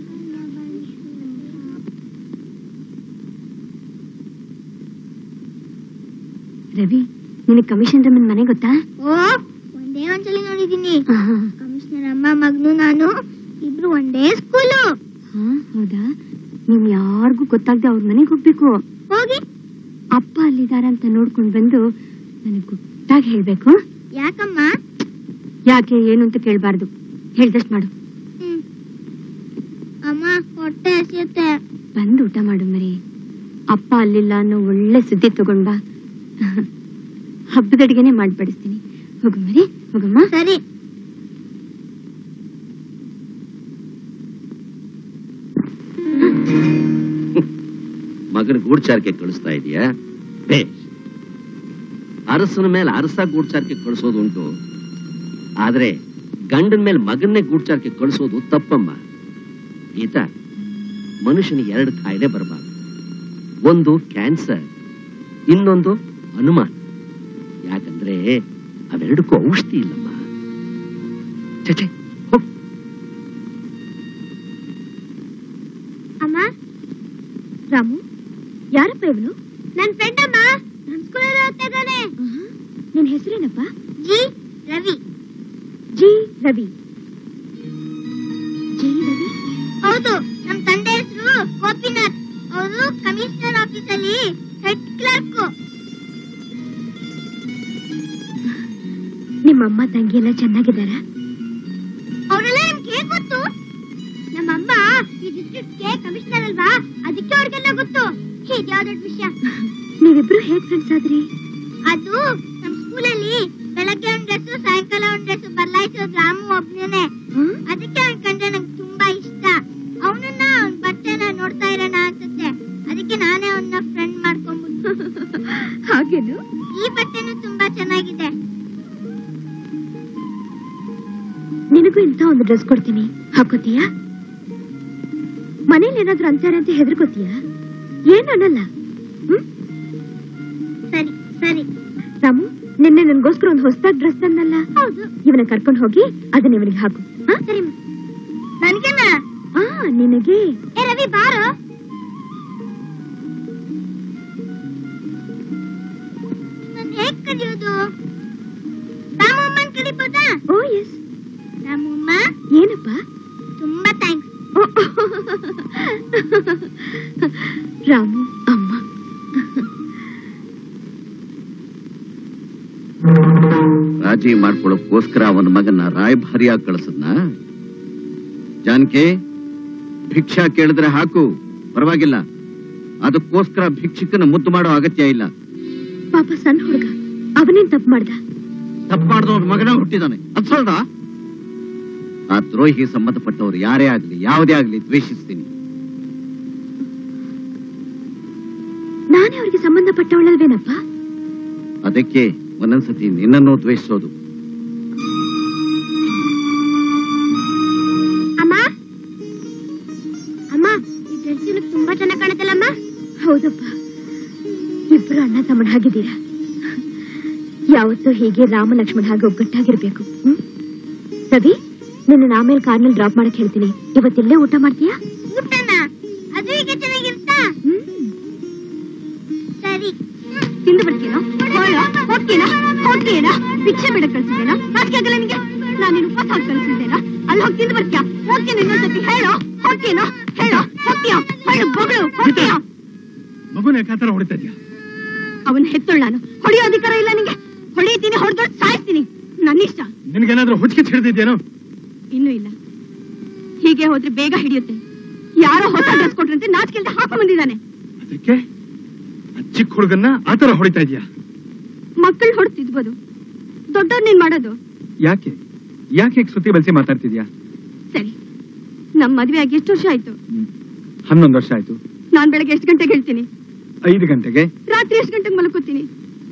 ರವಿ ನಿನ್ನ ಕಮಿಷನ್ ರಮ್ಮನ ಮನೆ ಗೊತ್ತಾ? ಓ ಒಂದೇ ಒಂದ್ಸಲಿ ನೋಡಿದೀನಿ. ಕಮಿಷನರ್ ಅಮ್ಮ ಮಗನು ನಾನು ಇಬ್ರು ಒಂದೇ ಸ್ಕೂಲು. ಹೌದಾ? ನೀನ್ ಯಾರಿಗೂ ಗೊತ್ತಾಗದೆ ಅವ್ರ ಮನೆಗೆ ಹೋಗ್ಬೇಕು. ಹೋಗಿ ಅಪ್ಪ ಅಲ್ಲಿದ್ದಾರಂತ ನೋಡ್ಕೊಂಡು ಬಂದು ನನಗೆ ಗೊತ್ತಾಗಿ ಹೇಳ್ಬೇಕು. ಯಾಕಮ್ಮ? ಯಾಕೆ ಏನು ಅಂತ ಕೇಳಬಾರ್ದು, ಹೇಳ್ದಷ್ಟು ಮಾಡು. ಅಮ್ಮ ಹೊಟ್ಟೆ ಹಸಿಯುತ್ತೆ, ಬಂದು ಊಟ ಮಾಡು. ಮರಿ ಅಪ್ಪ ಅಲ್ಲಿಲ್ಲ ಅನ್ನೋ ಒಳ್ಳೆ ಸುದ್ದಿ ತಗೊಂಡ್ ಬಾ. ಹಬ್ಬದ ಅಡಿಗೆನೆ ಮಾಡ್ಬಡಿಸ್ತೀನಿ. ಹೋಗು ಮರಿ, ಹೋಗಮ್ಮ. ಸರಿ. ಮಗನ ಗೂಢಚಾರಕ್ಕೆ ಕಳಿಸ್ತಾ ಇದೀಯಾ? ಅರಸನ ಮೇಲೆ ಅರಸ ಗೂಢಚಾರಕ್ಕೆ ಕಳಿಸೋದು ಉಂಟು, ಆದ್ರೆ ಗಂಡನ ಮೇಲೆ ಮಗನ್ನೇ ಗೂಢಚಾರಕ್ಕೆ ಕಳಿಸೋದು ತಪ್ಪಮ್ಮ. ಗೀತಾ, ಮನುಷ್ಯನಿಗೆ ಎರಡು ಕಾಯಿಲೆ ಬರಬಾರದು. ಒಂದು ಕ್ಯಾನ್ಸರ್, ಇನ್ನೊಂದು ಅನುಮಾನ. ಯಾಕಂದ್ರೆ ಅವೆರಡಕ್ಕೂ ಔಷಧಿ ಇಲ್ಲಮ್ಮ. ಚಚೆ ಅಮ್ಮ. ರಾಮು, ಯಾರಪ್ಪ ಇವನು? ನನ್ನ ಫ್ರೆಂಡ್ ಅಮ್ಮ, ನನ್ನ ಸ್ಕೂಲಲ್ಲಿ ಓದ್ತಾ ಇದ್ದಾನೆ. ನಿನ್ನ ಹೆಸರೇನಪ್ಪ? G Ravi. G Ravi? G Ravi? ಹೌದು, ನಮ್ಮ ತಂದೆ ಹೆಸರು ಗೋಪಿನಾಥ್. ಅವರು ಕಮಿಷನರ್ ಆಫೀಸ್ ಅಲ್ಲಿ ಹೆಡ್ ಕ್ಲರ್ಕ್. ನಿಮ್ಮಮ್ಮ ತಂಗಿ ಎಲ್ಲ ಚೆನ್ನಾಗಿದ್ದಾರಾ? ಅವರೆಲ್ಲ ನಮ್ಗೆ ಹೇಗೆ ಗೊತ್ತು? ನಮ್ಮಮ್ಮ ಈ ಡಿಸ್ಟ್ರಿಕ್ಟ್ಗೆ ಕಮಿಷನರ್ ಅಲ್ವಾ, ಅದಕ್ಕೆ ಅವ್ರಿಗೆಲ್ಲ ಗೊತ್ತು. ಯಾವ್ದು ವಿಷಯ? ನೀವಿಬ್ರು ಹೇಗ್ ಫ್ರೆಂಡ್ಸ್ ಆದ್ರಿ? ಅದು ನಮ್ ಸ್ಕೂಲಲ್ಲಿ ಬೆಳಗ್ಗೆ ಒಂದ್ ಡ್ರೆಸ್, ಸಾಯಂಕಾಲ ಒಂದ್ ಡ್ರೆಸ್ ಬದಲಾಯಿಸೋದು ರಾಮು ಒಬ್ನೇ. ಅದಕ್ಕೆ ಅವ್ನ್ ಕಂಡ್ರೆ ನಂಗೆ ತುಂಬಾ ಇಷ್ಟ. ಅವನನ್ನ ಅವ್ನ್ ಬಟ್ಟೆನ ನೋಡ್ತಾ ಇರೋಣ ಅನ್ಸುತ್ತೆ, ಅದಕ್ಕೆ ನಾನೇ ಅವನ್ನ ಫ್ರೆಂಡ್ ಮಾಡ್ಕೊಂಡ್ಬಿಟ್ಟು. ಹಾಗೇನು? ಈ ಬಟ್ಟೆನೂ ತುಂಬಾ ಚೆನ್ನಾಗಿದೆ, ನಿನಗೂ ಇಂತ ಒಂದು ಡ್ರೆಸ್ ಕೊಡ್ತೀನಿ, ಹಾಕೋತೀಯಾ? ಮನೇಲಿ ಏನಾದ್ರು ಅಂತಾರೆ ಅಂತ ಹೆದರ್ಕೋತೀಯಾ? ಏನು ಅನ್ನಲ್ಲ. ಸರಿ ಸರಿ. ರಾಮು, ನಿನ್ನೆ ನನ್ಗೋಸ್ಕರ ಒಂದು ಹೊಸದಾಗಿ ಡ್ರೆಸ್ ತಂದಲ್ಲ, ಇವನ ಕರ್ಕೊಂಡು ಹೋಗಿ ಅದನ್ನ ಇವನಿಗೆ ಹಾಕು. ಸರಿ. ನನ್ಗೆನಾ? ಆ ನಿನಗೆ. ಏ ರವಿ ಬಾರೋ. ಹೇಗ್ ಕಲಿಯೋದು? ರಾಮಮ್ಮನ್ ಕಲಿಬೋದಾ? ಓ ಎಸ್. ರಾಮಮ್ಮ ಏನಪ್ಪ? ತುಂಬಾ ಥ್ಯಾಂಕ್ಸ್ ರಾಮು. ಅಮ್ಮ ರಾಜಿ ಮಾಡ್ಕೊಳ್ಳೋಕ್ಕೋಸ್ಕರ ಅವನ ಮಗನ ರಾಯಭಾರಿಯಾಗಿ ಕಳಿಸದ್ನ? ಜಾನಕಿ, ಭಿಕ್ಷಾ ಕೇಳಿದ್ರೆ ಹಾಕು, ಪರವಾಗಿಲ್ಲ. ಅದಕ್ಕೋಸ್ಕರ ಭಿಕ್ಷಕನ ಮುದ್ದು ಮಾಡೋ ಅಗತ್ಯ ಇಲ್ಲ. ಪಾಪ ಸಣ್ಣ ಹುಡುಗ, ಅವನೇನ್ ತಪ್ಪು ಮಾಡ್ದ? ತಪ್ಪು ಮಾಡ್ದವ್ರ ಮಗನ ಹುಟ್ಟಿದಾನೆ, ಅದ್ಸಲ್ದ? ಆ ದ್ರೋಹಿಗೆ ಸಂಬಂಧಪಟ್ಟವರು ಯಾರೇ ಆಗ್ಲಿ, ಯಾವುದೇ ಆಗ್ಲಿ ದ್ವೇಷಿಸ್ತೀನಿ. ನಾನೇ ಅವ್ರಿಗೆ ಸಂಬಂಧಪಟ್ಟವಳಲ್ವೇನಪ್ಪ? ಅದಕ್ಕೆ ಒಂದೊಂದ್ಸತಿ ನಿನ್ನನ್ನು ದ್ವೇಷಿಸೋದು. ಅಮ್ಮ ಅಮ್ಮ, ಈ ಡ್ರೆಸ್ ತುಂಬಾ ಚೆನ್ನಾಗಿ ಕಾಣುತ್ತಲ್ಲಮ್ಮ? ಹೌದಪ್ಪ, ಇಬ್ರು ಅಣ್ಣ ತಮ್ಮನ ಹಾಗಿದ್ದೀರಾ. ಯಾವತ್ತೂ ಹೀಗೆ ರಾಮ ಲಕ್ಷ್ಮಣ ಹಾಗೆ ಒಗ್ಗಟ್ಟಾಗಿರ್ಬೇಕು. ಸವಿ, ನಿನ್ನ ಆಮೇಲೆ ಕಾರ್ನಲ್ಲಿ ಡ್ರಾಪ್ ಮಾಡಕ್ ಹೇಳ್ತೀನಿ. ಇವತ್ತಿಲ್ಲೇ ಊಟ ಮಾಡ್ತೀಯಾ? ಊಟನಾ? ಅದು ಈಗ ಚೆನ್ನಾಗಿರ್ತಾ? ಸರಿ. ತಿಂದು ಬರ್ತೀನೋ? ಹೋಗ್ತೀನಾ? ಹೋಗ್ತೀನಾ? ಭಿಕ್ಷೆ ಬಿಡಕ್ ಕಳ್ಸಿದ್ದೇನಾ? ಅದಕ್ಕಾಗಲ್ಲ ನಿನಗೆ? ನಾನು ನಿನ್ನ ಉಪವಾಸ ಹಾಕಿ ಕಳ್ಸಿದ್ದೇನಾ? ಅಲ್ಲಿ ಹೋಗಿ ತಿಂದು ಬರ್ತೀಯಾ? ಹೋಗ್ತೀನಿ ಇನ್ನೊಂದ್ಸತಿ ಹೇಳೋ. ಹೋಗ್ತೀನೋ? ಹೇಳೋ. ಹೋಗ್ತೀಯಾ? ಹೊರಡು ಬೊಗಳು. ಹೋಗ್ತೀಯಾ? ಮಗುನ ಯಾಕಾತರ ಹೊಡಿತಾ ಇದೀಯಾ? ಅವನ ಹೆತ್ತೋಳ್ ನಾನು, ಹೊಡೆಯೋ ಅಧಿಕಾರ ಇಲ್ಲ ನಿಂಗೆ. ಹೊಡೆಯತೀನಿ, ಹೊಡೆದು ಸಾಯಿಸ್ತೀನಿ, ನನ್ನಿಷ್ಟ. ನಿನ್ಗೇನಾದ್ರೂ ಹುಚ್ಚಿಗೆ ಹಿಡಿದಿದ್ದೇನೋ? ಇನ್ನೂ ಇಲ್ಲ, ಹೀಗೆ ಹೋದ್ರೆ ಬೇಗ ಹಿಡಿಯುತ್ತೆ. ಯಾರೋ ಹೊಸ ಡ್ರೆಸ್ ಕೊಟ್ರಂತೆ, ನಾಚಿಕೆಯಿಂದ ಹಾಕೊಂಡು ಬಂದಿದ್ದಾನೆ. ಅದಕ್ಕೆ ಚಿಕ್ಕ ಹುಡುಗನ್ನ ಆತರ ಹೊಡಿತಾ ಇದೀಯಾ? ಮಕ್ಕಳು ಹೊಡ್ತಿದ್ಬೋದು, ದೊಡ್ಡವ್ರು ನೀನ್ ಮಾಡೋದು ಯಾಕೆ? ಯಾಕೆ ಸುತ್ತಿ ಬಳಸಿ ಮಾತಾಡ್ತಿದ್ಯಾ? ಸರಿ, ನಮ್ ಮದ್ವೆ ಆಗಿ ಎಷ್ಟು ವರ್ಷ ಆಯ್ತು? ಹನ್ನೊಂದು ವರ್ಷ ಆಯ್ತು. ನಾನ್ ಬೆಳಗ್ಗೆ ಎಷ್ಟು ಗಂಟೆಗೆ ಹೇಳ್ತೀನಿ? ಐದು ಗಂಟೆಗೆ. ರಾತ್ರಿ ಎಷ್ಟು ಗಂಟೆಗೆ ಮಲಕೋತೀನಿ?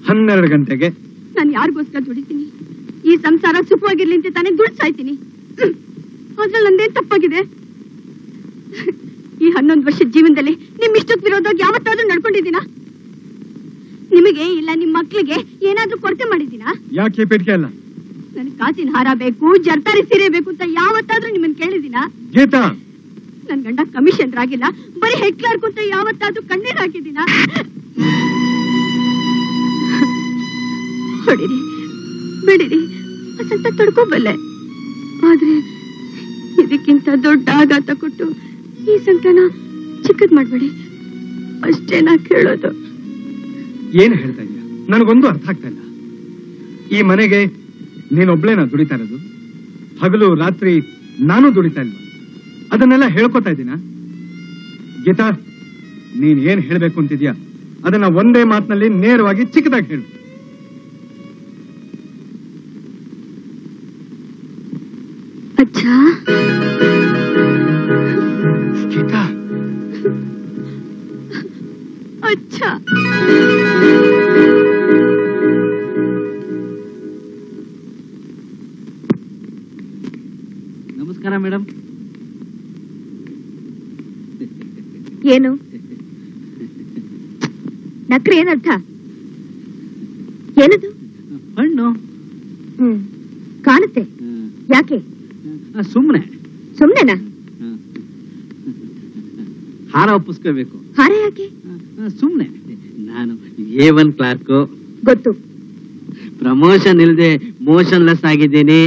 ಹನ್ನೆರಡು ಗಂಟೆಗೆ. ನಾನು ಯಾರಿಗೋಸ್ಕರ ದುಡಿತೀನಿ? ಈ ಸಂಸಾರ ಸುಖವಾಗಿರ್ಲಿ ಅಂತ ತಾನೇ ದುಡ್ಡು ಸಾಯ್ತೀನಿ. ಅದ್ರಲ್ಲಿ ನಂದೇನ್ ತಪ್ಪಾಗಿದೆ? ಈ ಹನ್ನೊಂದು ವರ್ಷದ ಜೀವನದಲ್ಲಿ ನಿಮ್ ಇಷ್ಟಕ್ಕೆ ವಿರೋಧವಾಗಿ ಯಾವತ್ತಾದ್ರೂ ನಡ್ಕೊಂಡಿದ್ದೀನಾ? ನಿಮಗೆ ಇಲ್ಲ ನಿಮ್ಮ ಮಕ್ಕಳಿಗೆ ಏನಾದರೂ ಕೊರತೆ ಮಾಡಿದಿನಾ? ಯಾಕೆ ಪೇಟಿಕೆ ಅಲ್ಲ? ನನಗೆ ಕಾಸಿನ ಹಾರ ಬೇಕು, ಜರ್ತಾರಿ ಸೀರೆ ಬೇಕು ಅಂತ ಯಾವತ್ತಾದರೂ ನಿಮ್ಮನ್ನ ಕೇಳಿದಿನಾ? ಗೀತಾ, ನನ್ನ ಗಂಡ ಕಮಿಷನರ್ ಆಗಿಲ್ಲ, ಬರಿ ಹೆಡ್ ಕ್ಲರ್ಕ್ ಅಂತ ಯಾವತ್ತಾದರೂ ಕಣ್ಣೀರು ಹಾಕಿದಿನಾ? ಬಿಡಿರಿ ಬಿಡಿರಿ, ಅಸಂತ ತಡ್ಕೋಬಲ್ಲೆ. ಆದ್ರೆ ಇದಕ್ಕಿಂತ ದೊಡ್ಡ ಆಘಾತ ಕೊಟ್ಟು ಈ ಸಂಕಟನ ಚಿಕ್ಕದ್ ಮಾಡಬೇಡಿ, ಅಷ್ಟೇ ನಾ ಕೇಳೋದು. ಏನು ಹೇಳ್ತಾ ಇಲ್ಲ, ನನಗೊಂದು ಅರ್ಥ ಆಗ್ತಾ ಇಲ್ಲ. ಈ ಮನೆಗೆ ನೀನೊಬ್ಳೇನ ದುಡಿತಾ ಇರೋದು? ಹಗಲು ರಾತ್ರಿ ನಾನು ದುಡಿತಾ ಇಲ್ವಾ? ಅದನ್ನೆಲ್ಲ ಹೇಳ್ಕೊತಾ ಇದ್ದೀನ. ಗೀತಾ, ನೀನ್ ಏನ್ ಹೇಳ್ಬೇಕು ಅಂತಿದ್ಯಾ ಅದನ್ನ ಒಂದೇ ಮಾತಿನಲ್ಲಿ ನೇರವಾಗಿ ಚಿಕ್ಕದಾಗಿ ಹೇಳು. ಅಚ್ಚಾ ಗೀತಾ, ಅಚ್ಚಾ ಮೇಡಮ್. ಏನು ನಕ್ರೆ, ಏನರ್ಥ? ಏನದು? ಹಣ್ಣು. ಹ್ಮ್, ಕಾಣುತ್ತೆ. ಯಾಕೆ ಸುಮ್ನೆ ಸುಮ್ನೆನಾ? ಹಾರ ಒಪ್ಪಿಸ್ಕೋಬೇಕು. ಹಾರ ಯಾಕೆ ಸುಮ್ನೆ? ನಾನು ಎ ಒನ್ ಕ್ಲಾರ್ಕ್ ಗೊತ್ತು, ಪ್ರಮೋಷನ್ ಇಲ್ಲದೆ ಮೋಷನ್ ಲೆಸ್ ಆಗಿದ್ದೀನಿ.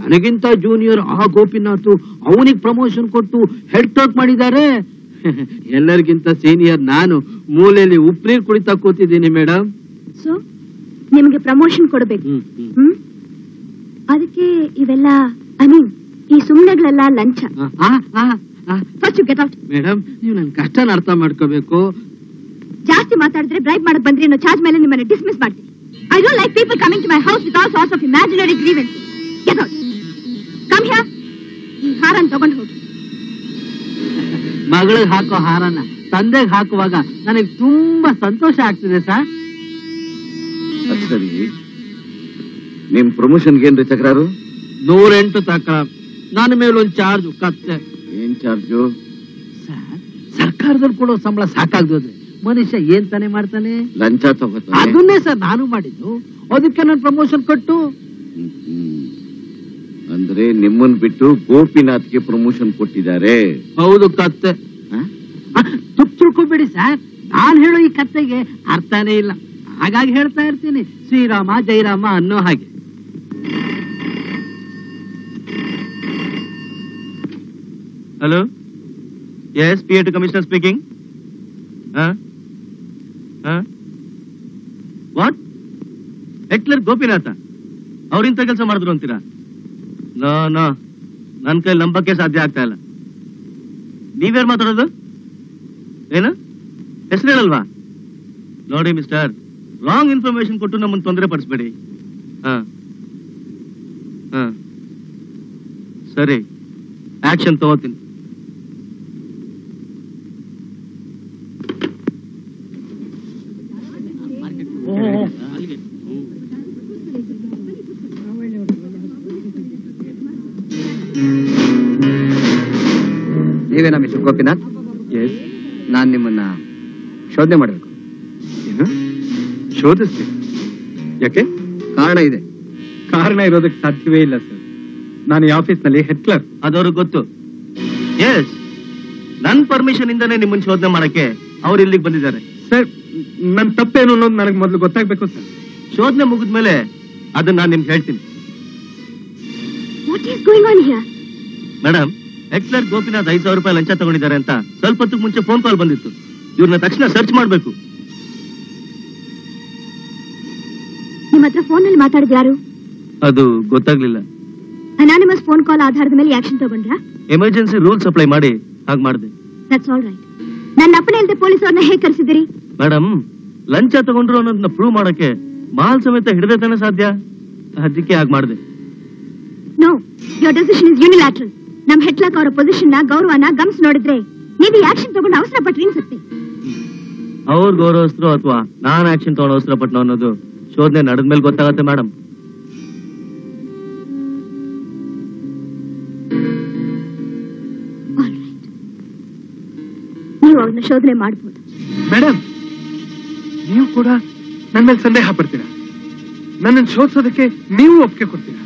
ನನಗಿಂತ ಜೂನಿಯರ್ ಆ ಗೋಪಿನಾಥ್, ಅವನಿಗೆ ಪ್ರಮೋಷನ್ ಕೊಟ್ಟು ಹೆಡ್ ಕ್ಲರ್ಕ್ ಮಾಡಿದ್ದಾರೆ. ಎಲ್ಲರಿಗಿಂತ ಸೀನಿಯರ್ ನಾನು, ಮೂಲೆಯಲ್ಲಿ ಉಪ್ನೀರ್ ಕುಡಿತಾ ಕೂತಿದ್ದೀನಿ ಮೇಡಮ್. ಸೊ ನಿಮ್ಗೆ ಪ್ರಮೋಷನ್ ಕೊಡಬೇಕು. ಹ್ಮ್, ಅದಕ್ಕೆ ಇವೆಲ್ಲ ಐ ಮೀನ್ ಈ ಸುಮ್ಮನೆಗಳೆಲ್ಲ ಲಂಚ. ಮೇಡಮ್, ನೀವು ನನ್ನ ಕಷ್ಟನ ಅರ್ಥ ಮಾಡ್ಕೋಬೇಕು. ಜಾಸ್ತಿ ಮಾತಾಡಿದ್ರೆ ಬ್ರೈಬ್ ಮಾಡಕ್ ಬಂದ್ರಿ ಅನ್ನೋ ಚಾರ್ಜ್ ಮೇಲೆ ನಿಮ್ಮನ್ನ ಡಿಸ್ಮಿಸ್ ಮಾಡ್ತೀನಿ. I don't like people coming to my house with all sorts of imaginary grievance. Get out. Come here. ಈ ಹಾರನ್ ತಗೊಂಡು ಹೋಗಿ. ಮಗಳಿಗೆ ಹಾಕೋ ಹಾರನ ತಂದೆಗೆ ಹಾಕುವಾಗ ನನಗೆ ತುಂಬಾ ಸಂತೋಷ ಆಗ್ತಿದೆ ಸರ್. ಸರಿ, ನಿಮ್ಮ ಪ್ರಮೋಷನ್ಗೆ ಏನ್ರಿ ತಕರಾರು? ನೂರೆಂಟು ತಕರಾರು. ನನ್ನ ಮೇಲೆ ಒಂದು ಚಾರ್ಜು ಕತ್ತೆ. ಏನ್ ಚಾರ್ಜು? ಸರ್, ಸರ್ಕಾರದಲ್ಲಿ ಕೊಡೋ ಸಂಬಳ ಸಾಕಾಗ್ದೋದ್ರೆ ಮನುಷ್ಯ ಏನ್ ತಾನೇ ಮಾಡ್ತಾನೆ? ಲಂಚ ತಗೋತಾನೆ. ಅದನ್ನೇ ಸರ್ ನಾನು ಮಾಡಿದ್ದು, ಅದಕ್ಕೆ ನನ್ನ ಪ್ರಮೋಷನ್ ಕೊಟ್ಟು. ಅಂದ್ರೆ ನಿಮ್ಮನ್ ಬಿಟ್ಟು ಗೋಪಿನಾಥ್ಗೆ ಪ್ರಮೋಷನ್ ಕೊಟ್ಟಿದ್ದಾರೆ? ಹೌದು ಕತ್ತೆ. ತುಪ್ಪ ತುಳ್ಕೊಬೇಡಿ ಸರ್, ನಾನು ಹೇಳೋ ಈ ಕತ್ತೆಗೆ ಅರ್ಥನೇ ಇಲ್ಲ, ಹಾಗಾಗಿ ಹೇಳ್ತಾ ಇರ್ತೀನಿ. ಶ್ರೀರಾಮ ಜಯರಾಮ ಅನ್ನೋ ಹಾಗೆ. Hello, S P at commissioner speaking. What, ಹೆಟ್ಲರ್ ಗೋಪಿನಾಥ ಅವ್ರಿಂತ ಕೆಲಸ ಮಾಡಿದ್ರು ಅಂತೀರಾ? ನೋ ನೋ, ನನ್ನ ಕೈ ನಂಬಕ್ಕೆ ಸಾಧ್ಯ ಆಗ್ತಾ ಇಲ್ಲ. ನೀವ್ಯಾರು ಮಾತಾಡೋದು? ಏನು ಹೆಸರು ಹೇಳಲ್ವಾ? ನೋಡಿ ಮಿಸ್ಟರ್, ರಾಂಗ್ ಇನ್ಫಾರ್ಮೇಶನ್ ಕೊಟ್ಟು ನಮ್ಮನ್ನು ತೊಂದರೆ ಪಡಿಸ್ಬೇಡಿ. ಹಾಂ ಹಾಂ, ಸರಿ, ಆ್ಯಕ್ಷನ್ ತಗೋತೀನಿ. ನೀವೇನಾ ಮಿಸ್ಟರ್ ಗೋಪಿನಾಥ್? ಎಸ್. ನಾನು ನಿಮ್ಮನ್ನ ಶೋಧನೆ ಮಾಡಬೇಕು. ಶೋಧಿಸ್ತೀನಿ. ಯಾಕೆ? ಕಾರಣ ಇದೆ. ಕಾರಣ ಇರೋದಕ್ಕೆ ಸಾಧ್ಯವೇ ಇಲ್ಲ ಸರ್. ನಾನು ಈ ಆಫೀಸ್ನಲ್ಲಿ ಹೆಡ್ ಕ್ಲರ್ಕ್ ಅದವ್ರಿಗೆ ಗೊತ್ತು. ಎಸ್, ನನ್ನ ಪರ್ಮಿಷನ್ ಇಂದಾನೆ ನಿಮ್ಮನ್ನ ಶೋಧನೆ ಮಾಡಕ್ಕೆ ಅವ್ರು ಇಲ್ಲಿಗೆ ಬಂದಿದ್ದಾರೆ. ಸರ್, ನನ್ನ ತಪ್ಪೇನು ಅನ್ನೋದು ನನಗೆ ಮೊದಲು ಗೊತ್ತಾಗಬೇಕು ಸರ್. ಶೋಧನೆ ಮುಗಿದ್ಮೇಲೆ ಅದನ್ನ ನಾನು ನಿಮ್ಗೆ ಹೇಳ್ತೀನಿ. ಮೇಡಮ್, ಹೆಡ್ ಕ್ಲರ್ಕ್ ಗೋಪಿನಾಥ್ ಐದು ಸಾವಿರ ರೂಪಾಯಿ ಲಂಚ ತಗೊಂಡಿದ್ದಾರೆ ಅಂತ ಸ್ವಲ್ಪ ಹೊತ್ತಿಗೆ ಮುಂಚೆ ಫೋನ್ ಕಾಲ್ ಬಂದಿತ್ತು. ಇವ್ರನ್ನ ತಕ್ಷಣ ಸರ್ಚ್ ಮಾಡಬೇಕು. ನಿಮ್ಮ ಹತ್ರ ಫೋನ್ ಅಲ್ಲಿ ಮಾತಾಡಿದ ಯಾರು? ಅದು ಗೊತ್ತಾಗ್ಲಿಲ್ಲ. ಅನಾನಿಮಸ್ ಫೋನ್ ಕಾಲ್ ಆಧಾರದ ಮೇಲೆ ಆಕ್ಷನ್ ತಗೊಂಡ್ರಾ? ಎಮರ್ಜೆನ್ಸಿ ರೂಲ್ ಅಪ್ಲೈ ಮಾಡಿ ಹಾಗೆ ಮಾಡಿದೆ. That's all right. ನನ್ನ ಅಪ್ಪನೇ ಇಲ್ಲದೆ ಪೊಲೀಸ್ ಅವ್ರನ್ನ ಹೇಗೆ ಕರೆಸಿದಿರಿ? ಮೇಡಮ್, ಲಂಚ ತಗೊಂಡ್ರು ಅನ್ನೋದನ್ನ ಪ್ರೂವ್ ಮಾಡಕ್ಕೆ ಮಾಲ್ ಸಮೇತ ಹಿಡದೆ ತಾನೆ ಸಾಧ್ಯ, ಅದಕ್ಕೆ ಹಾಗೆ ಮಾಡಿದೆ. No, your decision is unilateral. ನಮ್ ಹೆಟ್ಲಾಕ್ ಅವರ ಪೊಸಿಷನ್ ನ ಗೌರವನ ಗಮ್ಸ್ ನೋಡಿದ್ರೆ ನೀವು ಆಕ್ಷನ್ ತಗೊಂಡು ಅವಸರ ಪಟ್ರಿ ಅನ್ಸುತ್ತೆ. ಅವ್ರ ಗೌರವಸ್ಥರು ಅಥವಾ ನಾನ್ ಆಕ್ಷನ್ ತಗೊಂಡು ಅವಸರ ಪಟ್ಟಣ ಅನ್ನೋದು ಶೋಧನೆ ನಡೆದ್ಮೇಲೆ ಗೊತ್ತಾಗತ್ತೆ ಮೇಡಮ್. ನೀವು ಅವ್ರನ್ನ ಶೋಧನೆ ಮಾಡಬಹುದು ಮೇಡಮ್. ನೀವು ಕೂಡ ನನ್ನ ಮೇಲೆ ಸಂದೇಹ ಪಡ್ತೀರಾ? ನನ್ನನ್ನು ಶೋಧಿಸೋದಕ್ಕೆ ನೀವು ಒಪ್ಪಿಗೆ ಕೊಡ್ತೀರಾ?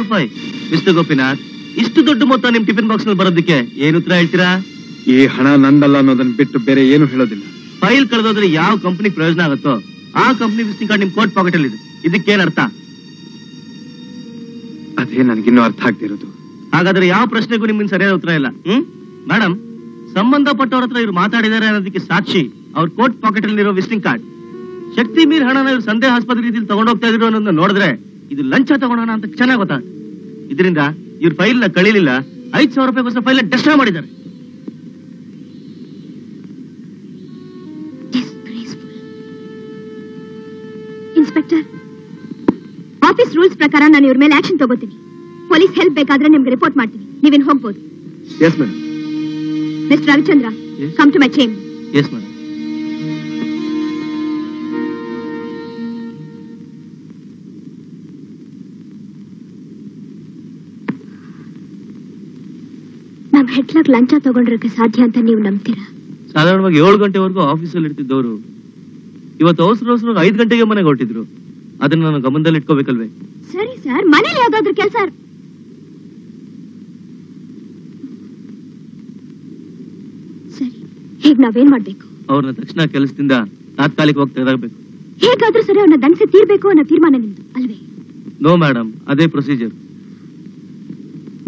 ರೂಪಾಯಿ ಮಿಸ್ಟರ್ ಗೋಪಿನಾಥ್, ಇಷ್ಟು ದೊಡ್ಡ ಮೊತ್ತ ನಿಮ್ ಟಿಫಿನ್ ಬಾಕ್ಸ್ ನಲ್ಲಿ ಬರೋದಕ್ಕೆ ಏನು ಉತ್ತರ ಹೇಳ್ತೀರಾ? ಈ ಹಣ ನಂದಲ್ಲ ಅನ್ನೋದನ್ನ ಬಿಟ್ಟು ಬೇರೆ ಏನು ಹೇಳೋದಿಲ್ಲ. ಫೈಲ್ ಕಳೆದೋದ್ರೆ ಯಾವ ಕಂಪನಿ ಪ್ರಯೋಜನ ಆಗುತ್ತೋ ಆ ಕಂಪನಿ ವಿಸಿಟಿಂಗ್ ಕಾರ್ಡ್ ನಿಮ್ ಕೋಟ್ ಪಾಕೆಟ್ ಅಲ್ಲಿ ಇದೆ. ಇದಕ್ಕೇನ್ ಅರ್ಥ? ಅದೇ ನನಗಿನ್ನೂ ಅರ್ಥ ಆಗ್ತಿರೋದು. ಹಾಗಾದ್ರೆ ಯಾವ ಪ್ರಶ್ನೆಗೂ ನಿಮ್ಮಿಂದ ಸರಿಯಾದ ಉತ್ತರ ಇಲ್ಲ. ಹ್ಮ್ ಮೇಡಮ್, ಸಂಬಂಧಪಟ್ಟವ್ರ ಹತ್ರ ಇವ್ರು ಮಾತಾಡಿದಾರೆ ಅನ್ನೋದಕ್ಕೆ ಸಾಕ್ಷಿ ಅವ್ರ ಕೋಟ್ ಪಾಕೆಟ್ ಅಲ್ಲಿರೋ ವಿಸಿಟಿಂಗ್ ಕಾರ್ಡ್. ಶಕ್ತಿ ಮೀರ್ ಹಣನ ಇವ್ರು ಸಂದೇಹಾಸ್ಪದ ರೀತಿಯಲ್ಲಿ ತಗೊಂಡೋಗ್ತಾ ಇದ್ರು ಅನ್ನೋದನ್ನ ನೋಡಿದ್ರೆ ಇದು ಲಂಚ ತಗೊಂಡೋಣ ಅಂತ ಚೆನ್ನಾಗಿ ಗೊತ್ತಾಗ. ಇದರಿಂದ ಇವ್ರ ಫೈಲ್ ನ ಕಳೀಲಿಲ್ಲ, ಐದ್ ಸಾವಿರ ರೂಪಾಯಿ ಹೊಸ ಫೈಲ್ ಡೆಸ್ಟ್ರಾ ಮಾಡಿದ್ದಾರೆ. ಇನ್ಸ್ಪೆಕ್ಟರ್, ಆಫೀಸ್ ರೂಲ್ಸ್ ಪ್ರಕಾರ ನಾನು ಇವ್ರ ಮೇಲೆ ಆಕ್ಷನ್ ತಗೋತೀನಿ. ಪೊಲೀಸ್ ಹೆಲ್ಪ್ ಬೇಕಾದ್ರೆ ನಿಮ್ಗೆ ರಿಪೋರ್ಟ್ ಮಾಡ್ತೀನಿ. ನೀವೇನು ಹೋಗ್ಬೋದು. Mister Ravichandra, come to my chamber. ಹೆಟ್ಲಾಕ್ ಲಂಚ ತಗೊಂಡ್ರಕ್ಕೆ ಸಾಧ್ಯ ಅಂತ ನೀವು ನಂಬ್ತೀರಾ? ಸಾಧಾರಣವಾಗಿ ಏಳು ಗಂಟೆವರೆಗೂ ಆಫೀಸಲ್ಲಿ ಇರ್ತಿದ್ದವರು ಇವತ್ತು ಅವಸರ ಅವಸರ ಐದು ಗಂಟೆಗೆ ಮನೆಗೆ ಹೊರಟಿದ್ರು. ಅದನ್ನ ನಾನು ಗಮನದಲ್ಲಿ ಇಟ್ಕೋಬೇಕಲ್ವೇ? ಸರಿ ಸರ್, ಮನೇಲಿ ಯಾವ್ದಾದ್ರು ಕೆಲಸ. ಸರಿ, ಈಗ ನಾವೇನ್ ಮಾಡ್ಬೇಕು? ಅವ್ರನ್ನ ತಕ್ಷಣ ಕೆಲಸದಿಂದ ತಾತ್ಕಾಲಿಕವಾಗಿ ತೆಗೆದಾಗಬೇಕು. ಹೇಗಾದ್ರೂ ಸರಿ ಅವ್ರನ್ನ ದಂಡಿಸಿ ತೀರ್ಬೇಕು ಅನ್ನೋ ತೀರ್ಮಾನ ನಿಮ್ದು ಅಲ್ವೇ? ನೋ ಮೇಡಮ್, ಅದೇ ಪ್ರೊಸೀಜರ್.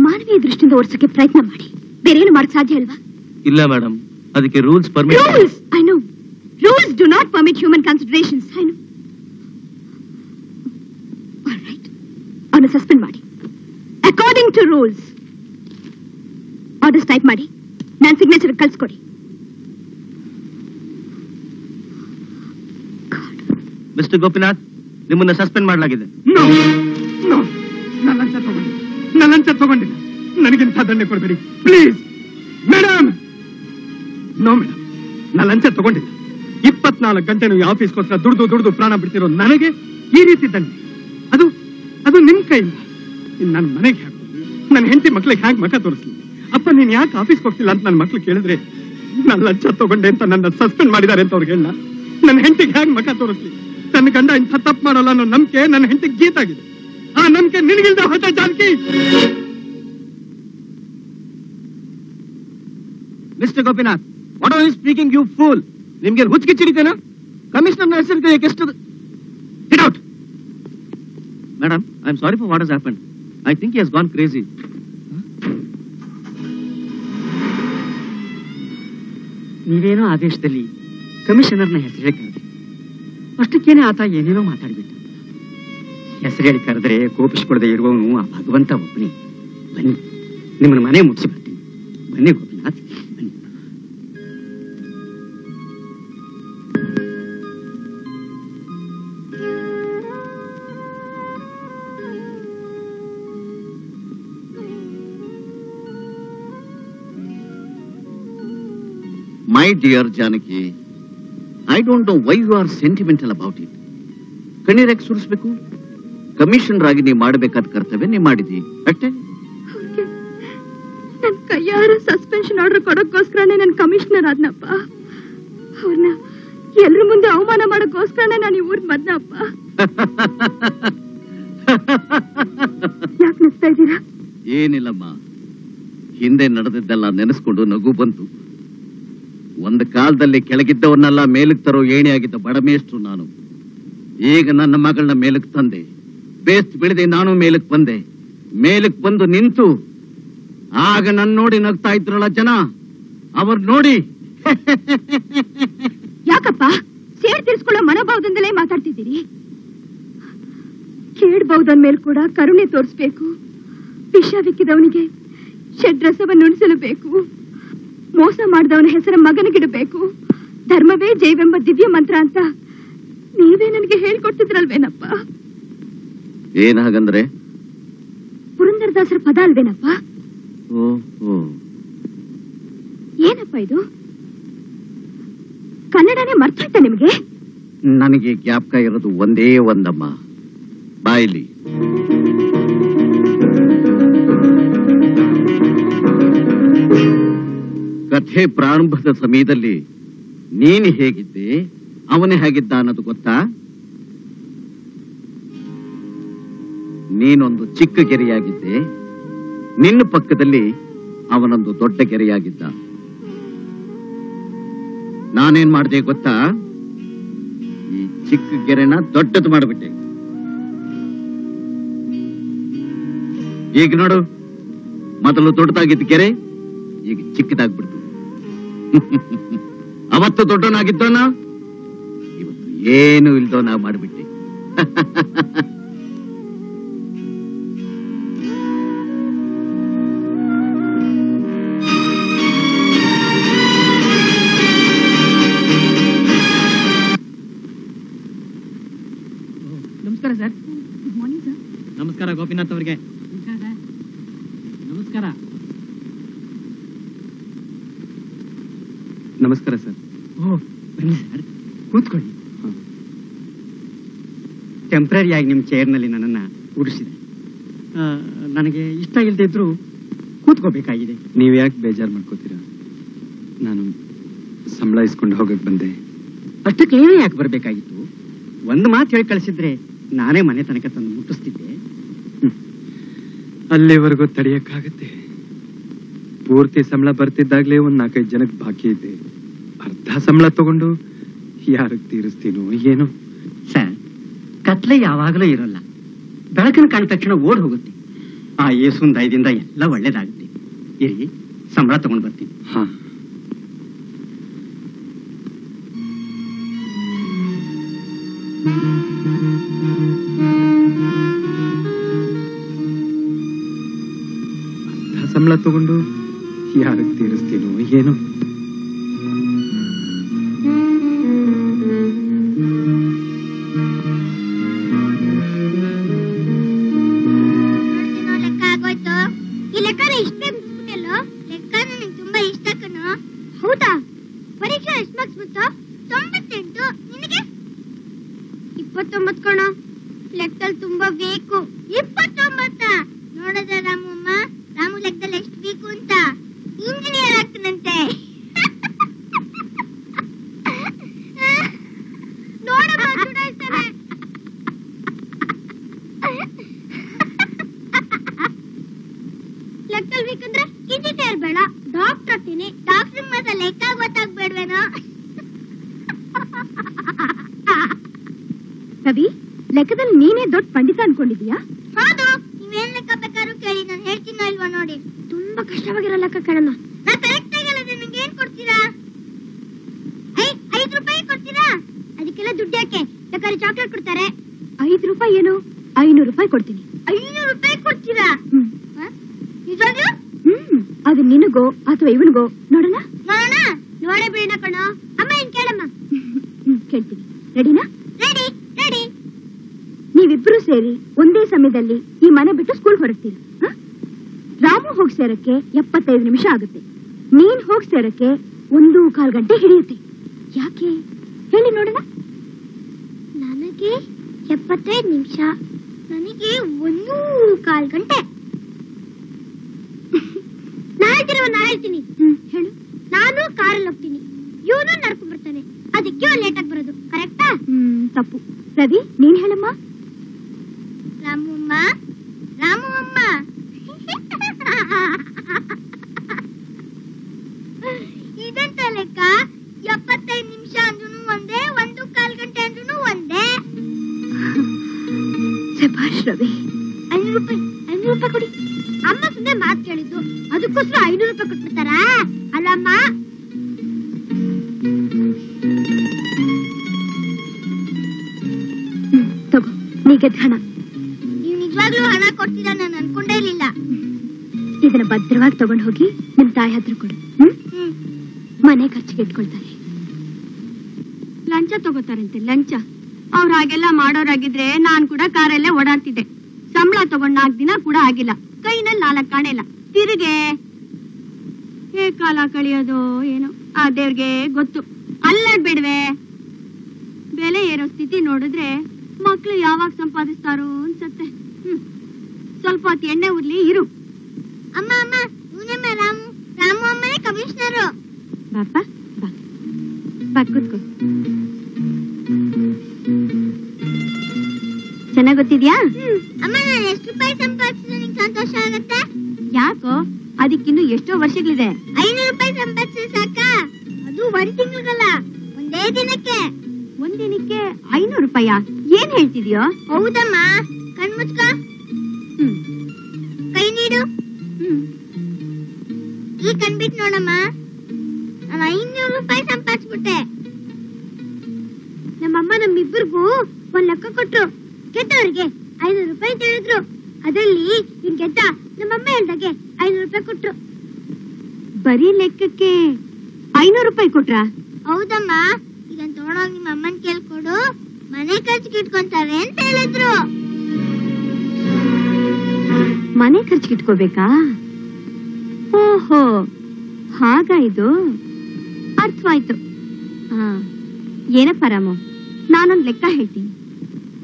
ಮಾನವೀಯ ದೃಷ್ಟಿಯಿಂದ ಓಡಿಸೋಕೆ ಪ್ರಯತ್ನ ಮಾಡಿ, ಬೇರೇನು ಮಾಡಕ್ ಸಾಧ್ಯ ಅಲ್ವಾ? ಇಲ್ಲ ಮೇಡಮ್, ಅದಕ್ಕೆ rules permit. Rules I know, rules do not permit human considerations. I know. All right, ಅವನು ಸಸ್ಪೆಂಡ್ ಮಾಡಿ according to rules. Orders type ಮಾಡಿ ನನ್ನ ಸಿಗ್ನೇಚರ್ ಕಳಿಸ್ಕೊಡಿ. ಮಿಸ್ಟರ್ ಗೋಪಿನಾಥ್, ನಿಮ್ಮನ್ನ ಸಸ್ಪೆಂಡ್ ಮಾಡಲಾಗಿದೆ. ನೋ ನೋ, ನಾನು ಲಂಚ ತಗೊಂಡಿಲ್ಲ, ನಾನು ಲಂಚ ತಗೊಂಡಿಲ್ಲ. ನನಗಿಂತ ದಂಡೆ ಕೊಡಬೇಡಿ ಪ್ಲೀಸ್ ಮೇಡಮ್. ನೋ ಮೇಡಮ್, ನಾನು ಲಂಚ ತಗೊಂಡಿಲ್ಲ. ಇಪ್ಪತ್ನಾಲ್ಕು ಗಂಟೆ ನೀವು ಆಫೀಸ್ಗೋಸ್ಕರ ದುಡ್ದು ದುಡ್ದು ಪ್ರಾಣ ಬಿಡ್ತಿರೋ ನನಗೆ ಈ ರೀತಿ ದಂಡೆ, ಅದು ಅದು ನಿಮ್ ಕೈಯಿಂದ. ಇನ್ನು ನನ್ನ ಮನೆಗೆ ಹಾಕು, ನನ್ನ ಹೆಂಡತಿ ಮಕ್ಳಿಗೆ ಹ್ಯಾಂಗೆ ಮಖ ತೋರಿಸ್ಲಿ? ಅಪ್ಪ ನೀನ್ ಯಾಕೆ ಆಫೀಸ್ಗೆ ಹೋಗ್ತಿಲ್ಲ ಅಂತ ನನ್ನ ಮಕ್ಳು ಕೇಳಿದ್ರೆ ನಾನು ಲಂಚ ತಗೊಂಡೆ ಅಂತ ನನ್ನ ಸಸ್ಪೆಂಡ್ ಮಾಡಿದ್ದಾರೆ ಅಂತ ಅವ್ರಿಗೆ ಹೇಳ. ನನ್ನ ಹೆಂಡತಿಗೆ ಹ್ಯಾಂಗೆ ಮಖ ತೋರಿಸ್ಲಿ? ನನ್ನ ಗಂಡ ಇಂಥ ತಪ್ಪು ಮಾಡೋಲ್ಲ ಅನ್ನೋ ನಂಬಿಕೆ ನನ್ನ ಹೆಂಡತಿಗೆ ಗೀತಾಗಿದೆ. ಆ ನಂಬಿಕೆ ನಿನಗಿಲ್ದ ಹೊಸ Janaki. Mister ಗೋಪಿನಾಥ್, what are you speaking you fool? ನಿಮ್ಗೆ ಹುಚ್ಚಿಗೆ ಚಿಡಿತೇನಾ? ಕಮಿಷನರ್ನ ಹೆಸರು ಎಷ್ಟು? Get out. Madam, I am sorry for what has happened. I think he has gone crazy. ನೀವೇನೋ ಆದೇಶದಲ್ಲಿ ಕಮಿಷನರ್ನ ಹೆಸರು ಹೇಳಿ ಕರೆದ್ರಿ, ಅಷ್ಟಕ್ಕೇನೆ ಆತ ಏನೇನೋ ಮಾತಾಡ್ಬಿಟ್ಟು. ಹೆಸರು ಹೇಳಿ ಕರೆದ್ರೆ ಕೋಪಿಸ್ಕೊಡದೆ ಇರುವವನು ಆ ಭಗವಂತ ಒಬ್ಬನೇ. ಬನ್ನಿ, ನಿಮ್ಮನ್ನ ಮನೆ ಮುಗಿಸಿ ಬರ್ತೀನಿ. ಬನ್ನಿ ಗೋಪಿನಾಥ್. My dear Janaki, I don't know why you are sentimental about it. ಕಣ್ಣೀರಕ್ಕೆ ಸುರಿಸಬೇಕು. ಕಮಿಷನರ್ ಆಗಿ ನೀವು ಮಾಡಬೇಕಾದ ಕರ್ತವ್ಯ ನೀವು ಮಾಡಿದಿ ಅಷ್ಟೇ. ನನ್ನ ಕೈಯಾರು ಸಸ್ಪೆನ್ಷನ್ ಆರ್ಡರ್ ಕೊಡೋಕ್ಕೋಸ್ಕರನೇ ನಾನು ಕಮಿಷನರ್ ಆದ್ನಪ್ಪ. ಅವ್ರನ್ನ ಎಲ್ಲರ ಮುಂದೆ ಅವಮಾನ ಮಾಡೋಕ್ಕೋಸ್ಕರನೇ ನಾನು ಈ ಊರ್ ಬಂದನಪ್ಪ. ಯಾಕೆ ನಗ್ತಾ ಇದ್ದೀರಾ? ಏನಿಲ್ಲಮ್ಮ, ಹಿಂದೆ ನಡೆದಿದ್ದೆಲ್ಲ ನೆನೆಸ್ಕೊಂಡು ನಗು ಬಂತು. ಒಂದು ಕಾಲದಲ್ಲಿ ಕೆಳಗಿದ್ದವನ್ನೆಲ್ಲ ಮೇಲಕ್ಕೆ ತರೋ ಏಣಿಯಾಗಿದ್ದ ಬಡಮೇಷ್ಟ್ರು ನಾನು. ಈಗ ನನ್ನ ಮಗಳನ್ನ ಮೇಲಕ್ಕೆ ತಂದೆ. ಬೇಸ್ ಬಿಡದೆ ನಾನು ಮೇಲಕ್ಕೆ ಬಂದೆ. ಮೇಲಕ್ಕೆ ಬಂದು ನಿಂತು ಆಗ ನನ್ನ ನೋಡಿ ನಗ್ತಾ ಇದ್ರಲ್ಲ ಜನ, ಅವ್ರು ನೋಡಿ. ಯಾಕಪ್ಪ ಸೇರ್ ತೀರಿಸ್ಕೊಳ್ಳೋ ಮನೋಭಾವದಿಂದಲೇ ಮಾತಾಡ್ತಿದ್ದೀರಿ? ಕೇಳಬಹುದು ಅಂದ ಮೇಲೆ ಕೂಡ ಕರುಣೆ ತೋರಿಸಬೇಕು. ವಿಷವಿಕ್ಕಿದವನಿಗೆ ಷಡ್ರಸವನ್ನು ನುಡಿಸಲೇಬೇಕು. ಮೋಸ ಮಾಡಿದವನ ಹೆಸರು ಮಗನಿಗಿಡಬೇಕು. ಧರ್ಮವೇ ಜೈವೆಂಬ ದಿವ್ಯ ಮಂತ್ರ ಅಂತ ನೀವೇ ನನಗೆ ಹೇಳಿಕೊಟ್ಟಿದ್ರಲ್ವೇನಪ್ಪ? ಏನು ಹಾಗಂದ್ರೆ ಪುರಂದರದಾಸರ ಪದ ಅಲ್ವೇನಪ್ಪ? ಓಹೋ, ಏನಪ್ಪ ಇದು? ಕನ್ನಡನೇ ಮರ್ತುಬಿಟ್ಟ ನಿಮಗೆ? ನನಗೆ ಜ್ಞಾಪಕ ಇರೋದು ಒಂದೇ ಒಂದಮ್ಮ. ಬಾಯಿಲಿ ಕಥೆ ಪ್ರಾರಂಭದ ಸಮಯದಲ್ಲಿ ನೀನು ಹೇಗಿದ್ದೆ, ಅವನೇ ಹೇಗಿದ್ದ ಅನ್ನೋದು ಗೊತ್ತಾ? ನೀನೊಂದು ಚಿಕ್ಕ ಗೆರೆಯಾಗಿದ್ದೆ, ನಿನ್ನ ಪಕ್ಕದಲ್ಲಿ ಅವನೊಂದು ದೊಡ್ಡ ಗೆರೆಯಾಗಿದ್ದ. ನಾನೇನ್ ಮಾಡಿದೆ ಗೊತ್ತಾ? ಈ ಚಿಕ್ಕ ಗೆರೆನ ದೊಡ್ಡದು ಮಾಡಿಬಿಟ್ಟೆ. ಈಗ ನೋಡು, ಮೊದಲು ದೊಡ್ಡದಾಗಿದ್ದ ಗೆರೆ ಈಗ ಚಿಕ್ಕದಾಗ್ಬಿಡ್ತು. ಅವತ್ತು ದೊಡ್ಡವನಾಗಿದ್ದೋನ, ಇವತ್ತು ಏನು ಇಲ್ದೋನ ಮಾಡಿಬಿಟ್ಟೆ. ನಮಸ್ಕಾರ ಸರ್. Good morning sir. ನಮಸ್ಕಾರ ಗೋಪಿನಾಥ್ ಅವರಿಗೆ. ನಮಸ್ಕಾರ. ನಮಸ್ಕಾರ ಸರ್. ಓ ಬನ್ನಿ ಸರ್, ಕೂತ್ಕೊಳ್ಳಿ. ಟೆಂಪ್ರರಿಯಾಗಿ ನಿಮ್ಮ ಚೇರ್ನಲ್ಲಿ ನನ್ನನ್ನು ಉಡಿಸಿದೆ. ನನಗೆ ಇಷ್ಟ ಇಲ್ಲದೆ ಇದ್ರೂ ಕೂತ್ಕೋಬೇಕಾಗಿದೆ. ನೀವು ಯಾಕೆ ಬೇಜಾರು ಮಾಡ್ಕೋತೀರಾ? ನಾನು ಸಂಬಳ ಇಸ್ಕೊಂಡು ಹೋಗಕ್ಕೆ ಬಂದೆ. ಅಷ್ಟಕ್ಕೆ ನೀವೇ ಯಾಕೆ ಬರಬೇಕಾಗಿತ್ತು? ಒಂದು ಮಾತು ಹೇಳಿ ಕಳಿಸಿದ್ರೆ ನಾನೇ ಮನೆ ತನಕ ತಂದು ಮುಟ್ಟಿಸ್ತಿದ್ದೆ. ಅಲ್ಲಿವರೆಗೂ ತಡೆಯಕ್ಕಾಗತ್ತೆ? ಪೂರ್ತಿ ಸಂಬಳ ಬರ್ತಿದ್ದಾಗಲೇ ಒಂದು ನಾಲ್ಕೈದು ಜನಕ್ಕೆ ಬಾಕಿ ಇದೆ. ಅರ್ಧ ಸಂಬಳ ತಗೊಂಡು ಯಾರಿಗೆ ತೀರಿಸ್ತೀನೋ ಏನೋ ಸರ್. ಕತ್ಲೆ ಯಾವಾಗಲೂ ಇರೋಲ್ಲ, ಬೆಳಕನ್ನು ಕಂಡ ತಕ್ಷಣ ಓಡ್ ಹೋಗುತ್ತೆ. ಆ ಏಸುನ್ ದಯದಿಂದ ಎಲ್ಲ ಒಳ್ಳೇದಾಗುತ್ತೆ. ಇರಿ, ಸಂಬಳ ತಗೊಂಡು ಬರ್ತೀನಿ. ಹಾ, ಸಂಬಳ ತಗೊಂಡು ಯಾರಿಗೆ ತೀರಿಸ್ತೀನೋ ಏನೋ. ಎಪ್ಪತ್ತೈದು ನಿಮಿಷ ಆಗುತ್ತೆ, ನೀನ್ ಹೋಗಿ ಸೇರಕ್ಕೆ ಒಂದು ಕಾಲ್ ಗಂಟೆ ಹಿಡಿಯುತ್ತೆ. ಯಾಕೆ ಹೇಳಿ ನೋಡೋಣ. ನನಗೆ ಎಪ್ಪತ್ತೈದು ನಿಮಿಷ, ನನಗೆ ಒಂದು ಕಾಲ್ ಗಂಟೆ. ನಾ ಹೇಳ್ತಿರೋ ನಾ ಹೇಳ್ತೀನಿ ಹೇಳು. ನಾನು ಕಾರಲ್ಲಿ ಹೋಗ್ತೀನಿ, ಇವನು ನಡ್ಕೊಂಡು ಬರ್ತಾನೆ, ಅದಕ್ಕೆ ಲೇಟ್ ಆಗಿ ಬರೋದು. ಕರೆಕ್ಟಾ? ಹ್ಮ್, ತಪ್ಪು. ರವಿ, ನೀನ್ ಹೇಳಮ್ಮ. ರಾಮಮ್ಮ ರಾಮಮ್ಮ ಇದಂತ ಲೆಕ್ಕ. ಎಪ್ಪತ್ತೈದು ನಿಮಿಷ ಅಂದ್ರೂ ಒಂದೇ, ಒಂದು ಕಾಲ್ ಗಂಟೆ ಅಂದ್ರೂ ಒಂದೇ. ಶಭಾಷ್ ರವಿ. ಐನೂರು ರೂಪಾಯಿ ಐನೂರು ರೂಪಾಯಿ ಕೊಡಿ. ಅಮ್ಮ ಸುಮ್ಮನೆ ಮಾತು ಕೇಳಿದ್ದು, ಅದಕ್ಕೋಸ್ಕರ ಐನೂರು ರೂಪಾಯಿ ಕೊಟ್ಬಿಡ್ತಾರಾ? ಅಲ್ಲಮ್ಮ, ತಗೋ ನೀಗೆ ಹಣ. भद्रवा तक होंगी निम ताय हर को मने खर्चिगिट्कोळ्तारे लंच तक लंच नान कूड़ा कारे ओडाड्तिद्दे संबल तक नाक दिन कूड़ा आगे कईनल्लि नालक काणे तिरगे हे काल कळियोदो एनो आ देवरिगे गोत्तु अल्लाडबेडवे बेले एरो स्थिति नोडिद्रे मक्कळु यावाग संपादिस्तारो अन्सुत्ते स्वल्प होत्तु एण्णे उरली इरु अम्म अम्म ऊनेम्म रामु रामु अम्मने कमिश्नरु बाप्पा बा बा कुत्को ಚೆನ್ನಾಗಿ ಗೊತ್ತಿದ್ಯಾ ಅಮ್ಮ ನಾನು ಎಷ್ಟು ರೂಪಾಯಿ ಸಂಪಾದಿಸಿದ್ರೆ ನಿಮಗೆ ಸಂತೋಷ ಆಗುತ್ತೆ ಯಾಕೋ ಅದಕ್ಕಿನ್ನು ಎಷ್ಟು ವರ್ಷಗಳಿದೆ ಐನೂರು ರೂಪಾಯಿ ಸಂಪಾದಿಸಿದ್ರೆ ಸಾಕಾ ಅದು ಒಂದು ತಿಂಗಳಲ್ಲ ಒಂದೇ ದಿನಕ್ಕೆ ಒಂದು ದಿನಕ್ಕೆ ಐನೂರು ರೂಪಾಯಿ ಏನು ಹೇಳ್ತಿದ್ಯೋ ಹೌದಮ್ಮ ಕಣ್ಣು ಮುಚ್ಚಕ ಕೈ ನೀಡು ಈ ಕಣ್ಣು ಬಿಟ್ ನೋಡಮ್ಮ ನಾನು ಐನೂರು ರೂಪಾಯಿ ಸಂಪಾದಿಸಿಬಿಟ್ಟೆ ನಮ್ಮಮ್ಮ ನಮ್ಮಿಬ್ಬರಿಗೂ ಒಂದು ಲಕ್ಕ ಕೊಟ್ಟರು ಗೆದ್ದವರಿಗೆ ಐನೂರು ರೂಪಾಯಿ ಹೇಳಿದ್ರು ಅದರಲ್ಲಿ ಈ ಗೆದ್ದ ನಮ್ಮಮ್ಮ ಹೇಳಿದಾಗೆ ಐನೂರು ರೂಪಾಯಿ ಕೊಟ್ಟರು ಬರೀ ಲೆಕ್ಕಕ್ಕೆ ಐನೂರು ರೂಪಾಯಿ ಕೊಟ್ರಾ ಹೌದಮ್ಮ ಇದನ್ನ ತಗೊಂಡೋಗಿ ನಿಮ್ಮಮ್ಮನ ಕೇಳ್ಕೊಡು ಮನೆ ಖರ್ಚಿಗೆ ಇಟ್ಕೊಂತಾರೆ ಅಂತ ಹೇಳಿದ್ರು ಮನೆ ಖರ್ಚಿಗೆ ಇಟ್ಕೋಬೇಕಾ ಓಹೋ ಹಾಗಾಯ್ತು ಅರ್ಥವಾಯ್ತು ಹಾ ಏನಪ್ಪ ರಾಮು ನಾನೊಂದು ಲೆಕ್ಕ ಹೇಳ್ತೀನಿ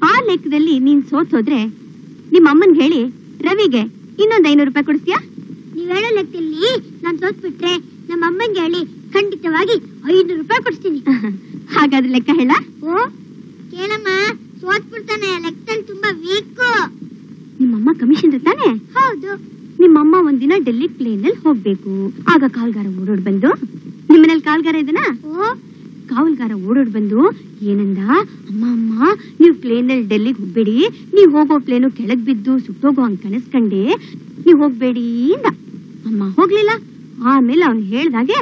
ಆ ಲೆಕ್ಕದಲ್ಲಿ ನೀನ್ ಸೋತೋದ್ರೆ ನಿಮ್ಮ ಅಮ್ಮನಿಗೆ ಹೇಳಿ ರವಿಗೆ ಇನ್ನೊಂದು ಐನೂರು ರೂಪಾಯಿ ಕೊಡ್ತೀಯಾ ನೀವು ಹೇಳೋ ಲೆಕ್ಕದಲ್ಲಿ ನಾನು ಸೋತ್ಬಿಟ್ರೆ ನಮ್ಮ ಅಮ್ಮನಿಗೆ ಹೇಳಿ ಖಂಡಿತವಾಗಿ ಐನೂರು ರೂಪಾಯಿ ಕೊಡ್ತೀನಿ ಹಾಗಾದ್ರೆ ಲೆಕ್ಕ ಹೇಳ ಓ ಕೇಳಮ್ಮ ಸೋತ್ಬಿಡ್ತಾನೆ ಲೆಕ್ಕದಲ್ಲಿ ತುಂಬಾ ವೀಕ್ ನಿಮ್ಮ ಅಮ್ಮ ಕಮಿಷನ್ ಇರ್ತಾನೆ ಹೌದು ನಿಮ್ಮ ಅಮ್ಮ ಒಂದಿನ ಡೆಲ್ಲಿ ಪ್ಲೇನ್ ಅಲ್ಲಿ ಹೋಗಬೇಕು ಆಗ ಕಾಲ್ಗಾರ ಓಡೋಡ್ ಬಂದು ನಿಮ್ಮನೇಲಿ ಕಾಲ್ಗಾರ ಇದನಾ ಓ ಕಾವಲ್ಗಾರ ಓಡೋಡ್ ಬಂದು ಏನಂದ ಅಮ್ಮ ಅಮ್ಮ ನೀವು ಪ್ಲೇನಲ್ಲಿ ಡೆಲ್ಲಿಗೆ ಹೋಗ್ಬೇಡಿ ನೀವು ಹೋಗೋ ಪ್ಲೇನು ಕೆಳಗೆ ಬಿದ್ದು ಸುಟ್ಟೋಗೋ ಹಂಗೆ ಕನಸ್ಕಂಡೆ ನೀವು ಹೋಗ್ಬೇಡಿ ಅಂದ ಅಮ್ಮ ಹೋಗ್ಲಿಲ್ಲ ಆಮೇಲೆ ಅವನು ಹೇಳ್ದಾಗೆ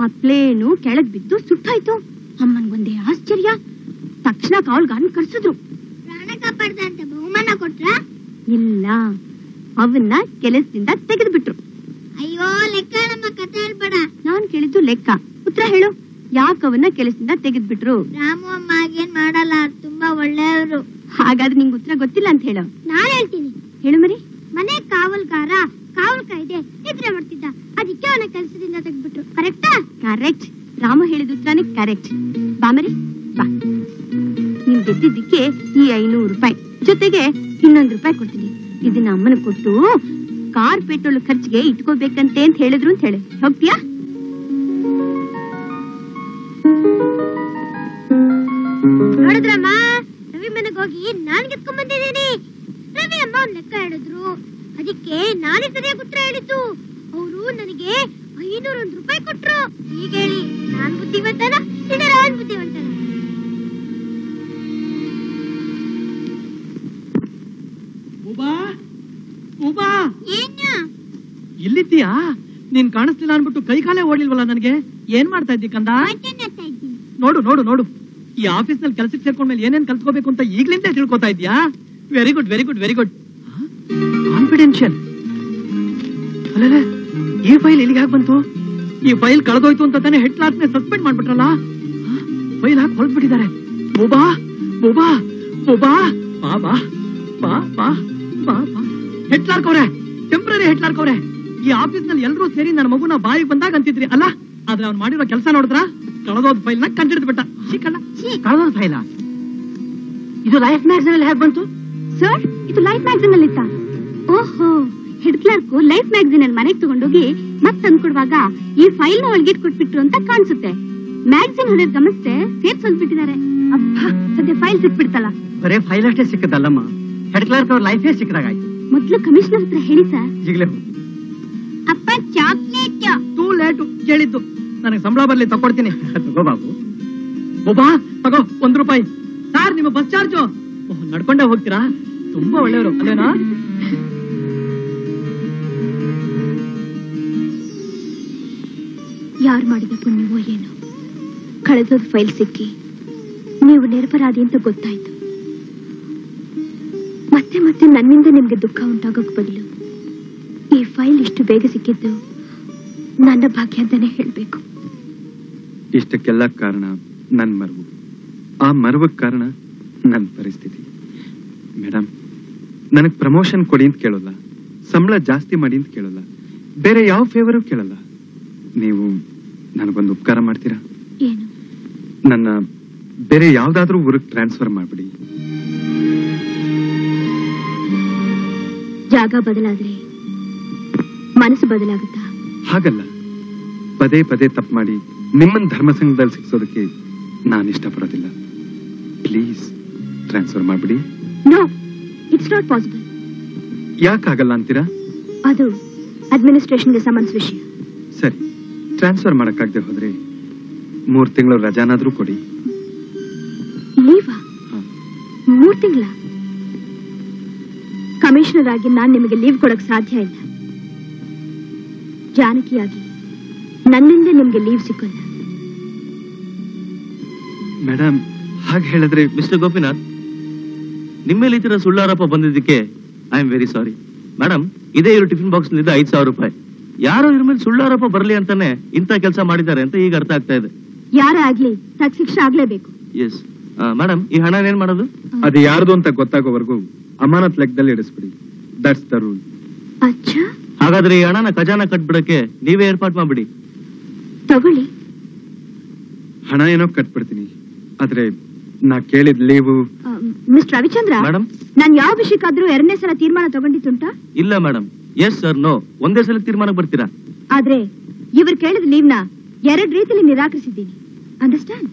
ಆ ಪ್ಲೇನು ಕೆಳಗೆ ಬಿದ್ದು ಸುಟ್ಟಾಯ್ತು ಅಮ್ಮನಿಗೊಂದೇ ಆಶ್ಚರ್ಯ ತಕ್ಷಣ ಕಾವಲ್ಗಾರನ ಕರೆಸಿದ್ರು ಪ್ರಾಣ ಕಾಪಾಡ್ದ ಅಂತ ಬಹುಮಾನ ಕೊಟ್ರ ಇಲ್ಲ ಅವನ್ನ ಕೆಲಸದಿಂದ ತೆಗೆದುಬಿಟ್ರು ಅಯ್ಯೋ ಲೆಕ್ಕ ನಮ್ಮ ಕಥೆ ಹೇಳ್ಬೇಡ ನಾನು ಕೇಳಿದ್ದು ಲೆಕ್ಕ ಉತ್ತರ ಹೇಳು ಯಾಕವನ್ನ ಕೆಲಸದಿಂದ ತೆಗೆದುಬಿಟ್ರು ರಾಮು ಅಮ್ಮ ಏನು ಮಾಡಲ್ಲ ತುಂಬಾ ಒಳ್ಳೆಯವರು ಹಾಗಾದ್ರೆ ನಿಮಗೆ ಉತ್ತರ ಗೊತ್ತಿಲ್ಲ ಅಂತ ಹೇಳು ನಾನು ಹೇಳ್ತೀನಿ ಹೇಳು ಮರಿ ಮನೆ ಕಾವಲ್ಗಾರ ಕಾವಲ್ ಕಾಯ್ದೆ ನಿದ್ರೆ ಮಾಡ್ತಿದ್ದ ಅದಕ್ಕೆ ಅವನ ಕೆಲಸದಿಂದ ತೆಗೆದುಬಿಟ್ರು ಕರೆಕ್ಟಾ ಕರೆಕ್ಟ್ ರಾಮು ಹೇಳಿದ ಉತ್ತರನೇ ಕರೆಕ್ಟ್ ಬಾ ಮರಿ ಬಾ ನೀನು ಗೆದ್ದಿದ್ದಕ್ಕೆ ಈ ಐನೂರು ರೂಪಾಯಿ ಜೊತೆಗೆ ಇನ್ನೊಂದು ರೂಪಾಯಿ ಕೊಡ್ತೀನಿ ಇದನ್ನ ಅಮ್ಮನ ಕೊಟ್ಟು ಕಾರ್ ಪೆಟ್ರೋಲ್ ಖರ್ಚಿಗೆ ಇಟ್ಕೋಬೇಕಂತೆ ಅಂತ ಹೇಳಿದ್ರು ಅಂತ ಹೇಳಿ ಹೋಗ್ತೀಯಾ ನೋಡಿದ್ರಮ್ಮ ರವಿ ಮನೆಗೆ ಹೋಗಿ ನಾನು ಗೆದ್ಕೊಂಡ್ ಬಂದಿದ್ದೀನಿ ರವಿ ಅಮ್ಮ ಅವ್ನ ಲೆಕ್ಕ ಹೇಳಿದ್ರು ಅದಕ್ಕೆ ನಾನೇ ಸರಿಯಾಗಿ ಉತ್ತರ ಹೇಳಿದ್ದು ಅವರು ನನಗೆ ಐನೂರ ಒಂದು ರೂಪಾಯಿ ಕೊಟ್ರು ಈಗ ಹೇಳಿ ನಾನ್ ಬುದ್ಧಿವಂತನ ಇಲ್ಲ ರಾಜ್ ಬುದ್ಧಿವಂತನ ಉಬಾ ಉಬಾ ಏನು ಇಲ್ಲಿದ್ದೀಯಾ ನೀನ್ ಕಾಣಿಸ್ತಿಲ್ಲ ಅನ್ಬಿಟ್ಟು ಕೈ ಕಾಲೇ ಓಡಲಿಲ್ವಲ್ಲ ನನಗೆ ಏನ್ ಮಾಡ್ತಾ ಇದ್ದೀ ಕಂದ ನೋಡು ನೋಡು ನೋಡು ಈ ಆಫೀಸ್ ನಲ್ಲಿ ಕೆಲಸಕ್ಕೆ ಸೇರ್ಕೊಂಡ್ಮೇಲೆ ಏನೇನ್ ಕಲ್ತ್ಕೋಬೇಕು ಅಂತ ಈಗ್ಲಿಂದ ತಿಳ್ಕೊತಾ ಇದ್ಯಾ very good very good very good confidential ಅಲ್ಲೇ ಈ ಫೈಲ್ ಎಲ್ಲಿಗೆ ಹಾಕಿ ಬಂತು ಈ ಫೈಲ್ ಕಳೆದೋಯ್ತು ಅಂತ ತಾನೇ ಹೆಡ್ ಕ್ಲಾಸ್ ನೇ ಸಸ್ಪೆಂಡ್ ಮಾಡ್ಬಿಟ್ರಲ್ಲ ಫೈಲ್ ಹಾಕಿ ಹೊರಟ್ಬಿಟ್ಟಿದ್ದಾರೆ ಬೋಬಾ ಬೋಬಾ ಬೋಬಾ ಬಾಬಾ ಬಾಬಾ ಬಾಬಾ ಹೆಡ್ ಕ್ಲಾರ್ಕ್ ಅವರೇ ಟೆಂಪರರಿ ಹೆಡ್ ಕ್ಲಾರ್ಕ್ ಅವರೇ ಈ ಆಫೀಸ್ ನಲ್ಲಿ ಎಲ್ಲರೂ ಸೇರಿ ನನ್ನ ಮಗುನ ಬಾಯಿಗೆ ಬಂದಾಗ ಅಂತಿದ್ರಿ ಅಲ್ಲ ಆದ್ರೆ ಅವ್ನು ಮಾಡಿರೋ ಕೆಲಸ ನೋಡಿದ್ರಾ ಕಳೆದೋದ್ ಫೈಲ್ ನ ಕಂಡಿಡ್ದು ಬಿಟ್ಟ ಕಳೆದೋದ್ ಫೈಲ್ ಇದು ಲೈಫ್ ಮ್ಯಾಗಝಿನ್ ಅಲ್ಲಿ ಹೇಗೆ ಬಂತು ಸರ್ ಇದು ಲೈಫ್ ಮ್ಯಾಗಝಿನ್ ಅಲ್ಲಿ ಇತ್ತ ಓಹೋ ಹೆಡ್ ಕ್ಲರ್ಕ್ ಲೈಫ್ ಮ್ಯಾಗಝಿನ್ ಅಲ್ಲಿ ಮನೆಗೆ ತಗೊಂಡೋಗಿ ಮತ್ ತಂದ್ಕೊಡುವಾಗ ಈ ಫೈಲ್ ನ ಒಳಗಿಟ್ ಕೊಟ್ಬಿಟ್ರು ಅಂತ ಕಾಣಿಸುತ್ತೆ ಮ್ಯಾಗಝಿನ್ ಹೊಡೆದ ಗಮನಿಸ್ತೆ ಸೇಫ್ ಹೊಲ್ಬಿಟ್ಟಿದ್ದಾರೆ ಅಬ್ಬಾ ಸದ್ಯ ಫೈಲ್ ಸಿಕ್ಬಿಡ್ತಲ್ಲ ಬರೇ ಫೈಲ್ ಅಷ್ಟೇ ಸಿಕ್ಕದಲ್ಲಮ್ಮ ಹೆಡ್ ಕ್ಲರ್ಕ್ ಅವ್ರ ಲೈಫೇ ಸಿಕ್ಕದಾಗಾಯ್ತು ಮೊದ್ಲು ಕಮಿಷನರ್ ಹತ್ರ ಹೇಳಿ ಸರ್ ಈಗಲೇ ಅಪ್ಪ ಚಾಕ್ಲೇಟ್ ಟೂ ಲೇಟ್ ಕೇಳಿದ್ದು ನನಗೆ ಸಂಬಳ ಬರ್ಲಿ ತಕೊಡ್ತೀನಿ ತಗೋ ಬಾಬು ಒಬ್ಬಾ ತಗೋ ಒಂದ್ ರೂಪಾಯಿ ಸಾರ್ ನಿಮ್ಮ ಬಸ್ ಚಾರ್ಜು ನಡ್ಕೊಂಡೇ ಹೋಗ್ತೀರಾ ತುಂಬಾ ಒಳ್ಳೆಯವರು ಅಲ್ಲೇನಾ ಯಾರು ಮಾಡಿದ ಪುಣ್ಯವೋ ಏನು ಕಳೆದೋದ್ ಫೈಲ್ ಸಿಕ್ಕಿ ನೀವು ನಿರಪರಾಧಿ ಅಂತ ಗೊತ್ತಾಯ್ತು ಮತ್ತೆ ಮತ್ತೆ ನನ್ನಿಂದ ನಿಮ್ಗೆ ದುಃಖ ಉಂಟಾಗೋಕ್ ಬದಲು ಫೈಲ್ ಇಷ್ಟು ಬೇಗ ಸಿಕ್ಕಿದ್ದು ನನ್ನ ಭಾಗ್ಯ ಅಂತನೇ ಹೇಳಬೇಕು. ಇಷ್ಟಕ್ಕೆಲ್ಲ ಕಾರಣ ನನ್ನ ಮರವು, ಆ ಮರವಕ್ಕೆ ಕಾರಣ ನನ್ನ ಪರಿಸ್ಥಿತಿ. ಮೇಡಮ್, ನನಗೆ ಪ್ರಮೋಷನ್ ಕೊಡಿ ಅಂತ ಕೇಳೋಲ್ಲ, ಸಂಬಳ ಜಾಸ್ತಿ ಮಾಡಿ ಅಂತ ಕೇಳೋಲ್ಲ, ಬೇರೆ ಯಾವ ಫೇವರು ಕೇಳಲ್ಲ. ನೀವು ನನಗೊಂದು ಉಪಕಾರ ಮಾಡ್ತೀರಾ? ಏನು? ನನ್ನ ಬೇರೆ ಯಾವುದಾದ್ರೂ ಊರಿಗೆ ಟ್ರಾನ್ಸ್ಫರ್ ಮಾಡಿಬಿಡಿ. ಜಾಗ ಬದಲಾದ್ರೆ ಮನಸ್ಸು ಬದಲಾಗುತ್ತಾ? ಹಾಗಲ್ಲ, ಪದೇ ಪದೇ ತಪ್ಪು ಮಾಡಿ ನಿಮ್ಮನ್ನು ಧರ್ಮ ಸಂಘದಲ್ಲಿ ಸಿಕ್ಸೋದಕ್ಕೆ ನಾನು ಇಷ್ಟಪಡೋದಿಲ್ಲ. ಪ್ಲೀಸ್ ಟ್ರಾನ್ಸ್ಫರ್ ಮಾಡಿಬಿಡಿ. No, it's not possible. ಯಾಕಾಗಲ್ಲ ಅಂತೀರಾ? ಅದು ಅಡ್ಮಿನಿಸ್ಟ್ರೇಷನ್ಗೆ ಸಂಬಂಧಿಸಿದ ವಿಷಯ. ಸರಿ, ಟ್ರಾನ್ಸ್ಫರ್ ಮಾಡೋಕ್ಕಾಗದೆ ಹೋದ್ರೆ ಮೂರು ತಿಂಗಳು ರಜಾನಾದ್ರೂ ಕೊಡಿ. ನೀವಾ? ಮೂರು ತಿಂಗಳ ಕಮಿಷನರ್ ಆಗಿ ನಾನು ನಿಮಗೆ ಲೀವ್ ಕೊಡಕ್ಕೆ ಸಾಧ್ಯ ಇಲ್ಲ. ಜಾನಕಿಯಾಗಿ ನನ್ನಿಂದ ನಿಮಗೆ ಲೀವ್ ಸಿಕ್ಕಿಲ್ಲ. ಮೇಡಮ್, ಹಾಗೆ ಹೇಳಿದ್ರೆ ಮಿಸ್ಟರ್ ಗೋಪಿನಾಥ್, ನಿಮ್ಮೇಲೆ ಈ ತರ ಸುಳ್ಳಾರೋಪ ಬಂದಿದ್ದಕ್ಕೆ I am very sorry. Madam, ಇದೇ ಇವರು ಟಿಫಿನ್ ಬಾಕ್ಸ್ ನಿಂದ ಐದು ಸಾವಿರ ರೂಪಾಯಿ ಯಾರೋ ಇವ್ರ ಮೇಲೆ ಸುಳ್ಳಾರೋಪ ಬರಲಿ ಅಂತಾನೆ ಇಂಥ ಕೆಲಸ ಮಾಡಿದ್ದಾರೆ ಅಂತ ಈಗ ಅರ್ಥ ಆಗ್ತಾ ಇದೆ. ಯಾರೇ ಆಗ್ಲಿ ತಕ್ಕ ಶಿಕ್ಷೆ ಆಗ್ಲೇಬೇಕು. ಎಸ್ ಮೇಡಮ್, ಈ ಹಣ ಏನ್ ಮಾಡೋದು? ಅದು ಯಾರ್ದು ಅಂತ ಗೊತ್ತಾಗೋವರೆಗೂ ಅಮಾನತ್ ಲೆಕ್ಕದಲ್ಲಿ ಇಡಿಸ್ಬಿಡಿ. That's the rule. ಅಚ್ಚಾ, ಹಾಗಾದ್ರೆ ಈ ಹಣನ ಖಜಾನ ಕಟ್ಬಿಡಕ್ಕೆ ನೀವೇ ಏರ್ಪಾಟ್ ಮಾಡ್ಬಿಡಿ. ತಗೊಳ್ಳಿ. ಹಣ ಏನೋ ಕಟ್ಬಿಡ್ತೀನಿ, ಆದ್ರೆ ನಾ ಕೇಳಿದ್ ಲೀವು. ಮಿಸ್ಟರ್ ರವಿಚಂದ್ರ, ನಾನು ಯಾವ ವಿಷಯಕ್ಕಾದ್ರೂ ಎರಡನೇ ಸಲ ತೀರ್ಮಾನ ತಗೊಂಡಿತ್ತುಂಟಾ? ಇಲ್ಲ ಮೇಡಮ್. ಎಸ್ ಸರ್, ನೋ, ಒಂದೇ ಸಲ ತೀರ್ಮಾನಕ್ಕೆ ಬರ್ತೀರಾ? ಆದ್ರೆ ಇವ್ರು ಕೇಳಿದ ಲೀವ್ನ ಎರಡ್ ರೀತಿಯಲ್ಲಿ ನಿರಾಕರಿಸಿದ್ದೀನಿ. ಅಂಡರ್ಸ್ಟ್ಯಾಂಡ್?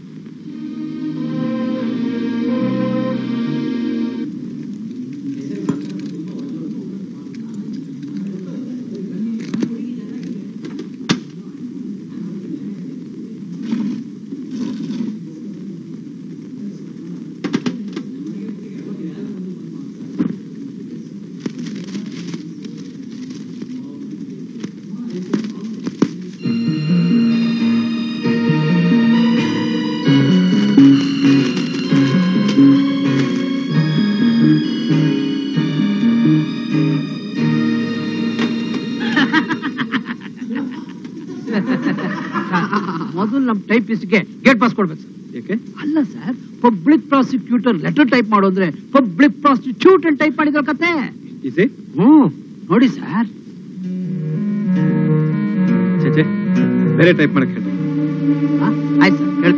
ಟೈಪಿಸ್ಟ್ಗೆ ಗೇಟ್ ಪಾಸ್ ಕೊಡ್ಬೇಕು ಸರ್. ಏಕೆ? ಅಲ್ಲ sir, public prosecutor letter type ಮಾಡೋದ್ರೆ ಪಬ್ಲಿಕ್ ಪ್ರಾಸಿಕ್ಯೂಟ್ ಅಂತ ಟೈಪ್ ಮಾಡಿದ್ರು ಕತೆ. ಇದೆ? ಹ್ಮ್, ನೋಡಿ ಸರ್. ಚೇಚೆ, ಬೇರೆ ಟೈಪ್ ಮಾಡಕ್ಕೆ ಹೇಳಿ. ಆಯ್ತು ಸರ್, ಹೇಳ್ತೀನಿ.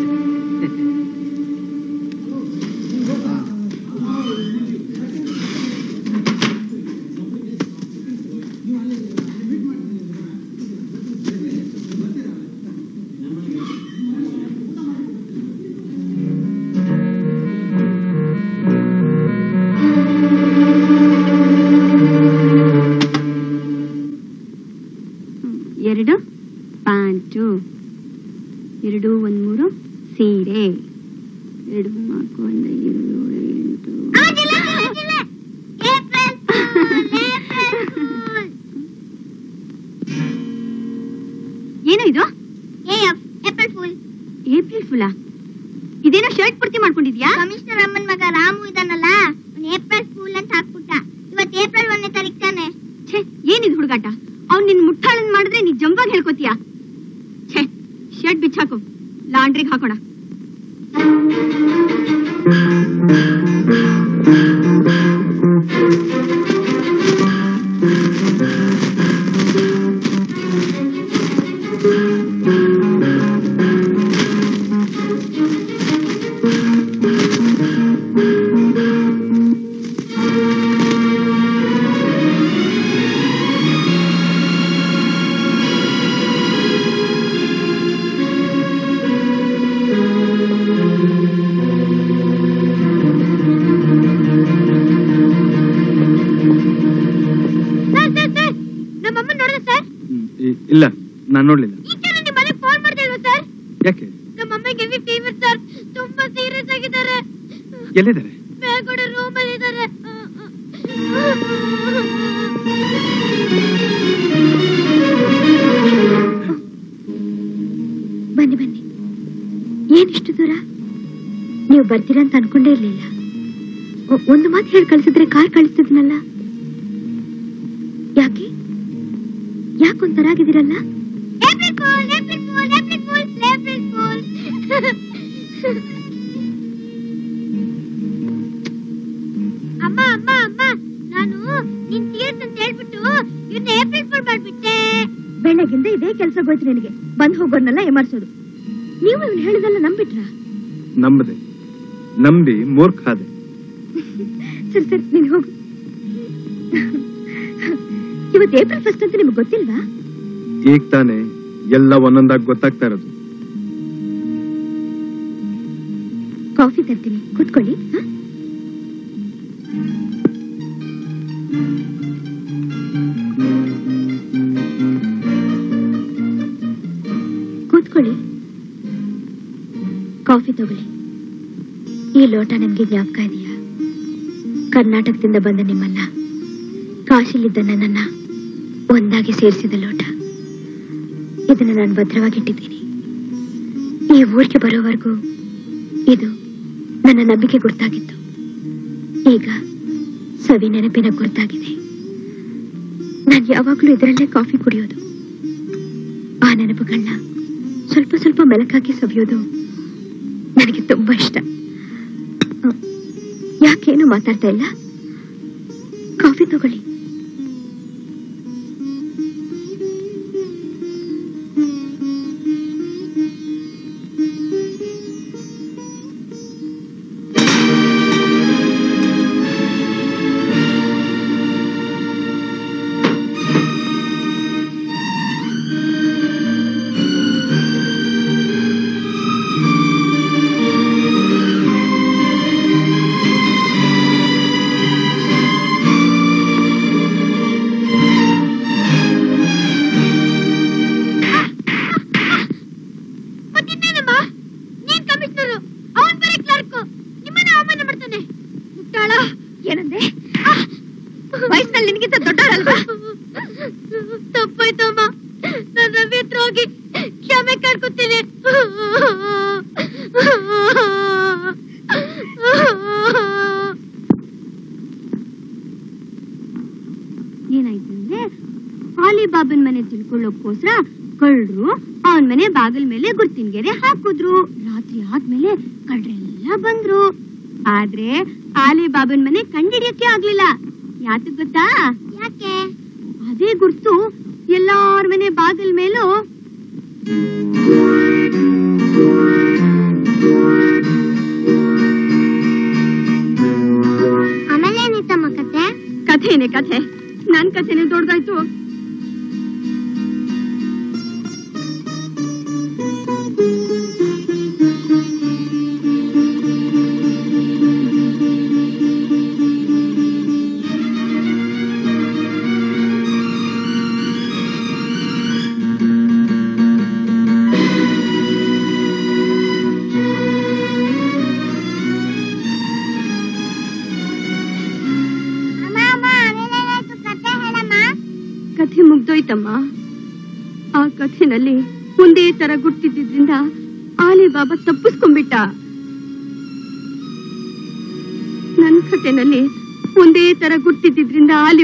बंद होगोर्नल्ल एमर्सोदु नीवु इवनु हेळिदल्ल नंबिट्रा नंबदे नंबि मूर्खाದೆ ಸರಿ ಸರಿ ನೀನು ಹೋಗು ಇವತ್ತು ಏಪ್ರಿಲ್ ಫಸ್ಟ್ ಅಂತ ನಿಮಗೆ ಗೊತ್ತಿಲ್ವಾ ಈಗ ತಾನೆ ಎಲ್ಲ ಒಂದೊಂದಾಗಿ ಗೊತ್ತಾಗ್ತಾ ಇರೋದು ಕಾಫಿ ತರ್ತೀನಿ ಕೂತ್ಕೊಳ್ಳಿ काफी तगली लोट नम्बे ज्ञापक कर्नाटक बंद निम्मन्न काशील नन्नन्न सेरिसिद लोट इदन्न नानु भद्रवागि इट्टिद्दीनि ई ऊरिगे बरोवरेगू इदु नन्न नंबिके गुर्तागित्तु ಈಗ ಸವಿ ನೆನಪಿನ ಗುರ್ತಾಗಿದೆ ನಾನು ಯಾವಾಗಲೂ ಇದರಲ್ಲೇ ಕಾಫಿ ಕುಡಿಯೋದು ಆ ನೆನಪುಗಳನ್ನ ಸ್ವಲ್ಪ ಸ್ವಲ್ಪ ಮೆಲಕಾಗಿ ಸವಿಯೋದು ನನಗೆ ತುಂಬಾ ಇಷ್ಟ ಯಾಕೇನು ಮಾತಾಡ್ತಾ ಇಲ್ಲ ಕಾಫಿ ತಗೊಳ್ಳಿ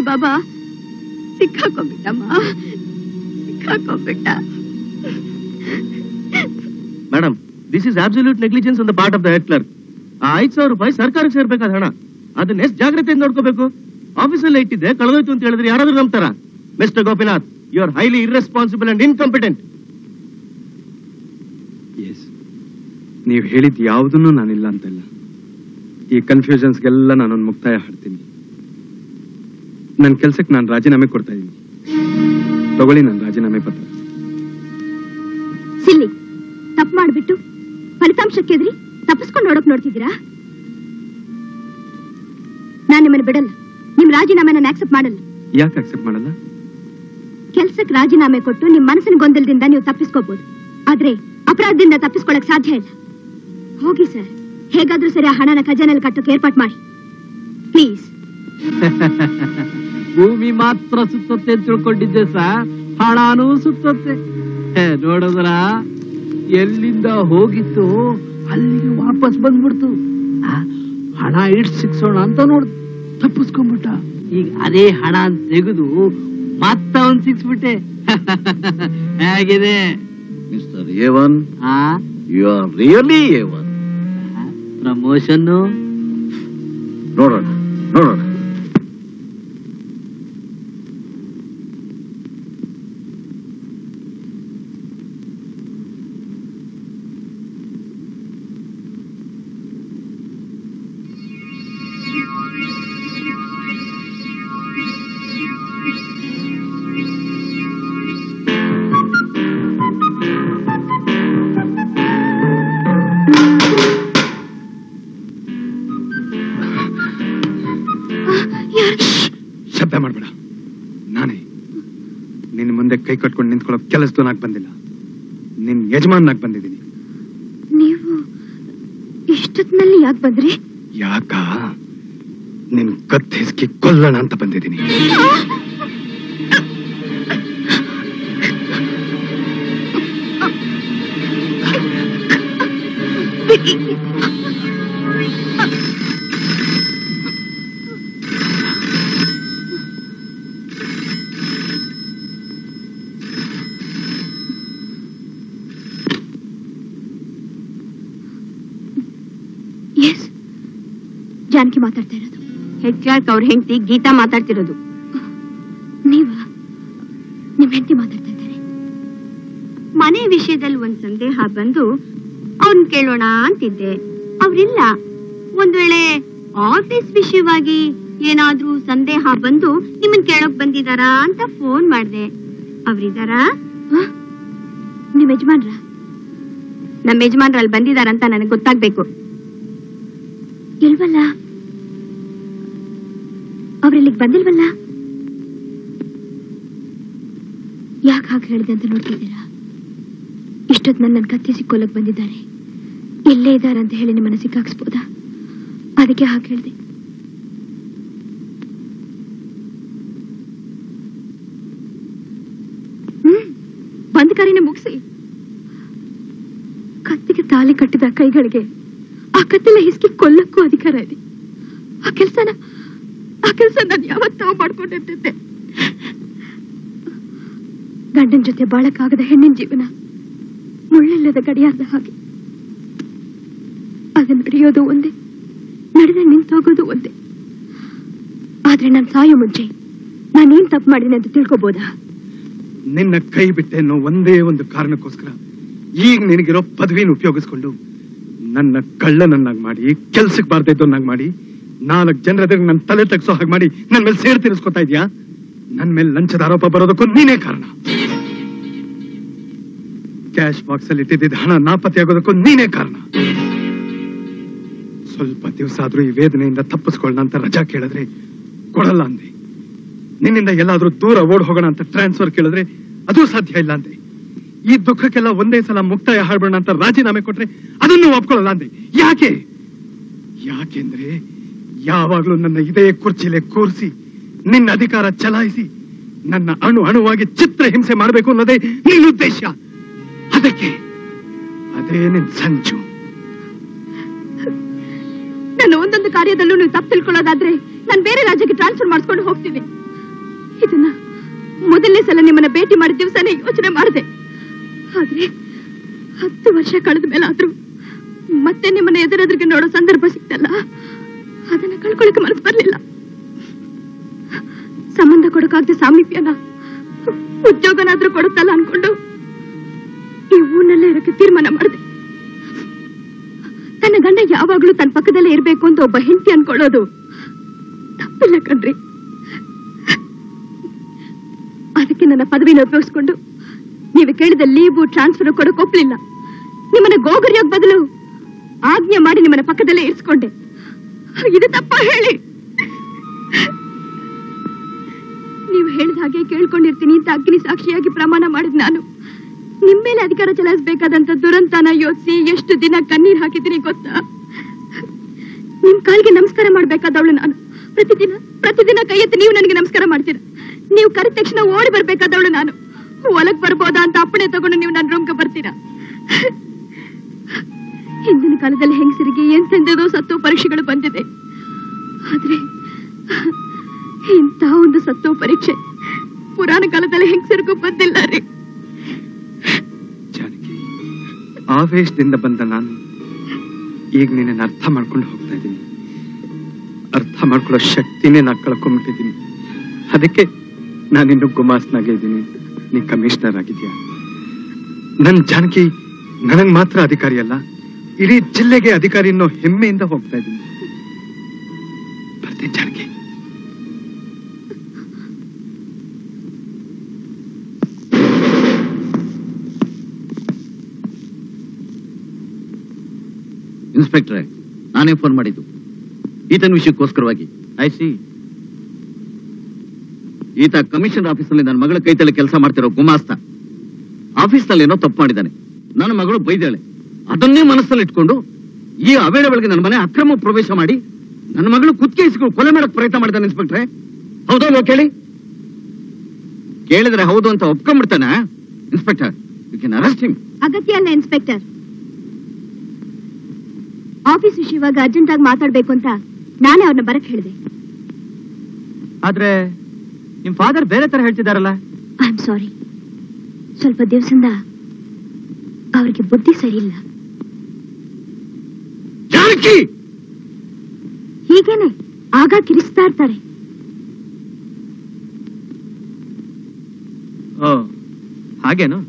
बाबा सिखाको बेटा माँ सिखाको बेटा madam this is absolute negligence on the part of the head clerk पाँच सौ ರೂಪಾಯಿ ಸರ್ಕಾರಕ್ಕೆ ಸೇರಬೇಕಾದ ಹಣ ಅದನ್ನ ಎಷ್ಟು ಜಾಗೃತಿಯಿಂದ ನೋಡ್ಕೋಬೇಕು ಆಫೀಸ್ ಅಲ್ಲಿ ಇಟ್ಟಿದ್ದೆ ಕಳೆದೋಯ್ತು ಅಂತ ಹೇಳಿದ್ರೆ ಯಾರಾದರೂ ನಂಬತರ mister ಗೋಪಿನಾಥ್ you are highly irresponsible and incompetent ಎಸ್ ನೀವು ಹೇಳಿದ ಯಾವುದನ್ನೂ ನಾನು ಇಲ್ಲ ಅಂತ ಇಲ್ಲ ಈ ಕನ್ಫ್ಯೂಷನ್ಸ್ ಗೆಲ್ಲ ನಾನು ಒಂದು ಮುಕ್ತಾಯ ಹಾಡ್ತೀನಿ ನನ್ನ ಕೆಲಸಕ್ಕೆ ನಾನು ರಾಜೀನಾಮೆ ಕೊಡ್ತಾ ಇದ್ದೀನಿ ತಗೊಳ್ಳಿ ನನ್ನ ರಾಜೀನಾಮೆ ಪತ್ರ ಸಿಲ್ಲಿ ತಪ್ಪು ಮಾಡಿಬಿಟ್ಟು ಫಲಿತಾಂಶಕ್ಕೆ ಎದ್ರಿ ತಪ್ಪಿಸ್ಕೊಂಡು ಓಡೋಕೆ ನೋಡ್ತಿದ್ದೀರಾ ನಾನು ನಿಮ್ಮನ್ನ ಬಿಡಲ್ಲ ನಿಮ್ಮ ರಾಜೀನಾಮೆನ ಆಕ್ಸೆಪ್ಟ್ ಮಾಡಲ್ಲ ಯಾಕೆ ಆಕ್ಸೆಪ್ಟ್ ಮಾಡಲ್ಲ ಕೆಲಸಕ್ಕೆ ರಾಜೀನಾಮೆ ಕೊಟ್ಟು ನಿಮ್ಮ ಮನಸ್ಸಿನ ಗೊಂದಲದಿಂದ ನೀವು ತಪ್ಪಿಸ್ಕೋಬಹುದು ಆದ್ರೆ ಅಪರಾಧದಿಂದ ತಪ್ಪಿಸ್ಕೊಳ್ಳೋಕೆ ಸಾಧ್ಯ ಇಲ್ಲ ಹೋಗಿ ಸರ್ ಹೇಗಾದರೂ ಸರಿ ಆ ಹಣನ ಖಜಾನೆಯಲ್ಲಿ ಕಟ್ಟೋಕೆ ಏರ್ಪಾಟ್ ಮಾಡಿ ಪ್ಲೀಸ್ ಭೂಮಿ ಮಾತ್ರ ಸುತ್ತುತ್ತೆ ಅಂತ ತಿಳ್ಕೊಂಡಿದ್ದೆ ಸರ್ ಹಣಾನೂ ಸುತ್ತುತ್ತೆ ನೋಡೋದ್ರ ಎಲ್ಲಿಂದ ಹೋಗಿತ್ತು ಅಲ್ಲಿಗೆ ವಾಪಸ್ ಬಂದ್ಬಿಡ್ತು ಹಣ ಇಟ್ ಸಿಕ್ಸೋಣ ಅಂತ ನೋಡ್ ತಪ್ಪಿಸ್ಕೊಂಡ್ಬಿಟ್ಟ ಈಗ ಅದೇ ಹಣ ತೆಗೆದು मत्ते मिस्टर एवन यू आर रियली एवन प्रमोशन नोडोण नोडोण कई कटक निंतकोल्ल बंदिल्ल निन्न यजमान बंदिदीनि नीवु इष्टत्तनल्लि याके बंद्रे याक निन्न कत्तिसि कोल्लोण अंत बंदिदीनि ಹೆಂಡತಿ ಗೀತಾ ಮಾತಾಡ್ತಿರೋದು ನೀವಾ ನಿಮ್ಮ ಹೆಂಡತಿ ಮಾತಾಡ್ತಾ ಇದ್ದಾರೆ ಮನೆ ವಿಷಯದಲ್ಲಿ ಒಂದು ಸಂದೇಹ ಬಂದು ಅವನು ಕೇಳೋಣ ಅಂತಿದ್ದೆ ಅವರಿಲ್ಲ ಒಂದು ವೇಳೆ ಆಫೀಸ್ ವಿಷಯವಾಗಿ ಏನಾದರೂ ಸಂದೇಹ ಬಂದು ನಿಮ್ಮನ್ನ ಕೇಳೋಕೆ ಬಂದಿದಾರಾ ಅಂತ ಫೋನ್ ಮಾಡ್ದೆ ಅವರಿದಾರಾ ನಿಮ್ಮ ಯಜಮಾನರ ನಮ್ಮ ಯಜಮಾನರಲ್ಲಿ ಬಂದಿದಾರಾ ಅಂತ ನನಗೆ ಗೊತ್ತಾಗಬೇಕು ಇಲ್ವಲ್ಲ बंदिल्वल्ल याके हागे हेळिदे अंत नोड्तिद्दीरा इष्टोत्तु नन्नन्न कत्ति सिक्कोल्लक्के बंदिद्दारे इल्ले इद्दारे अंत हेळि निम्मन्न सिक्काकिसबहुदा अदक्के हागे हेळिदे बंद कार्यने मुगिसि कत्तिगे ताळि कट्टिद कैगळिगे आ कत्तिन हिसकि कोल्लक्कू अधिकार इदे आ केलसना ಗಂಡನ ಜೊತೆ ಬಾಳಕಾಗದ ಹೆಣ್ಣಿನ ಜೀವನ ಮುಳ್ಳಿಲ್ಲದ ಗಡಿಯಾರದ ಹಾಗೆ ಅದನ್ನು ಹಿಡಿಯೋದು ಒಂದೇ ನಡೆದು ನಿಂತೋಗೋದು ಒಂದೇ ಆದ್ರೆ ನಾನು ಸಾಯೋ ಮುಂಚೆ ನಾನು ಏನು ತಪ್ಪು ಮಾಡಿದೆ ಅಂತ ತಿಳ್ಕೋಬೋದಾ ನಿನ್ನ ಕೈ ಬಿಟ್ಟೆನೋ ಒಂದೇ ಒಂದು ಕಾರಣಕ್ಕೋಸ್ಕರ ಈಗ ನಿನಗಿರೋ ಪದವಿನ ಉಪಯೋಗಿಸಿಕೊಂಡು ನನ್ನ ಕಳ್ಳನನ್ನಾಗಿ ಮಾಡಿ ಕೆಲಸಕ್ಕೆ ಬಾರದೆ ಇದ್ದೋನ್ನಾಗಿ ಮಾಡಿ ನಾಲ್ಕು ಜನರ ಎದುರು ನನ್ನ ತಲೆ ತಗ್ಸೋ ಹಾಗೆ ಮಾಡಿ ನನ್ನ ಮೇಲೆ ಸೇರ್ ತಿರ್ಸ್ಕೊತಾ ಇದೀಯಾ ನನ್ನ ಮೇಲೆ ಲಂಚದ ಆರೋಪ ಬರೋದಕ್ಕೂ ನೀನೇ ಕಾರಣ ಕ್ಯಾಶ್ ಬಾಕ್ಸ್ ಅಲ್ಲಿ ಇಟ್ಟಿದ್ದ ಹಣ ನಾಪತ್ತೆ ಆಗೋದಕ್ಕೂ ನೀನೇ ಕಾರಣ ಸ್ವಲ್ಪ ದಿವಸ ಆದ್ರೂ ಈ ವೇದನೆಯಿಂದ ತಪ್ಪಿಸ್ಕೊಳ್ಳೋಣ ಅಂತ ರಜಾ ಕೇಳಿದ್ರೆ ಕೊಡಲ್ಲ ಅಂದೆ ನಿನ್ನಿಂದ ಎಲ್ಲಾದ್ರೂ ದೂರ ಓಡ್ ಹೋಗೋಣ ಅಂತ ಟ್ರಾನ್ಸ್ಫರ್ ಕೇಳಿದ್ರೆ ಅದು ಸಾಧ್ಯ ಇಲ್ಲ ಅಂದೆ ಈ ದುಃಖಕ್ಕೆಲ್ಲ ಒಂದೇ ಸಲ ಮುಕ್ತಾಯ ಹಾಡ್ಬಿಡೋಣ ಅಂತ ರಾಜೀನಾಮೆ ಕೊಟ್ರೆ ಅದನ್ನು ಒಪ್ಕೊಳ್ಳಲ್ಲ ಅಂದೆ ಯಾಕೆ ಯಾಕೆಂದ್ರೆ ಯಾವಾಗಲೂ ನನ್ನ ಇದೇ ಕುರ್ಚಿಲೆ ಕೂರಿಸಿ ನಿನ್ನ ಅಧಿಕಾರ ಚಲಾಯಿಸಿ ನನ್ನ ಅಣು ಅಣುವಾಗಿ ಚಿತ್ರ ಹಿಂಸೆ ಮಾಡಬೇಕು ಅನ್ನೋದೇ ನಿನ್ನ ಉದ್ದೇಶ ಅದಕ್ಕೆ ಅದೇ ನಿನ್ನ ಸಂಚು ನಾನು ಒಂದೊಂದು ಕಾರ್ಯದಲ್ಲೂ ನೀವು ತಪ್ಪು ತಿಳ್ಕೊಳ್ಳೋದಾದ್ರೆ ನಾನು ಬೇರೆ ರಾಜ್ಯಕ್ಕೆ ಟ್ರಾನ್ಸ್ಫರ್ ಮಾಡಿಸ್ಕೊಂಡು ಹೋಗ್ತೀನಿ ಇದನ್ನ ಮೊದಲನೇ ಸಲ ನಿಮ್ಮನ್ನ ಭೇಟಿ ಮಾಡಿದ ದಿವಸನೇ ಯೋಚನೆ ಮಾಡಿದೆ ಆದ್ರೆ ಹತ್ತು ವರ್ಷ ಕಳೆದ ಮೇಲೆ ಆದ್ರೂ ಮತ್ತೆ ನಿಮ್ಮನ್ನ ಎದುರೆದುರಿಗೆ ನೋಡೋ ಸಂದರ್ಭ ಸಿಕ್ತಲ್ಲ ಅದನ್ನ ಕಳ್ಕೊಳ್ಳಕ್ಕೆ ಮನಸ್ಸು ಬರಲಿಲ್ಲ ಸಂಬಂಧ ಕೊಡೋಕಾಗದೆ ಸಾಮೀಪ್ಯನ ಉದ್ಯೋಗನಾದ್ರೂ ಕೊಡುತ್ತಲ್ಲ ಅನ್ಕೊಂಡು ಈ ಊನಲ್ಲೇ ಇರಕ್ಕೆ ತೀರ್ಮಾನ ಮಾಡಿದೆ ತನ್ನ ಗಂಡ ಯಾವಾಗಲೂ ತನ್ನ ಪಕ್ಕದಲ್ಲೇ ಇರಬೇಕು ಅಂತ ಒಬ್ಬ ಹೆಂಡತಿ ಅನ್ಕೊಳ್ಳೋದು ತಪ್ಪಿಲ್ಲ ಕಣ್ರಿ ಅದಕ್ಕೆ ನನ್ನ ಪದವಿನ ಉಪಯೋಗಿಸ್ಕೊಂಡು ನೀವು ಕೇಳಿದ ಲೀವು ಟ್ರಾನ್ಸ್ಫರ್ ಕೊಡೋಕೆ ಒಪ್ಪಲಿಲ್ಲ ನಿಮ್ಮನ್ನ ಗೋಗರಿಯೋಗಿ ಬದಲು ಆಜ್ಞೆ ಮಾಡಿ ನಿಮ್ಮನ್ನ ಪಕ್ಕದಲ್ಲೇ ಇರಿಸ್ಕೊಂಡೆ ಇದು ತಪ್ಪ ಹೇಳಿ ನೀವು ಹೇಳಿದ ಹಾಗೆ ಕೇಳ್ಕೊಂಡಿರ್ತೀನಿ ಅಂತ ಅಗ್ನಿ ಸಾಕ್ಷಿಯಾಗಿ ಪ್ರಮಾಣ ಮಾಡಿದ ನಾನು ನಿಮ್ಮ ಮೇಲೆ ಅಧಿಕಾರ ಚಲಾಯಿಸಬೇಕಾದಂತ ದುರಂತನ ಯೋಚಿಸಿ ಎಷ್ಟು ದಿನ ಕಣ್ಣೀರು ಹಾಕಿದ್ದೀನಿ ಗೊತ್ತಾ ನಿಮ್ಮ ಕಾಲಿಗೆ ನಮಸ್ಕಾರ ಮಾಡಬೇಕಾದವಳು ನಾನು ಪ್ರತಿದಿನ ಪ್ರತಿದಿನ ಕೈ ಎತ್ತಿ ನೀವು ನನಗೆ ನಮಸ್ಕಾರ ಮಾಡ್ತೀರಾ ನೀವು ಕರೆದ ತಕ್ಷಣ ಓಡಿ ಬರಬೇಕಾದವಳು ನಾನು ಹೊಲಕ್ಕೆ ಬರಬಹುದಾ ಅಂತ ಅಪ್ಪಣೆ ತಗೊಂಡು ನೀವು ನನ್ನ ರೂಮ್ಗೆ ಬರ್ತೀರಾ ಹಿಂದಿನ ಕಾಲದಲ್ಲಿ ಹೆಂಗಸರಿಗೆ ಎಂತೆಂದೋ ಸತ್ತೋ ಪರೀಕ್ಷೆಗಳು ಬಂದಿದೆ ಆದ್ರೆ ಇಂತಹ ಒಂದು ಸತ್ತೋ ಪರೀಕ್ಷೆ ಪುರಾ ಆವೇಶದಿಂದ ಬಂದ ನಾನು ಈಗ ನಿನ್ನನ್ನ ಅರ್ಥ ಮಾಡ್ಕೊಂಡು ಹೋಗ್ತಾ ಇದ್ದೀನಿ. ಅರ್ಥ ಮಾಡ್ಕೊಳ್ಳೋ ಶಕ್ತಿನೇ ನಾನು ಕಳ್ಕೊಂಡ್ಬಿಟ್ಟಿದ್ದೀನಿ. ಅದಕ್ಕೆ ನಾನು ಇನ್ನು ಗುಮಾಸ್ನಾಗೆ ಇದ್ದೀನಿ, ನೀ ಕಮಿಷನರ್ ಆಗಿದ್ಯಾ. ನನ್ನ ಜಾನಕಿ ನನಗೆ ಮಾತ್ರ ಅಧಿಕಾರಿ ಅಲ್ಲ, ಇಡೀ ಜಿಲ್ಲೆಗೆ ಅಧಿಕಾರಿ ಅನ್ನೋ ಹೆಮ್ಮೆಯಿಂದ ಹೋಗ್ತಾ ಇದ್ದೀನಿ. ಬರ್ತೀನಿ ಜಾನಕಿ. ಇನ್ಸ್ಪೆಕ್ಟರ್, ನಾನೇ ಫೋನ್ ಮಾಡಿದ್ದು ಈತನ ವಿಷಯಕ್ಕೋಸ್ಕರವಾಗಿ. ಐಸಿ ಈತ ಕಮಿಷನರ್ ಆಫೀಸ್ನಲ್ಲಿ ನನ್ನ ಮಗಳ ಕೈತಲ್ಲಿ ಕೆಲಸ ಮಾಡ್ತಿರೋ ಗುಮಾಸ್ತ ಆಫೀಸ್ನಲ್ಲಿ ಏನೋ ತಪ್ಪು ಮಾಡಿದ್ದಾನೆ. ನನ್ನ ಮಗಳು ಬೈದಾಳೆ, ಅದನ್ನೇ ಮನಸ್ಸಲ್ಲಿ ಇಟ್ಕೊಂಡು ಈ ಅವೇಳೆಗಳಿಗೆ ನನ್ನ ಮನೆ ಅಕ್ರಮ ಪ್ರವೇಶ ಮಾಡಿ ನನ್ನ ಮಗಳು ಕುತ್ತಿಗೆ ಇಸ್ಕೊಂಡು ಕೊಲೆ ಮಾಡಕ್ ಪ್ರಯತ್ನ ಮಾಡಿದ್ದಾನೆ. ಇನ್ಸ್ಪೆಕ್ಟ್ರೆ, ಹೌದಲ್ವ? ಕೇಳಿ ಕೇಳಿದ್ರೆ ಹೌದು ಅಂತ ಒಪ್ಕೊಂಡ್ಬಿಡ್ತಾನೆ. Inspector, you can arrest him. ಅಗತ್ಯ ಅಲ್ಲ ಇನ್ಸ್ಪೆಕ್ಟರ್. ಆಫೀಸ್ ವಿಷಯವಾಗ ಅರ್ಜೆಂಟ್ ಆಗಿ ಮಾತಾಡ್ಬೇಕು ಅಂತ ನಾನೇ ಅವ್ರನ್ನ ಬರಕ್ ಹೇಳಿದೆ. ಆದ್ರೆ ನಿಮ್ ಫಾದರ್ ಬೇರೆ ತರ ಹೇಳ್ತಿದಾರಲ್ಲ. ಐ ಆಮ್ ಸಾರಿ, ಸ್ವಲ್ಪ ದಿವಸದಿಂದ ಅವ್ರಿಗೆ ಬುದ್ಧಿ ಸರಿ ಇಲ್ಲ. ಹೀಗೇನೆ ಆಗ ಕಿರಿಸ್ತಾ ಇರ್ತಾರೆ. ಓ ಹಾಗೇನು?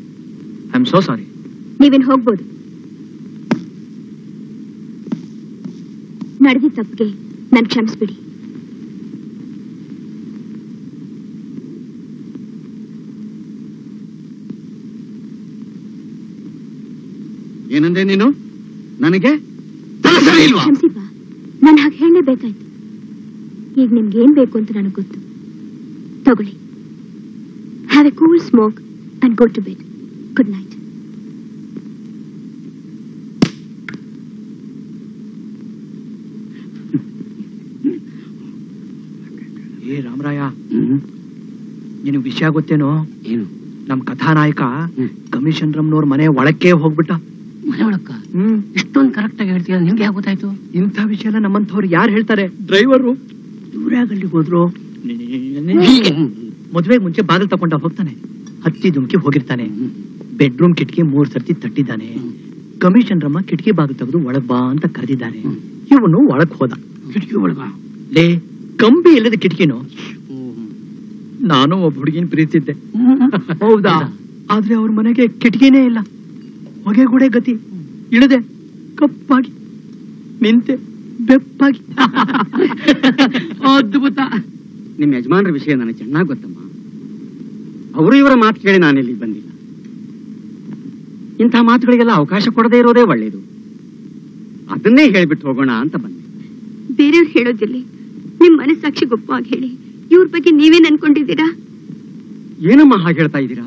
I am so sorry. ನೀವೇನು ಹೋಗ್ಬೋದು. ನಡೆದ ತಪ್ಪಿಗೆ ನಾನು ಕ್ಷಮಿಸ್ಬಿಡಿ. ಏನಂದ್ರೆ ನೀನು ನನಗೆ ಕ್ಷಮಿಸಿಪ್ಪ, ನಾನು ಹಾಗೆ ಹೇಳಲೇಬೇಕಾಯ್ತು. ಈಗ ನಿಮ್ಗೆ ಏನ್ ಬೇಕು ಅಂತ ನನಗೆ ಗೊತ್ತು. ತಗೊಳ್ಳಿ, have a cool smoke and go to bed. Good night. ಏ ರಾಮರಾಯ, ನಿನ್ ವಿಷಯ ಗೊತ್ತೇನೋ? ಏನು? ನಮ್ ಕಥಾನಾಯಕ ಕಮಿಷನರ್ನವ್ರ ಮನೆ ಒಳಕ್ಕೆ ಹೋಗ್ಬಿಟ್ಟ. ಮನೆ ಒಳಕ್ಕ? ಹ್ಮ್. ಇಷ್ಟೊಂದು ಕರೆಕ್ಟ್ ಆಗಿ ಹೇಳ್ತೀಯ, ನಿಮ್ಗೆ ಯಾಕೆ ಗೊತ್ತಾಯ್ತು? ಇಂಥ ವಿಷಯ ಎಲ್ಲ ನಮ್ಮಂಥವ್ರು ಯಾರು ಹೇಳ್ತಾರೆ? ಡ್ರೈವರು ದೂರಾಗಲ್ಲಿಗೆ ಹೋದ್ರು, ಮದುವೆಗೆ ಮುಂಚೆ ಬಾಗಿಲು ತಗೊಂಡ ಹೋಗ್ತಾನೆ, ಹತ್ತಿ ಧುಮ್ಕಿ ಹೋಗಿರ್ತಾನೆ, ಬೆಡ್ರೂಮ್ ಕಿಟಕಿ ಮೂರ್ ಸರ್ತಿ ತಟ್ಟಿದ್ದಾನೆ, ಕಮಿಷನರಮ್ಮ ಕಿಟಕಿ ಬಾಗಿಲು ತೆಗೆದು ಒಳಗ್ ಬಾ ಅಂತ ಕರೆದಿದ್ದಾನೆ, ಇವನು ಒಳಗ್ ಹೋದ. ಕಿಟಕಿ ಒಳಗ ಲೇ ಕಂಬಿ ಇಲ್ಲದ ಕಿಟಕಿನೋ. ನಾನು ಒಬ್ಬ ಹುಡುಗಿನ ಪ್ರೀತಿದ್ದೆ. ಹೌದಾ? ಆದ್ರೆ ಅವ್ರ ಮನೆಗೆ ಕಿಟಕಿನೇ ಇಲ್ಲ, ಹೊಗೆ ಗುಡೆ ಗತಿ. ಇಳಿದೆ, ಕಪ್ಪಾಗಿ ನಿಂತೆ, ಬೆಪ್ಪಾಗಿ. ಅದ್ಭುತ. ನಿಮ್ಮ ಯಜಮಾನರ ವಿಷಯ ನನಗೆ ಚೆನ್ನಾಗಿ ಗೊತ್ತಮ್ಮ. ಅವರು ಇವರ ಮಾತು ಕೇಳಿ ನಾನಿಲ್ಲಿ ಬಂದಿಲ್ಲ. ಇಂಥ ಮಾತುಗಳಿಗೆಲ್ಲ ಅವಕಾಶ ಕೊಡದೇ ಇರೋದೇ ಒಳ್ಳೇದು. ಅದನ್ನೇ ಹೇಳ್ಬಿಟ್ಟು ಹೋಗೋಣ ಅಂತ ಬಂದೆ. ಬೇರೆಯವ್ರು ಹೇಳೋದಿಲ್ಲಿ ನಿಮ್ ಮನಸ್ಸಾಕ್ಷಿ ಗೊಪ್ಪವಾಗಿ ಹೇಳಿ, ಇವ್ರ ಬಗ್ಗೆ ನೀವೇನ್ ಅನ್ಕೊಂಡಿದ್ದೀರಾ? ಏನಮ್ಮ ಹಾಗೆ ಹೇಳ್ತಾ ಇದ್ದೀರಾ?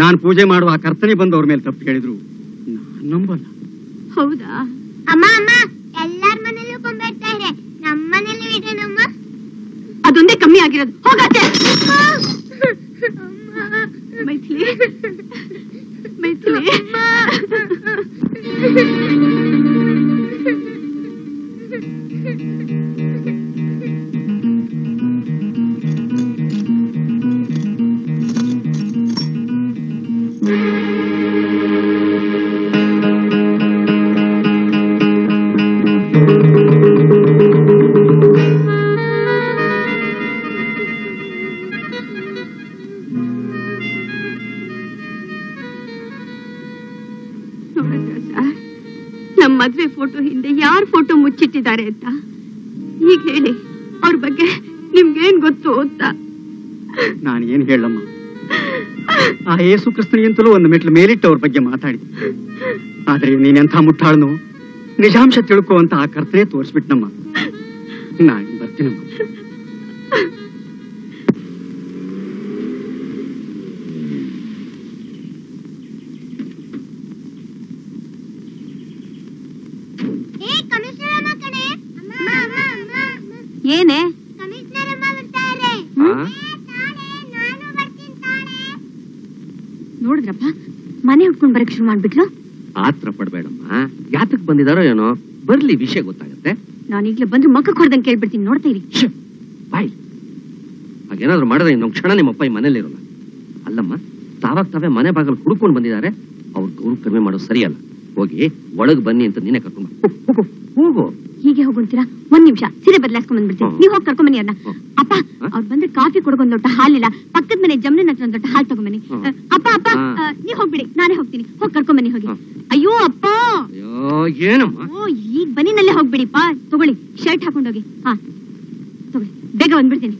ನಾನು ಪೂಜೆ ಮಾಡುವ ಆ ಕರ್ತನೆ ಬಂದು ಅವ್ರ ಮೇಲೆ ತಪ್ಪು ಹೇಳಿದ್ರು ನಾನು ನಂಬಲ್ಲ. ಹೌದಾ? ಅಮ್ಮ ಅಮ್ಮ, ಎಲ್ಲಾರ ಮನೇಲೂ ಕೊಂಬೆ ಇಡ್ತಾ ಇದ್ರೆ ನಮ್ಮ ಮನೇಲೂ ಇದೇನಮ್ಮ? ಅದೊಂದೇ ಕಮ್ಮಿ ಆಗಿರೋದು. ಹೋಗತ್ತೆ ಮೈಥಿಲಿ, ಮೈಥಿಲಿ. ಮದ್ವೆ ಫೋಟೋ ಹಿಂದೆ ಯಾರ್ ಫೋಟೋ ಮುಚ್ಚಿಟ್ಟಿದ್ದಾರೆ ಅಂತ ಈಗ ಹೇಳಿ, ಅವ್ರ ಬಗ್ಗೆ ನಿಮ್ಗೇನ್ ಗೊತ್ತು ಅಂತ. ನಾನು ಏನ್ ಹೇಳಮ್ಮ, ಆ ಯೇಸು ಕ್ರಿಸ್ತನಿಗಿಂತಲೂ ಒಂದು ಮೆಟ್ಲು ಮೇಲಿಟ್ಟು ಅವ್ರ ಬಗ್ಗೆ ಮಾತಾಡಿ. ಆದ್ರೆ ನೀನೆಂಥ ಮುಟ್ಟಾಳನು ನಿಜಾಂಶ ತಿಳ್ಕೋ ಅಂತ ಆ ಕರ್ತನೆ ತೋರಿಸ್ಬಿಟ್ನಮ್ಮ. ನಾನು ಬರ್ತೀನಮ್ಮ. ಏನೇ ನೋಡಿದ್ರಪ್ಪ, ಮನೆ ಹುಡ್ಕೊಂಡ್ ಬರಕ್ ಶುರು ಮಾಡ್ಬಿಟ್ಲು. ಆತ್ರ ಪಡ್ಬೇಡಮ್ಮ, ಯಾತಕ್ ಬಂದಿದಾರೋ ಏನೋ, ಬರ್ಲಿ, ವಿಷಯ ಗೊತ್ತಾಗತ್ತೆ. ನಾನೀಗ್ಲೇ ಬಂದ್ರೆ ಮಕ್ಕ ಹೊಡೆದಂಗೆ ಕೇಳ್ಬಿಡ್ತೀನಿ, ನೋಡ್ತಾ ಇರಿ. ಬಾಯ್, ಹಾಗೇನಾದ್ರು ಮಾಡಿದ್ರೆ ಇನ್ನೊಂದು ಕ್ಷಣ ನಿಮ್ಮಪ್ಪ ಈ ಮನೇಲಿರೋಲ್ಲ. ಅಲ್ಲಮ್ಮ, तावाग तावे मने बागल हुडुकोंड बंदिदारे अवर गौरव कडिमे माडो सरियल्ल होगी ಒಳಗೆ ಬನ್ನಿ ಅಂತ ನೀನೇ ಕರ್ಕೊಂಡು ಹೋಗು ಹೋಗು ಹೀಗೆ ಹೋಗ್ತೀರಾ ಒಂದು ನಿಮಿಷ ಸಿರೆ ಬದಲಾಯಿಸ್ಕೊಂಡು ಬಂದ್ಬಿಡ್ತೀನಿ ನೀವು ಹೋಗಿ ಕರ್ಕೊಂಡು ಬನ್ನಿ ಅಣ್ಣ ಅಪ್ಪ ಅವರು ಬಂದ್ರೆ ಕಾಫಿ ಕೊಡ್ಕೊಂಡು ಒಂದು ಲೋಟ ಹಾಲಿಲ್ಲ ಪಕ್ಕದ ಮನೆ ಜಮನೆ ನತ್ರ ಒಂದು ಲೋಟ ಹಾಲು ತಗೊಂಡು ಬನ್ನಿ ಅಪ್ಪ ಅಪ್ಪ ನೀವು ಹೋಗ್ಬಿಡಿ ನಾನೇ ಹೋಗ್ತೀನಿ ಹೋಗಿ ಕರ್ಕೊಂಡು ಬನ್ನಿ ಹೋಗಿ ಅಯ್ಯೋ ಅಪ್ಪ ಅಯ್ಯೋ ಏನಮ್ಮ ಓ ಈ ಬನ್ನಿನಲ್ಲೇ ಹೋಗ್ಬಿಡಿಪ್ಪ ತಗೊಳ್ಳಿ ಶರ್ಟ್ ಹಾಕೊಂಡು ಹೋಗಿ ಹಾ ತಗೊಳ್ಳಿ ಬೇಗ ಬಂದ್ಬಿಡ್ತೀನಿ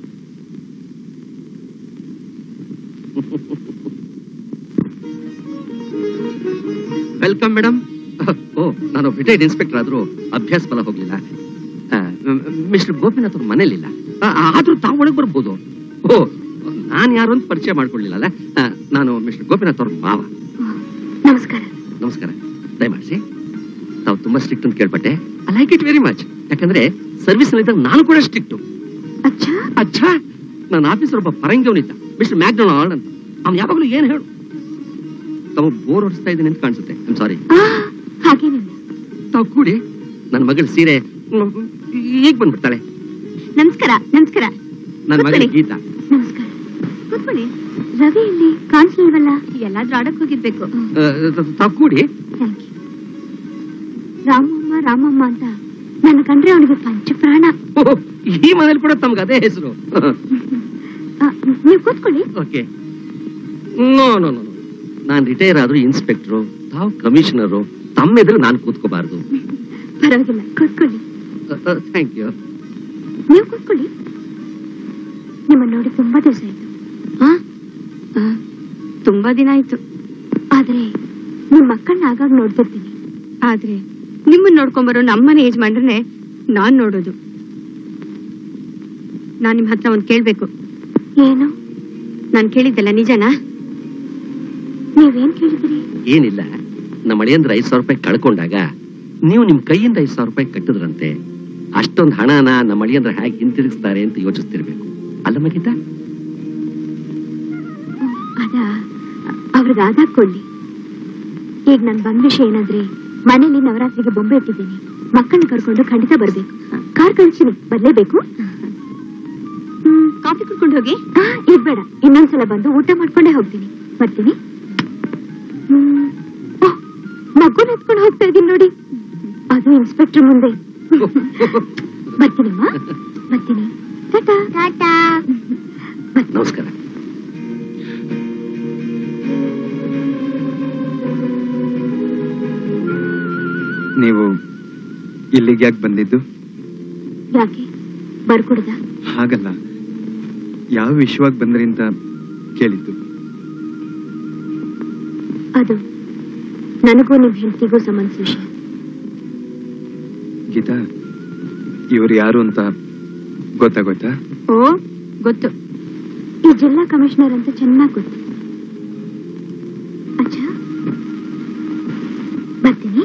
वेलकम मैडम ओ नानु रिटायर्ड इन्स्पेक्टर आदरू अभ्यास फल होगलिल्ल मिस्टर गोपिनाथ अवर मनेयल्लि इल्ल आदरू तावु ओळगे बरबहुदु ओ नानु यारु अंत परिचय माड्कोळ्ळिल्ल अल्ल नानु मिस्टर गोपिनाथ अवर माव नमस्कार नमस्कार दयमाडि तावु तुम्बा स्ट्रिक्ट अंत केळपट्टे I like it very much याकंद्रे सर्विस अल्लि इद्दाग नानु कूड स्ट्रिक्ट अच्छा अच्छा नानु आफीसर ओब्ब परंगियवनु इद्द मिस्टर मैकडोनाल्ड अंत अवनु यावागलू एनु हेळु तब बोर ओडिस्ता इदीनि अंत कानिसुत्ते आई एम सॉरी हागेनिल्ल तावु कूडि नन्न मगळ सीरे हीगे बंद्बिडताळे नमस्कार नमस्कार नन्न मगळ गीता नमस्कार कुत्कोळ्ळि रवि इल्लि कानिसಲಿಲ್ವಲ್ಲ ಎಲ್ಲಾದರೂ ಆಡಕ್ಕೆ ಹೋಗಿರಬೇಕು ತಾವು ಕೂಡಿ ರಾಮಮ್ಮ ರಾಮಮ್ಮ ಅಂತ ನನ್ನ ಕಂಡ್ರೆ ಅವನಿಗೆ ಪಂಚಪ್ರಾಣ ಈ ಮನೆಯಲ್ಲಿ ಕೂಡ ತಮಗೆ ಅದೇ ಹೆಸರು ನೀವು ಕೂತ್ಕೊಳ್ಳಿ ಓಕೆ ನೋ ನೋ ನೋ ನಾನು ರಿಟೈರ್ ಆದ್ರೂ ಇನ್ಸ್ಪೆಕ್ಟರ್ ತಾವು ಕಮಿಷನರ್ ತಮ್ಮ ಎದುರು ನಾನು ಕೂತ್ಕೋಬಾರದು ಪರವಾಗಿಲ್ಲ ಕೂತ್ಕೊಳ್ಳಿ ಥ್ಯಾಂಕ್ ಯು ನೀವು ಕೂತ್ಕೊಳ್ಳಿ ನಿಮ್ಮನ್ನ ನೋಡಿ ತುಂಬಾ ದಿವಸ ಆಯ್ತು ಹಾ ತುಂಬಾ ದಿನ ಆಯ್ತು ಆದ್ರೆ ನಿಮ್ಮ ಮಕ್ಕಳನ್ನ ಆಗಾಗ ನೋಡ್ತಿರ್ತೀನಿ ಆದ್ರೆ ನಿಮ್ಮನ್ನ ನೋಡ್ಕೊಂಬರೋ ನಮ್ಮನೆ ಏಜ್ ಮಾಡ್ರನೆ ನಾನು ನೋಡೋದು ನಾನು ನಿಮ್ಮ ಹತ್ರ ಒಂದು ಕೇಳಬೇಕು ಏನು ನಾನು ಕೇಳಿದ್ದಲ್ಲ ನಿಜನಾ ನೀವೇನ್ ಕೇಳಿದ್ರಿ ಏನಿಲ್ಲ ನಮ್ಮ ಅಳಿಯಂದ್ರ ಐದು ಸಾವಿರ ರೂಪಾಯಿ ಕಳ್ಕೊಂಡಾಗ ನೀವು ನಿಮ್ಮ ಕೈಯಿಂದ ಐದು ಸಾವಿರ ರೂಪಾಯಿ ಕಟ್ಟಿದ್ರಂತೆ ಅಷ್ಟೊಂದು ಹಣನ ನಮ್ಮ ಅಳಿಯಂದ್ರ ಹೇಗೆ ಹಿಂತಿರುಗಿಸ್ತಾರೆ ಅಂತ ಯೋಚಿಸ್ತಿರ್ಬೇಕು ಅಲ್ಲಮ್ಮ ಗೀತಾ ಅದಾ ಅವ್ರಿಗೆ ಆದಾಗ ಕೊಡ್ಲಿ ಈಗ ನನ್ನ ಬಂದ ವಿಷಯ ಏನಂದ್ರೆ ಮನೇಲಿ ನವರಾತ್ರಿಗೆ ಬೊಂಬೆ ಇಟ್ಟಿದ್ದೀನಿ ಮಕ್ಕಳನ್ನ ಕರ್ಕೊಂಡು ಖಂಡಿತ ಬರ್ಬೇಕು ಕಾರ್ ಕಳಿಸಿ ಬರ್ಲೇಬೇಕು ಹ್ಮ್ ಕಾಫಿ ಕುಡ್ಕೊಂಡು ಹೋಗಿ ಇದು ಬೇಡ ಇನ್ನೊಂದ್ಸಲ ಬಂದು ಊಟ ಮಾಡ್ಕೊಂಡೇ ಹೋಗ್ತೀನಿ ಬರ್ತೀನಿ ಮಗುನ ಎತ್ಕೊಂಡು ಹೋಗ್ತಾ ಇದೀನಿ ನೋಡಿ ಅದು ಇನ್ಸ್ಪೆಕ್ಟರ್ ಮುಂದೆ ಬರ್ತೀನಮ್ಮ ಬರ್ತೀನಿ ಟಾಟಾ ಟಾಟಾ ನಮಸ್ಕಾರ ನೀವು ಇಲ್ಲಿಗೆ ಯಾಕೆ ಬಂದಿದ್ದು ಯಾಕೆ ಬರ್ಕೊಡ್ದ ಹಾಗಲ್ಲ ಯಾವ ವಿಷಯವಾಗಿ ಬಂದ್ರಿ ಅಂತ ಕೇಳಿದ್ದು ಅದು ನನಗೂ ನಿಮ್ಮ ಹೆಂಡತಿಗೂ ಸಂಬಂಧಿಸಿದ ವಿಷಯ ಗೀತಾ ಇವರು ಯಾರು ಅಂತ ಗೊತ್ತಾಗೋಯ್ತಾ ಓ ಗೊತ್ತು ಈ ಜಿಲ್ಲಾ ಕಮಿಷನರ್ ಅಂತ ಚೆನ್ನಾಗಿ ಗೊತ್ತು ಅಚ್ಚಾ ಬರ್ತೀನಿ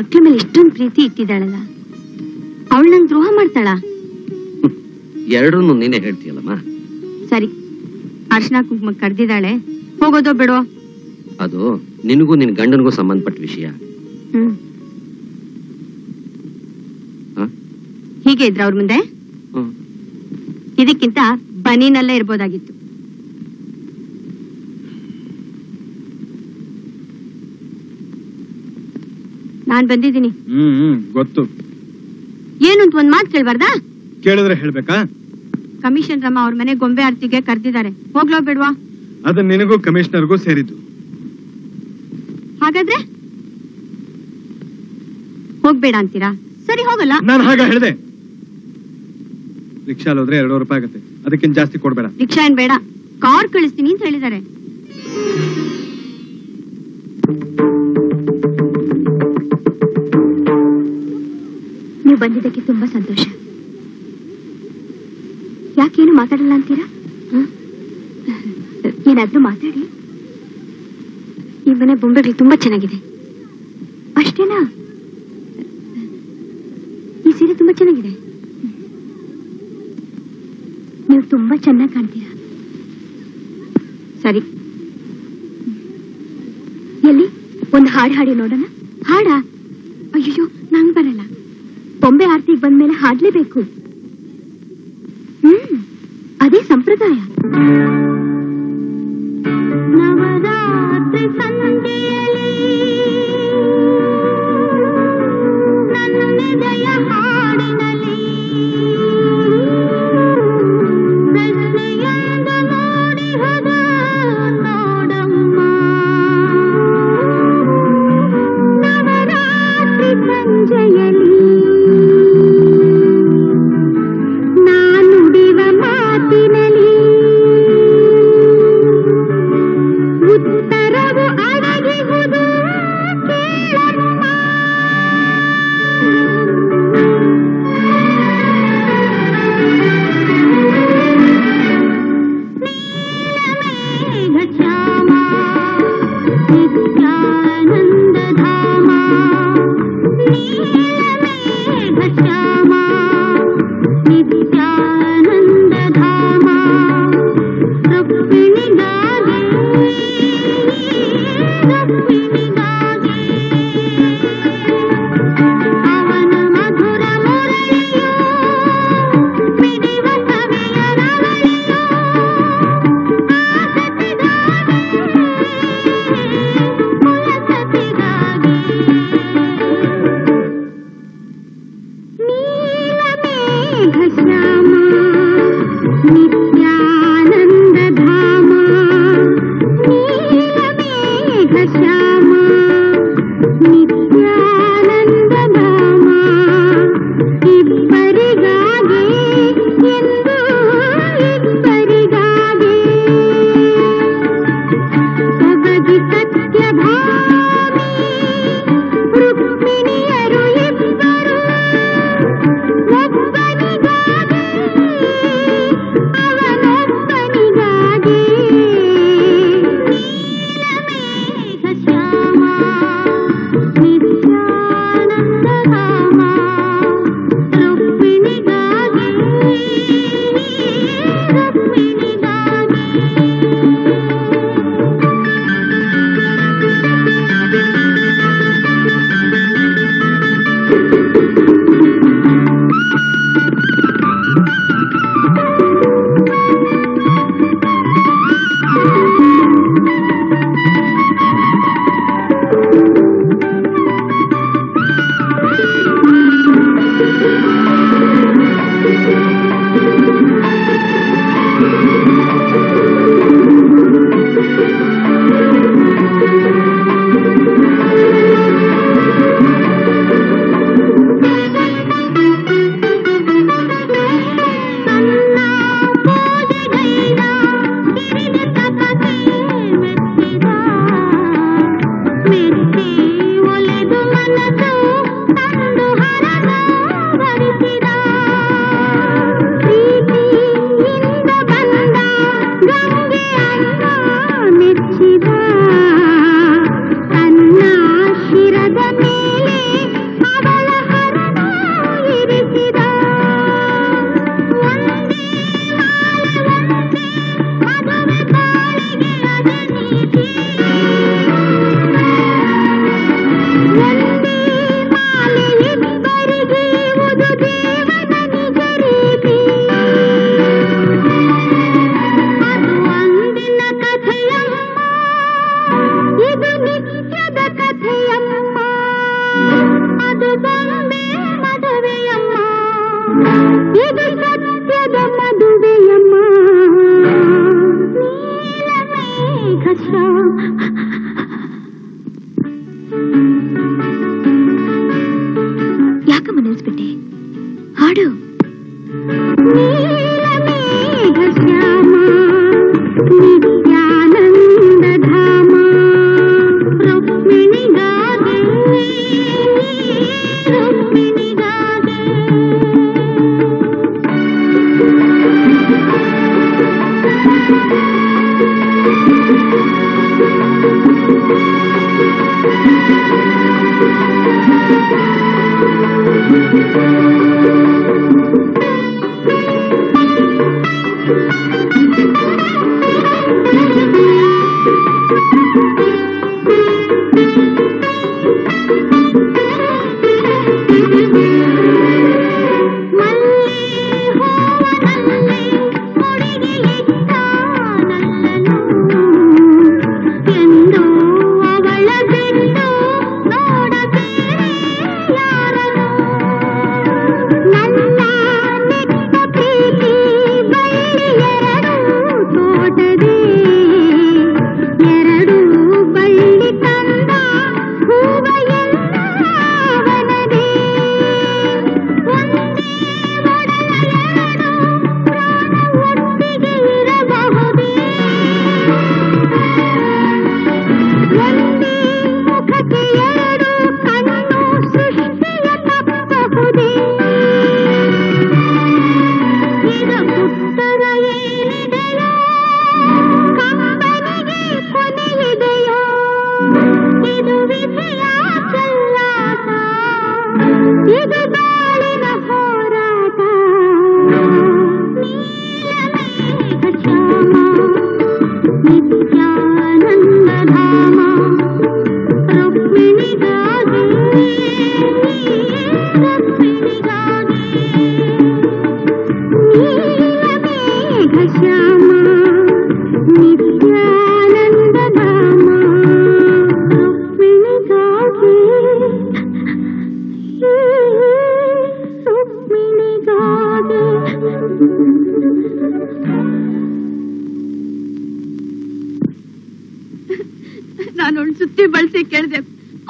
ಮಕ್ಕಳ ಮೇಲೆ ಇಷ್ಟೊಂದು ಪ್ರೀತಿ ಇಟ್ಟಿದ್ದಾಳಲ್ಲ ಅವಳು ನಂಗೆ ದ್ರೋಹ ಮಾಡ್ತಾಳ ಎರಡನ್ನೂ ನೀನೇ ಹೇಳ್ತೀಯಲ್ಲಮ್ಮ ಸರಿ ಅರ್ಶನಾ ಕುಂಕುಮ ಕರೆದಿದ್ದಾಳೆ ಹೋಗೋದೋ ಬಿಡೋ ಅದು ನಿನಗೂ ನಿನ್ನ ಗಂಡನಿಗೂ ಸಂಬಂಧಪಟ್ಟ ವಿಷಯ ಹೀಗೆ ಇದ್ರ ಅವ್ರ ಮುಂದೆ ಇದಕ್ಕಿಂತ ಬನಿನಲ್ಲೇ ಇರ್ಬೋದಾಗಿತ್ತು ನಾನು ಬಂದಿದ್ದೀನಿ ಹ್ಮ್ ಗೊತ್ತು ಏನು ಅಂತ ಒಂದು ಮಾತು ಕೇಳಬಾರ್ದಾ ಕೇಳಿದ್ರೆ ಹೇಳಬೇಕಾ ಕಮಿಷನ್ ರಮ್ಮ ಅವರ ಮನೆ ಗೊಂಬೆ ಆರ್ತಿಗೆ ಕರೆದಿದ್ದಾರೆ ಹೋಗ್ಲೋ ಬಿಡ್ವಾ ಅದು ನಿನಗೂ ಕಮಿಷನರ್ಗೂ ಸೇರಿದ್ದು ಹಾಗಾದ್ರೆ ಹೋಗಬೇಡ ಅಂತೀರಾ ಸರಿ ಹೋಗಲ್ಲ ನಾನು ಹಾಗೆ ಹೇಳಿದೆ ರಿಕ್ಷಾ ಹೋದ್ರೆ ಎರಡು ರೂಪಾಯಿ ಆಗುತ್ತೆ ಅದಕ್ಕಿಂತ ಜಾಸ್ತಿ ಕೊಡಬೇಡ ರಿಕ್ಷಾ ಏನು ಬೇಡ ಕಾರ್ ಕಳಿಸ್ತೀನಿ ಅಂತ ಹೇಳಿದ್ದಾರೆ ಬಂದಿದ್ದಕ್ಕೆ ತುಂಬಾ ಸಂತೋಷ ಯಾಕೇನು ಮಾತಾಡಲ್ಲ ಅಂತೀರಾ ಏನಾದ್ರೂ ಮಾತಾಡಿ ಈ ಮನೆ ಬೊಂಬೆಗಳು ತುಂಬಾ ಚೆನ್ನಾಗಿದೆ ಅಷ್ಟೇನಾ ಈ ಸೀರೆ ತುಂಬಾ ಚೆನ್ನಾಗಿದೆ ನೀವು ತುಂಬಾ ಚೆನ್ನಾಗಿ ಕಾಣ್ತೀರಾ ಸರಿ ಧ್ವನಿಯಲ್ಲಿ ಒಂದು ಹಾಡು ಹಾಡಿ ನೋಡೋಣ. ಹಾಡಾ? ಅಯ್ಯೋ ನಂಗೆ ಬರಲ್ಲ. ಬೊಂಬೆ ಆರ್ತಿಗೆ ಬಂದ ಮೇಲೆ ಹಾಡಲೇಬೇಕು. ಹ್ಮ್ ಅದೇ ಸಂಪ್ರದಾಯ. ನವರಾತ್ರಿ ಸಂಧೆಯಲ್ಲಿ ನನ್ನ ಹೃದಯ ಹಾಡಿನಲ್ಲಿ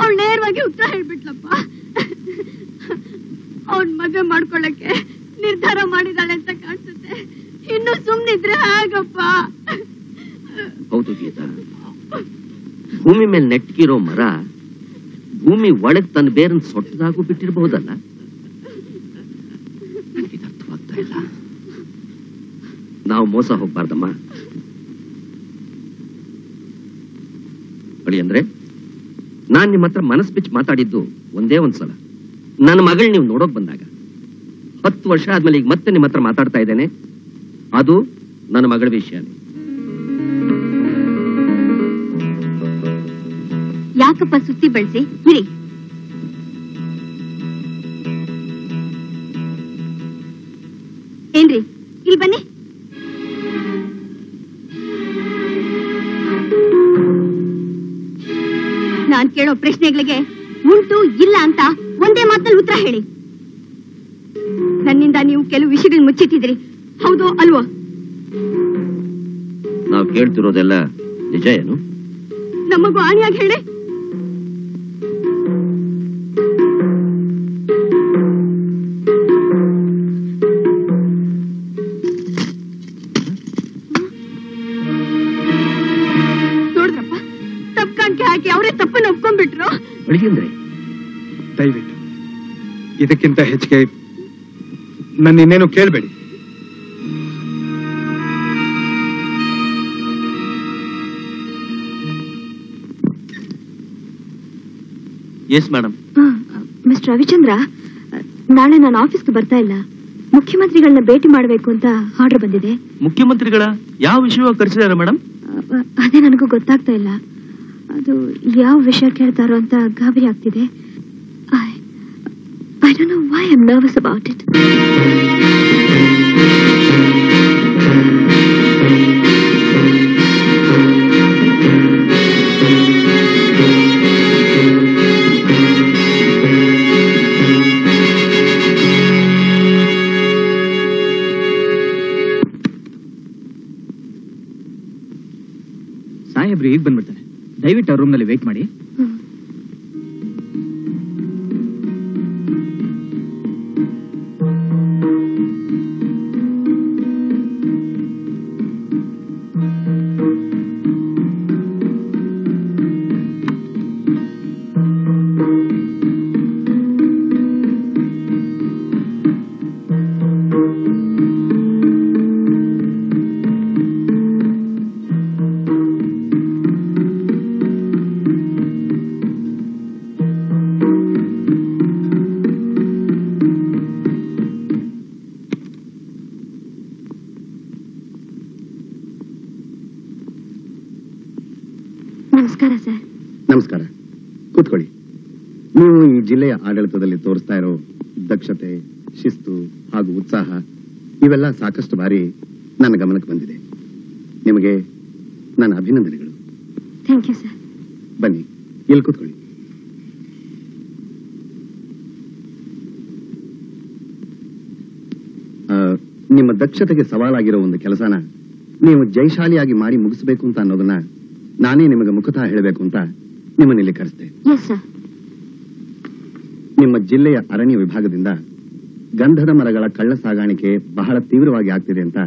ಅವಳು ನೇರವಾಗಿ ಉತ್ತರ ಹೇಳಿಬಿಟ್ಲಪ್ಪ ಅವನು ಮದುವೆ ಮಾಡ್ಕೊಳ್ಳಕ್ಕೆ ನಿರ್ಧಾರ ಮಾಡಿದಾಳೆ ಅಂತ ಕಾಣಿಸುತ್ತೆ ಇನ್ನು ಸುಮ್ಮನೆ ಇದ್ರೆ ಆಗಪ್ಪ ಹೌದು ಗೀತಾ ಭೂಮಿ ಮೇಲೆ ನೆಟ್ಟಿರೋ ಮರ ಭೂಮಿ ಒಳಗೆ ತನ್ನ ಬೇರನ್ನು ಸೊಟ್ಟದಾಗೂ ಬಿಟ್ಟಿರಬಹುದಲ್ಲ ನನಗೆ ಅರ್ಥವಾಗ್ತಾ ಇಲ್ಲ ನಾವು ಮೋಸ ಹೋಗಬಾರ್ದಮ್ಮ ಬಳಿ ಅಂದ್ರೆ ನಾನು ನಿಮ್ಮ ಹತ್ರ ಮನಸ್ ಬಿಚ್ಚಿ ಮಾತಾಡಿದ್ದು ಒಂದೇ ಒಂದು ಸಲ ನನ್ನ ಮಗಳು ನೀವು ನೋಡೋಕೆ ಬಂದಾಗ ಹತ್ತು ವರ್ಷ ಆದಮೇಲೆ ಈಗ ಮತ್ತೆ ನಿಮ್ಮ ಹತ್ರ ಮಾತಾಡ್ತಾ ಇದ್ದೇನೆ ಅದು ನನ್ನ ಮಗಳ ವಿಷಯನೇ ಯಾಕಪ್ಪ ಸುತ್ತಿ ಬೆಳ್ಸಿ ಇರಿ ಏನ್ರಿ ಇಲ್ಲಿ ಬನ್ನಿ ನಾನು ಕೇಳೋ ಪ್ರಶ್ನೆಗಳಿಗೆ ಉಂಟು ಇಲ್ಲ ಅಂತ ಒಂದೇ ಮಾತಲ್ಲಿ ಉತ್ತರ ಹೇಳಿ ನನ್ನಿಂದ ನೀವು ಕೆಲವು ವಿಷಯಗಳನ್ನು ಮುಚ್ಚಿಟ್ಟಿದ್ರಿ ಹೌದೋ ಅಲ್ವೋ ನಾವು ಕೇಳ್ತಿರೋದೆಲ್ಲ ನಿಜ ಏನು ನಮಗೂ ಆಣಿಯಾಗಿ ಹೇಳಿ ದಯವಿಟ್ಟು ಇದಕ್ಕಿಂತ ಹೆಚ್ಚಿಗೆ ನನ್ನ ಇನ್ನೇನು ಕೇಳಬೇಡಿ ಎಸ್ ಮೇಡಮ್ ಮಿಸ್ಟರ್ ರವಿಚಂದ್ರ ನಾಳೆ ನಾನು ಆಫೀಸ್ಗೆ ಬರ್ತಾ ಇಲ್ಲ ಮುಖ್ಯಮಂತ್ರಿಗಳನ್ನ ಭೇಟಿ ಮಾಡಬೇಕು ಅಂತ ಆರ್ಡರ್ ಬಂದಿದೆ ಮುಖ್ಯಮಂತ್ರಿಗಳ ಯಾವ ವಿಷಯ ಕರೆಸಿದ್ದಾರೆ ಮೇಡಮ್ ಅದೇ ನನಗೂ ಗೊತ್ತಾಗ್ತಾ ಇಲ್ಲ ಅದು ಯಾವ ವಿಷಯ ಕೇಳ್ತಾರೋ ಅಂತ ಗಾಬರಿ ಆಗ್ತಿದೆ I don't know why I'm nervous about it. ಸಾಹೇಬ್ರು ಈಗ ಬಂದ್ಬಿಡ್ತಾರೆ ದಯವಿಟ್ಟು ರೂಮ್ ನಲ್ಲಿ ವೇಟ್ ಮಾಡಿ ಜಿಲ್ಲೆಯ ಆಡಳಿತದಲ್ಲಿ ತೋರಿಸ್ತಾ ಇರೋ ದಕ್ಷತೆ ಶಿಸ್ತು ಹಾಗೂ ಉತ್ಸಾಹ ಇವೆಲ್ಲ ಸಾಕಷ್ಟು ಬಾರಿ ನನ್ನ ಗಮನಕ್ಕೆ ಬಂದಿದೆ ನಿಮಗೆ ನನ್ನ ಅಭಿನಂದನೆಗಳು ಥ್ಯಾಂಕ್ ಯು ಸರ್ ಬನ್ನಿ ಇಲ್ಲಿ ಕೂತ್ಕೊಳ್ಳಿ ನಿಮ್ಮ ದಕ್ಷತೆಗೆ ಸವಾಲಾಗಿರೋ ಒಂದು ಕೆಲಸನ ನೀವು ಜಯಶಾಲಿಯಾಗಿ ಮಾಡಿ ಮುಗಿಸಬೇಕು ಅಂತ ಅನ್ನೋದನ್ನ ನಾನೇ ನಿಮಗೆ ಮುಖತಃ ಹೇಳಬೇಕು ಅಂತ ನಿಮ್ಮನ್ನ ಇಲ್ಲಿ ಕರೆಸ್ತೆ ಎಸ್ ಸರ್ ನಿಮ್ಮ ಜಿಲ್ಲೆಯ ಅರಣ್ಯ ವಿಭಾಗದಿಂದ ಗಂಧದ ಮರಗಳ ಕಳ್ಳ ಸಾಗಾಣಿಕೆ ಬಹಳ ತೀವ್ರವಾಗಿ ಆಗ್ತಿದೆ ಅಂತ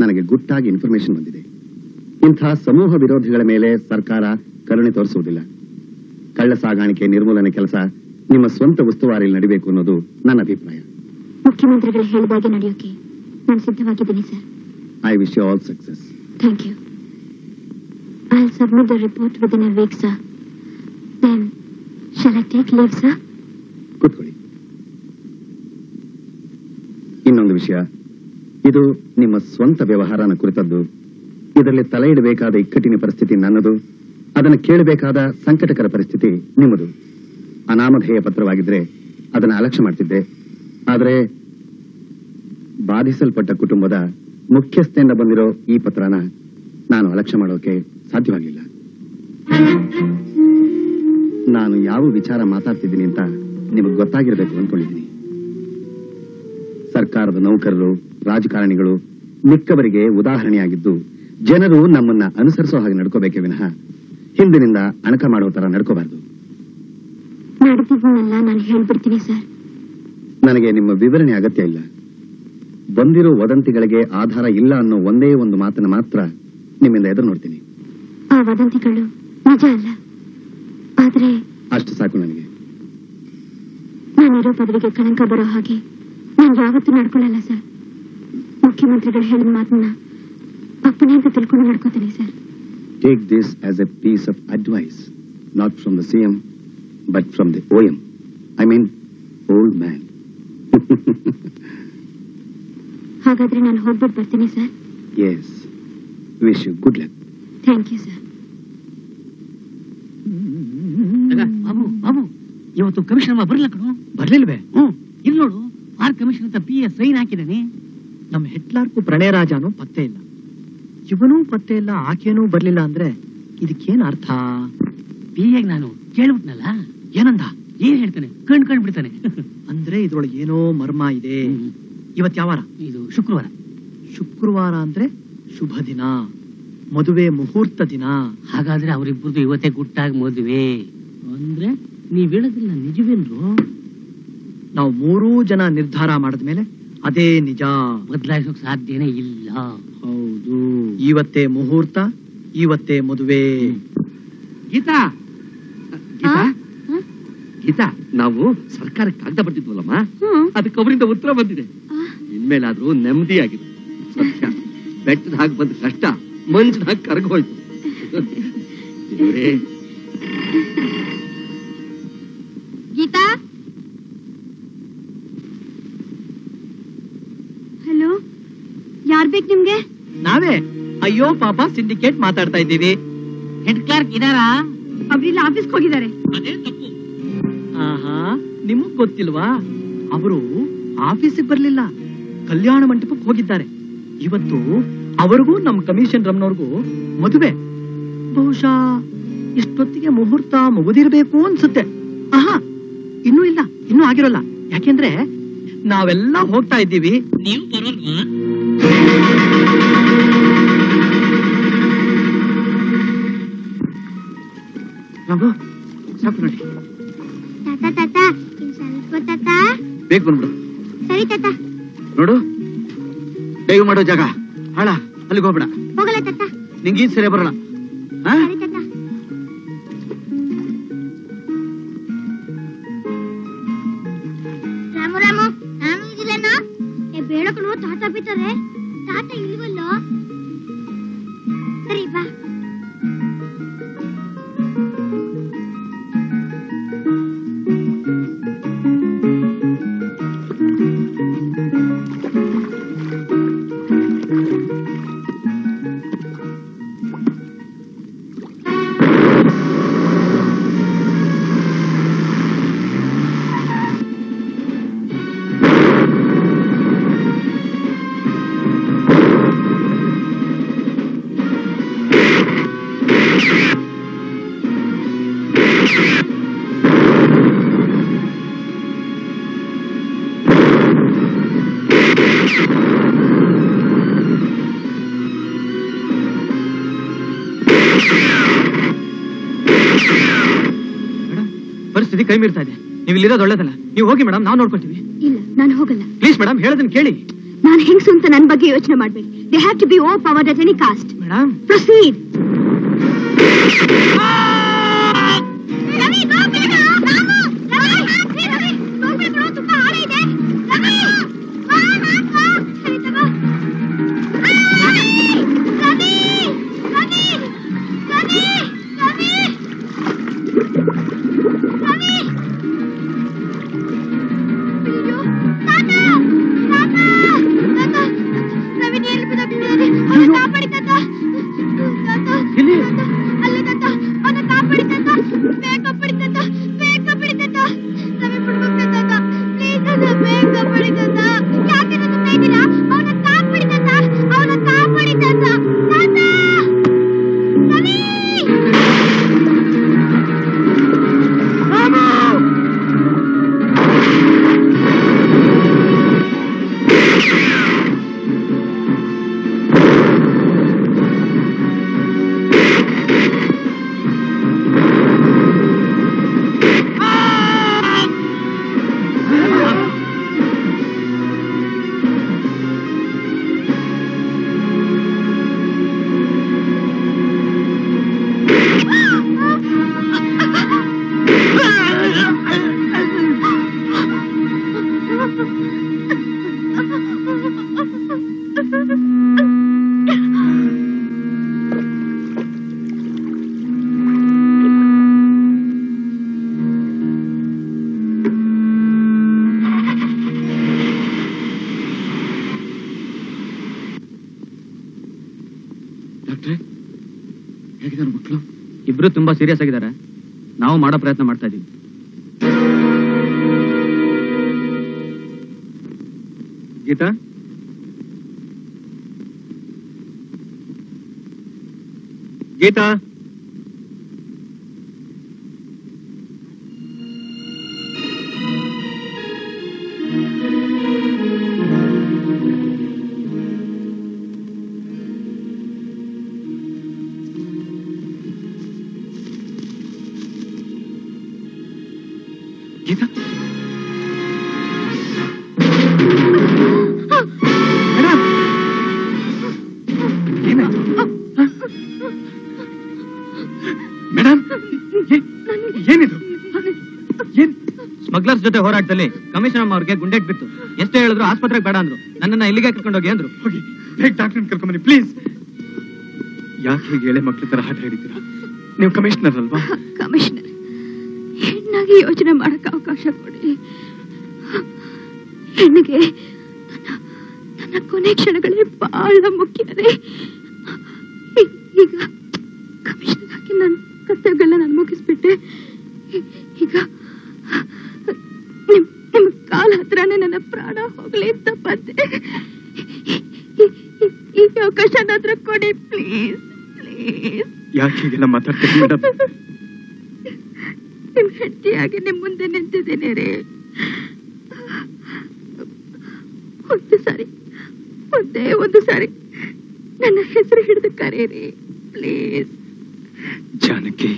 ನನಗೆ ಗುಟ್ಟಾಗಿ ಇನ್ಫಾರ್ಮೇಶನ್ ಬಂದಿದೆ ಇಂತಹ ಸಮೂಹ ವಿರೋಧಿಗಳ ಮೇಲೆ ಸರ್ಕಾರ ಕರುಣೆ ತೋರಿಸುವುದಿಲ್ಲ ಕಳ್ಳ ಸಾಗಾಣಿಕೆ ನಿರ್ಮೂಲನೆ ಕೆಲಸ ನಿಮ್ಮ ಸ್ವಂತ ಉಸ್ತುವಾರಿಯಲ್ಲಿ ನಡೆಯಬೇಕು ಅನ್ನೋದು ನನ್ನ ಅಭಿಪ್ರಾಯ ಮುಖ್ಯಮಂತ್ರಿಗಳು ಹೇಳಿದಾಗೆ ನಡೆಯೋಕೆ ನಾನು ಸಿದ್ಧವಾಗಿದ್ದೀನಿ sir I wish you all success thank you I will submit the report within a week sir then shall I take leave sir ಕೂತ್ಕೊಳ್ಳಿ ಇನ್ನೊಂದು ವಿಷಯ ಇದು ನಿಮ್ಮ ಸ್ವಂತ ವ್ಯವಹಾರನ ಕುರಿತದ್ದು ಇದರಲ್ಲಿ ತಲೆ ಇಡಬೇಕಾದ ಇಕ್ಕಟ್ಟಿನ ಪರಿಸ್ಥಿತಿ ನನ್ನದು ಅದನ್ನು ಕೇಳಬೇಕಾದ ಸಂಕಟಕರ ಪರಿಸ್ಥಿತಿ ನಿಮ್ಮದು ಅನಾಮಧೇಯ ಪತ್ರವಾಗಿದ್ರೆ ಅದನ್ನು ಅಲಕ್ಷ್ಯ ಮಾಡ್ತಿದ್ದೆ ಆದರೆ ಬಾಧಿಸಲ್ಪಟ್ಟ ಕುಟುಂಬದ ಮುಖ್ಯಸ್ಥೆಯಿಂದ ಬಂದಿರೋ ಈ ಪತ್ರನ ನಾನು ಅಲಕ್ಷ್ಯ ಮಾಡೋಕೆ ಸಾಧ್ಯವಾಗಿಲ್ಲ ನಾನು ಯಾವ ವಿಚಾರ ಮಾತಾಡ್ತಿದ್ದೀನಿ ಅಂತ ನಿಮಗೆ ಗೊತ್ತಾಗಿರಬೇಕು ಅಂದ್ಕೊಂಡಿದ್ದೀನಿ ಸರ್ಕಾರದ ನೌಕರರು ರಾಜಕಾರಣಿಗಳು ಮಿಕ್ಕವರಿಗೆ ಉದಾಹರಣೆಯಾಗಿದ್ದು ಜನರು ನಮ್ಮನ್ನ ಅನುಸರಿಸೋ ಹಾಗೆ ನಡ್ಕೋಬೇಕೆ ವಿನಃ ಹಿಂದಿನಿಂದ ಅಣಕ ಮಾಡೋ ತರ ನಡ್ಕೋಬಾರದು हेळ्बिड्तीनि सर ನನಗೆ ನಿಮ್ಮ ವಿವರಣೆ ಅಗತ್ಯ ಇಲ್ಲ ಬಂದಿರೋ ವದಂತಿಗಳಿಗೆ ಆಧಾರ ಇಲ್ಲ ಅನ್ನೋ ಒಂದೇ ಒಂದು ಮಾತನ್ನ ಮಾತ್ರ ನಿಮ್ಮಿಂದ ಎದುರು ನೋಡ್ತೀನಿ ಆ ವದಂತಿಗಳು ನಿಜ ಅಲ್ಲ ಆದರೆ ಅಷ್ಟು ಸಾಕು ನನಗೆ ನಾನಿರೋ ಪದವಿಗೆ ಕಳಂಕ ಬರೋ ಹಾಗೆ ನಾನು ಯಾವತ್ತೂ ನಡ್ಕೊಳ್ಳಲ್ಲ ಸರ್ ಮುಖ್ಯಮಂತ್ರಿಗಳು ಹೇಳಿದ ಮಾತನ್ನ ಅಪ್ಪನಿಂದ ತಿಳ್ಕೊಂಡು ನಡ್ಕೋತೀನಿ sir take this as a piece of advice not from the CM but from the OM I mean old man ಹಾಗಾದ್ರೆ ನಾನು ಹೋಗ್ಬಿಟ್ಟು ಬರ್ತೀನಿ sir yes wish you good luck thank you sir ಅಗಾ ಬಾಬು ಬಾಬು ಇವತ್ತು ಕಮಿಷನರ್ ಮಾ ಬರಲ್ಲ ಕಣೋ ಬರಲಿಲ್ಲವೇ ಹ್ಮ್ ಇಲ್ಲಿ ನೋಡು ಆರ್ ಕಮಿಷನರ್ ತ ಪಿ ಎಸ್ ಸೈನ್ ಹಾಕಿದಾನೆ ನಮ್ಮ ಹೆಡ್ಲಾರ್ಕು ಪ್ರಣಯರಾಜಾನು ಪತ್ತೆ ಇಲ್ಲ ಇವನು ಪತ್ತೆ ಇಲ್ಲ ಆಕೆನೂ ಬರಲಿಲ್ಲ ಅಂದ್ರೆ ಇದಕ್ಕೇನು ಅರ್ಥ ಪಿ ಎ ನಾನು ಕೇಳ್ಬಿಟ್ನಲ್ಲ ಏನಂದ ಏನ್ ಹೇಳ್ತಾನೆ ಕಣ್ ಕಣ್ ಬಿಡ್ತಾನೆ ಅಂದ್ರೆ ಇದರೊಳಗೆ ಏನೋ ಮರ್ಮ ಇದೆ ಇವತ್ತು ಯಾವಾರ ಇದು ಶುಕ್ರವಾರ ಶುಕ್ರವಾರ ಅಂದ್ರೆ ಶುಭ ದಿನ ಮದುವೆ ಮುಹೂರ್ತ ದಿನ ಹಾಗಾದ್ರೆ ಅವರಿಬ್ಬರದು ಇವತ್ತೇ ಗುಟ್ಟಾಗಿ ಮದುವೆ ಅಂದ್ರೆ ನೀವ್ ಹೇಳೋದಿಲ್ಲ ನಿಜವೇನ್ರು ನಾವು ಮೂರೂ ಜನ ನಿರ್ಧಾರ ಮಾಡಿದ್ಮೇಲೆ ಅದೇ ನಿಜ ಬದಲಾಯಿಸೋಕ್ ಸಾಧ್ಯನೇ ಇಲ್ಲ ಹೌದು ಇವತ್ತೇ ಮುಹೂರ್ತ ಇವತ್ತೇ ಮದುವೆ ಗೀತಾ ಗೀತಾ ಗೀತಾ ನಾವು ಸರ್ಕಾರಕ್ಕೆ ಕಾಗದ ಬರ್ತಿದ್ವಲ್ಲಮ್ಮ ಅದಕ್ಕೆ ಅವರಿಂದ ಉತ್ತರ ಬಂದಿದೆ ಇನ್ಮೇಲಾದ್ರೂ ನೆಮ್ಮದಿ ಆಗಿದೆ ಸತ್ಯ ಬೆಟ್ಟದ ಹಾಗೆ ಬಂದ ಕಷ್ಟ ಮಂಚದ ಹಾಗೆ ಕರಗೋಯ್ತು ಗೀತಾ ಹಲೋ ಯಾರ್ ಬೇಕು ನಿಮ್ಗೆ ನಾವೇ ಅಯ್ಯೋ ಪಾಪ ಸಿಂಡಿಕೇಟ್ ಮಾತಾಡ್ತಾ ಇದ್ದೀವಿ ಹೆಡ್ ಕ್ಲಾರ್ಕ್ ಇದಾರಾ ಅವ್ರಿಲ್ಲ ಆಫೀಸ್ಗೆ ಹೋಗಿದ್ದಾರೆ ಅದೇ ತಪ್ಪು ಆಹಾ ನಿಮಗ್ ಗೊತ್ತಿಲ್ವಾ ಅವರು ಆಫೀಸಿಗೆ ಬರ್ಲಿಲ್ಲ ಕಲ್ಯಾಣ ಮಂಟಪಕ್ಕೆ ಹೋಗಿದ್ದಾರೆ ಇವತ್ತು ಅವರಿಗೂ ನಮ್ ಕಮಿಷನ್ ರಮ್ನವ್ರಿಗೂ ಮದುವೆ ಬಹುಶಃ ಇಷ್ಟೊತ್ತಿಗೆ ಮುಹೂರ್ತ ಮುಗಿದಿರ್ಬೇಕು ಅನ್ಸುತ್ತೆ ಆಹಾ ಇನ್ನೂ ಇಲ್ಲ ಇನ್ನೂ ಆಗಿರೋಲ್ಲ ಯಾಕೆಂದ್ರೆ ನಾವೆಲ್ಲ ಹೋಗ್ತಾ ಇದ್ದೀವಿ ನೀವು ಬರೋಲ್ವಾ ರಘು ಸಾಕು ನೋಡಿ ಬೇಗ ಬಂದ್ಬಿಡು ಸರಿ ತಾತ ನೋಡು ದಯವು ಮಾಡೋ ಜಾಗ ಹಾಳ ಅಲ್ಲಿಗೆ ಹೋಗ್ಬೇಡ ಹೋಗಲ್ಲ ತಾತ ನಿಂಗೆ ಈ ಸರಿ ಬರೋಣ ರಾಮು ರಾಮು ನಾನು ಇದಿಲ್ಲೇನೋ ಬೇಡಕಣೋ ತಾತ ಬಿತ್ತಾರೆ ತಾತ ಇಲ್ವಲ್ಲೋ ಸರಿ ಬಾ ಕೈ ಮೀರ್ತಾ ಇದೆ ನೀವು ಇಲ್ಲಿರೋದು ಒಳ್ಳೇದಲ್ಲ ನೀವು ಹೋಗಿ ಮೇಡಮ್ ನಾವು ನೋಡ್ಕೊಳ್ತೀವಿ ಇಲ್ಲ ನಾನು ಹೋಗಲ್ಲ ಪ್ಲೀಸ್ ಮೇಡಮ್ ಹೇಳೋದನ್ನ ಕೇಳಿ ನಾನು ಹೆಂಗಸು ಅಂತ ನನ್ನ ಬಗ್ಗೆ ಯೋಚನೆ ಮಾಡಬೇಡಿ they have to be overpowered at any cost madam proceed Ravi Gopika Ramu Ravi Ravi Ravi Gopika ತುಂಬಾ ಆಳ ಇದೆ ರವಿ ಬಾ ಬಾ ಬಾ ಸರಿತಾ ಬಾ ರವಿ ರವಿ ರವಿ ರವಿ ರವಿ अल्ले ताता ಇಬ್ರು ತುಂಬಾ ಸೀರಿಯಸ್ ಆಗಿದ್ದಾರೆ. ನಾವು ಮಾಡೋ ಪ್ರಯತ್ನ ಮಾಡ್ತಾ ಇದೀವಿ. ಗೀತಾ, ಗೀತಾ, स्मग्लर्स जो होराटदल्लि कमिश्नर अम्मवरिगे गुंडेट बित्तु एष्टे हेळिद्रु आस्पत्रेगे बेड अंद्रु नन्नन्न इल्लिगे कर्कोंडु होगि अंद्रु होगि बेग डॉक्टर अन्न कर्कोंಡು बನ್ನಿ प्लीज. याके हेगे एळे मक्कळ ತರ ಹಾಟ ಹೇಳಿದ್ದೀರಾ? ನೀವು ಕಮಿಷನರ್ ಅಲ್ವಾ? ಕಮಿಷನರ್ ಹೆಣ್ಣಾಗಿ ಯೋಚನೆ ಮಾಡಕ ಅವಕಾಶ ಕೊಡಿ. ಹೆಣ್ಣಿಗೆ ನನ್ನ ಕನೆಕ್ಷನ್ಗಳೇ ಬಹಳ ಮುಖ್ಯನೇ. ಈಗ ಕಮಿಷನರ್ ಆಗಿ ನಾನು ಕರ್ತವ್ಯಗಳನ್ನು ಮುಗಿಸಿಬಿಟ್ಟೆ. ಈಗ ನಿಮ್ಮ ಕಾಲ ಹತ್ರನೇ ನನ್ನ ಪ್ರಾಣ ಹೋಗಲಿ ಅಂತ ಪತ್ತೆ. ಈ ಅವಕಾಶ ನನ್ನತ್ರ ಕೊಡಿ ಪ್ಲೀಸ್ ಪ್ಲೀಸ್. ಯಾಕೆ ಹೀಗೆಲ್ಲ ಮಾತಾಡ್ತೀರಿ ಮೇಡಮ್? ನಿಮ್ಮ ಹೆಂಡತಿಯಾಗಿ ನಿಮ್ಮ ಮುಂದೆ ನಿಂತಿದ್ದೀನಿ ರೀ. ಒಂದು ಸಾರಿ ಒಂದೇ ಒಂದು ಸಾರಿ ನನ್ನ ಹೆಸರು ಹಿಡಿದು ಕರೀರಿ ಪ್ಲೀಸ್. ಜಾನಕಿ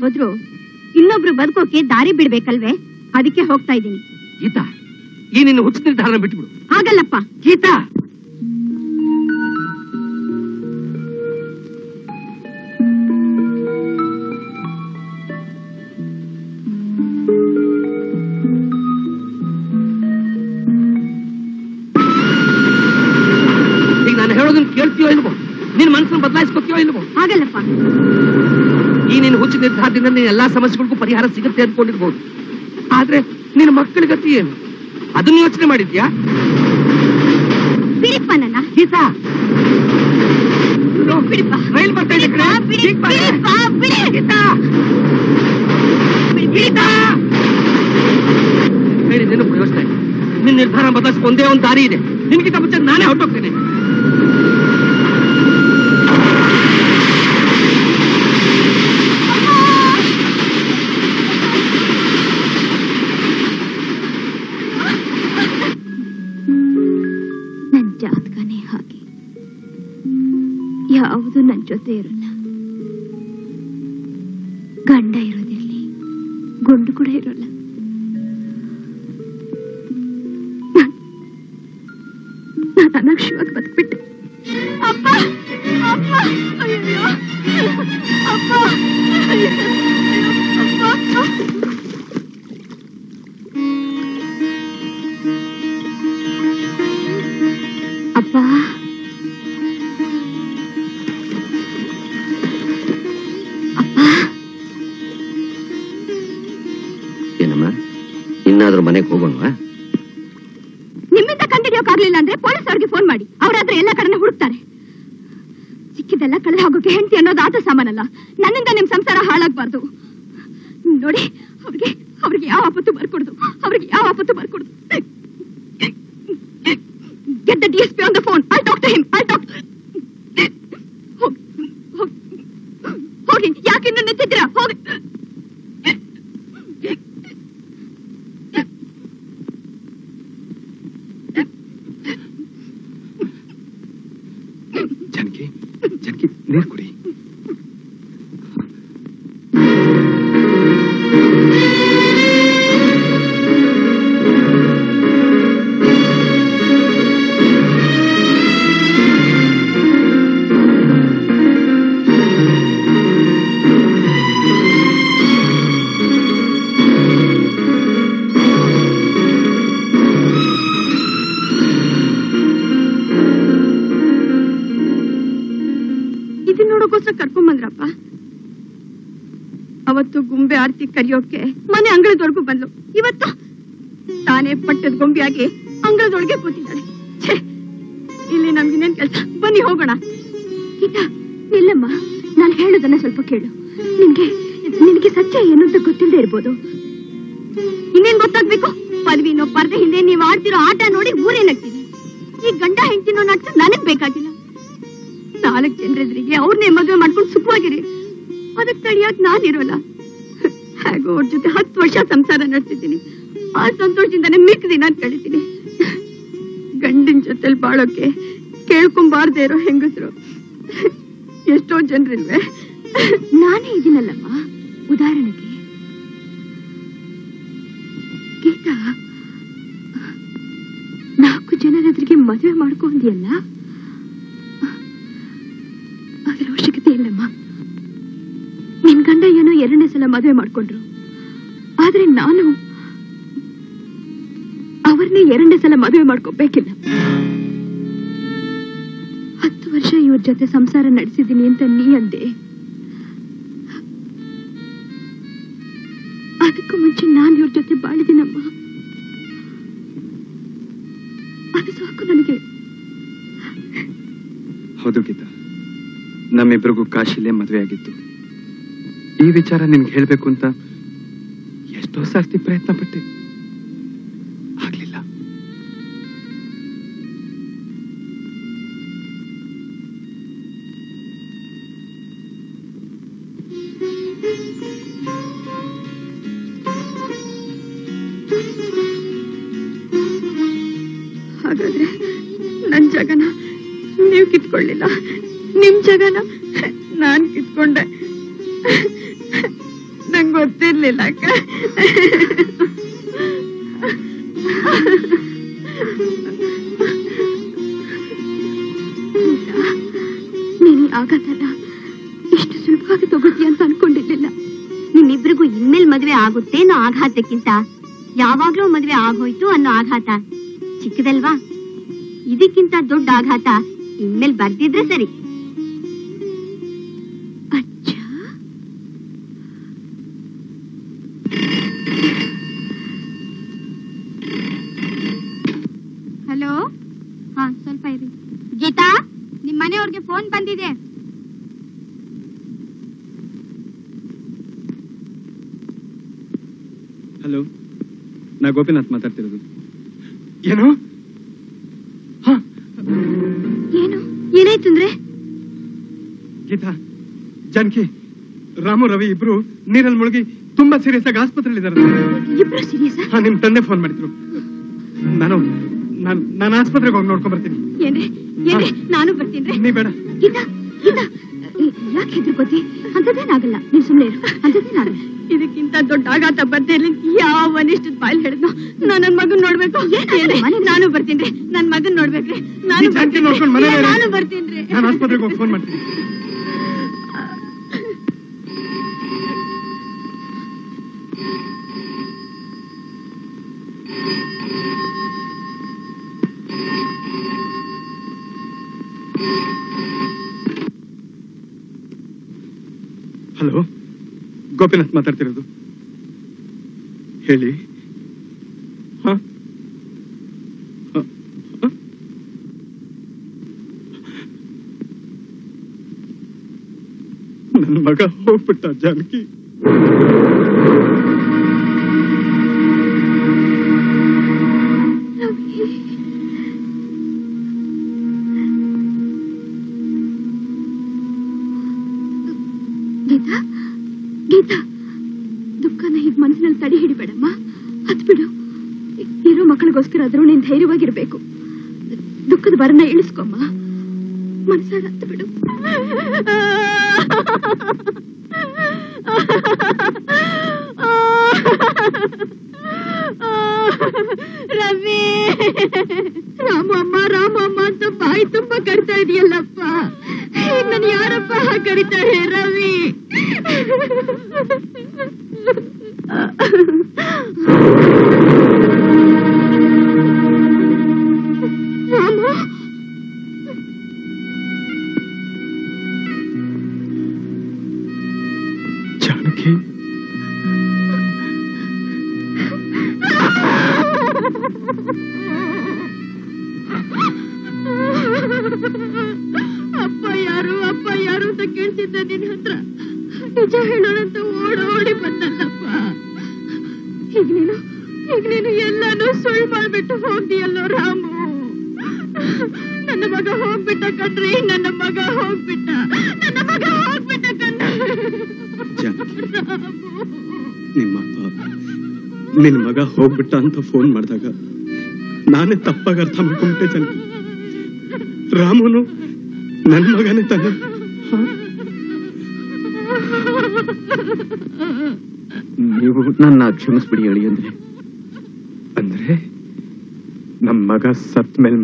ಹೋದ್ರು ಇನ್ನೊಬ್ರು ಬದುಕೋಕೆ ದಾರಿ ಬಿಡ್ಬೇಕಲ್ವೇ, ಅದಕ್ಕೆ ಹೋಗ್ತಾ ಇದ್ದೀನಿ. ಗೀತಾ, ಈ ನಿನ್ನ ಹುಚ್ಚು ನಿರ್ಧಾರ ಬಿಟ್ಬಿಡು. ಆಗಲ್ಲಪ್ಪ. ಗೀತಾ, ಈಗ ನಾನು ಹೇಳೋದನ್ನ ಕೇಳ್ತೀಯೋ ಇಲ್ವೋ? ನಿನ್ನ ಮನಸ್ಸನ್ನು ಬದಲಾಯಿಸ್ಕೊತೀಯೋ ಇಲ್ವೋ? ಆಗಲ್ಲಪ್ಪ. ಈ ನಿನ್ನ ಹುಚ್ಚು ನಿರ್ಧಾರದಿಂದ ನೀನು ಎಲ್ಲಾ ಸಮಸ್ಯೆಗಳಿಗೂ ಪರಿಹಾರ ಸಿಗುತ್ತೆ ಅಂದ್ಕೊಂಡಿರ್ಬೋದು, ಆದ್ರೆ ನಿನ್ನ ಮಕ್ಕಳ ಗತಿ ಏನು? ಅದನ್ನ ಯೋಚನೆ ಮಾಡಿದ್ಯಾ? ಬಿಡಿಪ್ಪ ನನ್ನ ಗೀತಾ, ಬಿಡಿಪ್ಪ. ರೈಲ್ ಬರ್ತಾ ಇದೆ ಕಣೆ, ಬಿಡಿಪ್ಪ ಗೀತಾ. ಗೀತಾ ಹೇಳಿ, ನಿನ್ನ ಪ್ರಯೋಜನ ಇದೆ. ನಿನ್ನ ನಿರ್ಧಾರ ಬದಲಾಯಿಸ್ಕೊ, ಒಂದೇ ಒಂದು ದಾರಿ ಇದೆ. ನಿನ್ಗಿಂತ ಮುಂಚೆ ನಾನೇ ಹೊರಟೋಗ್ತೇನೆ. ನನ್ನ ಜೊತೆ ಇರಲ್ಲ, ಗಂಡ ಇರೋದಿರಲಿ, ಗುಂಡು ಕೂಡ ಇರೋಲ್ಲ. ನಾನು ಅನಕ್ಷವಾಗಿ ಬದುಕ್ಬಿಟ್ಟೆ. ಅಪ್ಪ ಅಪ್ಪ ಅಯ್ಯೋ ಅಪ್ಪ ಅಪ್ಪ. ನಿಮ್ಮಿಂದ ಕಂಡಿಡಿಯೋಕಾಗ್ಲಿಲ್ಲ ಅಂದ್ರೆ ಪೊಲೀಸ್ ಅವ್ರಿಗೆ ಫೋನ್ ಮಾಡಿ, ಅವರಾದ್ರೆ ಎಲ್ಲ ಕಡೆನ ಹುಡುಕ್ತಾರೆ. ಸಿಕ್ಕಿದೆಲ್ಲ ಕಳ್ಳ ಹೋಗೋಕೆ ಹೆಂಡತಿ ಅನ್ನೋದು ಆತ ಸಾಮಾನಲ್ಲ. ನನ್ನಿಂದ ನಿಮ್ ಸಂಸಾರ ಹಾಳಾಗ್ಬಾರ್ದು ನೋಡಿ. ಅವ್ರಿಗೆ ಅವ್ರಿಗೆ ಯಾವ ಆಪತ್ತು ಬರ್ಕೊಡ್ದು ಅವ್ರಿಗೆ ಯಾವ ಆಪತ್ತು ಬರ್ಕೊಡ್ದು. Get the DSP on the phone. I talk to him. I talk. ಹೋಗಿ, ಯಾಕೆ ಇನ್ನು ನಿಂತಿದ್ದೀರಾ? ಹೋಗಿ. ನೋಡೋಕೋಸ್ಕರ ಕರ್ಕೊಂಡು ಬಂದ್ರಪ್ಪ. ಅವತ್ತು ಗೊಂಬೆ ಆರ್ತಿ ಕರಿಯೋಕೆ ಮನೆ ಅಂಗಳದೊಳಗೂ ಬಂದ್ಲು. ಇವತ್ತು ತಾನೇ ಪಟ್ಟದ ಗೊಂಬೆಯಾಗಿ ಅಂಗಳದೊಳಗೆ ಕೂತಿದ್ದಾಳೆ. ಇಲ್ಲಿ ನಮ್ಗೆ ಇನ್ನೇನ್ ಕೆಲಸ, ಬನ್ನಿ ಹೋಗೋಣ. ಗೀತಾ ಇಲ್ಲಮ್ಮ, ನಾನು ಹೇಳೋದನ್ನ ಸ್ವಲ್ಪ ಕೇಳು. ನಿನ್ಗೆ ನಿನ್ಗೆ ಸತ್ಯ ಏನು ಅಂತ ಗೊತ್ತಿಲ್ಲದೆ ಇರ್ಬೋದು. ಇನ್ನೇನ್ ಗೊತ್ತಾಗ್ಬೇಕು? ಪದವಿನೋ ಪರ್ದೆ ಹಿಂದೆ ನೀವು ಆಡ್ತಿರೋ ಆಟ ನೋಡಿ ಊರೇನಾಗ್ತಿದೆ. ಈ ಗಂಡ ಹೆಂಡತಿನೋ ನಾಟಕ ನನಗ್ ಬೇಕಾಗಿಲ್ಲ. ನಾಲ್ಕು ಜನರೆದ್ರಿಗೆ ಅವ್ರನ್ನೇ ಮದುವೆ ಮಾಡ್ಕೊಂಡು ಸುಖವಾಗಿರಿ, ಅದಕ್ಕೆ ತಡಿಯಾಕ್ ನಾನಿರೋಲ್ಲ. ಹಾಗೂ ಅವ್ರ ಜೊತೆ ಹತ್ತು ವರ್ಷ ಸಂಸಾರ ನಡೆಸಿದ್ದೀನಿ. ಆ ಸಂತೋಷದಿಂದಾನೆ ಮಿಕ್ಕ ದಿನ ಕಳಿತೀನಿ. ಗಂಡಿನ ಜೊತೆಲಿ ಬಾಳೋಕೆ ಕೇಳ್ಕೊಂಬಾರ್ದೇ ಇರೋ ಹೆಂಗಸರು ಎಷ್ಟೋ ಜನರಿಲ್ವೇ? ನಾನೇ ಇದೀನಲ್ಲಮ್ಮ ಉದಾಹರಣೆಗೆ. ಗೀತಾ, ನಾಲ್ಕು ಜನರೆದ್ರಿಗೆ ಮದುವೆ ಮಾಡ್ಕೊಂಡಿಯಲ್ಲ, ಅದರ ಅವಶ್ಯಕತೆ ಇಲ್ಲಮ್ಮ. ನಿನ್ ಗಂಡ ಏನೋ ಎರಡನೇ ಸಲ ಮದುವೆ ಮಾಡ್ಕೊಂಡ್ರು, ಆದ್ರೆ ನಾನು ಅವರನ್ನೇ ಎರಡನೇ ಸಲ ಮದುವೆ ಮಾಡ್ಕೋಬೇಕಿಲ್ಲ. ಹತ್ತು ವರ್ಷ ಇವ್ರ ಜೊತೆ ಸಂಸಾರ ನಡೆಸಿದ್ದೀನಿ ಅಂತ ನೀ ಅಂದೆ, ಅದಕ್ಕೂ ಮುಂಚೆ ನಾನು ಇವ್ರ ಜೊತೆ ಬಾಳಿದ್ದೀನಮ್ಮ. ಅದು ಸಾಕು ನನಗೆ. ಹೌದು ಗೀತಾ, ನಮ್ಮಿಬ್ರಿಗೂ ಕಾಶಿಲೇ ಮದುವೆ ಆಗಿತ್ತು. ಈ ವಿಚಾರ ನಿನ್ಗೆ ಹೇಳ್ಬೇಕು ಅಂತ ಎಷ್ಟೋ ಸಾರ್ತಿ ಪ್ರಯತ್ನ ಪಟ್ಟೆ, ಆಗ್ಲಿಲ್ಲ. ಹಾಗಾದ್ರೆ ನನ್ ಜಗನ ನೀವು ಕಿತ್ಕೊಳ್ಳಿಲ್ಲ, ನಿಮ್ ಜಗನ ನಾನ್ ಕಿತ್ಕೊಂಡೆ. ನಂಗೆ ಗೊತ್ತಿರ್ಲಿಲ್ಲ ಅಕ್ಕ. ನೀನು ಆಗತ್ತಲ್ಲ ಇಷ್ಟು ಸುಲಭವಾಗಿ ತಗೋತೀಯ ಅಂತ ಅನ್ಕೊಂಡಿರ್ಲಿಲ್ಲ. ನಿಮ್ಮಿಬ್ರಿಗೂ ಇನ್ಮೇಲೆ ಮದ್ವೆ ಆಗುತ್ತೆ ಅನ್ನೋ ಆಘಾತಕ್ಕಿಂತ ಯಾವಾಗ್ಲೂ ಮದ್ವೆ ಆಗೋಯ್ತು ಅನ್ನೋ ಆಘಾತ ಚಿಕ್ಕದಲ್ವಾ? ಇದಕ್ಕಿಂತ ದೊಡ್ಡ ಆಘಾತ ಇನ್ಮೇಲೆ ಬರ್ತಿದ್ರೆ ಸರಿ. ಹಲೋ, ಹಾ ಸ್ವಲ್ಪ ಇರಿ. ಗೀತಾ, ನಿಮ್ ಮನೆಯವ್ರಿಗೆ ಫೋನ್ ಬಂದಿದೆ. ಹಲೋ, ನಾ ಗೋಪಿನಾಥ್ ಮಾತಾಡ್ತಿರೋದು. ಏನು ಏನು ಏನಾಯ್ತು ಅಂದ್ರೆ ಗೀತಾ, ಜಾನಕಿ, ರಾಮು, ರವಿ ಇಬ್ರು ನೀರಲ್ಲಿ ಮುಳುಗಿ ತುಂಬಾ ಸೀರಿಯಸ್ ಆಗಿ ಆಸ್ಪತ್ರೆಯಲ್ಲಿ ಇದ್ದಾರೆ. ನಿಮ್ ತಂದೆ ಫೋನ್ ಮಾಡಿದ್ರು. ನಾನು ನಾನು ಆಸ್ಪತ್ರೆಗೆ ಹೋಗಿ ನೋಡ್ಕೊಂಡ್ ಬರ್ತೀನಿ. ನಾನು ಬರ್ತೀನಿ, ನೀ ಬೇಡ. ಯಾಕೆ ಹೆದರ್ಕೋತಿ? ಅಂತದೇನಾಗಲ್ಲ, ನೀನ್ ಸುಮ್ಮನೆ ಇರು. ಅಂತದೇನಾಗಲ್ಲ. ಇದಕ್ಕಿಂತ ದೊಡ್ಡ ಆಘಾತ ಬರ್ತಾ ಇರ್ಲಿಂತ ಯಾವ ಅನಿಷ್ಟದ ಬಾಯಲ್ಲಿ ಹೇಳಿದ್ನೋ. ನಾನು ನನ್ನ ಮಗನ್ ನೋಡ್ಬೇಕು. ನಾನು ಬರ್ತೀನಿ, ನನ್ನ ಮಗನ್ ನೋಡ್ಬೇಕ್ರಿ. ನಾನು ನಾನು ಬರ್ತೀನಿ, ನಾನು ಆಸ್ಪತ್ರೆಗೆ ಹೋಗಿ ಫೋನ್ ಮಾಡ್ತೀನಿ. ಹಲೋ, ಗೋಪಿನಾಥ್ ಮಾತಾಡ್ತಿರೋದು. ಹೇಳಿ. ಹಾ, ನನ್ನ ಮಗ ಹೋಗ್ಬಿಟ್ಟ ಜಾನಕಿ. ಗೀತಾ, ದುಃಖನ ಹೀಗೆ ಮನಸ್ಸಿನಲ್ಲಿ ತಡಿ ಹಿಡಿಬೇಡಮ್ಮ. ಹತ್ ಬಿಡು. ಇರೋ ಮಕ್ಕಳಿಗೋಸ್ಕರ ಆದ್ರೂ ನೀನ್ ಧೈರ್ಯವಾಗಿರ್ಬೇಕು. ದುಃಖದ ಬರನ್ನ ಇಳಿಸ್ಕೊಮ್ಮ. ಮನಸ್ಸಲ್ಲಿ ಹತ್ ಬಿಡು. ರವಿ, ರಾಮಮ್ಮ ರಾಮಮ್ಮ ಅಂತ ಬಾಯಿ ತುಂಬಾ ಕರಿತಾ ಇದೆಯಲ್ಲಪ್ಪ. ನಾನು ಯಾರಪ್ಪ ಕರಿತಾಳೆ? ರವಿ, ರಾಮ. निज हेळोणंत ಓಡಿ ಓಡಿ ಬಂದಪ್ಪ ಈಗ ನೀನು ಈಗ ನೀನು ಎಲ್ಲಾನು ಸುಳ್ಳು ಮಾಡಿಬಿಟ್ಟು ಹೋಗ್ದಿಯಲ್ಲೋ ರಾಮು ನನ್ನ ಮಗ ಹೋಗ್ಬಿಟ್ಟ ಕಣ್ರೀ ನನ್ನ ಮಗ ಹೋಗ್ಬಿಟ್ಟ ನನ್ನ ಮಗ ಹೋಗ್ಬಿಟ್ಟ ಕಣ್ಣ ನಿಮ್ಮ ನಿನ್ನ ಮಗ ಹೋಗ್ಬಿಟ್ಟ ಅಂತ ಫೋನ್ ಮಾಡಿದಾಗ ನಾನೇ ತಪ್ಪಾಗಿ ಅರ್ಥ ಮಾಡ್ಕೊಂಡೆ ಜಾನಕಿ ರಾಮುನು ನನ್ನ ಮಗನೇ ತಾನೆ क्षमसबिड़ी अलियंद्रे अंद्रे नम मग सत् मेल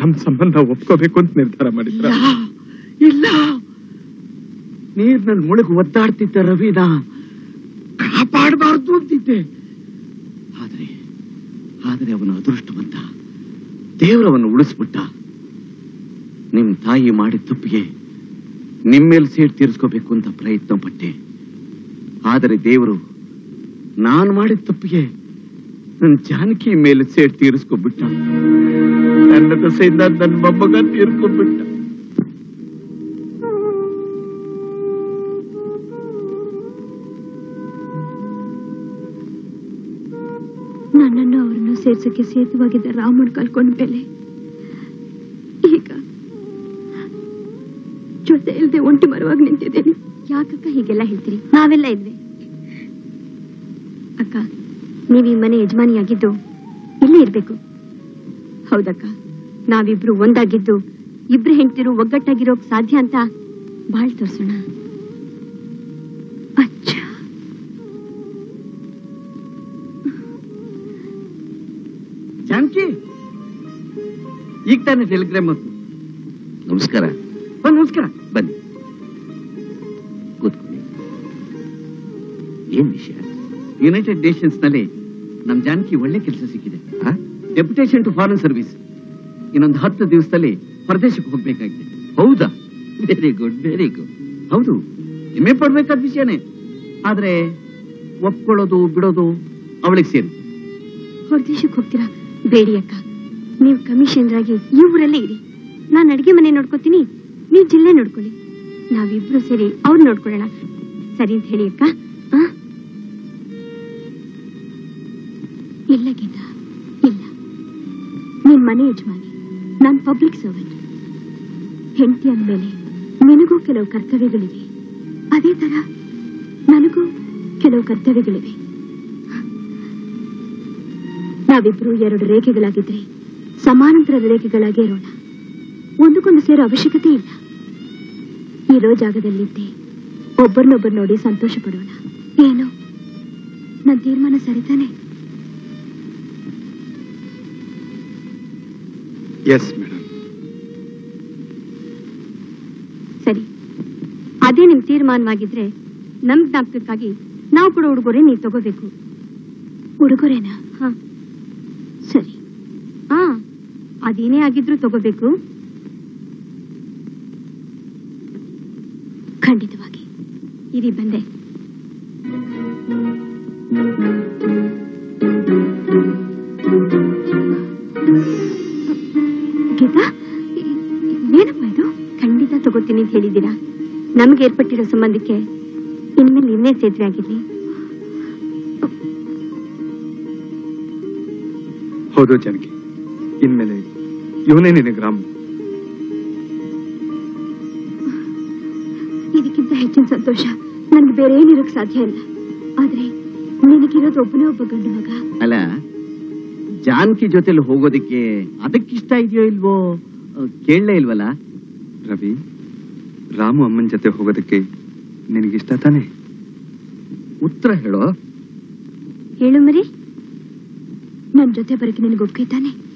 नम संबंध ओप्कोबेकु अंत निर्धार माडिद्रा इल्ल नीरिनल्लि मुळगि ओद्दाड्तिद्द रविना कापाडबारदु अंतिद्दे आदरे आदरे अवन अदृष्टवंत देवरवन्न उळिसिबिट्ट निम्म तायि माडिद तप्पिगे निम्मेल सीट तीरिस्कोबेकु अंत प्रयत्न पट्टे ಆದರೆ ದೇವರು ನಾನು ಮಾಡಿದ ತಪ್ಪಿಗೆ ನನ್ನ ಜಾನಕಿ ಮೇಲೆ ಸೇಟ್ ತೀರಿಸಿಕೊಂಡ್ಬಿಟ್ಟ ನನ್ನ ದಸೆಯಿಂದ ನನ್ನ ಮೊಮ್ಮಗ ತೀರಿಸಿಕೊಂಡ್ಬಿಟ್ಟ ನನ್ನನ್ನು ಅವರನ್ನು ಸೇರಿಸಕ್ಕೆ ಸೇತುವಾಗಿದ್ದ ರಾಮಣ್ಣ ಕಲ್ಕೊಂಡ ಮೇಲೆ ಈಗ ಜೊತೆ ಇಲ್ಲದೆ ಒಂಟಿ ಮರವಾಗಿ ನಿಂತಿದ್ದೇನೆ ಯಾಕಕ್ಕ ಹೀಗೆಲ್ಲ ಹೇಳ್ತೀರಿ ನಾವೆಲ್ಲ ಇದ್ವಿ ಅಕ್ಕ ನೀವು ಈ ಮನೆ ಯಜಮಾನಿಯಾಗಿದ್ದು ಇಲ್ಲಿ ಇರಬೇಕು ಹೌದಕ್ಕ ನಾವಿಬ್ರು ಒಂದಾಗಿದ್ದು ಇಬ್ರು ಹೆಂಡ್ತಿರು ಒಗ್ಗಟ್ಟಾಗಿರೋಕೆ ಸಾಧ್ಯ ಅಂತ ಬಾಳ್ ತೋರಿಸೋಣ ಅಚ್ಚ ಜಾನಕಿ ಈಗ ತಾನೇ ಟೆಲಿಗ್ರಾಮ್ ಬಂತು ನಮಸ್ಕಾರ ಬನ್ನಿ ನಮಸ್ಕಾರ ಬನ್ನಿ ಯುನೈಟೆಡ್ ನೇಷನ್ಸ್ ನಲ್ಲಿ ನಮ್ ಜಾನಕಿ ಒಳ್ಳೆ ಕೆಲಸ ಸಿಕ್ಕಿದೆ ಡೆಪ್ಯುಟೇಷನ್ ಟು ಫಾರಿನ್ ಸರ್ವಿಸ್ ಇನ್ನೊಂದು ಹತ್ತು ದಿವಸದಲ್ಲಿ ಪ್ರದೇಶಕ್ಕೆ ಹೋಗ್ಬೇಕಾಗಿದೆ ಹೌದಾ ವೆರಿ ಗುಡ್ ವೆರಿ ಗುಡ್ ಹೌದು ಹೆಮ್ಮೆ ಪಡ್ಬೇಕಾದ ವಿಷಯನೇ ಆದ್ರೆ ಒಪ್ಕೊಳ್ಳೋದು ಬಿಡೋದು ಅವಳಿಗೆ ಸೇರಿ ಹೊರದೇಶಕ್ಕೆ ಹೋಗ್ತೀರಾ ಬೇಡಿ ಅಕ್ಕ ನೀವು ಕಮಿಷನರ್ ಆಗಿ ಈ ಊರಲ್ಲೇ ಇರಿ ನಾನು ಅಡಿಗೆ ಮನೆ ನೋಡ್ಕೋತೀನಿ ನೀವು ಜಿಲ್ಲೆ ನೋಡ್ಕೊಳ್ಳಿ ನಾವಿಬ್ರು ಸೇರಿ ಅವ್ರು ನೋಡ್ಕೊಳ್ಳೋಣ ಸರಿ ಅಂತ ಹೇಳಿ ಅಕ್ಕ ಇಲ್ಲ ಗೀತಾ ಇಲ್ಲ ನಿನ್ ಮನೆ ಯಜಮಾನಿ ನಾನು ಪಬ್ಲಿಕ್ ಸರ್ವೆಂಟ್ ಹೆಂಡತಿ ಅಂದಮೇಲೆ ನಿನಗೂ ಕೆಲವು ಕರ್ತವ್ಯಗಳಿವೆ ಅದೇ ತರ ನನಗೂ ಕೆಲವು ಕರ್ತವ್ಯಗಳಿವೆ ನಾವಿಬ್ರು ಎರಡು ರೇಖೆಗಳಾಗಿದ್ರೆ ಸಮಾನಾಂತರ ರೇಖೆಗಳಾಗಿ ಇರೋಣ ಒಂದಕ್ಕೊಂದು ಸೇರೋ ಅವಶ್ಯಕತೆ ಇಲ್ಲ ಇರೋ ಜಾಗದಲ್ಲಿದ್ದೆ ಒಬ್ಬರನ್ನೊಬ್ಬರು ನೋಡಿ ಸಂತೋಷ ಪಡೋಣ ಏನು ನನ್ನ ತೀರ್ಮಾನ ಸರಿತಾನೆ ಎಸ್ ಮೇಡಂ ಸರಿ ಅದೇ ನಿಮ್ಮ ತೀರ್ಮಾನವಾಗಿದ್ರೆ ನಮ್ಮ ಜ್ಞಾಪಕಕ್ಕಾಗಿ ನಾವು ಕೊಡೋ ಉಡುಗೊರೆ ನೀವು ತಗೋಬೇಕು ಉಡುಗೊರೆನಾ ಹಾ ಸರಿ ಹಾ ಅದೇನೇ ಆಗಿದ್ರು ತಗೋಬೇಕು ಖಂಡಿತವಾಗಿ ಇರಿ ಬಂದೆ ಗೀತಾ ಏನಪ್ಪ ಇದು ಖಂಡಿತ ತಗೋತೀನಿ ಅಂತ ಹೇಳಿದ್ದೀರಾ ನಮ್ಗೆ ಏರ್ಪಟ್ಟಿರೋ ಸಂಬಂಧಕ್ಕೆ ಇನ್ಮೇಲೆ ಇನ್ನೇ ಸೇತುವೆ ಆಗಿರ್ಲಿ ಹೌದು ಜನಕ್ಕೆ ಇನ್ಮೇಲೆ ಇವನೇ ನಿನ್ನ ಗ್ರಾಮ ಇದಕ್ಕಿಂತ ಹೆಚ್ಚಿನ ಸಂತೋಷ ನನ್ಗೆ ಬೇರೆ ಏನಿರೋಕ್ ಸಾಧ್ಯ ಇಲ್ಲ ಆದ್ರೆ ನಿನಗಿರೋದು ಒಬ್ಬನೇ ಒಬ್ಬ ಗಂಡು ಮಗ ಅಲ್ಲ ಜಾನಕಿ ಜೊತೆಲಿ ಹೋಗೋದಕ್ಕೆ ಅದಕ್ಕಿಷ್ಟ ಇದೆಯೋ ಇಲ್ವೋ ಕೇಳಲೇ ಇಲ್ವಲ್ಲ ರವಿ ರಾಮು ಅಮ್ಮನ ಜೊತೆ ಹೋಗೋದಕ್ಕೆ ನಿನಗಿಷ್ಟ ತಾನೆ ಉತ್ತರ ಹೇಳೋ ಹೇಳು ಮರಿ ನನ್ನ ಜೊತೆ ಬರಕ್ಕೆ ನಿನಗೆ ಒಪ್ಪಿಗೆ ತಾನೆ